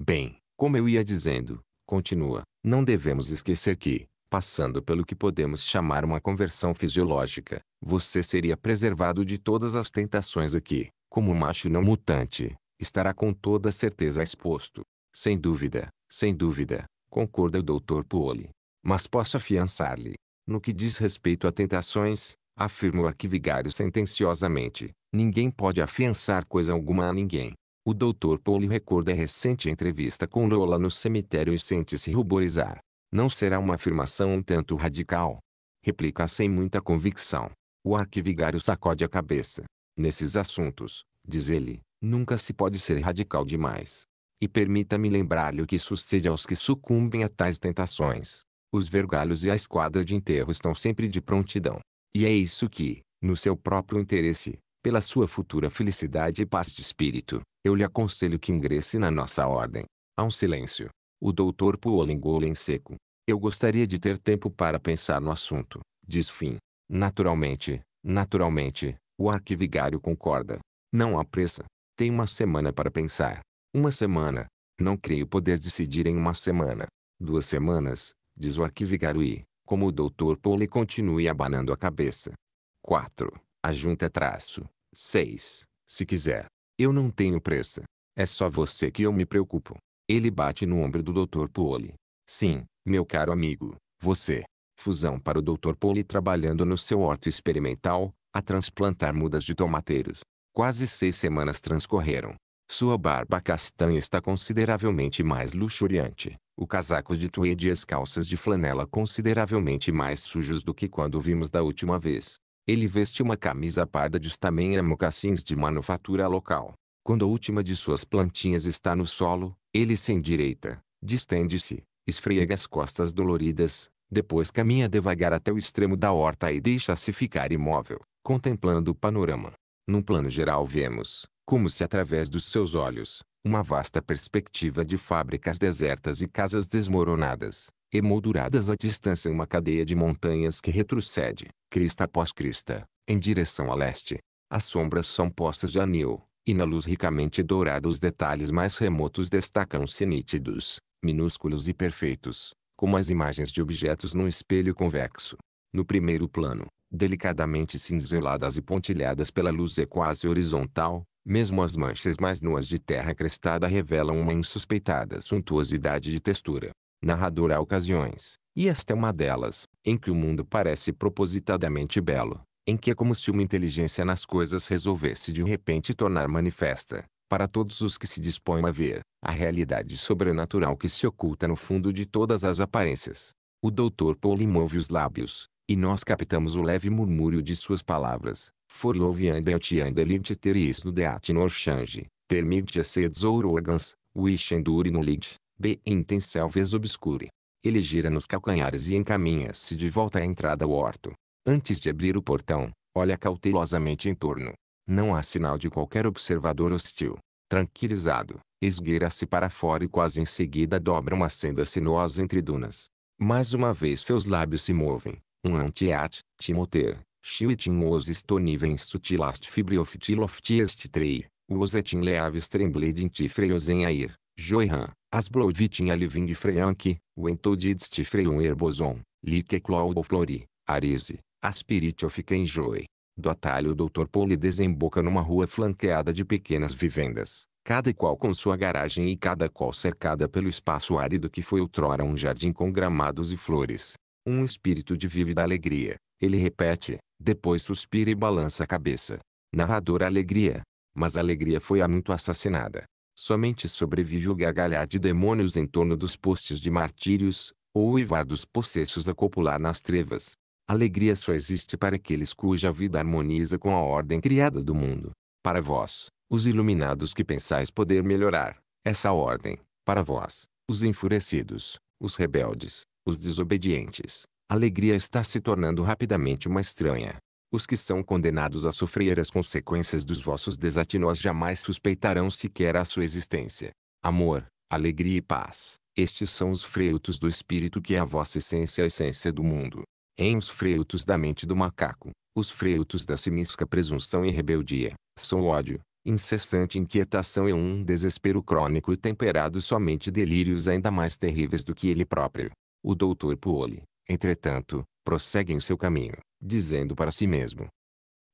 Bem, como eu ia dizendo, continua, não devemos esquecer que, passando pelo que podemos chamar uma conversão fisiológica, você seria preservado de todas as tentações aqui, como macho não mutante. Estará com toda certeza exposto. Sem dúvida, sem dúvida, concorda o doutor Poole. Mas posso afiançar-lhe. No que diz respeito a tentações, afirma o arquivigário sentenciosamente, ninguém pode afiançar coisa alguma a ninguém. O doutor Poole recorda a recente entrevista com Lola no cemitério e sente-se ruborizar. Não será uma afirmação um tanto radical? Replica sem muita convicção. O arquivigário sacode a cabeça. Nesses assuntos, diz ele, nunca se pode ser radical demais. E permita-me lembrar-lhe o que sucede aos que sucumbem a tais tentações. Os vergalhos e a esquadra de enterro estão sempre de prontidão. E é isso que, no seu próprio interesse, pela sua futura felicidade e paz de espírito, eu lhe aconselho que ingresse na nossa ordem. Há um silêncio. O doutor Poole engole em seco. Eu gostaria de ter tempo para pensar no assunto, diz fim. Naturalmente, naturalmente, o arquivigário concorda. Não há pressa. Tem uma semana para pensar. Uma semana. Não creio poder decidir em uma semana. Duas semanas, diz o arquivigário e, como o doutor Poole continue abanando a cabeça. Quatro. Ajunta traço. Seis. Se quiser. Eu não tenho pressa. É só você que eu me preocupo. Ele bate no ombro do doutor Poole. Sim, meu caro amigo. Você. Fusão para o doutor Poole trabalhando no seu horto experimental, a transplantar mudas de tomateiros. Quase seis semanas transcorreram. Sua barba castanha está consideravelmente mais luxuriante. O casaco de tweed e as calças de flanela consideravelmente mais sujos do que quando o vimos da última vez. Ele veste uma camisa parda de estaminha e mocassins de manufatura local. Quando a última de suas plantinhas está no solo, ele se endireita, distende-se, esfrega as costas doloridas, depois caminha devagar até o extremo da horta e deixa-se ficar imóvel, contemplando o panorama. Num plano geral vemos, como se através dos seus olhos, uma vasta perspectiva de fábricas desertas e casas desmoronadas, emolduradas à distância em uma cadeia de montanhas que retrocede, crista após crista, em direção a leste. As sombras são postas de anil, e na luz ricamente dourada os detalhes mais remotos destacam-se nítidos, minúsculos e perfeitos, como as imagens de objetos num espelho convexo. No primeiro plano, delicadamente cinzeladas e pontilhadas pela luz é quase horizontal, mesmo as manchas mais nuas de terra crestada revelam uma insuspeitada suntuosidade de textura. Narrador há ocasiões, e esta é uma delas, em que o mundo parece propositadamente belo, em que é como se uma inteligência nas coisas resolvesse de repente tornar manifesta, para todos os que se dispõem a ver, a realidade sobrenatural que se oculta no fundo de todas as aparências. O doutor Poole move os lábios, E nós captamos o leve murmúrio de suas palavras. For love and beauty and delight there is no that nor change, there mighteth seeds or organs, which endure no lid, be intenselves obscure. Ele gira nos calcanhares e encaminha-se de volta à entrada ao horto. Antes de abrir o portão, olha cautelosamente em torno. Não há sinal de qualquer observador hostil. Tranquilizado, esgueira-se para fora e quase em seguida dobra uma senda sinuosa entre dunas. Mais uma vez seus lábios se movem. Um antiat, timoter, chiuitin os estonivens sutilast fibriofitiloft trei, uosetin leaves trembledinti freios em air, joihan, asblovitin alivin de freanque, uentodidst freum herbozon, liqueclou flori, arise, aspiritiofica enjoe. Do atalho o doutor Poli desemboca numa rua flanqueada de pequenas vivendas, cada qual com sua garagem e cada qual cercada pelo espaço árido que foi outrora um jardim com gramados e flores. Um espírito de vívida alegria, ele repete, depois suspira e balança a cabeça. Narradora alegria. Mas a alegria foi há muito assassinada. Somente sobrevive o gargalhar de demônios em torno dos postes de martírios, ou o uivar dos possessos a copular nas trevas. Alegria só existe para aqueles cuja vida harmoniza com a ordem criada do mundo. Para vós, os iluminados que pensais poder melhorar essa ordem, para vós, os enfurecidos, os rebeldes, os desobedientes, a alegria está se tornando rapidamente uma estranha. Os que são condenados a sofrer as consequências dos vossos desatinos jamais suspeitarão sequer a sua existência. Amor, alegria e paz, estes são os frutos do espírito que é a vossa essência e a essência do mundo. Em os frutos da mente do macaco, os frutos da simiesca presunção e rebeldia, são ódio, incessante inquietação e um desespero crônico e temperado somente delírios ainda mais terríveis do que ele próprio. O doutor Puoli, entretanto, prossegue em seu caminho, dizendo para si mesmo.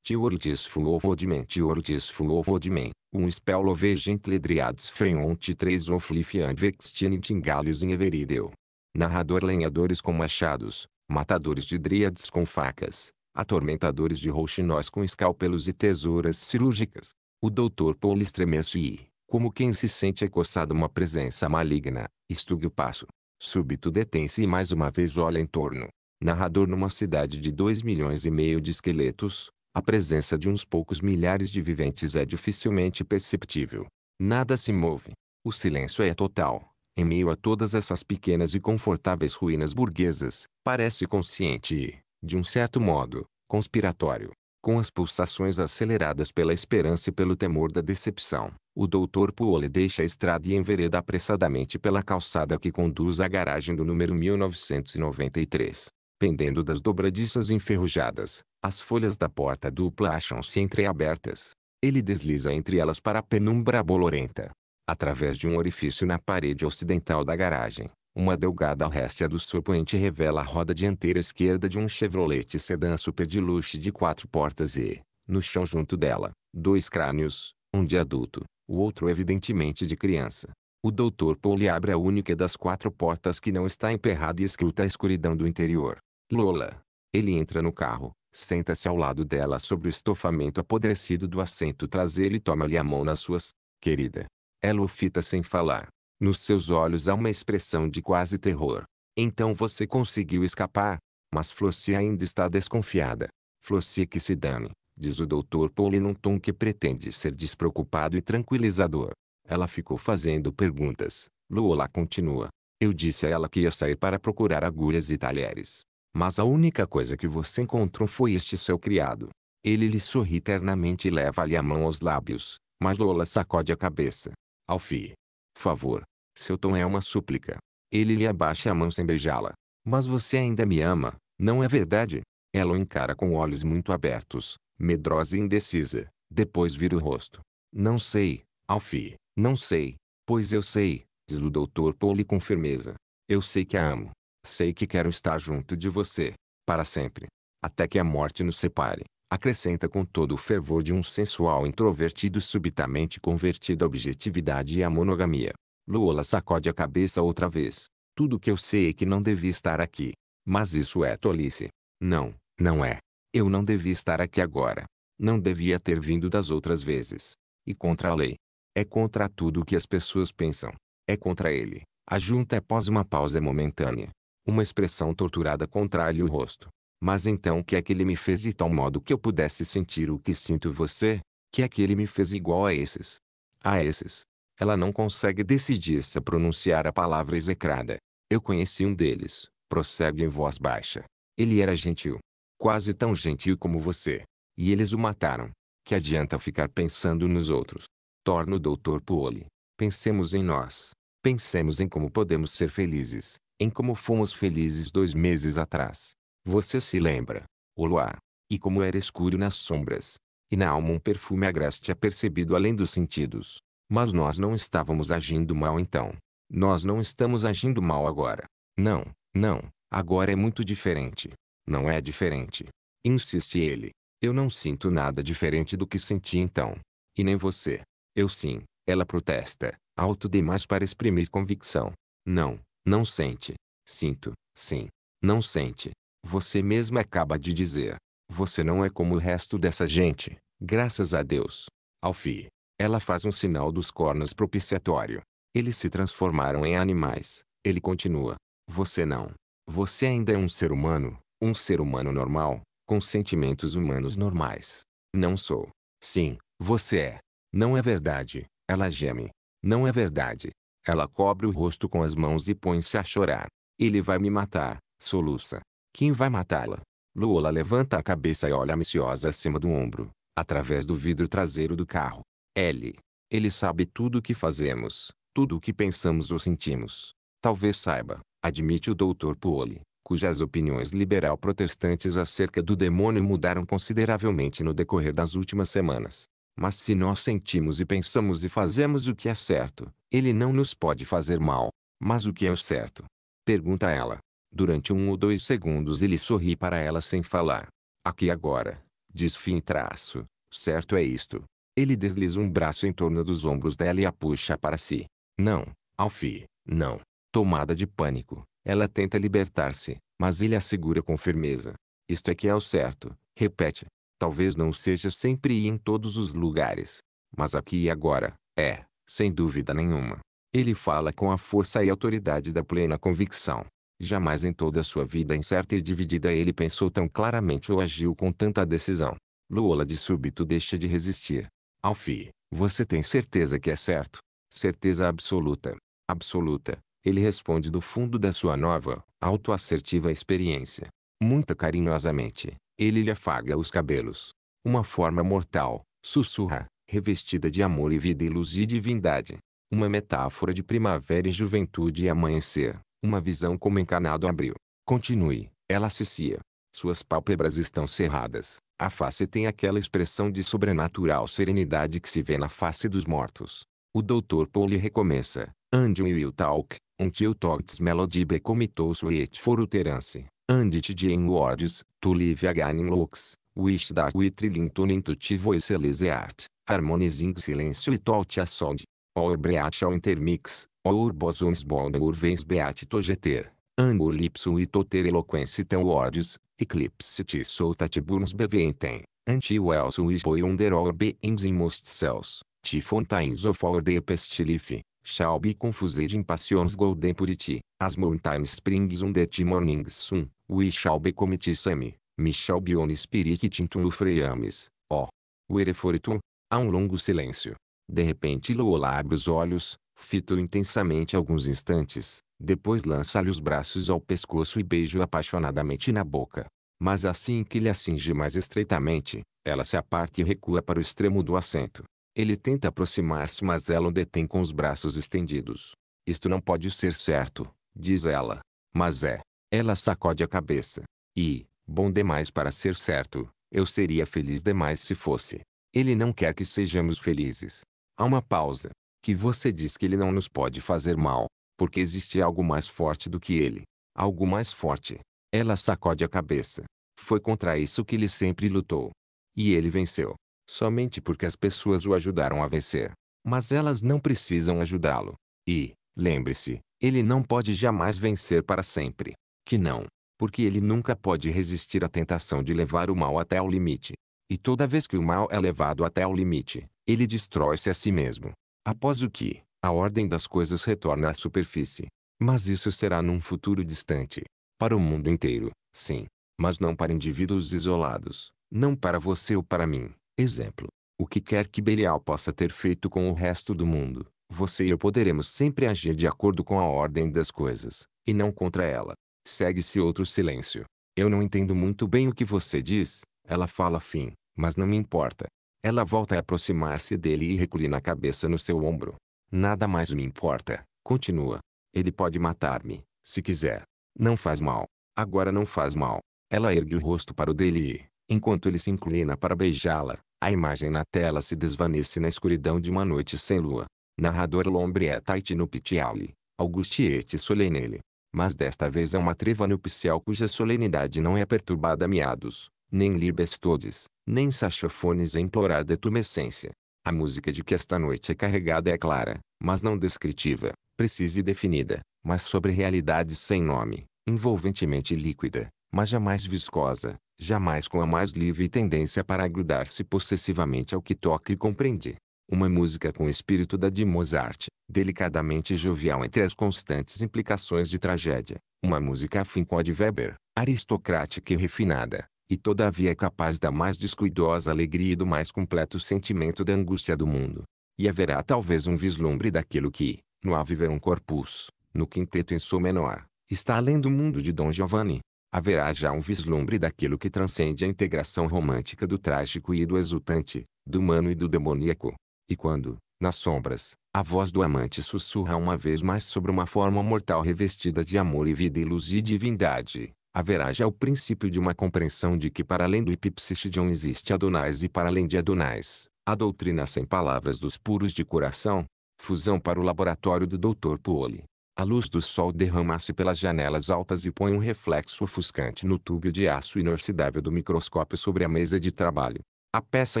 Tiortis fulovodmen, tiortis fulovodmen, um spell ovegentledriades freonte três oflifian vextinitingalis in everideu. Narrador lenhadores com machados. Matadores de dríades com facas, atormentadores de rouxinóis com escalpelos e tesouras cirúrgicas. O doutor Paul estremece e, como quem se sente acossado uma presença maligna, estuga o passo. Súbito detém-se e mais uma vez olha em torno. Narrador numa cidade de dois milhões e meio de esqueletos, a presença de uns poucos milhares de viventes é dificilmente perceptível. Nada se move. O silêncio é total. Em meio a todas essas pequenas e confortáveis ruínas burguesas, parece consciente e, de um certo modo, conspiratório. Com as pulsações aceleradas pela esperança e pelo temor da decepção, o doutor Puoli deixa a estrada e envereda apressadamente pela calçada que conduz à garagem do número mil novecentos e noventa e três. Pendendo das dobradiças enferrujadas, as folhas da porta dupla acham-se entreabertas. Ele desliza entre elas para a penumbra bolorenta. Através de um orifício na parede ocidental da garagem, uma delgada réstia do surpoente revela a roda dianteira esquerda de um Chevrolet sedã super de luxo de quatro portas e, no chão junto dela, dois crânios, um de adulto, o outro evidentemente de criança. O doutor Pauli abre a única das quatro portas que não está emperrada e escruta a escuridão do interior. Lola. Ele entra no carro, senta-se ao lado dela sobre o estofamento apodrecido do assento traseiro e toma-lhe a mão nas suas. Querida. Ela o fita sem falar. Nos seus olhos há uma expressão de quase terror. Então você conseguiu escapar? Mas Flossie ainda está desconfiada. Flossie que se dane, diz o doutor Pauli num tom que pretende ser despreocupado e tranquilizador. Ela ficou fazendo perguntas. Lola continua. Eu disse a ela que ia sair para procurar agulhas e talheres. Mas a única coisa que você encontrou foi este seu criado. Ele lhe sorri ternamente e leva-lhe a mão aos lábios. Mas Lola sacode a cabeça. Alfie. Favor. Seu tom é uma súplica. Ele lhe abaixa a mão sem beijá-la. Mas você ainda me ama, não é verdade? Ela o encara com olhos muito abertos, medrosa e indecisa. Depois vira o rosto. Não sei, Alfie, não sei. Pois eu sei, diz o doutor Pauli com firmeza. Eu sei que a amo. Sei que quero estar junto de você. Para sempre. Até que a morte nos separe. Acrescenta com todo o fervor de um sensual introvertido subitamente convertido à objetividade e à monogamia. Lola sacode a cabeça outra vez. Tudo que eu sei é que não devia estar aqui. Mas isso é tolice. Não, não é. Eu não devia estar aqui agora. Não devia ter vindo das outras vezes. E contra a lei. É contra tudo o que as pessoas pensam. É contra ele. Ajunta após uma pausa momentânea. Uma expressão torturada contrai-lhe o rosto. Mas então o que é que ele me fez de tal modo que eu pudesse sentir o que sinto você? Que é que ele me fez igual a esses? A esses. Ela não consegue decidir-se a pronunciar a palavra execrada. Eu conheci um deles, prossegue em voz baixa. Ele era gentil. Quase tão gentil como você. E eles o mataram. Que adianta ficar pensando nos outros? Torna o doutor Poole. Pensemos em nós. Pensemos em como podemos ser felizes. Em como fomos felizes dois meses atrás. Você se lembra? O luar. E como era escuro nas sombras. E na alma um perfume agreste é percebido além dos sentidos. Mas nós não estávamos agindo mal então. Nós não estamos agindo mal agora. Não, não. Agora é muito diferente. Não é diferente. Insiste ele. Eu não sinto nada diferente do que senti então. E nem você. Eu sim. Ela protesta. Alto demais para exprimir convicção. Não. Não sente. Sinto. Sim. Não sente. Você mesma acaba de dizer. Você não é como o resto dessa gente, graças a Deus. Alfie. Ela faz um sinal dos cornos propiciatório. Eles se transformaram em animais. Ele continua. Você não. Você ainda é um ser humano. Um ser humano normal. Com sentimentos humanos normais. Não sou. Sim, você é. Não é verdade. Ela geme. Não é verdade. Ela cobre o rosto com as mãos e põe-se a chorar. Ele vai me matar. Soluça. Quem vai matá-la? Lola levanta a cabeça e olha ambiciosa acima do ombro, através do vidro traseiro do carro. Ele. Ele sabe tudo o que fazemos, tudo o que pensamos ou sentimos. Talvez saiba, admite o doutor Poole, cujas opiniões liberal protestantes acerca do demônio mudaram consideravelmente no decorrer das últimas semanas. Mas se nós sentimos e pensamos e fazemos o que é certo, ele não nos pode fazer mal. Mas o que é o certo? Pergunta ela. Durante um ou dois segundos ele sorri para ela sem falar. Aqui agora, diz fim traço, certo é isto. Ele desliza um braço em torno dos ombros dela e a puxa para si. Não, Alfie, não. Tomada de pânico, ela tenta libertar-se, mas ele a segura com firmeza. Isto é que é o certo, repete. Talvez não seja sempre e em todos os lugares. Mas aqui e agora, é, sem dúvida nenhuma. Ele fala com a força e autoridade da plena convicção. Jamais em toda a sua vida incerta e dividida ele pensou tão claramente ou agiu com tanta decisão. Lola de súbito deixa de resistir. Alfie, você tem certeza que é certo? Certeza absoluta. Absoluta, ele responde do fundo da sua nova, autoassertiva experiência. Muito carinhosamente, ele lhe afaga os cabelos. Uma forma mortal, sussurra, revestida de amor e vida e luz e divindade. Uma metáfora de primavera e juventude e amanhecer. Uma visão como encanado abriu. Continue, ela assecia. Suas pálpebras estão cerradas. A face tem aquela expressão de sobrenatural serenidade que se vê na face dos mortos. O doutor Poole recomeça. And you will talk, until thoughts melody become those which forutterance, and it in words, to live again in looks, which that we trillinton into ti voiceless art, harmonizing silêncio e taught a sound. Or breacha intermix, or bosons bond or vens beat togeter, angor lipsum e toter eloquence tão words, eclipse ti soltat burns beventem, anti welsum is boi under or beens in most cells, ti fontains of or de pestilife, shall be confused in passions golden purity, as mountain springs under ti morning sun, we shall be cometi semi, me shall be on spirit tintum ufreamis, oh. Wereforitum, há um longo silêncio. De repente Lola abre os olhos, fita-o intensamente alguns instantes, depois lança-lhe os braços ao pescoço e beija-o apaixonadamente na boca. Mas assim que ele a cinge mais estreitamente, ela se aparta e recua para o extremo do assento. Ele tenta aproximar-se mas ela o detém com os braços estendidos. Isto não pode ser certo, diz ela. Mas é. Ela sacode a cabeça. E, bom demais para ser certo, eu seria feliz demais se fosse. Ele não quer que sejamos felizes. Há uma pausa. Que você diz que ele não nos pode fazer mal. Porque existe algo mais forte do que ele. Algo mais forte. Ela sacode a cabeça. Foi contra isso que ele sempre lutou. E ele venceu. Somente porque as pessoas o ajudaram a vencer. Mas elas não precisam ajudá-lo. E, lembre-se, ele não pode jamais vencer para sempre. Que não. Porque ele nunca pode resistir à tentação de levar o mal até o limite. E toda vez que o mal é levado até o limite, ele destrói-se a si mesmo. Após o que, a ordem das coisas retorna à superfície. Mas isso será num futuro distante. Para o mundo inteiro, sim. mas não para indivíduos isolados, não para você ou para mim. Exemplo, o que quer que Belial possa ter feito com o resto do mundo, você e eu poderemos sempre agir de acordo com a ordem das coisas, e não contra ela. Segue-se outro silêncio. Eu não entendo muito bem o que você diz, ela fala fim, mas não me importa. Ela volta a aproximar-se dele e reclina a cabeça no seu ombro. Nada mais me importa, continua. Ele pode matar-me, se quiser. Não faz mal. Agora não faz mal. Ela ergue o rosto para o dele e, enquanto ele se inclina para beijá-la, a imagem na tela se desvanece na escuridão de uma noite sem lua. Narrador lombrieta et nuptiale, augustiete solenele. Mas desta vez é uma treva nupcial cuja solenidade não é perturbada a miados, nem libestodes, nem saxofones a implorar detumescência. A música de que esta noite é carregada é clara, mas não descritiva, precisa e definida, mas sobre realidades sem nome, envolventemente líquida, mas jamais viscosa, jamais com a mais livre tendência para grudar-se possessivamente ao que toca e compreende. Uma música com o espírito da de Mozart, delicadamente jovial entre as constantes implicações de tragédia. Uma música afim com a de Weber, aristocrática e refinada, e todavia é capaz da mais descuidosa alegria e do mais completo sentimento da angústia do mundo. E haverá talvez um vislumbre daquilo que, no Ave Verum Corpus, no quinteto em sol menor, está além do mundo de Dom Giovanni. Haverá já um vislumbre daquilo que transcende a integração romântica do trágico e do exultante, do humano e do demoníaco. E quando, nas sombras, a voz do amante sussurra uma vez mais sobre uma forma mortal revestida de amor e vida e luz e divindade, haverá já o princípio de uma compreensão de que para além do ipipsistidion existe Adonais e para além de Adonais, a doutrina sem palavras dos puros de coração. Fusão para o laboratório do doutor Poole. A luz do sol derrama-se pelas janelas altas e põe um reflexo ofuscante no túbio de aço inoxidável do microscópio sobre a mesa de trabalho. A peça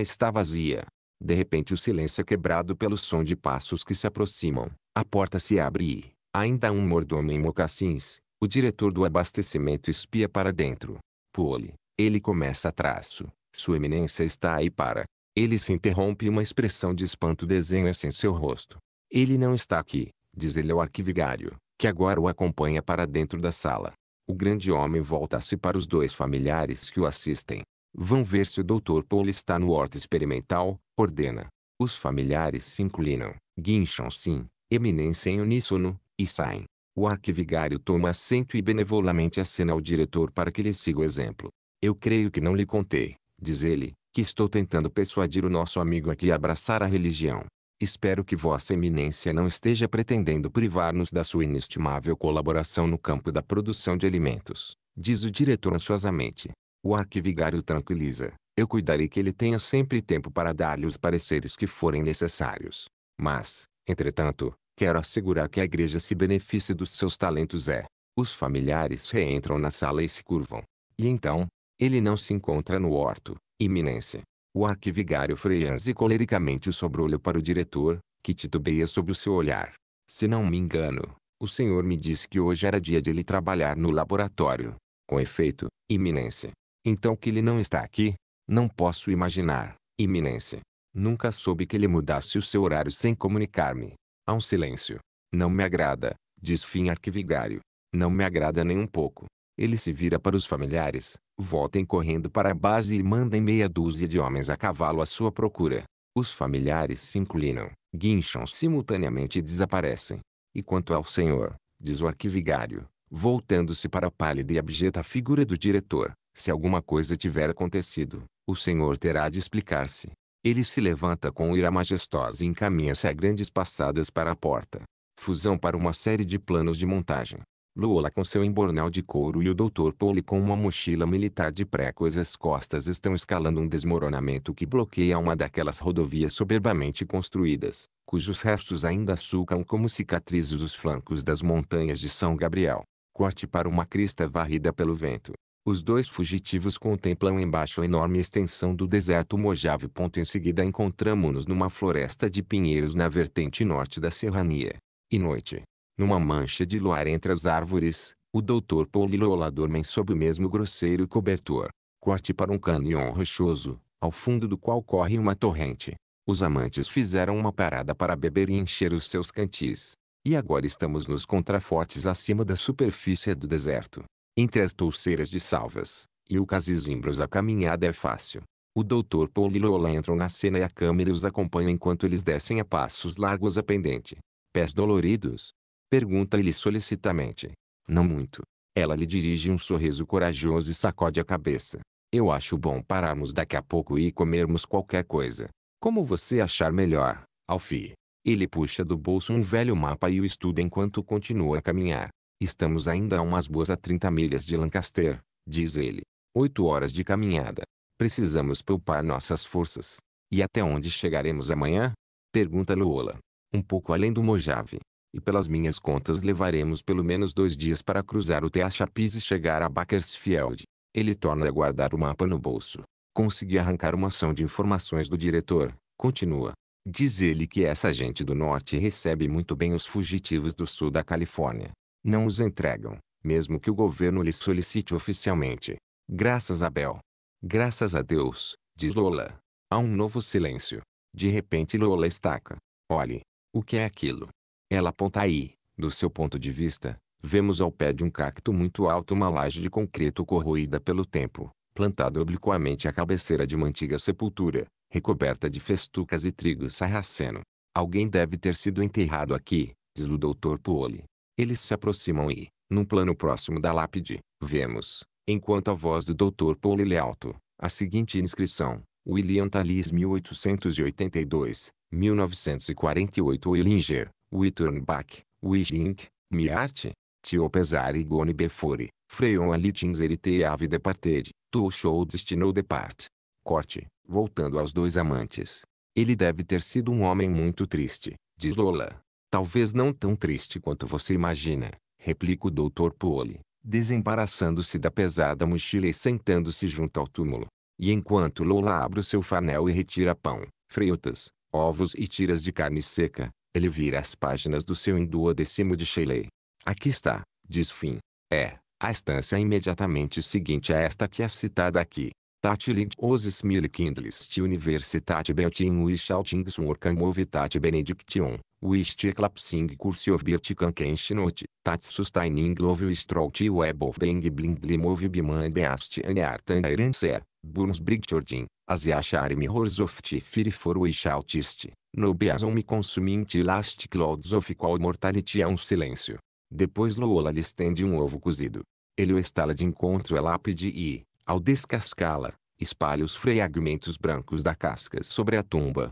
está vazia. De repente o silêncio é quebrado pelo som de passos que se aproximam. A porta se abre e, ainda um mordomo em mocassins, o diretor do abastecimento espia para dentro. Pole, ele começa a traço. Sua eminência está aí para. Ele se interrompe e uma expressão de espanto desenha-se em seu rosto. Ele não está aqui, diz ele ao arquivigário, que agora o acompanha para dentro da sala. O grande homem volta-se para os dois familiares que o assistem. Vão ver se o doutor Pole está no horto experimental, ordena. Os familiares se inclinam, guincham sim, eminência em uníssono, e saem. O arquivigário toma assento e benevolamente acena ao diretor para que lhe siga o exemplo. Eu creio que não lhe contei, diz ele, que estou tentando persuadir o nosso amigo aqui a abraçar a religião. Espero que vossa eminência não esteja pretendendo privar-nos da sua inestimável colaboração no campo da produção de alimentos, diz o diretor ansiosamente. O arquivigário tranquiliza. Eu cuidarei que ele tenha sempre tempo para dar-lhe os pareceres que forem necessários. Mas, entretanto, quero assegurar que a igreja se beneficie dos seus talentos é. Os familiares reentram na sala e se curvam. E então, ele não se encontra no horto, iminência. O arquivigário franze colericamente o sobrolho para o diretor, que titubeia sob o seu olhar. Se não me engano, o senhor me disse que hoje era dia de ele trabalhar no laboratório. Com efeito, iminência. Então que ele não está aqui? Não posso imaginar, iminência. Nunca soube que ele mudasse o seu horário sem comunicar-me. Há um silêncio. Não me agrada, diz fim arquivigário. Não me agrada nem um pouco. Ele se vira para os familiares, voltem correndo para a base e mandem meia dúzia de homens a cavalo à sua procura. Os familiares se inclinam, guincham simultaneamente e desaparecem. E quanto ao senhor, diz o arquivigário, voltando-se para a pálida e abjeta figura do diretor. Se alguma coisa tiver acontecido, o senhor terá de explicar-se. Ele se levanta com ira majestosa e encaminha-se a grandes passadas para a porta. Fusão para uma série de planos de montagem. Lola com seu embornal de couro e o doutor Pole com uma mochila militar de pré às costas estão escalando um desmoronamento que bloqueia uma daquelas rodovias soberbamente construídas, cujos restos ainda sulcam como cicatrizes os flancos das montanhas de São Gabriel. Corte para uma crista varrida pelo vento. Os dois fugitivos contemplam embaixo a enorme extensão do deserto Mojave. Em seguida encontramos-nos numa floresta de pinheiros na vertente norte da serrania. E noite, numa mancha de luar entre as árvores, o doutor Pole e Lola dormem sob o mesmo grosseiro cobertor. Corte para um canhão rochoso, ao fundo do qual corre uma torrente. Os amantes fizeram uma parada para beber e encher os seus cantis. E agora estamos nos contrafortes acima da superfície do deserto. Entre as touceiras de salvas, e o Casizimbros. A caminhada é fácil. O doutor Paul e Lola entram na cena e a câmera os acompanha enquanto eles descem a passos largos a pendente. Pés doloridos? Pergunta-lhe solicitamente. Não muito. Ela lhe dirige um sorriso corajoso e sacode a cabeça. Eu acho bom pararmos daqui a pouco e comermos qualquer coisa. Como você achar melhor, Alfie. Ele puxa do bolso um velho mapa e o estuda enquanto continua a caminhar. Estamos ainda a umas boas a trinta milhas de Lancaster, diz ele. Oito horas de caminhada. Precisamos poupar nossas forças. E até onde chegaremos amanhã? Pergunta Lola. Um pouco além do Mojave. E pelas minhas contas levaremos pelo menos dois dias para cruzar o Tehachapi e chegar a Bakersfield. Ele torna a guardar o mapa no bolso. Consegui arrancar uma ação de informações do diretor. Continua. Diz ele que essa gente do norte recebe muito bem os fugitivos do sul da Califórnia. Não os entregam, mesmo que o governo lhes solicite oficialmente. Graças a Bel. Graças a Deus, diz Lola. Há um novo silêncio. De repente Lola estaca. Olhe, o que é aquilo? Ela aponta aí, do seu ponto de vista, vemos ao pé de um cacto muito alto uma laje de concreto corroída pelo tempo, plantada obliquamente à cabeceira de uma antiga sepultura, recoberta de festucas e trigo sarraceno. Alguém deve ter sido enterrado aqui, diz o doutor Poole. Eles se aproximam e, num plano próximo da lápide, vemos, enquanto a voz do doutor Poole lê alto, a seguinte inscrição. William Tallis mil oitocentos e oitenta e dois a mil novecentos e quarenta e oito Willinger. We turn back, we think, miarte, tio pesare gone before, freon alitins erite ave departed, to show destino depart. Corte, voltando aos dois amantes. Ele deve ter sido um homem muito triste, diz Lola. Talvez não tão triste quanto você imagina, replica o doutor Poole, desembaraçando-se da pesada mochila e sentando-se junto ao túmulo. E enquanto Lola abre o seu farnel e retira pão, frutas, ovos e tiras de carne seca, ele vira as páginas do seu Hinduodécimo de Shelley. Aqui está, diz Finn. É, a estância imediatamente seguinte a esta que é citada aqui. Tatilint osis mil kindles ti universitate beltin wishouting sworkan movitate benediction, wist eclapsing cursiov birtikan kenshinote, tat sustaining love wistrolti web of deng blindly movibiman beast anartan erenser, burns brigtordin, asiacharimi horzofti firifor wishoutist. No beazon me consuminte last clouds of qual mortality. É um silêncio. Depois Lola lhe estende um ovo cozido. Ele o estala de encontro à lápide e, ao descascá-la, espalha os fragmentos brancos da casca sobre a tumba.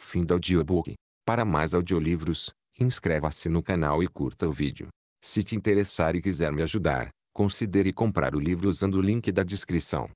Fim do audiobook. Para mais audiolivros, inscreva-se no canal e curta o vídeo. Se te interessar e quiser me ajudar, considere comprar o livro usando o link da descrição.